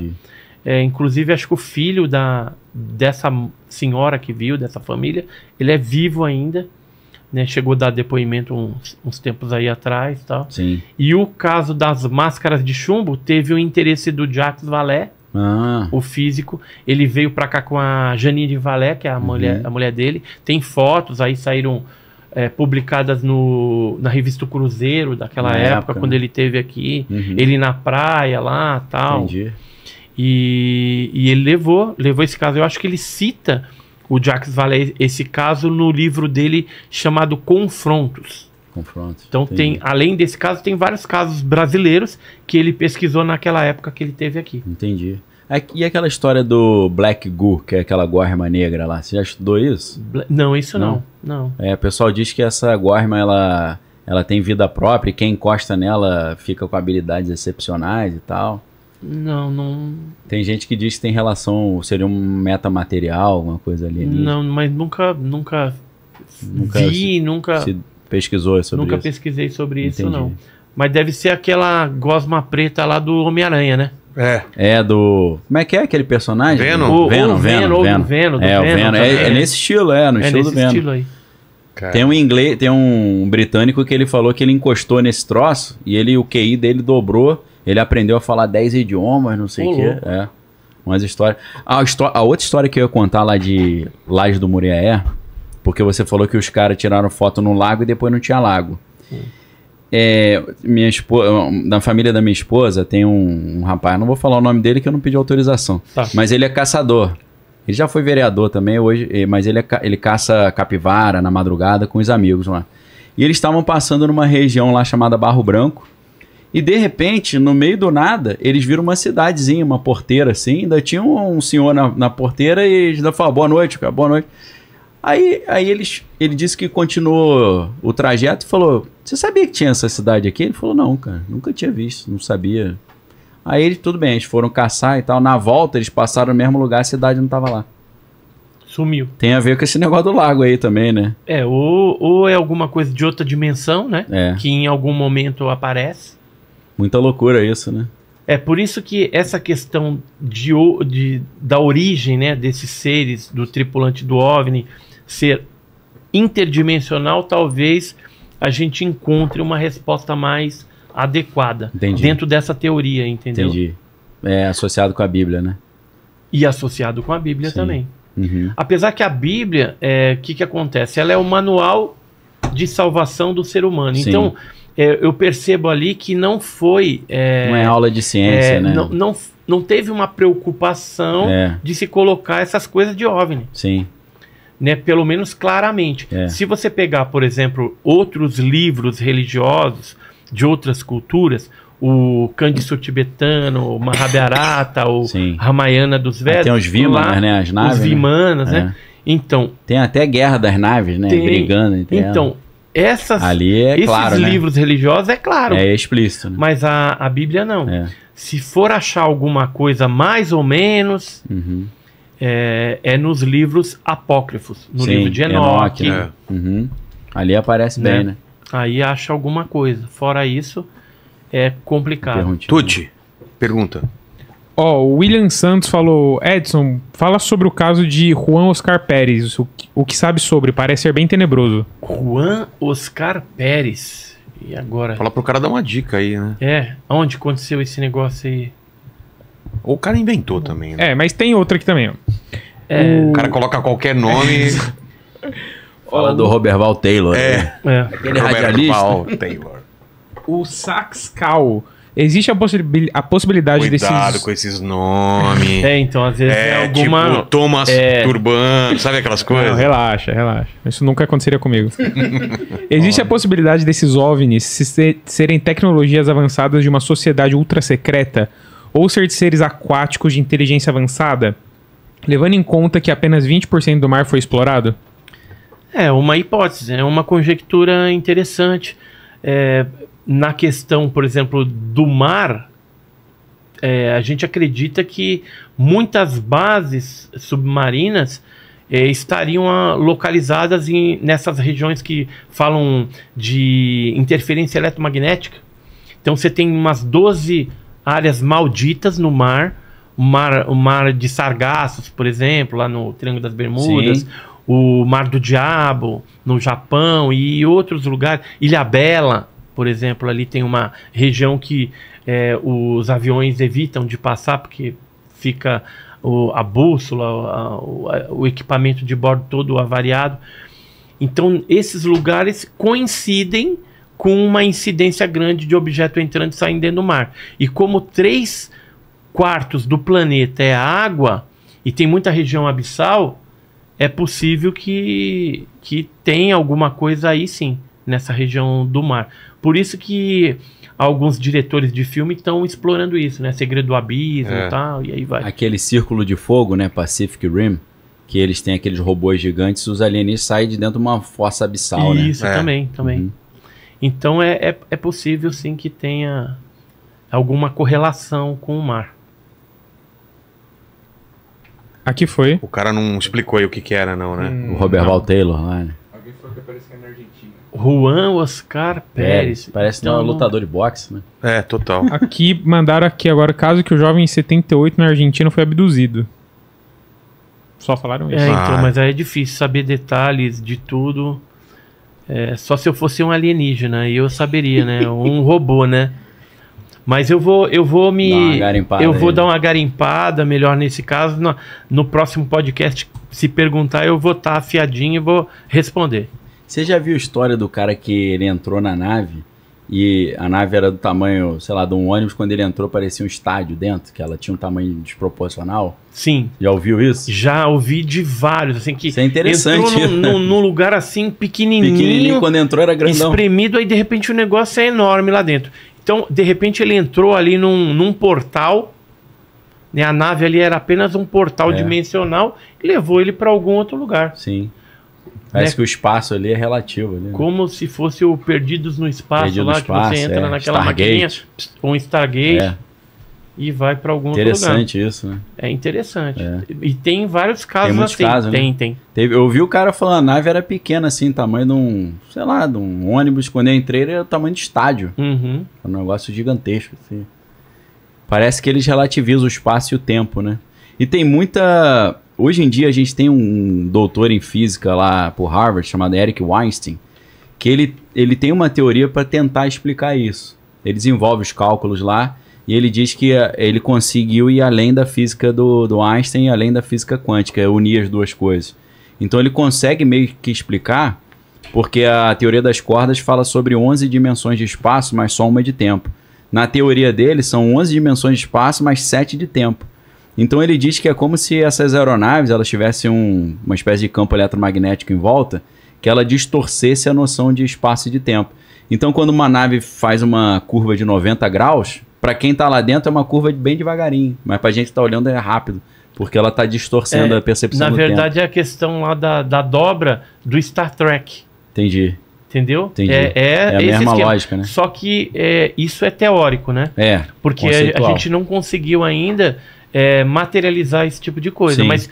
É, inclusive acho que o filho da, dessa senhora que viu, dessa família, ele é vivo ainda, né? Chegou a dar depoimento uns, uns tempos aí atrás, tal. Sim. E o caso das máscaras de chumbo teve o interesse do Jacques Vallée. Ah. O físico, ele veio pra cá com a Janine Vallée, que é a, uhum. mulher, a mulher dele. Tem fotos, aí saíram é, publicadas no, na revista Cruzeiro, daquela na época, época né? quando ele esteve aqui. Uhum. Ele na praia lá e tal. Entendi. E, e ele levou, levou esse caso. Eu acho que ele cita o Jacques Vallée, esse caso, no livro dele chamado Confrontos. Confrontos. Então, tem, além desse caso, tem vários casos brasileiros que ele pesquisou naquela época que ele teve aqui. Entendi. E aquela história do Black Goo, que é aquela guarma negra lá, você já estudou isso? Bla não, isso não. não. não. É, o pessoal diz que essa guarma, ela, ela tem vida própria e quem encosta nela fica com habilidades excepcionais e tal. Não, não... Tem gente que diz que tem relação, seria um metamaterial, alguma coisa ali. Não, mas nunca, nunca, nunca vi, se, nunca... Se... Pesquisou sobre Nunca isso? Nunca pesquisei sobre Entendi. isso, não. Mas deve ser aquela gosma preta lá do Homem-Aranha, né? É. É do... Como é que é aquele personagem? Venom. O, Venom, o Venom, Venom, Venom. Venom, é, o Venom, Venom. É, é nesse estilo, é, no é estilo do Venom. É nesse estilo aí. Cara. Tem um inglês, tem um britânico que ele falou que ele encostou nesse troço e ele, o Q I dele dobrou, ele aprendeu a falar dez idiomas, não sei o quê. É. Umas histórias. A, a outra história que eu ia contar lá de Laje do Muriaé, porque você falou que os caras tiraram foto no lago e depois não tinha lago. Hum. É, minha esposa, na família da minha esposa tem um, um rapaz, não vou falar o nome dele que eu não pedi autorização, tá. Mas ele é caçador, ele já foi vereador também hoje, mas ele, é, ele caça capivara na madrugada com os amigos lá, e eles estavam passando numa região lá chamada Barro Branco e de repente, no meio do nada, eles viram uma cidadezinha, uma porteira assim, ainda tinha um, um senhor na, na porteira e eles ainda falaram, boa noite, cara, boa noite. Aí, aí eles, ele disse que continuou o trajeto e falou, você sabia que tinha essa cidade aqui? Ele falou, não, cara, nunca tinha visto, não sabia. Aí ele, tudo bem, eles foram caçar e tal. Na volta, eles passaram no mesmo lugar, a cidade não tava lá. Sumiu. Tem a ver com esse negócio do lago aí também, né? É, ou, ou é alguma coisa de outra dimensão, né? É. Que em algum momento aparece. Muita loucura isso, né? É por isso que essa questão de, de, da origem, né, desses seres, do tripulante do OVNI, ser interdimensional, talvez a gente encontre uma resposta mais adequada. Entendi. Dentro dessa teoria, entendeu? Entendi. É associado com a Bíblia, né? E associado com a Bíblia. Sim. Também. Uhum. Apesar que a Bíblia, é, que que acontece? Ela é o manual de salvação do ser humano. Sim. Então, é, eu percebo ali que não foi... É, não é aula de ciência, é, né? Não, não, não teve uma preocupação é. de se colocar essas coisas de OVNI. Sim. Né, pelo menos claramente. É. Se você pegar, por exemplo, outros livros religiosos de outras culturas, o Cândido tibetano, o Mahabharata, o Sim. Ramayana dos Vedas. Ah, tem os Vimanas, né? As naves. Os Vimanas, né? né? É. Então, tem até guerra das naves, né? Tem, brigando. Tem então, essas, ali é esses claro, livros né? religiosos, é claro. É explícito. Né? Mas a, a Bíblia não. É. Se for achar alguma coisa mais ou menos... Uhum. É, é nos livros apócrifos, no Sim, livro de Enoque. Enoque né? Uhum. Ali aparece né? bem, né? Aí acha alguma coisa. Fora isso, é complicado. Tuti, pergunta. Ó, oh, o William Santos falou, Edson, fala sobre o caso de Juan Oscar Pérez. O, o que sabe sobre? Parece ser bem tenebroso. Juan Oscar Pérez. E agora? Fala pro cara dar uma dica aí, né? É, onde aconteceu esse negócio aí? O cara inventou também, né? É, mas tem outra aqui também, ó. É... O cara coloca qualquer nome. Fala o... do Robert Val Taylor. É. é. Aquele Robert radialista. Val Taylor. O Saxcal. Existe a, possib... a possibilidade Cuidado desses... Cuidado com esses nomes. É, então, às vezes é, é alguma... Tipo, Thomas é... Turban, sabe aquelas coisas? Não, relaxa, relaxa. Isso nunca aconteceria comigo. Existe a possibilidade desses OVNIs se... serem tecnologias avançadas de uma sociedade ultra secreta? Ou ser de seres aquáticos de inteligência avançada, levando em conta que apenas vinte por cento do mar foi explorado? É uma hipótese, é uma conjectura interessante. É, na questão, por exemplo, do mar, é, a gente acredita que muitas bases submarinas é, estariam a, localizadas em, nessas regiões que falam de interferência eletromagnética. Então você tem umas doze... áreas malditas no mar, o mar, o mar de Sargassos, por exemplo, lá no Triângulo das Bermudas, Sim. o Mar do Diabo, no Japão e outros lugares. Ilhabela, por exemplo, ali tem uma região que é, os aviões evitam de passar porque fica o, a bússola, a, o, a, o equipamento de bordo todo avariado. Então, esses lugares coincidem com uma incidência grande de objeto entrando e saindo dentro do mar. E como três quartos do planeta é água, e tem muita região abissal, é possível que, que tenha alguma coisa aí sim, nessa região do mar. Por isso que alguns diretores de filme estão explorando isso, né? Segredo do Abismo é. e tal, e aí vai. Aquele círculo de fogo, né? Pacific Rim, que eles têm aqueles robôs gigantes, os alienígenas saem de dentro de uma fossa abissal, isso, né? Isso, também, é. também. Uhum. Então é, é, é possível sim que tenha alguma correlação com o mar. Aqui foi. O cara não explicou aí o que que era não, né? Hum, o Robert Val Taylor lá, né? Alguém falou que apareceu na Argentina. Juan Oscar Pérez. É, parece que é um lutador de boxe, né? É, total. Aqui, mandaram aqui agora o caso que o jovem em setenta e oito na Argentina foi abduzido. Só falaram isso. É, então, ah. mas aí é difícil saber detalhes de tudo. É, só se eu fosse um alienígena, e eu saberia, né? Um robô, né? Mas eu vou, eu vou me... Eu vou aí. dar uma garimpada, melhor nesse caso. No, no próximo podcast, se perguntar, eu vou estar tá afiadinho e vou responder. Você já viu a história do cara que ele entrou na nave e a nave era do tamanho, sei lá, de um ônibus, quando ele entrou parecia um estádio dentro, que ela tinha um tamanho desproporcional? Sim. Já ouviu isso? Já ouvi de vários, assim, que... Isso é interessante. Entrou num, num, num lugar assim, pequenininho. Pequenininho, quando entrou era grandão. Espremido, aí de repente o negócio é enorme lá dentro. Então, de repente ele entrou ali num, num portal, né? A nave ali era apenas um portal é. dimensional e levou ele para algum outro lugar. Sim. Parece né? que o espaço ali é relativo. Ali, né? Como se fosse o Perdidos no Espaço, Perdido lá no espaço, que você entra é. naquela maquininha, um Stargate, é. e vai para algum outro lugar. Interessante isso, né? É interessante. É. E tem vários casos tem assim. Casos, tem, né? tem. Teve, eu vi o cara falando, a nave era pequena assim, tamanho de um, sei lá, de um ônibus. Quando eu entrei era o tamanho de estádio. Uhum. Um negócio gigantesco. Assim. Parece que eles relativizam o espaço e o tempo, né? E tem muita... Hoje em dia a gente tem um doutor em física lá por Harvard chamado Eric Weinstein, que ele, ele tem uma teoria para tentar explicar isso. Ele desenvolve os cálculos lá e ele diz que ele conseguiu ir além da física do, do Einstein e além da física quântica, unir as duas coisas. Então ele consegue meio que explicar, porque a teoria das cordas fala sobre onze dimensões de espaço, mas só uma de tempo. Na teoria dele são onze dimensões de espaço, mas sete de tempo. Então ele diz que é como se essas aeronaves elas tivessem um, uma espécie de campo eletromagnético em volta, que ela distorcesse a noção de espaço e de tempo. Então quando uma nave faz uma curva de noventa graus, para quem está lá dentro é uma curva bem devagarinho, mas para a gente que está olhando é rápido, porque ela está distorcendo é, a percepção do tempo. Na verdade é a questão lá da, da dobra do Star Trek. Entendi. Entendeu? Entendi. É, é, é a mesma esquema. Lógica, né? Só que é, isso é teórico, né? É, porque a, a gente não conseguiu ainda... É, materializar esse tipo de coisa, Sim. mas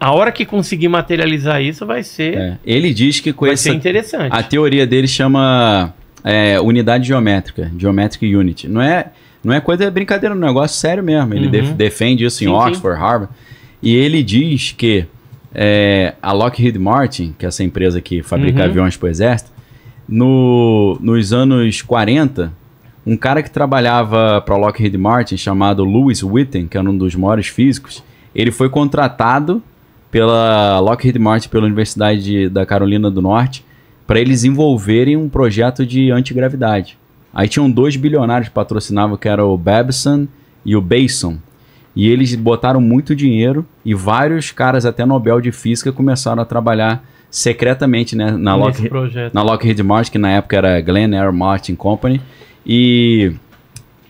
a hora que conseguir materializar isso vai ser... É. Ele diz que com essa... interessante. A teoria dele chama é, unidade geométrica, geometric unit. Não é, não é coisa brincadeira, é um negócio sério mesmo. Ele uhum. def, defende isso em sim, Oxford, sim. Harvard. E ele diz que é, a Lockheed Martin, que é essa empresa que fabrica uhum. aviões para o exército, no, nos anos quarenta... Um cara que trabalhava para a Lockheed Martin, chamado Lewis Witten, que era um dos maiores físicos, ele foi contratado pela Lockheed Martin, pela Universidade de, da Carolina do Norte, para eles desenvolverem um projeto de antigravidade. Aí tinham dois bilionários que patrocinavam, que eram o Babson e o Bason. E eles botaram muito dinheiro e vários caras, até Nobel de Física, começaram a trabalhar secretamente né, na, Lockheed, na Lockheed Martin, que na época era Glenn R. Martin Company. E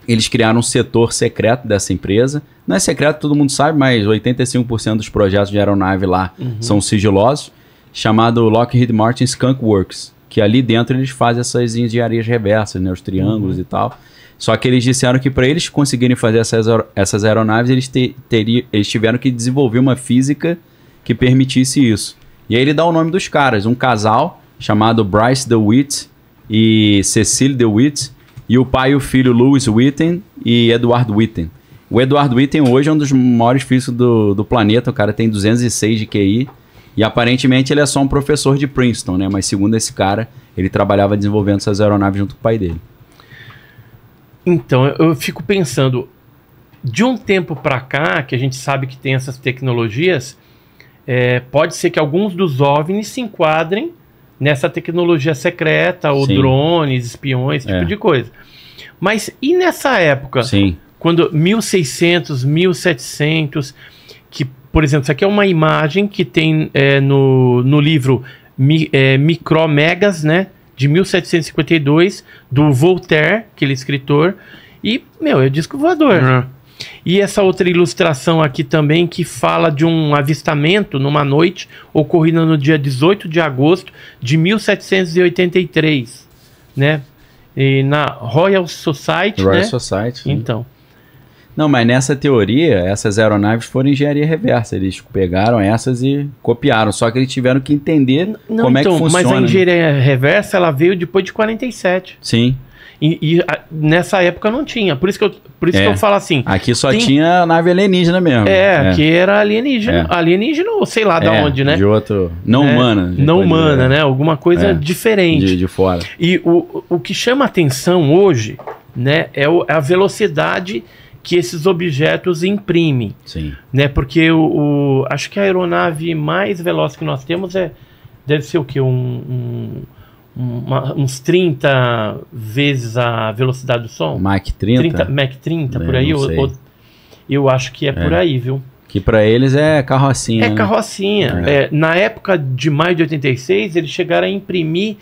eles criaram um setor secreto dessa empresa. Não é secreto, todo mundo sabe, mas oitenta e cinco por cento dos projetos de aeronave lá uhum. são sigilosos, chamado Lockheed Martin Skunk Works, que ali dentro eles fazem essas engenharias reversas, né, os triângulos uhum. e tal. Só que eles disseram que para eles conseguirem fazer essas, essas aeronaves, eles, te, teri, eles tiveram que desenvolver uma física que permitisse isso. E aí ele dá o nome dos caras, um casal chamado Bryce DeWitt e Cecile DeWitt, e o pai e o filho, Lewis Witten e Edward Witten. O Edward Witten hoje é um dos maiores físicos do, do planeta. O cara tem duzentos e seis de Q I. E aparentemente ele é só um professor de Princeton, né? Mas segundo esse cara, ele trabalhava desenvolvendo essas aeronaves junto com o pai dele. Então, eu fico pensando... De um tempo para cá, que a gente sabe que tem essas tecnologias... É, pode ser que alguns dos OVNIs se enquadrem... nessa tecnologia secreta, ou Sim. drones, espiões, esse tipo é. de coisa. Mas e nessa época, Sim. quando mil e seiscentos, mil e setecentos, que, por exemplo, isso aqui é uma imagem que tem é, no, no livro Mi, é, Micromegas, né, de mil setecentos e cinquenta e dois, do Voltaire, aquele escritor, e, meu, é disco voador. Uhum. E essa outra ilustração aqui também, que fala de um avistamento numa noite ocorrida no dia dezoito de agosto de mil setecentos e oitenta e três, né? E na Royal Society, Royal né? Society. Então, Não, mas nessa teoria, essas aeronaves foram engenharia reversa. Eles pegaram essas e copiaram. Só que eles tiveram que entender não, como então, é que funciona. Mas a engenharia né? reversa, ela veio depois de quarenta e sete. Sim. E, e a, nessa época não tinha. Por isso que eu, por isso é. que eu falo assim... Aqui só tem... tinha nave alienígena mesmo. É, é. que era alienígena. É. Alienígena ou sei lá de é, onde, né? De outro... Não é, humana. Não humana, dizer. né? Alguma coisa é. diferente. De, de fora. E o, o que chama atenção hoje, né? É o, a velocidade que esses objetos imprimem. Sim. Né? Porque o, o, acho que a aeronave mais veloz que nós temos é... Deve ser o quê? Um... um Uma, uns trinta vezes a velocidade do som. Mach trinta? Mach trinta, por aí. Eu, eu, eu acho que é, é por aí, viu? Que para eles é carrocinha. É né? carrocinha. É. É, na época de maio de oitenta e seis, eles chegaram a imprimir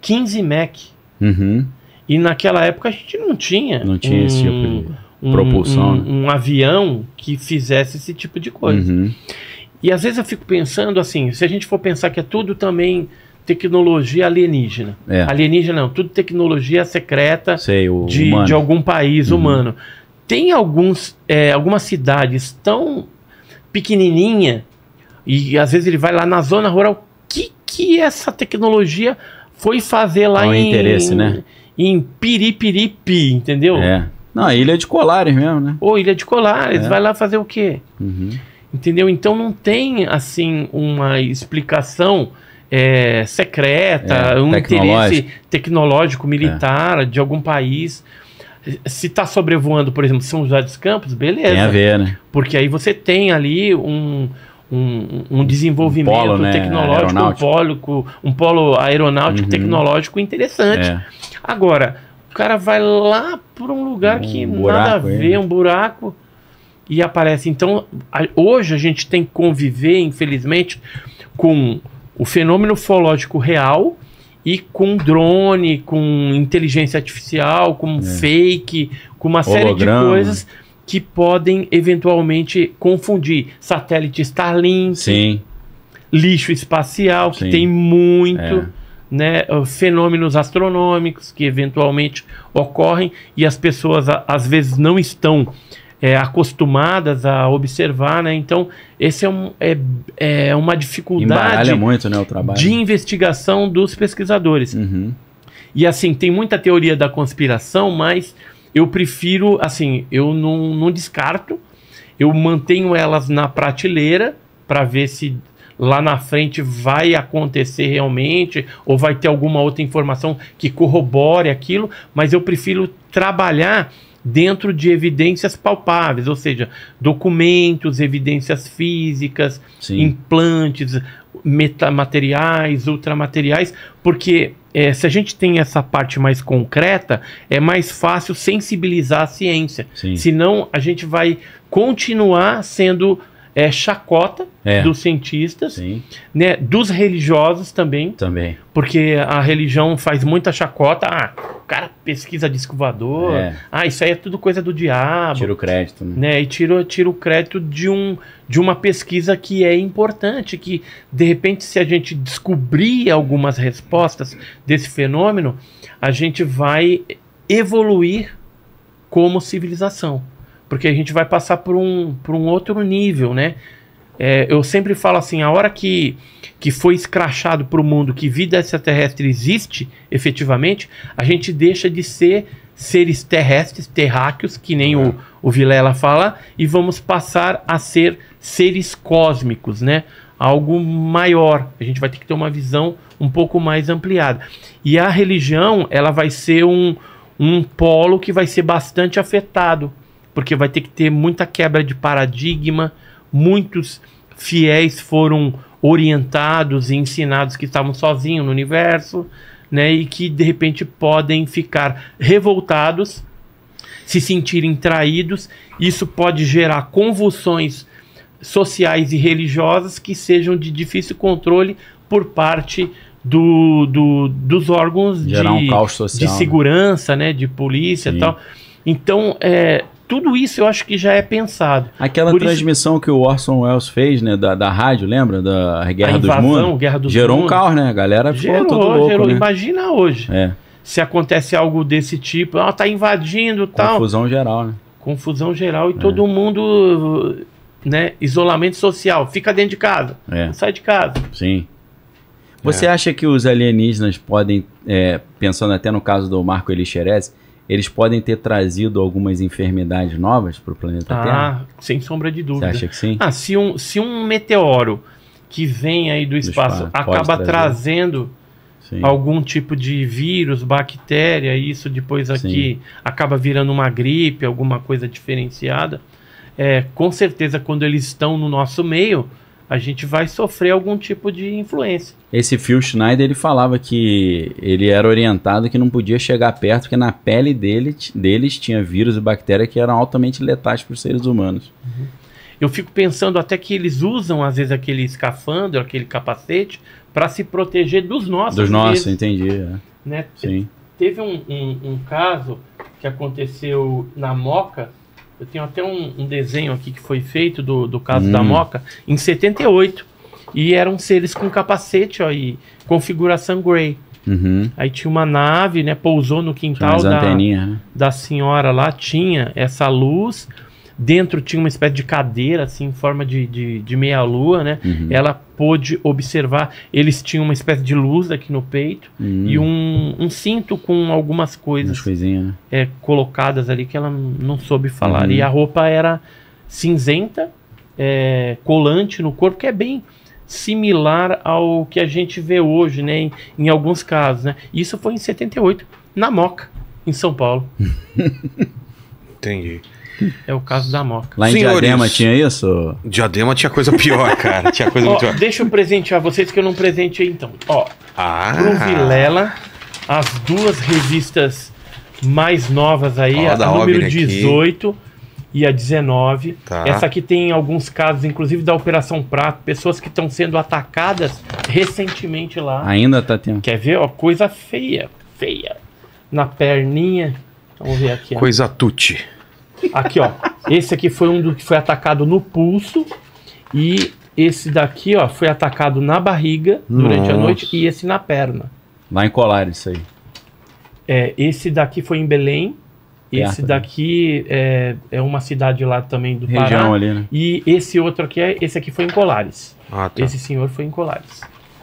quinze Mach. Uhum. E naquela época a gente não tinha. Não tinha um, esse tipo de um, propulsão. Um, né? um avião que fizesse esse tipo de coisa. Uhum. E às vezes eu fico pensando assim, se a gente for pensar que é tudo também... tecnologia alienígena. É. Alienígena não, tudo tecnologia secreta Sei, o de, de algum país uhum. humano. Tem alguns, é, algumas cidades tão pequenininha e às vezes ele vai lá na zona rural. O que, que essa tecnologia foi fazer lá é um em, interesse, né? em Piripiripi, entendeu? É. Não, Ilha de Colares mesmo, né? Ou Ilha de Colares, é. vai lá fazer o quê? Uhum. Entendeu? Então não tem assim uma explicação... É, secreta, é, um interesse tecnológico, militar, é. de algum país. Se está sobrevoando, por exemplo, São José dos Campos, beleza. Tem a ver, né? Porque aí você tem ali um, um, um desenvolvimento um polo, né? tecnológico, um polo, um polo aeronáutico uhum. tecnológico interessante. É. Agora, o cara vai lá por um lugar um que buraco, nada a ver, é. um buraco, e aparece. Então, a, hoje a gente tem que conviver, infelizmente, com... o fenômeno ufológico real e com drone, com inteligência artificial, com é. fake, com uma Holograma. série de coisas que podem eventualmente confundir. Satélite Starlink, Sim. lixo espacial, Sim. que tem muito, é. né, fenômenos astronômicos que eventualmente ocorrem e as pessoas às vezes não estão... É, acostumadas a observar, né? Então, esse é, um, é, é uma dificuldade Embaralha muito, né, o trabalho. de investigação dos pesquisadores. Uhum. E assim, tem muita teoria da conspiração, mas eu prefiro, assim, eu não, não descarto, eu mantenho elas na prateleira para ver se lá na frente vai acontecer realmente ou vai ter alguma outra informação que corrobore aquilo, mas eu prefiro trabalhar dentro de evidências palpáveis, ou seja, documentos, evidências físicas, Sim. implantes, metamateriais, ultramateriais, porque é, se a gente tem essa parte mais concreta, é mais fácil sensibilizar a ciência. Sim. Senão a gente vai continuar sendo é, chacota é. dos cientistas, Sim. né, dos religiosos também, também, porque a religião faz muita chacota. Ah, cara pesquisa disco voador, é. ah, isso aí é tudo coisa do diabo. Tira o crédito, né? né? E tira, tira o crédito de, um, de uma pesquisa que é importante, que de repente se a gente descobrir algumas respostas desse fenômeno, a gente vai evoluir como civilização, porque a gente vai passar por um, por um outro nível, né? É, eu sempre falo assim, a hora que, que foi escrachado para o mundo que vida extraterrestre existe, efetivamente, a gente deixa de ser seres terrestres, terráqueos, que nem uhum. o, o Vilela fala, e vamos passar a ser seres cósmicos, né? Algo maior. A gente vai ter que ter uma visão um pouco mais ampliada. E a religião, ela vai ser um, um polo que vai ser bastante afetado, porque vai ter que ter muita quebra de paradigma. Muitos fiéis foram orientados e ensinados que estavam sozinhos no universo, né, e que de repente podem ficar revoltados, se sentirem traídos. Isso pode gerar convulsões sociais e religiosas que sejam de difícil controle por parte do, do, dos órgãos de, um caos social, de segurança, né? Né, de polícia e tal. Então, é... tudo isso eu acho que já é pensado. Aquela Por transmissão isso... que o Orson Welles fez, né, da, da rádio, lembra? Da Guerra a invasão, dos Mundos. Guerra dos gerou Mundos. um caos, né? A galera ficou gerou, tudo louco, gerou. Né? Imagina hoje. É. Se acontece algo desse tipo, ó, tá invadindo e tal. Confusão geral, né? confusão geral e é. todo mundo, né, isolamento social, fica dentro de casa, é. não sai de casa. Sim. Você é. acha que os alienígenas podem, é, pensando até no caso do Marco Elixerez, eles podem ter trazido algumas enfermidades novas para o planeta ah, Terra? Ah, sem sombra de dúvida. Você acha que sim? Ah, se um, se um meteoro que vem aí do espaço, do espaço acaba trazendo sim. algum tipo de vírus, bactéria, isso depois aqui sim. acaba virando uma gripe, alguma coisa diferenciada, é, com certeza quando eles estão no nosso meio, a gente vai sofrer algum tipo de influência. Esse Phil Schneider, ele falava que ele era orientado que não podia chegar perto, porque na pele dele, deles tinha vírus e bactéria que eram altamente letais para os seres humanos. Uhum. Eu fico pensando até que eles usam, às vezes, aquele escafandro, aquele capacete, para se proteger dos nossos. Dos nossos, entendi. É. Né? Sim. Teve um, um, um caso que aconteceu na Moca. Eu tenho até um, um desenho aqui que foi feito do, do caso hum. da Moca, em setenta e oito. E eram seres com capacete, ó, e configuração Grey. Uhum. Aí tinha uma nave, né, pousou no quintal da, né? da senhora lá, tinha essa luz. Dentro tinha uma espécie de cadeira, assim, em forma de, de, de meia-lua, né? Uhum. Ela pôde observar, eles tinham uma espécie de luz aqui no peito uhum. e um, um cinto com algumas coisas né? é, colocadas ali que ela não soube falar. Uhum. E a roupa era cinzenta, é, colante no corpo, que é bem similar ao que a gente vê hoje, né? Em, em alguns casos, né? Isso foi em setenta e oito, na Moca, em São Paulo. Entendi. É o caso da Moca. Lá em Senhores, Diadema tinha isso? Diadema tinha coisa pior, cara. Tinha coisa Ó, muito pior. Deixa eu presentear vocês que eu não presenteei então. Ó, ah. pro Vilela, as duas revistas mais novas aí, oh, a número Obner dezoito aqui. E a dezenove. Tá. Essa aqui tem alguns casos, inclusive da Operação Prato, pessoas que estão sendo atacadas recentemente lá. Ainda tá tendo. Quer ver? Ó, coisa feia, feia. Na perninha. Vamos ver aqui. Coisa ó. tute. Aqui, ó. Esse aqui foi um do que foi atacado no pulso. E esse daqui, ó, foi atacado na barriga durante Nossa. a noite. E esse na perna. Lá em Colares, isso aí. É, esse daqui foi em Belém. Perto, esse daqui né? é, é uma cidade lá também do Região Pará. Ali, né? E esse outro aqui, é, esse aqui foi em Colares. Ah, tá. Esse senhor foi em Colares.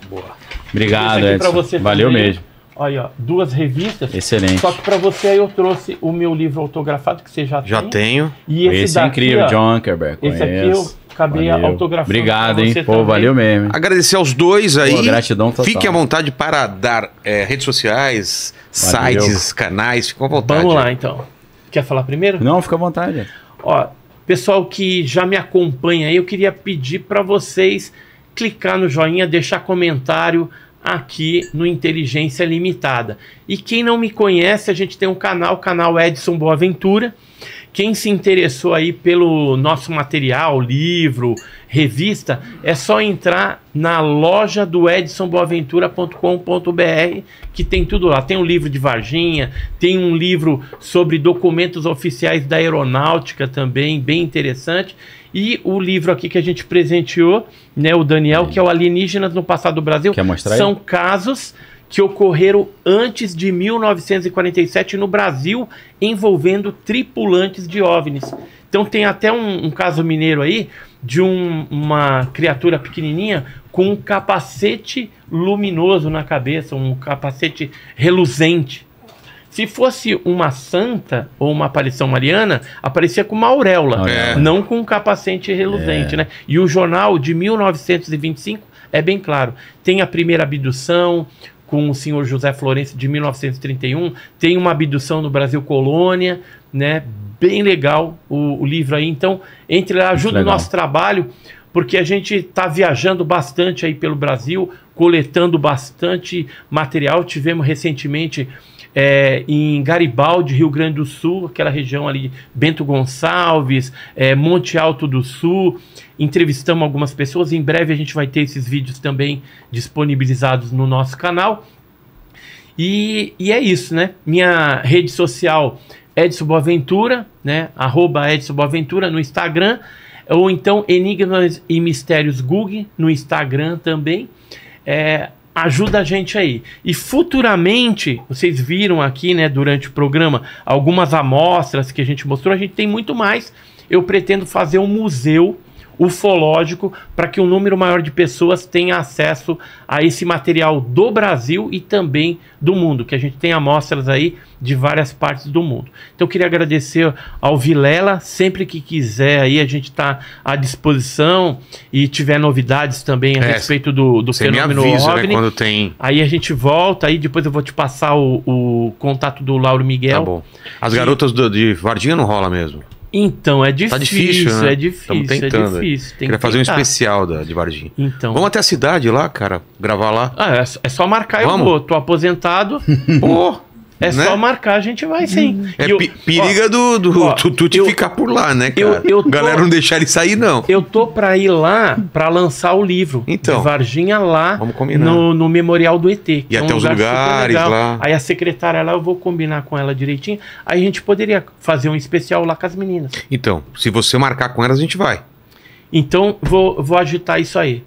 Boa. Obrigado, Edson. Pra você Valeu também. mesmo. Olha, ó, duas revistas. Excelente. Só que para você aí eu trouxe o meu livro autografado, que você já tem. Já tenho. E esse, esse daqui, é incrível, ó, John Ankerberg. Esse aqui eu acabei autografando. Obrigado, hein? Pô, também. valeu mesmo. Agradecer aos dois aí. Pô, gratidão total. Fique à vontade para dar é, redes sociais, valeu. sites, canais. Fique à vontade. Vamos lá, então. Quer falar primeiro? Não, fica à vontade. Ó, pessoal que já me acompanha aí, eu queria pedir para vocês clicar no joinha, deixar comentário aqui no Inteligência Limitada. E quem não me conhece, a gente tem um canal, o canal Edson Boaventura. Quem se interessou aí pelo nosso material, livro, revista, é só entrar na loja do edson boaventura ponto com ponto br, que tem tudo lá. Tem um livro de Varginha, tem um livro sobre documentos oficiais da aeronáutica também, bem interessante. E o livro aqui que a gente presenteou, né, o Daniel, que é o Alienígenas no Passado do Brasil. Quer mostrar São aí? casos que ocorreram antes de mil novecentos e quarenta e sete no Brasil, envolvendo tripulantes de OVNIs. Então tem até um, um caso mineiro aí, de um, uma criatura pequenininha com um capacete luminoso na cabeça, um capacete reluzente. Se fosse uma santa ou uma aparição mariana, aparecia com uma auréola, é. não com um capacete reluzente, é. né? E o jornal de mil novecentos e vinte e cinco é bem claro. Tem a primeira abdução com o senhor José Florencio de mil novecentos e trinta e um, tem uma abdução no Brasil Colônia, né? Bem legal o, o livro aí. Então, entre lá, ajuda o nosso trabalho, porque a gente está viajando bastante aí pelo Brasil, coletando bastante material. Tivemos recentemente... É, em Garibaldi, Rio Grande do Sul, aquela região ali, Bento Gonçalves, é, Monte Alto do Sul, entrevistamos algumas pessoas, em breve a gente vai ter esses vídeos também disponibilizados no nosso canal, e, e é isso, né, minha rede social Edson Boaventura, né, arroba Edson Boaventura no Instagram, ou então Enigmas e Mistérios G U G no Instagram também, é... ajuda a gente aí. E futuramente, vocês viram aqui, né, durante o programa, algumas amostras que a gente mostrou, a gente tem muito mais. Eu pretendo fazer um museu ufológico para que um número maior de pessoas tenha acesso a esse material do Brasil e também do mundo, que a gente tem amostras aí de várias partes do mundo. Então eu queria agradecer ao Vilela, sempre que quiser aí a gente está à disposição e tiver novidades também a é, respeito do, do fenômeno avisa, OVNI, né, quando tem... aí a gente volta, aí depois eu vou te passar o, o contato do Lauro Miguel. Tá bom. As que... garotas do, de Varginha não rola mesmo? Então, é difícil, tá difícil, né? é difícil, tentando, é difícil. Tem Queria que fazer tentar. um especial da, de Varginha. Então. Vamos até a cidade lá, cara, gravar lá. Ah, é, é só marcar, eu vou, tô aposentado. Pô, é né? só marcar, a gente vai sim. É eu, periga ó, do, do, ó, do Tuti eu, ficar por lá, né, cara? Eu, eu tô, galera não deixar ele sair, não. Eu tô pra ir lá pra lançar o livro então, de Varginha lá vamos no, no Memorial do E T. E é até um os lugar lugares lá. Aí a secretária lá, eu vou combinar com ela direitinho. Aí a gente poderia fazer um especial lá com as meninas. Então, se você marcar com elas, a gente vai. Então, vou, vou agitar isso aí.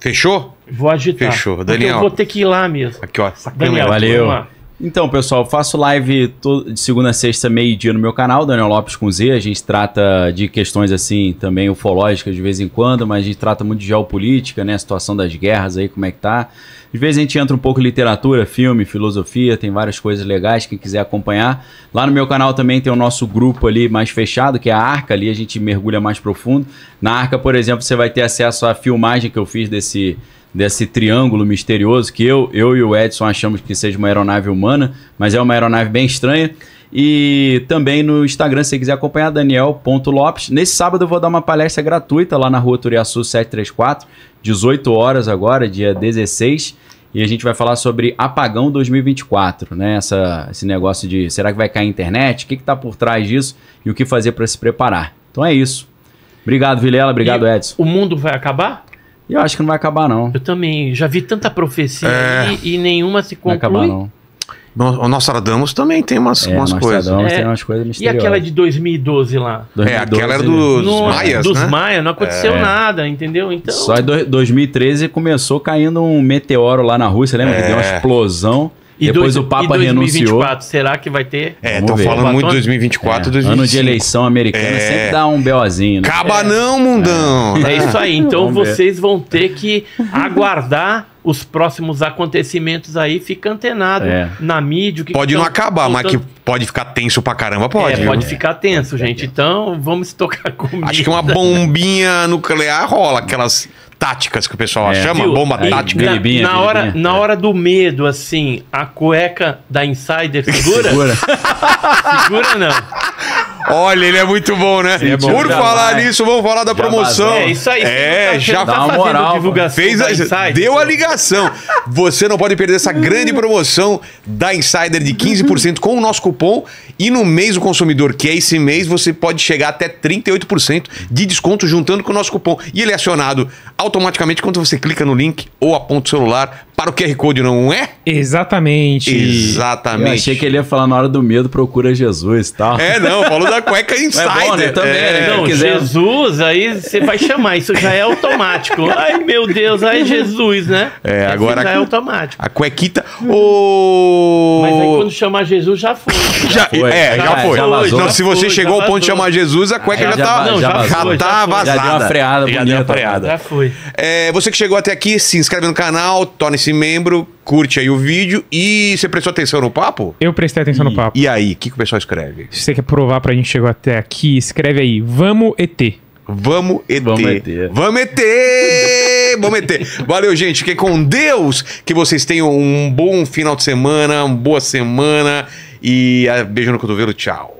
Fechou? Vou agitar. Fechou, Daniel. Eu vou ter que ir lá mesmo. Aqui, ó. Daniel, valeu. Então, pessoal, eu faço live de segunda a sexta, meio-dia no meu canal, Daniel Lopes com Z. A gente trata de questões assim também ufológicas de vez em quando, mas a gente trata muito de geopolítica, né? A situação das guerras aí, como é que tá. De vez em quando a gente entra um pouco em literatura, filme, filosofia, tem várias coisas legais, quem quiser acompanhar. Lá no meu canal também tem o nosso grupo ali mais fechado, que é a Arca, ali a gente mergulha mais profundo. Na Arca, por exemplo, você vai ter acesso à filmagem que eu fiz desse... desse triângulo misterioso que eu, eu e o Edson achamos que seja uma aeronave humana, mas é uma aeronave bem estranha. E também no Instagram, se você quiser acompanhar, daniel ponto lopes. Nesse sábado eu vou dar uma palestra gratuita lá na rua Turiaçu sete três quatro, dezoito horas agora, dia dezesseis. E a gente vai falar sobre Apagão dois mil e vinte e quatro, né? Essa, esse negócio de será que vai cair a internet? O que está por trás disso? E o que fazer para se preparar? Então é isso. Obrigado, Vilela. Obrigado, e Edson. O mundo vai acabar? Eu acho que não vai acabar, não. Eu também. Já vi tanta profecia é... e, e nenhuma se conclui. Não vai acabar, não. O Nostradamus também tem umas, é, umas coisas. É. Tem umas coisas misteriosas. E aquela de dois mil e doze lá? dois mil e doze, é, aquela era dos no, maias, Dos né? maias, não aconteceu é. nada, entendeu? Então... Só em dois mil e treze começou caindo um meteoro lá na Rússia, lembra? É. Que deu uma explosão. E depois dois, o Papa e dois mil e vinte e quatro, renunciou. Será que vai ter? É, estão falando muito de dois mil e vinte e quatro, é, dois mil e vinte e cinco. Ano de eleição americana é. sempre dá um beozinho. Né? Acaba é. não, mundão! É, é isso aí, então vocês vão ter que aguardar os próximos acontecimentos aí. Fica antenado é. na mídia. Que pode que não tão, acabar, tão... mas que pode ficar tenso pra caramba, pode. É, pode é. ficar tenso, é. gente. Então vamos tocar comigo. Acho que uma bombinha nuclear rola, aquelas... táticas que o pessoal é, chama, viu? Bomba aí, tática. Na, bilibinha, na, bilibinha, hora, é. na hora do medo, assim, a cueca da Insider segura? Segura. Segura não. Olha, ele é muito bom, né? É bom. Por já falar vai. nisso, vamos falar da já promoção. Vai. É isso aí. É, tá, já tá moral, divulgação fez a, Insider, deu a ligação. Você não pode perder essa grande promoção da Insider de quinze por cento com o nosso cupom. E no mês do consumidor, que é esse mês, você pode chegar até trinta e oito por cento de desconto juntando com o nosso cupom. E ele é acionado automaticamente quando você clica no link ou aponta o celular para o Q R Code, não é? Exatamente. Exatamente. Eu achei que ele ia falar na hora do medo, procura Jesus e tal. É, não, falou da cueca Insider. É bom, né? Também, é, né? Não, quiser... Jesus, aí você vai chamar, isso já é automático. Ai, meu Deus, ai, Jesus, né? É, assim agora... Já a... é automático. A cuequita... Oh... Mas aí quando chamar Jesus, já foi. Já, já foi. É, já, já foi. Já vazou, não, se você foi, chegou ao ponto de chamar Jesus, a cueca é, já, já, tá, não, já, vazou, já, vazou, já tá vazada. Já deu uma freada. Já deu uma freada. Já foi. É, você que chegou até aqui, se inscreve no canal, torne-se membro, curte aí o vídeo. E você prestou atenção no papo? Eu prestei atenção e, no papo. E aí, o que, que o pessoal escreve? Se você quer provar pra gente chegou até aqui, escreve aí, vamos E T. Vamos E T. Vamos E T. Vamos E T. Vamos E T. Valeu, gente. Fiquem com Deus. Que vocês tenham um bom final de semana, uma boa semana. E beijo no cotovelo. Tchau.